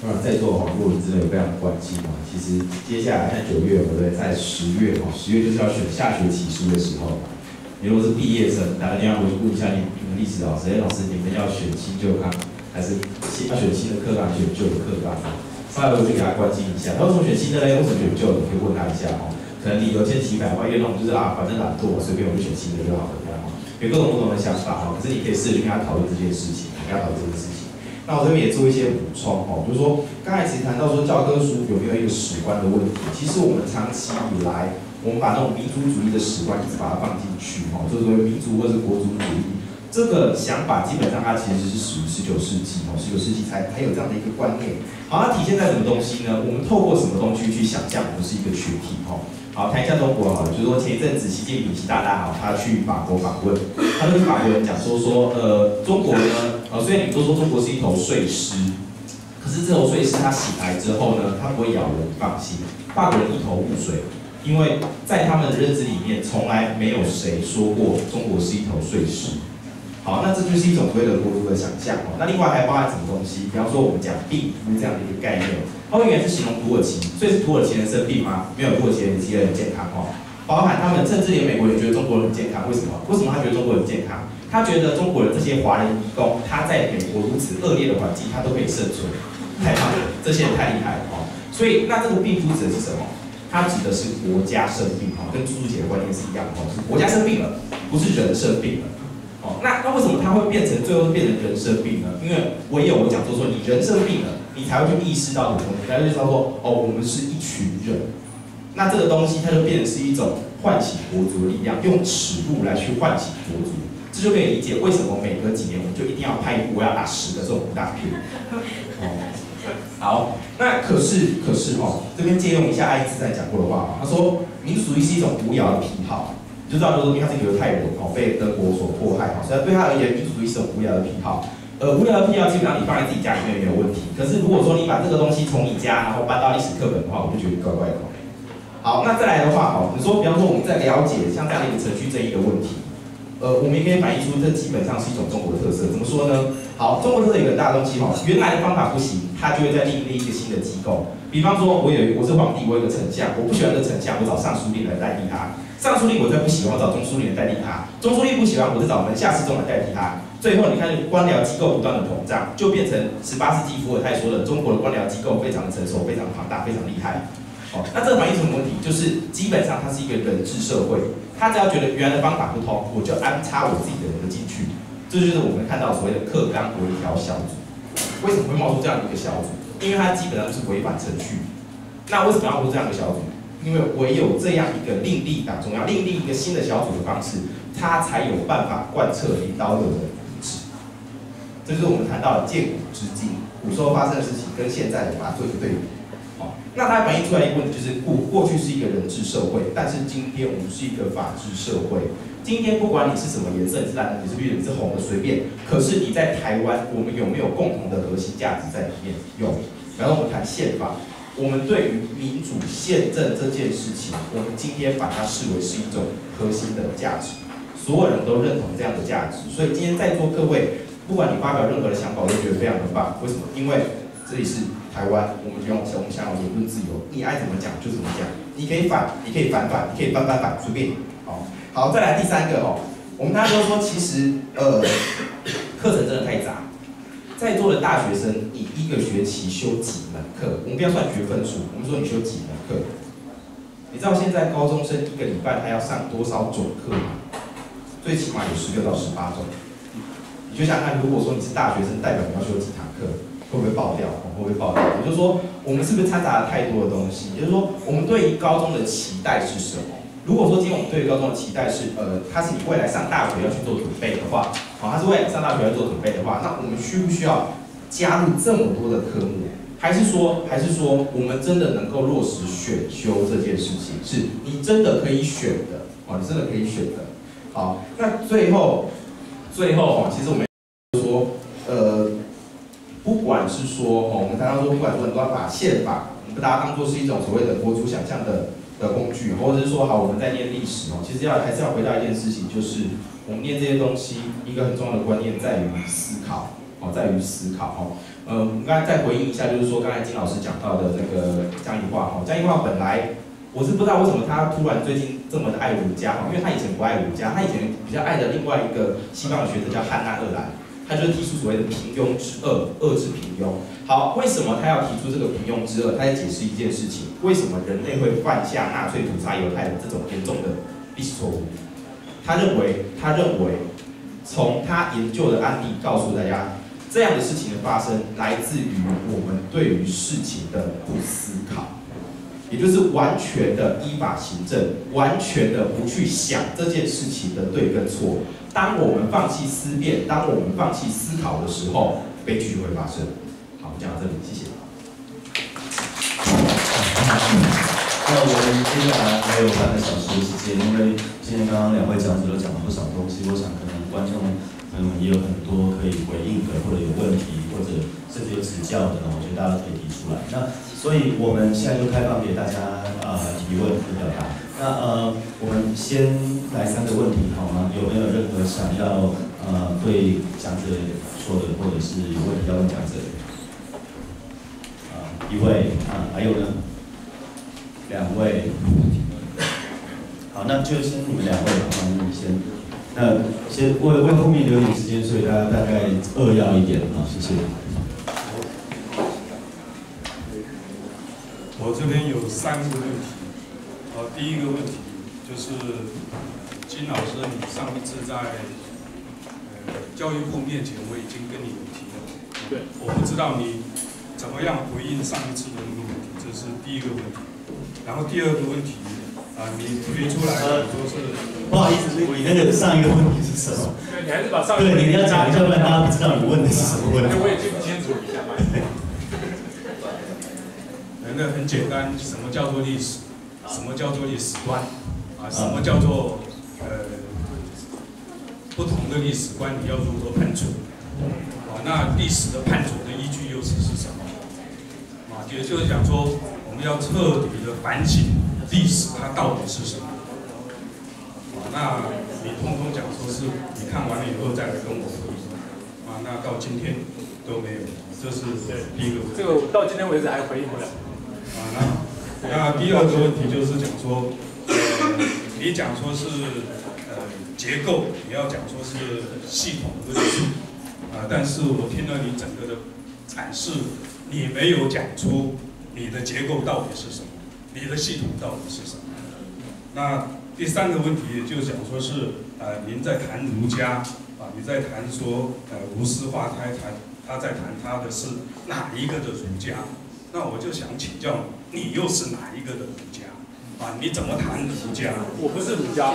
当然，在座哈，如果你真的有非常关心哈，其实接下来在九月或者在十月哈，十月就是要选下学期书的时候，你如果是毕业生，大家一定要回顾一下你你们历史老师，哎，老师你们要选新旧纲，还是新要选新的课纲，选旧的课纲？稍微我就给他关心一下，他为什么选新的嘞？为什么选旧的？可以问他一下哦。可能你有千奇百怪，有那种就是啊，反正懒惰，随便我就选新的就好了，有各种不同的想法哈。可是你可以试着跟他讨论这件事情，跟他讨论这件事情。 那我这边也做一些补充哦，就是说刚才其实谈到说教科书有没有一个史观的问题，其实我们长期以来，我们把那种民族主义的史观一直把它放进去哦，就是说民族或是国族主义这个想法，基本上它其实是属于十九世纪哦，十九世纪才才有这样的一个观念。好，它体现在什么东西呢？我们透过什么东西去想象我们是一个群体哦。好，谈一下中国好了，就是说前一阵子习近平习大大哈，他去法国访问，他跟法国人讲说说呃中国呢。 呃，虽然你们都说中国是一头睡狮，可是这头睡狮它醒来之后呢，它不会咬人，放心。法国人一头雾水，因为在他们的认知里面，从来没有谁说过中国是一头睡狮。好，那这就是一种所谓的国族的想象哦。那另外还包含什么东西？比方说我们讲病夫这样的一个概念，它原来是形容土耳其，所以是土耳其人生病吗？没有，土耳其人其实很健康哦。包含他们甚至连美国人觉得中国人很健康，为什么？为什么他觉得中国人健康？ 他觉得中国人这些华人移工，他在美国如此恶劣的环境，他都可以生存，太棒了，这些人太厉害了哦。所以，那这个病夫指的是什么？它指的是国家生病哦，跟猪猪姐的观念是一样哦，是国家生病了，不是人生病了哦。那那为什么他会变成最后变成人生病呢？因为我也有讲说说，你人生病了，你才会去意识到什么，你才会知道说，哦，我们是一群人。那这个东西它就变成是一种唤起国族的力量，用尺度来去唤起国族。 这就可以理解为什么每隔几年我们就一定要拍一部我要打十个这种武打片。哦，好，那可是可是哦，这边借用一下爱因斯坦讲过的话，他说民族主义是一种无聊的癖好，你就知道就是因为他是犹太人哦，被德国所迫害哦，所以对他而言民族主义是一种无聊的癖好。呃，无聊的癖好基本上你放在自己家里面没有问题，可是如果说你把这个东西从你家然后搬到历史课本的话，我就觉得怪怪的。好，那再来的话哦，你说比方说我们在了解像这样的一个程序正义的问题。 呃，我们也可以反映出这基本上是一种中国的特色。怎么说呢？好，中国特色有个大东西哈，原来的方法不行，他就会再另立一个新的机构。比方说，我有我是皇帝，我有个丞相，我不喜欢这丞相，我找尚书令来代替他；尚书令我再不喜欢，我找中书令来代替他；中书令不喜欢，我再找门下侍中来代替他。最后你看官僚机构不断的膨胀，就变成十八世纪伏尔泰说的，中国的官僚机构非常的成熟，非常庞大，非常厉害。哦，那这个反映什么问题？就是基本上它是一个人治社会，他只要觉得原来的方法不通，我就安插我自己的人进去。这就是我们看到所谓的克刚回调小组。为什么会冒出这样一个小组？因为它基本上是违反程序。那为什么要冒出这样一个小组？因为唯有这样一个另立党中央、另立一个新的小组的方式，它才有办法贯彻领导者的。 这就是我们谈到的建古之际，古时候发生的事情跟现在把它做一个对比，哦，那它反映出来一个问题就是过过去是一个人治社会，但是今天我们是一个法治社会。今天不管你是什么颜色，你是蓝的，你是绿的，你是红的，随便。可是你在台湾，我们有没有共同的核心价值在里面？有。然后我们谈宪法，我们对于民主宪政这件事情，我们今天把它视为是一种核心的价值，所有人都认同这样的价值。所以今天在座各位。 不管你发表任何的想法，我都觉得非常的棒。为什么？因为这里是台湾，我们就用我们享有言论自由，你爱怎么讲就怎么讲。你可以反，你可以反反，你可以翻翻反，随便。好，好，再来第三个哦。我们大家都说，其实呃，课程真的太杂。在座的大学生，你一个学期修几门课？我们不要算学分数，我们说你修几门课。你知道现在高中生一个礼拜他要上多少种课吗？最起码有十六到十八种。 就想看，如果说你是大学生，代表你要修几堂课，会不会爆掉？会不会爆掉？也就是说，我们是不是掺杂了太多的东西？也就是说，我们对于高中的期待是什么？如果说今天我们对于高中的期待是，呃，它是你未来上大学要去做准备的话，好、哦，它是未来上大学要做准备的话，那我们需不需要加入这么多的科目？还是说，还是说，我们真的能够落实选修这件事情？是你真的可以选的，哦，你真的可以选的。好，那最后，最后哦，其实我们。 说，呃，不管是说，哦，我们刚刚说，不管说，你都要把宪法，我们把它当做是一种所谓的国族想象的的工具，或者是说，好，我们在念历史哦，其实要还是要回到一件事情，就是我们念这些东西，一个很重要的观念在于思考，哦，在于思考，哦，呃，我们刚才再回应一下，就是说，刚才金老师讲到的这个江宜桦，哦，江宜桦本来我是不知道为什么他突然最近这么的爱儒家，哦，因为他以前不爱儒家，他以前比较爱的另外一个西方的学者叫汉娜·鄂兰。 他就是提出所谓的平庸之恶，恶之平庸。好，为什么他要提出这个平庸之恶？他在解释一件事情：为什么人类会犯下纳粹屠杀犹太人这种严重的历史错误？他认为，他认为，从他研究的案例告诉大家，这样的事情的发生来自于我们对于事情的不思考，也就是完全的依法行政，完全的不去想这件事情的对跟错。 当我们放弃思辨，当我们放弃思考的时候，悲剧就会发生。好，我们讲到这里，谢谢。那我们接下来还有半个小时的时间，因为今天刚刚两位讲者都讲了不少东西，我想可能观众朋友们也有很多可以回应的，或者有问题，或者甚至有指教的，我觉得大家可以提出来。那所以我们现在就开放给大家呃提问和表达。 那呃，我们先来三个问题好吗？有没有任何想要呃对讲者说的，或者是有问题要问讲者的？啊、呃，一位啊，还有呢，两位。好，那就先你们两位好吗？你先。那先为为后面留点时间，所以大家大概扼要一点啊，谢谢。我这边有三个问题。 呃，第一个问题就是金老师，你上一次在呃教育部面前，我已经跟你有提了。对，我不知道你怎么样回应上一次的那个问题，这是第一个问题。然后第二个问题，啊、呃，你提出来的都是、呃、不好意思，你那个上一个问题是什么？对，你还是把上一个问题对，你要讲一下，不然大家不知道你问的是什么问题。我也听不清楚，你讲吧。那很简单，什么叫做历史？ 什么叫做历史观啊？什么叫做呃不同的历史观？你要如何判处？啊，那历史的判处的依据又是是什么？啊，也就是讲说，我们要彻底的反省历史它到底是什么。啊，那你通通讲说是你看完了以后再来跟我回应啊，那到今天都没有，这是第一个。这个到今天为止还回应不了。啊，那。 那第二个问题就是讲说，呃、你讲说是呃结构，也要讲说是系统论啊。但是我听了你整个的阐释，你没有讲出你的结构到底是什么，你的系统到底是什么。那第三个问题就讲说是，呃，您在谈儒家啊，你在谈说呃无私化胎，谈他在谈他的是哪一个的儒家？那我就想请教你，你又是哪一个的儒家？ 啊，你怎么谈儒家？我不是儒家。啊，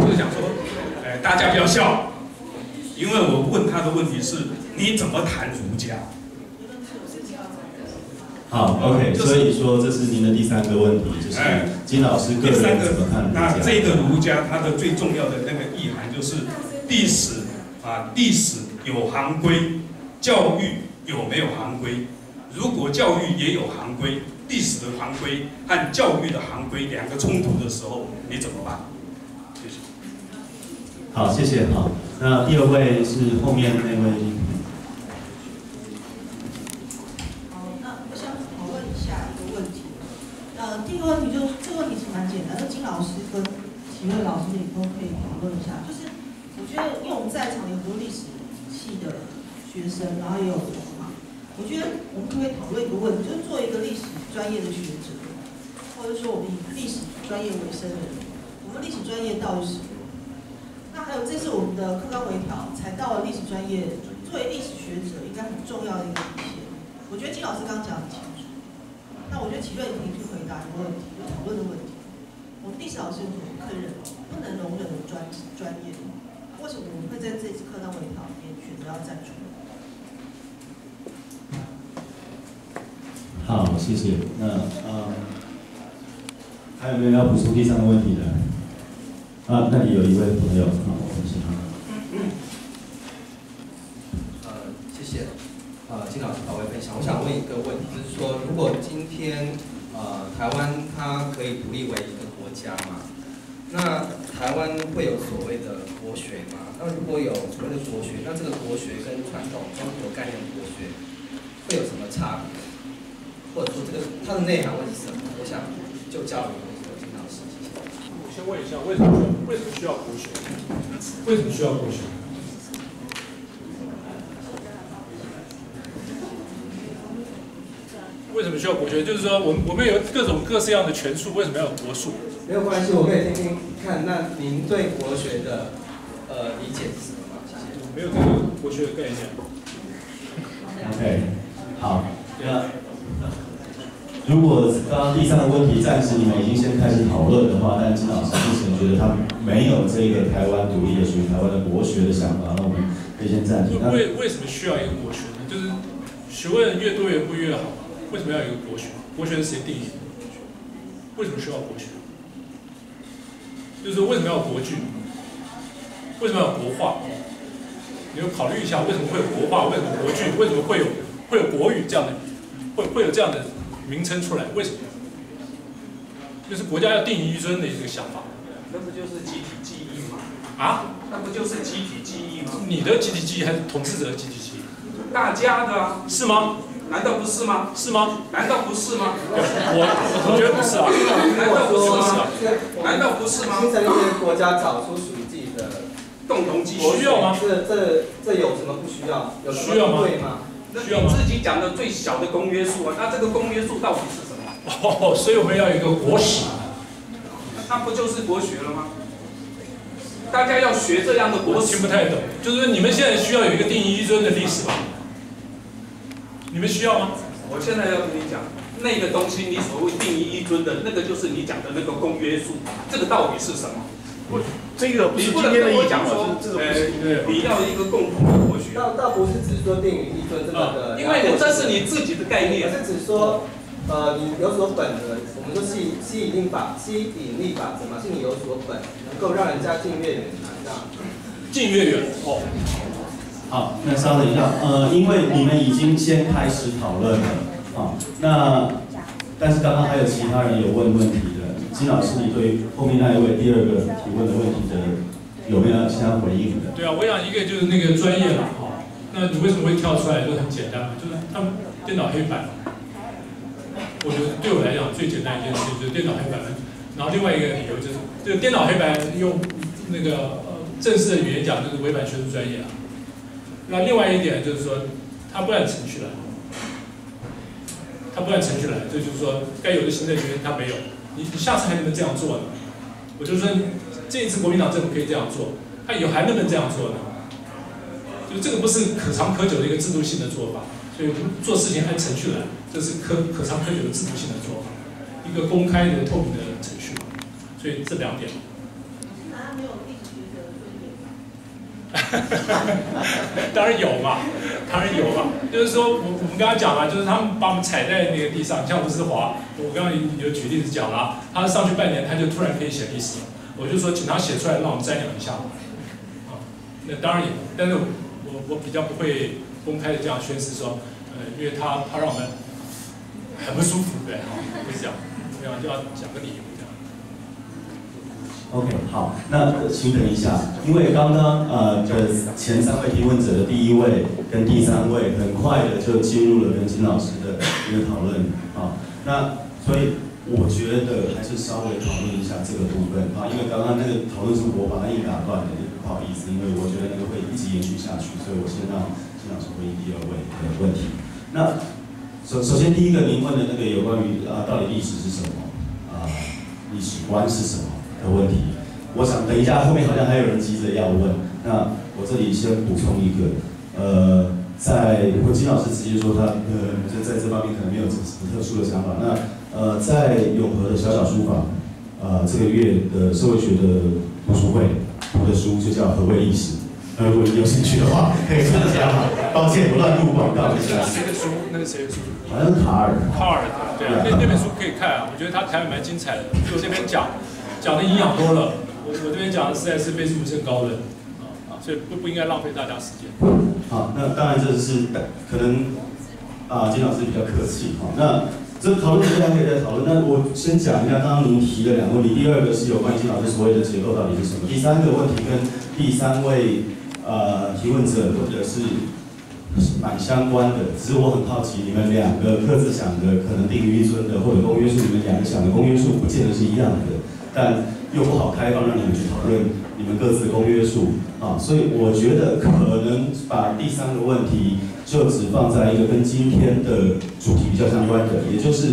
我就想说，哎，大家不要笑，因为我问他的问题是，你怎么谈儒家？好 ，OK，、就是、所以说这是您的第三个问题，就是金老师个人怎么看儒家？那这个儒家它的最重要的那个意涵就是历史啊，历史有行规，教育有没有行规？如果教育也有行规。 历史的行规和教育的行规两个冲突的时候，你怎么办？谢谢。好，谢谢哈。那第二位是后面那位。好，那我想讨论一下一个问题。呃，第一个问题就是这个问题是蛮简单的，金老师跟齐瑞老师也都可以讨论一下。就是我觉得，因为我们在场有很多历史系的学生，然后也有我嘛。 我觉得我们可以讨论一个问题，就是做一个历史专业的学者，或者说我们以历史专业为生的人，我们历史专业到底是什么？那还有这是我们的课纲微调才到了历史专业，作为历史学者应该很重要的一个体现。我觉得金老师刚讲很清楚，那我觉得齐瑞可以去回答一个问题，就讨论的问题。我们历史老师不可忍，不能容忍专专业，为什么我们会在这次课纲微调里面选择要站出来？ 好，谢谢。那呃，还有没有要补充第三个问题的？啊，那里有一位朋友，啊，我们请他。呃，谢谢。呃，金老师各位分享，我想问一个问题，就是说，如果今天呃台湾它可以独立为一个国家嘛，那台湾会有所谓的国学吗？那如果有所谓的国学，那这个国学跟传统中国概念的国学会有什么差别？ 或者说这个它的内涵会是什么？我想就教育金老师。我先问一下，为什么为什么需要国学？为什么需要国学？为什么需要国学？就是说，我们我们有各种各式样的权术，为什么要有国术？没有关系，我可以听听看。那您对国学的呃理解是什么？谢谢。没有这个国学的概念。OK， 好，对啊。 如果刚刚第三个问题暂时你们已经先开始讨论的话，但金老师之前觉得他没有这个台湾独立的属于台湾的国学的想法，那我们可以先暂停。为为什么需要一个国学呢？就是学问越多越不越好，为什么要有一个国学？国学是谁定义的？为什么需要国学？就是为什么要国剧？为什么要国画？你要考虑一下为什么会有国画，为什么国剧，为什么会有会有国语这样的，会会有这样的。 名称出来为什么？就是国家要定于一尊的一个想法。那不就是集体记忆吗？啊？那不就是集体记忆吗？你的集体记忆还是统治者的集体记忆？大家的啊，是吗？难道不是吗？是吗？难道不是吗？我我觉得不是啊。难道不是吗？难道不是吗？新成立的国家找出属于自己的共同记忆，需要吗？这这这有什么不需要？有需要吗？对吗？ 你自己讲的最小的公约数啊，那这个公约数到底是什么？哦，所以我们要有一个国史，那不就是国学了吗？大家要学这样的国史。听不太懂，就是你们现在需要有一个定义一尊的历史吧？你们需要吗？我现在要跟你讲，那个东西你所谓定义一尊的那个，就是你讲的那个公约数，这个到底是什么？ 不，这个不是今天的意见嘛？这个不是，你要一个共同的国学。倒倒不是只说定于一尊这么的，因为这是你自己的概念。我是只说，呃，你有所本的，我们说吸吸引力法，吸引力法则嘛，是你有所本，能够让人家近越远，这样。近越远哦。好，那稍等一下，呃，因为你们已经先开始讨论了，好、哦，那但是刚刚还有其他人有问问题。 金老师，你对后面那一位第二个提问的问题的有没有其他回应的？对啊，我想一个就是那个专业了哈、哦。那你为什么会跳出来？就很简单，就是他们电脑黑板。我觉得对我来讲最简单一件事就是电脑黑板，然后另外一个理由就是，这个电脑黑板用那个正式的语言讲，就是违反学术专业啊。那另外一点就是说，它不按程序来，它不按程序来，这就是说该有的行政权它没有。你你下次还能不能这样做呢？我就说，这一次国民党政府可以这样做，它以后还能不能这样做呢？就这个不是可长可久的一个制度性的做法，所以做事情按程序来，这是可可长可久的制度性的做法。 一个公开的、透明的程序，所以这两点。他没有地区的尊严。当然有嘛，当然有嘛。就是说，我我们刚刚讲了，就是他们把我们踩在那个地上。像吴思华，我刚刚有举例子讲了，他上去半年，他就突然可以写历史了。我就说，请他写出来，让我们瞻仰一下。啊，那当然有，但是我我比较不会公开的这样宣示说，呃，因为他他让我们很不舒服，对，不是这样。 就要讲个理由这样。OK， 好，那请等一下，因为刚刚呃的前三位提问者的第一位跟第三位很快的就进入了跟金老师的一个讨论啊，那所以我觉得还是稍微讨论一下这个部分啊，因为刚刚那个讨论是我把它硬打断的，不好意思，因为我觉得那个会一直延续下去，所以我先让金老师回应第二位的问题。那 首首先，第一个您问的那个有关于啊，到底历史是什么啊，历史观是什么的问题，我想等一下后面好像还有人急着要问，那我这里先补充一个，呃，在我金老师直接说他呃就在这方面可能没有什么特殊的想法，那呃在永和的小小书房，呃这个月的社会学的读书会读的书就叫《何谓历史》。 呃，如果你有兴趣的话，可以参加。抱歉，我乱入广告。谁的书？那是谁的书？好像是卡尔。卡尔的，对啊，那那本书可以看啊。我觉得他谈的蛮精彩的，就我这边讲，讲的营养多了。我我这边讲的实在是倍数无限高的，啊，所以不不应该浪费大家时间。好，那当然这是可能啊，金老师比较客气哈。那这讨论大家可以再讨论。那我先讲一下刚刚您提的两个问题，第二个是有关金老师所谓的结构到底是什么，第三个问题跟第三位。 呃，提问者或者是蛮相关的，只是我很好奇，你们两个各自想的可能定于一尊的或者公约数，你们两个想的公约数不见得是一样的，但又不好开放让你们去讨论你们各自公约数啊，所以我觉得可能把第三个问题就只放在一个跟今天的主题比较相关的，也就是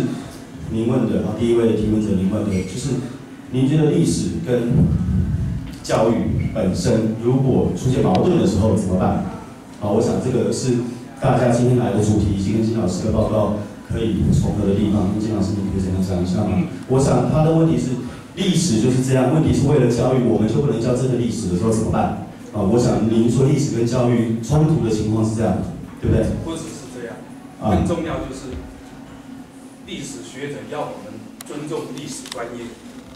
您问的啊，第一位提问者您问的，就是您觉得历史跟 教育本身如果出现矛盾的时候怎么办？好，我想这个是大家今天来的主题，今天金老师的报告可以重合的地方。金老师，你可以怎样想一下吗？我想他的问题是，历史就是这样，问题是为了教育，我们就不能教真的历史的时候怎么办？啊，我想您说历史跟教育冲突的情况是这样，对不对？不只是这样，更重要就是历史学者要我们尊重历史专业，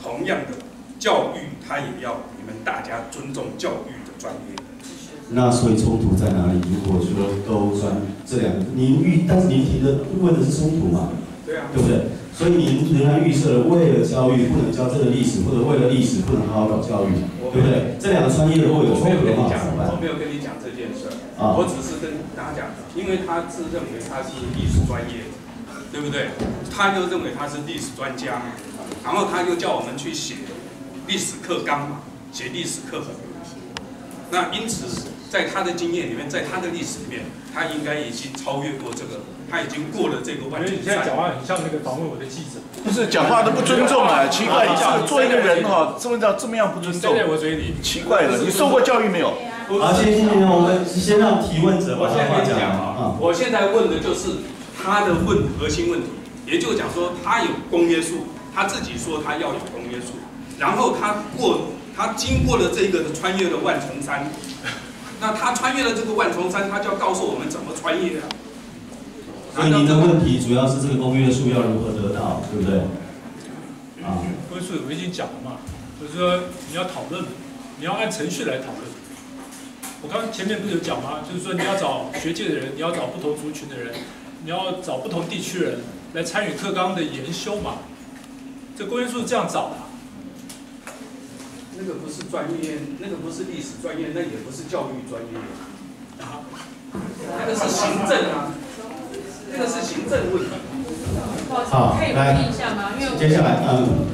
同样的。 教育，他也要你们大家尊重教育的专业。那所以冲突在哪里？如果说都专这两个，您预，但是您提的问的是冲突嘛？对啊，对不对？所以您仍然预设了为了教育不能教这个历史，或者为了历史不能好好搞教育，对不对？这两个专业如果有冲突的话，怎么办？我没有跟你讲这件事，啊、我只是跟大家讲，因为他自认为他是历史专业，对不对？他就认为他是历史专家，然后他就叫我们去写。 历史课纲嘛，写历史课本。那因此，在他的经验里面，在他的历史里面，他应该已经超越过这个，他已经过了这个万全赛。你现在讲话很像那个访问我的记者，不是讲话都不尊重啊！奇怪，你这做一个人哈，这么这么样不尊重。在我嘴里，奇怪了，你受过教育没有？好，谢谢您，我们先让提问者把话讲啊。我现在问的就是他的问核心问题，也就讲说他有公约数，他自己说他要有公约数。 然后他过，他经过了这个穿越了万重山，那他穿越了这个万重山，他就要告诉我们怎么穿越啊。所以您的问题主要是这个公约数要如何得到，对不对？啊，公约数我已经讲了嘛，就是说你要讨论，你要按程序来讨论。我刚前面不是有讲吗？就是说你要找学界的人，你要找不同族群的人，你要找不同地区人来参与课纲的研修嘛。这公约数是这样找的。 那个不是专业，那个不是历史专业，那也不是教育专业，啊，那个是行政啊，那个是行政问题。好，可以回应一下吗？因为接下来，嗯，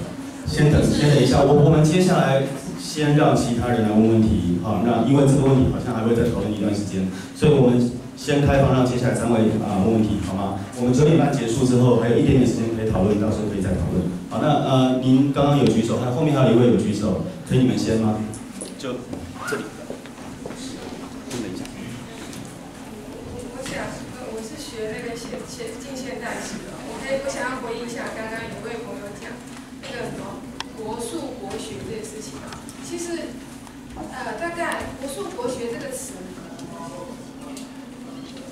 先等，先等一下，我我们接下来先让其他人来问问题，好，那因为这个问题好像还会再讨论一段时间，所以我们先开放让接下来三位啊、呃、问问题，好吗？我们九点半结束之后还有一点点时间可以讨论，到时候可以再讨论。好，那呃您刚刚有举手，还后面还有一位有举手，可以你们先吗？就这里。 写近现代史的，我可以我想要回应一下刚刚有位朋友讲那个什么国术国学这件事情啊。其实，呃，大概国术国学这个词，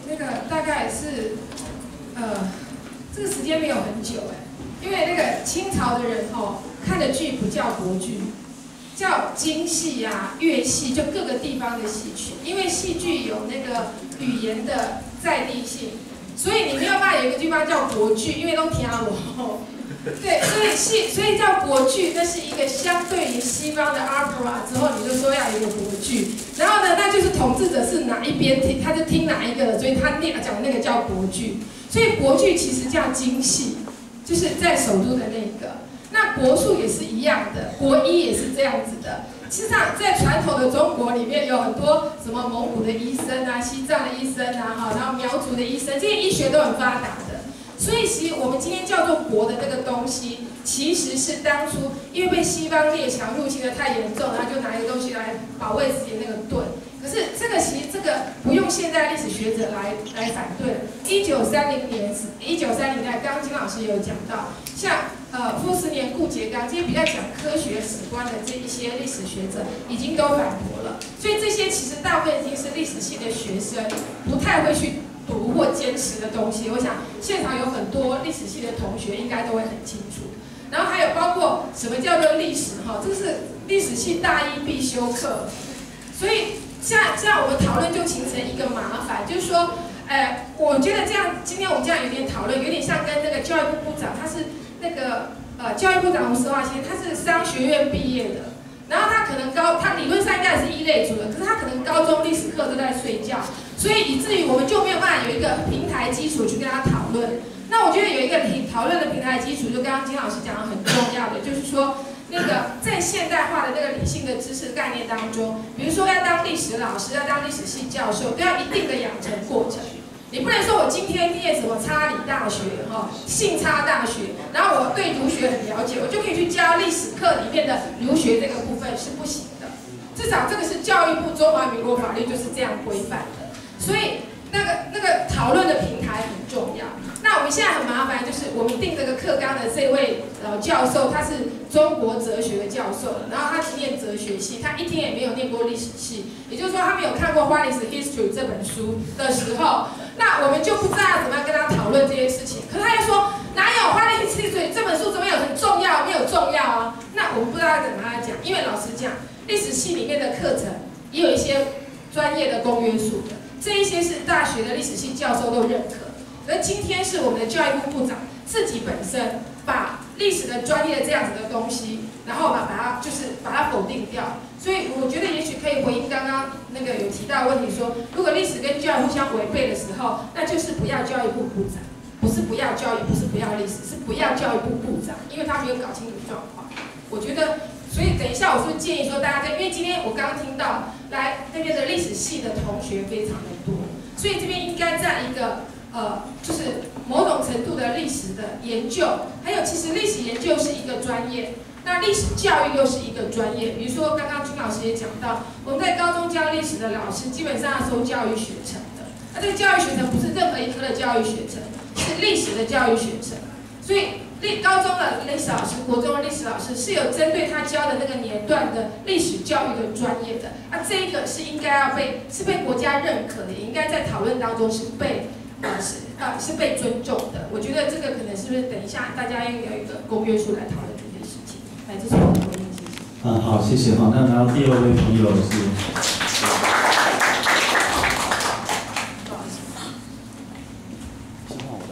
那个大概是，呃，这个时间没有很久哎、欸，因为那个清朝的人哦，看的剧不叫国剧，叫京戏啊、粤戏，就各个地方的戏曲，因为戏剧有那个语言的在地性。 所以你没有办法有一个地方叫国剧，因为都听我。对，所以戏，所以叫国剧，那是一个相对于西方的 opera 之后，你就说要一个国剧。然后呢，那就是统治者是哪一边听，他就听哪一个的，所以他念讲那个叫国剧。所以国剧其实叫京戏，就是在首都的那个。那国术也是一样的，国医也是这样子的。 实际上，在传统的中国里面，有很多什么蒙古的医生啊、西藏的医生啊，哈，然后苗族的医生，这些医学都很发达的。所以，其实我们今天叫做国的这个东西，其实是当初因为被西方列强入侵的太严重，然后就拿一个东西来保卫自己那个盾。可是，这个其实这个不用现代历史学者来来反对。一九三零年，一九三零年，刚刚金老师也有讲到，像。 呃，傅斯年、顾颉刚这些比较讲科学史观的这一些历史学者，已经都反驳了。所以这些其实大部分已经是历史系的学生不太会去读或坚持的东西。我想现场有很多历史系的同学应该都会很清楚。然后还有包括什么叫做历史哈，这是历史系大一必修课。所以像这样我们讨论就形成一个麻烦，就是说，哎、呃，我觉得这样今天我们这样有点讨论，有点像跟那个教育部部长他是。 那个呃，教育部长吴思华先生，他是商学院毕业的，然后他可能高，他理论上应该是一类主任，可是他可能高中历史课都在睡觉，所以以至于我们就没有办法有一个平台基础去跟他讨论。那我觉得有一个讨论的平台基础，就刚刚金老师讲的很重要的，就是说那个在现代化的那个理性的知识概念当中，比如说要当历史老师，要当历史系教授，都要一定的养成过程。 你不能说我今天念什么插理大学哈，信插大学，然后我对儒学很了解，我就可以去教历史课里面的儒学这个部分是不行的。至少这个是教育部中华民国法律就是这样规范的，所以那个那个讨论的平台很重要。那我们现在很麻烦，就是我们定这个课纲的这位老教授，他是中国哲学的教授了，然后他只念哲学系，他一天也没有念过历史系，也就是说他没有看过《What is History》这本书的时候。 那我们就不知道怎么样跟他讨论这些事情，可是他又说哪有《What is History》这本书怎么有很重要？没有重要啊！那我们不知道怎么讲，因为老实讲，历史系里面的课程也有一些专业的公约数的，这一些是大学的历史系教授都认可。而今天是我们的教育部部长自己本身把历史的专业这样子的东西，然后把把它就是把它否定掉。 所以我觉得也许可以回应刚刚那个有提到的问题说，如果历史跟教育互相违背的时候，那就是不要教育部部长，不是不要教育，不是不要历史，是不要教育部部长，因为他没有搞清楚状况。我觉得，所以等一下我是建议说大家在，因为今天我刚刚听到来那边的历史系的同学非常的多，所以这边应该占一个呃，就是某种程度的历史的研究，还有其实历史研究是一个专业。 那历史教育又是一个专业，比如说刚刚君老师也讲到，我们在高中教历史的老师基本上要收教育学程的，那这个教育学程不是任何一科的教育学程，是历史的教育学程。所以历高中的历史老师、国中的历史老师是有针对他教的那个年段的历史教育的专业的，那这个是应该要被是被国家认可的，也应该在讨论当中是被呃是呃是被尊重的。我觉得这个可能是不是等一下大家要有一个公约数来讨论。 这是我的回应，谢谢。嗯，好，谢谢哈。那然后第二位朋友是，不好意思，先换我的。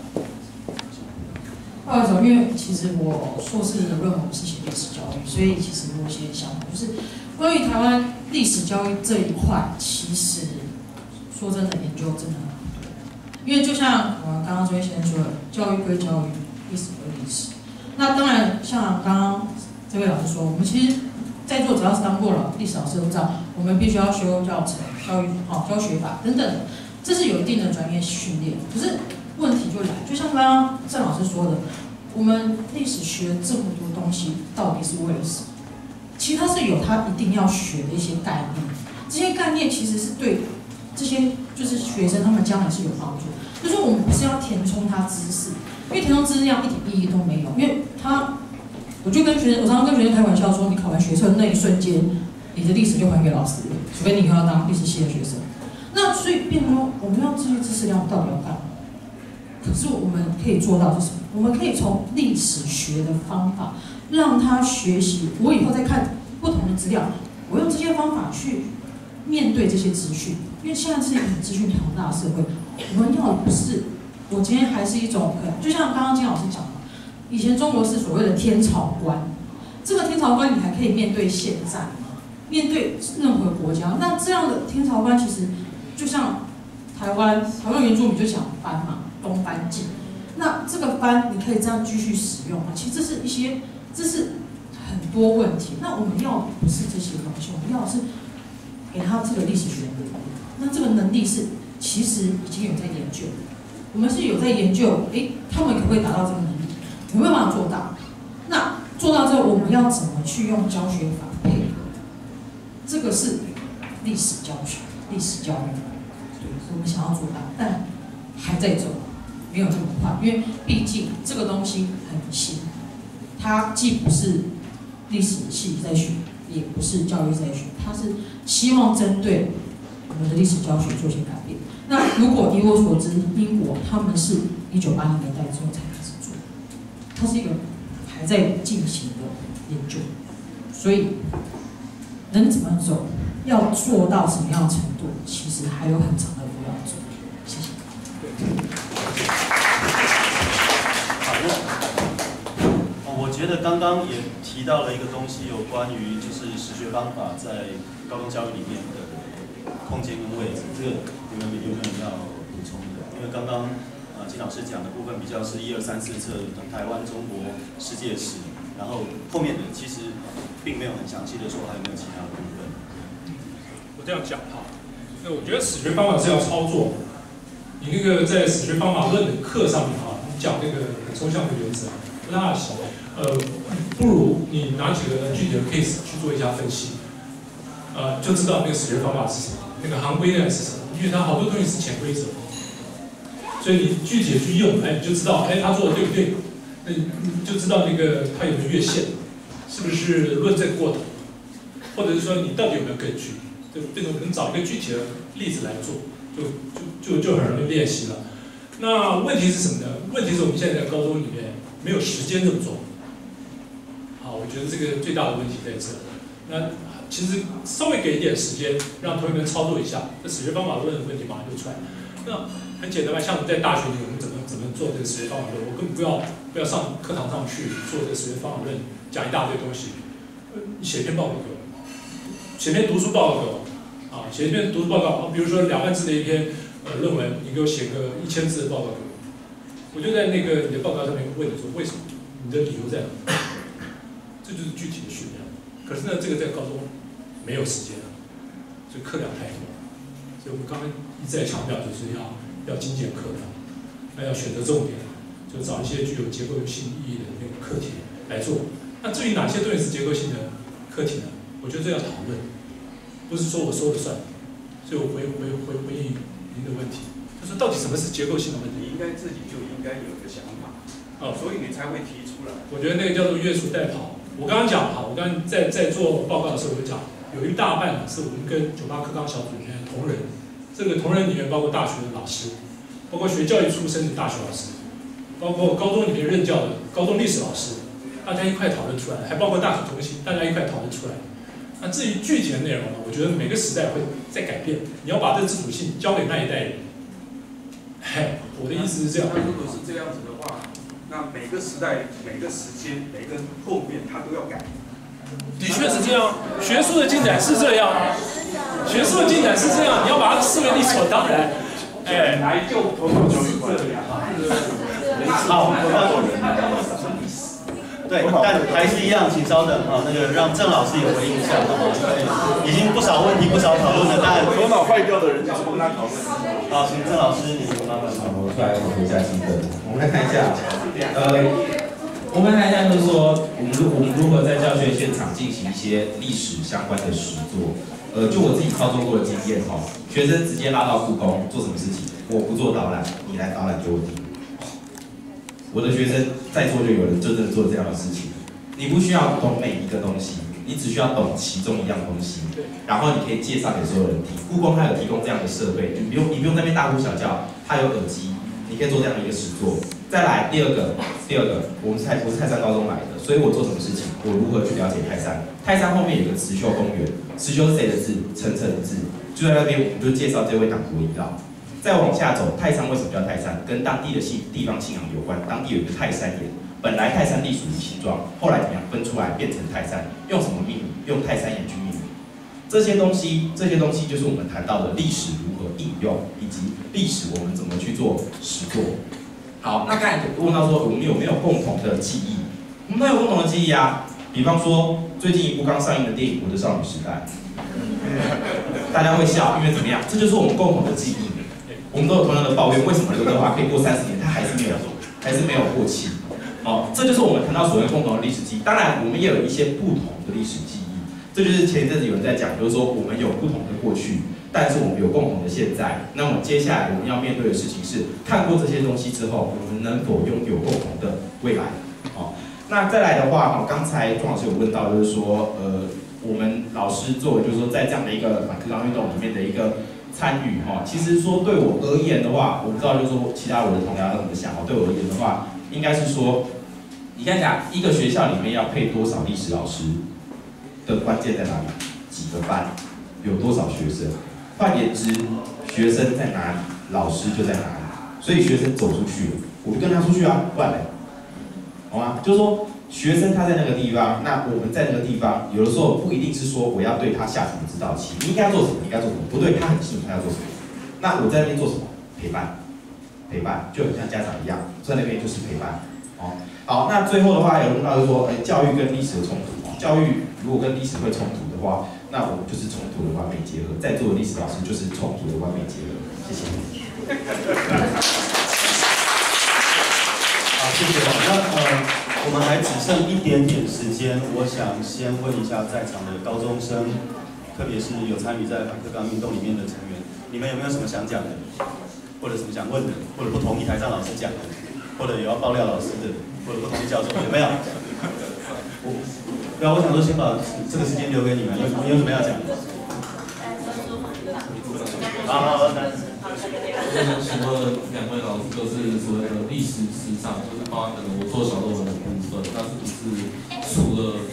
不好意思，因为其实我硕士的论文是写历史教育，所以其实我有些想法，就是关于台湾历史教育这一块，其实说真的，研究真的很多。因为就像我刚刚这位先生说的，教育归教育，历史归历史。那当然，像刚刚。这位老师说，我们其实在座只要是当过老历史老师都知道，我们必须要修教程、教育、好、教学法等等，这是有一定的专业训练。可是问题就来，就像刚刚郑老师说的，我们历史学这么多东西，到底是为了什么？其实它是有它一定要学的一些概念，这些概念其实是对这些就是学生他们将来是有帮助。就是我们不是要填充他知识，因为填充知识这样一点意义都没有，因为他。 我就跟学生，我常常跟学生开玩笑说，你考完学测那一瞬间，你的历史就还给老师了，除非你以后要当历史系的学生。那所以变成说，我们要这些知识量到底要干嘛？可是我们可以做到就是，我们可以从历史学的方法让他学习。我以后再看不同的资料，我用这些方法去面对这些资讯，因为现在是一个资讯庞大的社会，我们要的不是我今天还是一种，就像刚刚金老师讲的。 以前中国是所谓的天朝观，这个天朝观你还可以面对现在，面对任何国家。那这样的天朝观其实就像台湾，台湾原住民就想番嘛，东番记。那这个番你可以这样继续使用嘛？其实这是一些，这是很多问题。那我们要不是这些东西，我们要的是给他这个历史学能力。那这个能力是其实已经有在研究，我们是有在研究，哎，他们可不可以达到这个能力？ 有没有办法做到？那做到之后，我们要怎么去用教学法配合？这个是历史教学、历史教育，对，我们想要做到，但还在走，没有这么快，因为毕竟这个东西很新，它既不是历史系在学，也不是教育在学，它是希望针对我们的历史教学做些改变。那如果以我所知，英国他们是一九八零年代之后才。 它是一个还在进行的研究，所以能怎么走，要做到什么样的程度，其实还有很长的路要走。谢谢。好，我觉得刚刚也提到了一个东西，有关于就是史学方法在高中教育里面的空间跟位置，这个你们有没有要补充的？因为刚刚。 金老师讲的部分比较是一二三四册台湾、中国、世界史，然后后面的其实并没有很详细的说还有没有其他的部分。我这样讲哈，那我觉得史学方法是要操作。你那个在史学方法论的课上面哈，你讲那个很抽象的原则不大行，呃，不如你拿几个具体的 case 去做一下分析，呃，就知道那个史学方法是什么，那个行规呢是什么，因为它好多东西是潜规则。 所以你具体的去用，哎，你就知道，哎，他做的对不对？那你就知道那个他有没有越线，是不是论证过头，或者是说你到底有没有根据？就这种能找一个具体的例子来做，就就就就很容易练习了。那问题是什么呢？问题是我们现在在高中里面没有时间这么做。好，我觉得这个最大的问题在这。那其实稍微给一点时间，让同学们操作一下，这史学方法论的问题马上就出来。那 很简单吧，像我们在大学里，我们怎么怎么做这个史学方法论，我根本不要不要上课堂上去做这个史学方法论，讲一大堆东西，写一篇报告给我，写篇读书报告给我，啊，写一篇读书报告，啊，比如说两万字的一篇呃论文，你给我写个一千字的报告给我，我就在那个你的报告上面问你说为什么，你的理由在哪？这就是具体的训练。可是呢，这个在高中没有时间啊，所以课量太多，所以我们刚刚一再强调就是要。 要精简课堂，那要选择重点，就找一些具有结构性意义的那个课题来做。那至于哪些东西是结构性的课题呢？我觉得这要讨论，不是说我说了算。所以我回回回回应您的问题，就是到底什么是结构性的问题？你应该自己就应该有个想法，哦，所以你才会提出来。我觉得那个叫做越俎代庖。我刚刚讲哈，我刚刚在在做报告的时候，我讲有一大半呢是我们跟九八课纲小组里面的同仁。 这个同仁里面包括大学的老师，包括学教育出身的大学老师，包括高中里面任教的高中历史老师，大家一块讨论出来，还包括大学中心，大家一块讨论出来。那至于具体的内容呢，我觉得每个时代会在改变，你要把这自主性交给那一代人。哎，我的意思是这样。那如果是这样子的话，那每个时代、每个时间、每个后面，它都要改。的确是这样，学术的进展是这样。 学术的进展是这样，你要把它视为理所当然。哎，来就头头是这样。好，对，但还是一样，请稍等啊，那个让郑老师也回应一下。已经不少问题、不少讨论了，但头脑坏掉的人就是不跟他讨论。好，请郑老师，你慢慢讲。我出来回一下心得。我们来看一下，呃。 我们看一下，就是说，我们如我们如何在教学现场进行一些历史相关的实作。呃，就我自己操作过的经验哈，学生直接拉到故宫做什么事情？我不做导览，你来导览给我听。我的学生在座就有人真正做这样的事情。你不需要懂每一个东西，你只需要懂其中一样东西，然后你可以介绍给所有人听。故宫它有提供这样的设备，你不用你不用在那边大呼小叫，它有耳机，你可以做这样的一个实作。 再来第二个，第二个，我们泰我是泰山高中来的，所以我做什么事情，我如何去了解泰山？泰山后面有个慈修公园，慈修是谁的字？陈诚的字，就在那边，我们就介绍这位党国遗老。再往下走，泰山为什么叫泰山？跟当地的信地方信仰有关，当地有一个泰山岩，本来泰山隶属于新庄，后来怎么样分出来变成泰山？用什么命名？用泰山岩去命名。这些东西，这些东西就是我们谈到的历史如何应用，以及历史我们怎么去做实作。 好，那刚才问到说我们有没有共同的记忆？我们都有共同的记忆啊，比方说最近一部刚上映的电影《我的少女时代》，大家会笑，因为怎么样？这就是我们共同的记忆。我们都有同样的抱怨，为什么刘德华可以过三十年，他还是没有，还是没有过气？好、哦，这就是我们谈到所谓共同的历史记忆。当然，我们也有一些不同的历史记忆。这就是前一阵子有人在讲，就是说我们有不同的过去。 但是我们有共同的现在，那么接下来我们要面对的事情是，看过这些东西之后，我们能否拥有共同的未来？好、哦，那再来的话，哈、哦，刚才庄老师有问到，就是说，呃，我们老师作为就是说在这样的一个反课纲运动里面的一个参与，哈、哦，其实说对我而言的话，我不知道就是说其他我的同僚怎么想，哦，对我而言的话，应该是说，你看想一个学校里面要配多少历史老师的关键在哪里？几个班，有多少学生？ 换言之，学生在哪里，老师就在哪里。所以学生走出去，我就跟他出去啊，不然嘞，好吗？就是说，学生他在那个地方，那我们在那个地方，有的时候不一定是说我要对他下什么指导棋，你应该做什么，应该做什么，不对他很清楚他要做什么。那我在那边做什么？陪伴，陪伴，就很像家长一样，在那边就是陪伴。哦，好，那最后的话有问到就是说，哎、欸，教育跟历史的冲突，教育如果跟历史会冲突的话。 那我们就是冲突的完美结合，在座的历史老师就是冲突的完美结合。谢谢。好，谢谢。那呃，我们还只剩一点点时间，我想先问一下在场的高中生，特别是有参与在反课纲运动里面的成员，你们有没有什么想讲的，或者什么想问的，或者不同意台上老师讲的，或者有要爆料老师的，或者不同意教授有没有？我。 对啊，我想说先把这个时间留给你们，你们有什么要讲的？好，来。我想请问两位老师，就是所谓的历史史上，就是包含可能我做小论文的部分，但是不是除了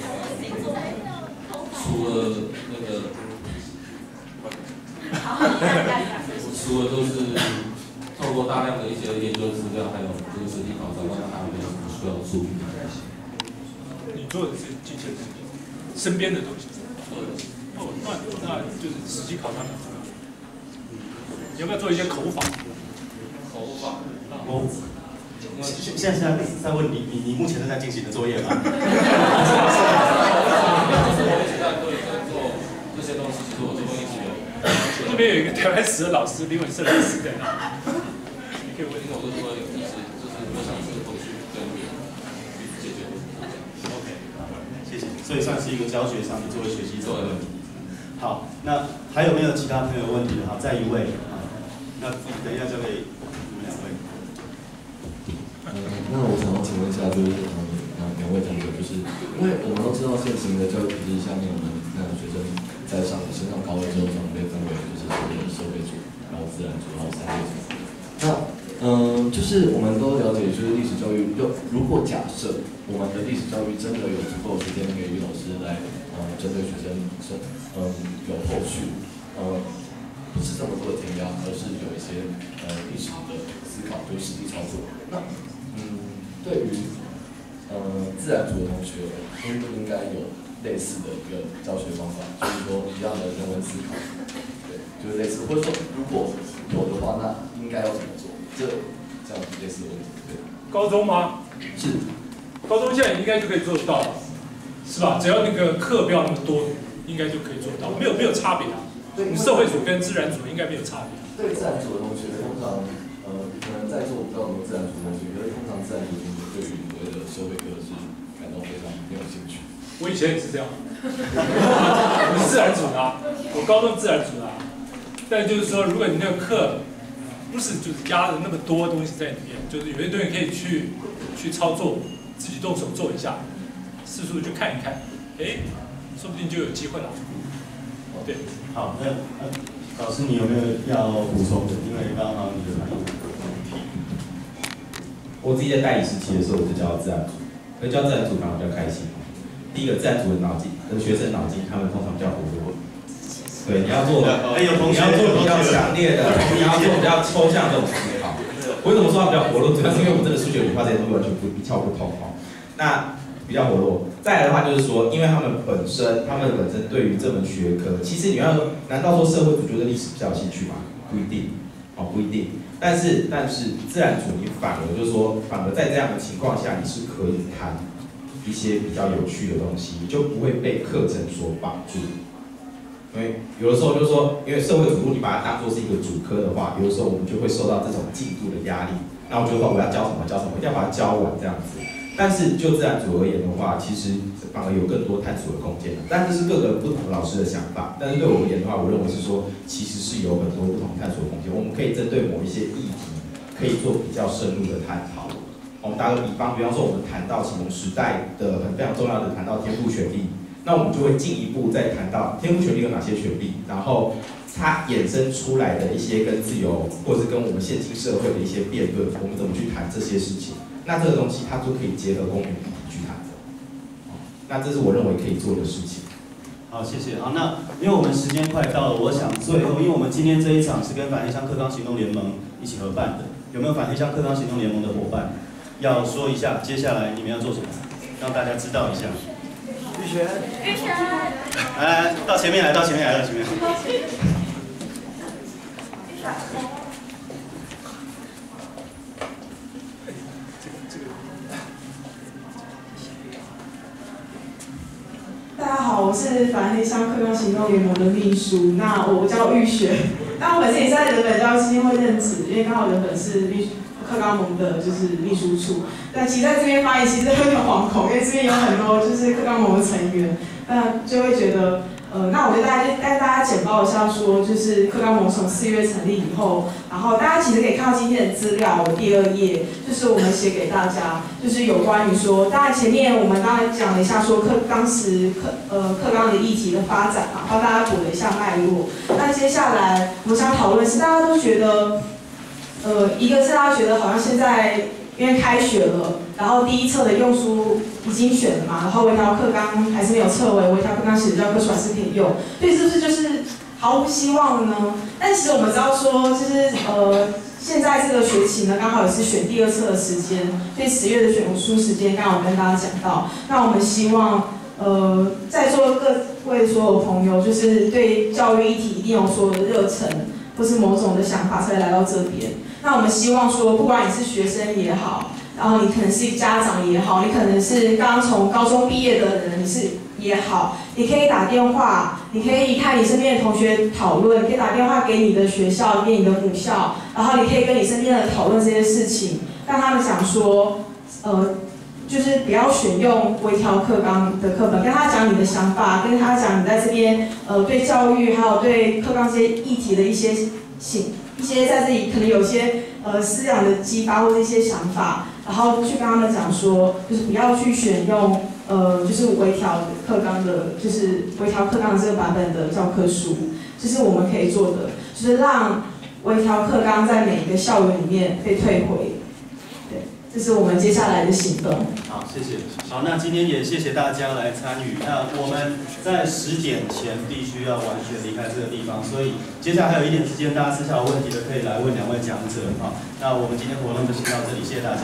除了那个，除了就是透过大量的一些研究资料，还有就是实地考察，看看有没有什么需要注意的。 你做的是机器人，身边的东西，哦，那那就是实际考察。你要不要做一些口法？口法。我现现在在问你，你你目前正在进行的作业吗？这些东西其实我都会一起的。这边有一个台湾史的老师李文胜老师在那，你可以问一下我做的意思，就是我想是后续跟解决。 所以算是一个教学上的作为学习者的问题。好，那还有没有其他朋友问题的？好，再一位啊，那等一下交给你们两位。嗯，那我想要请问一下，就是嗯，两位同学，就是因为我们都知道现行的教育体系下面，我们那学生在上升上高二之后，常被分为就是所谓的社会组，然后自然组，然后三类组。那 嗯，就是我们都了解，就是历史教育。又如果假设我们的历史教育真的有足够时间给予老师来，呃，针对学生生，嗯，有后续，呃，不是这么多的填鸭，而是有一些呃历史的思考，就是实际操作。那嗯，对于呃自然组的同学，应不应该有类似的一个教学方法？就是说一样的人文思考，对，就是类似，或者说如果有的话，那应该要怎么做？ 这这样类似的问题，对。高中吗？是。高中现在应该就可以做得到了，是吧？只要那个课不要那么多，应该就可以做得到，没有没有差别啊。我们社会组跟自然组应该没有差别。对自然组的同学，通常呃可能在座我不知道有没有自然组同学，因为通常自然组同学对于所谓的社会课是感到非常没有兴趣。我以前也是这样，我是自然组的、啊，我高中自然组的、啊，但就是说，如果你那个课不是就是压了那么多东西在里面，就是有些东西可以去去操作。 自己动手做一下，四处去看一看，哎，说不定就有机会了。对，好，那、呃、老师你有没有要补充的？因为刚刚你的反应。我自己在代理时期的时候，我就教自然组，因为教自然组反而比较开心。第一个，自然组的脑筋，跟学生脑筋，他们通常比较活络。对，你要做，哎，有同学，你要做比较强烈的，你要做比较抽象这种思考。 我为什么说它比较活络？主要是因为我们这个数学、理化这些东西完全不窍不通哦。那比较活络。再来的话就是说，因为他们本身，他们本身对于这门学科，其实你要说，难道说社会主义对历史比较有兴趣吗？不一定，哦，不一定。但是，但是自然主义反而就是说，反而在这样的情况下，你是可以谈一些比较有趣的东西，你就不会被课程所绑住。 因为有的时候就是说，因为社会主义，你把它当做是一个主科的话，有的时候我们就会受到这种进度的压力。那我就说我要教什么教什么，一定要把它教完这样子。但是就自然组而言的话，其实反而有更多探索的空间。但这是各个不同老师的想法。但是对我而言的话，我认为是说，其实是有很多不同探索的空间。我们可以针对某一些议题，可以做比较深入的探讨。我们打个比方，比方说我们谈到启蒙时代的很非常重要的，谈到天赋权利。 那我们就会进一步再谈到天赋权利有哪些权利，然后它衍生出来的一些跟自由，或者是跟我们现今社会的一些辩论，我们怎么去谈这些事情？那这个东西它就可以结合公民议题去谈的。那这是我认为可以做的事情。好，谢谢。好，那因为我们时间快到了，我想最后，因为我们今天这一场是跟反黑箱课纲行动联盟一起合办的，有没有反黑箱课纲行动联盟的伙伴要说一下，接下来你们要做什么，让大家知道一下？ 玉璇，玉璇，来来，到前面来，到前面来，到前面。大家好，我是反黑箱课纲行动联盟的秘书，那我叫玉璇，但我本身也是在人本教育基金会任职，因为刚好人本是秘书。 课纲盟的就是秘书处，但其实在这边发言其实有点惶恐，因为这边有很多就是课纲盟的成员，那就会觉得，呃，那我就大家带大家简报一下说，就是课纲盟从四月成立以后，然后大家其实可以看到今天的资料，我第二页就是我们写给大家，就是有关于说，当然前面我们刚才讲了一下说课当时课呃课纲的议题的发展嘛，帮大家补了一下脉络，那接下来我想讨论是大家都觉得。 呃，一个是大家觉得好像现在因为开学了，然后第一册的用书已经选了嘛，然后微调课纲还是没有撤回，微调课纲写的教科书还是可以用，所以是不是就是毫无希望呢？但其实我们知道说，就是呃，现在这个学期呢，刚好也是选第二册的时间，所以十月的选书时间，刚好跟大家讲到，那我们希望。 呃，在座各位所有朋友，就是对教育议题一定有所有的热忱，或是某种的想法才来到这边。那我们希望说，不管你是学生也好，然后你可能是家长也好，你可能是刚从高中毕业的人，你是也好，你可以打电话，你可以看你身边的同学讨论，你可以打电话给你的学校，给你的母校，然后你可以跟你身边的讨论这些事情，让他们想说，呃。 就是不要选用微调课纲的课本，跟他讲你的想法，跟他讲你在这边呃对教育还有对课纲这些议题的一些性，一些在这里可能有些呃思想的激发或者一些想法，然后去跟他们讲说，就是不要去选用呃就是微调课纲的，就是微调课纲这个版本的教科书，这、就是我们可以做的，就是让微调课纲在每一个校园里面被退回。 这是我们接下来的行动。好，谢谢。好，那今天也谢谢大家来参与。那我们在十点前必须要完全离开这个地方，所以接下来还有一点时间，大家私下有问题的可以来问两位讲者啊。那我们今天活动就先到这里，谢谢大家。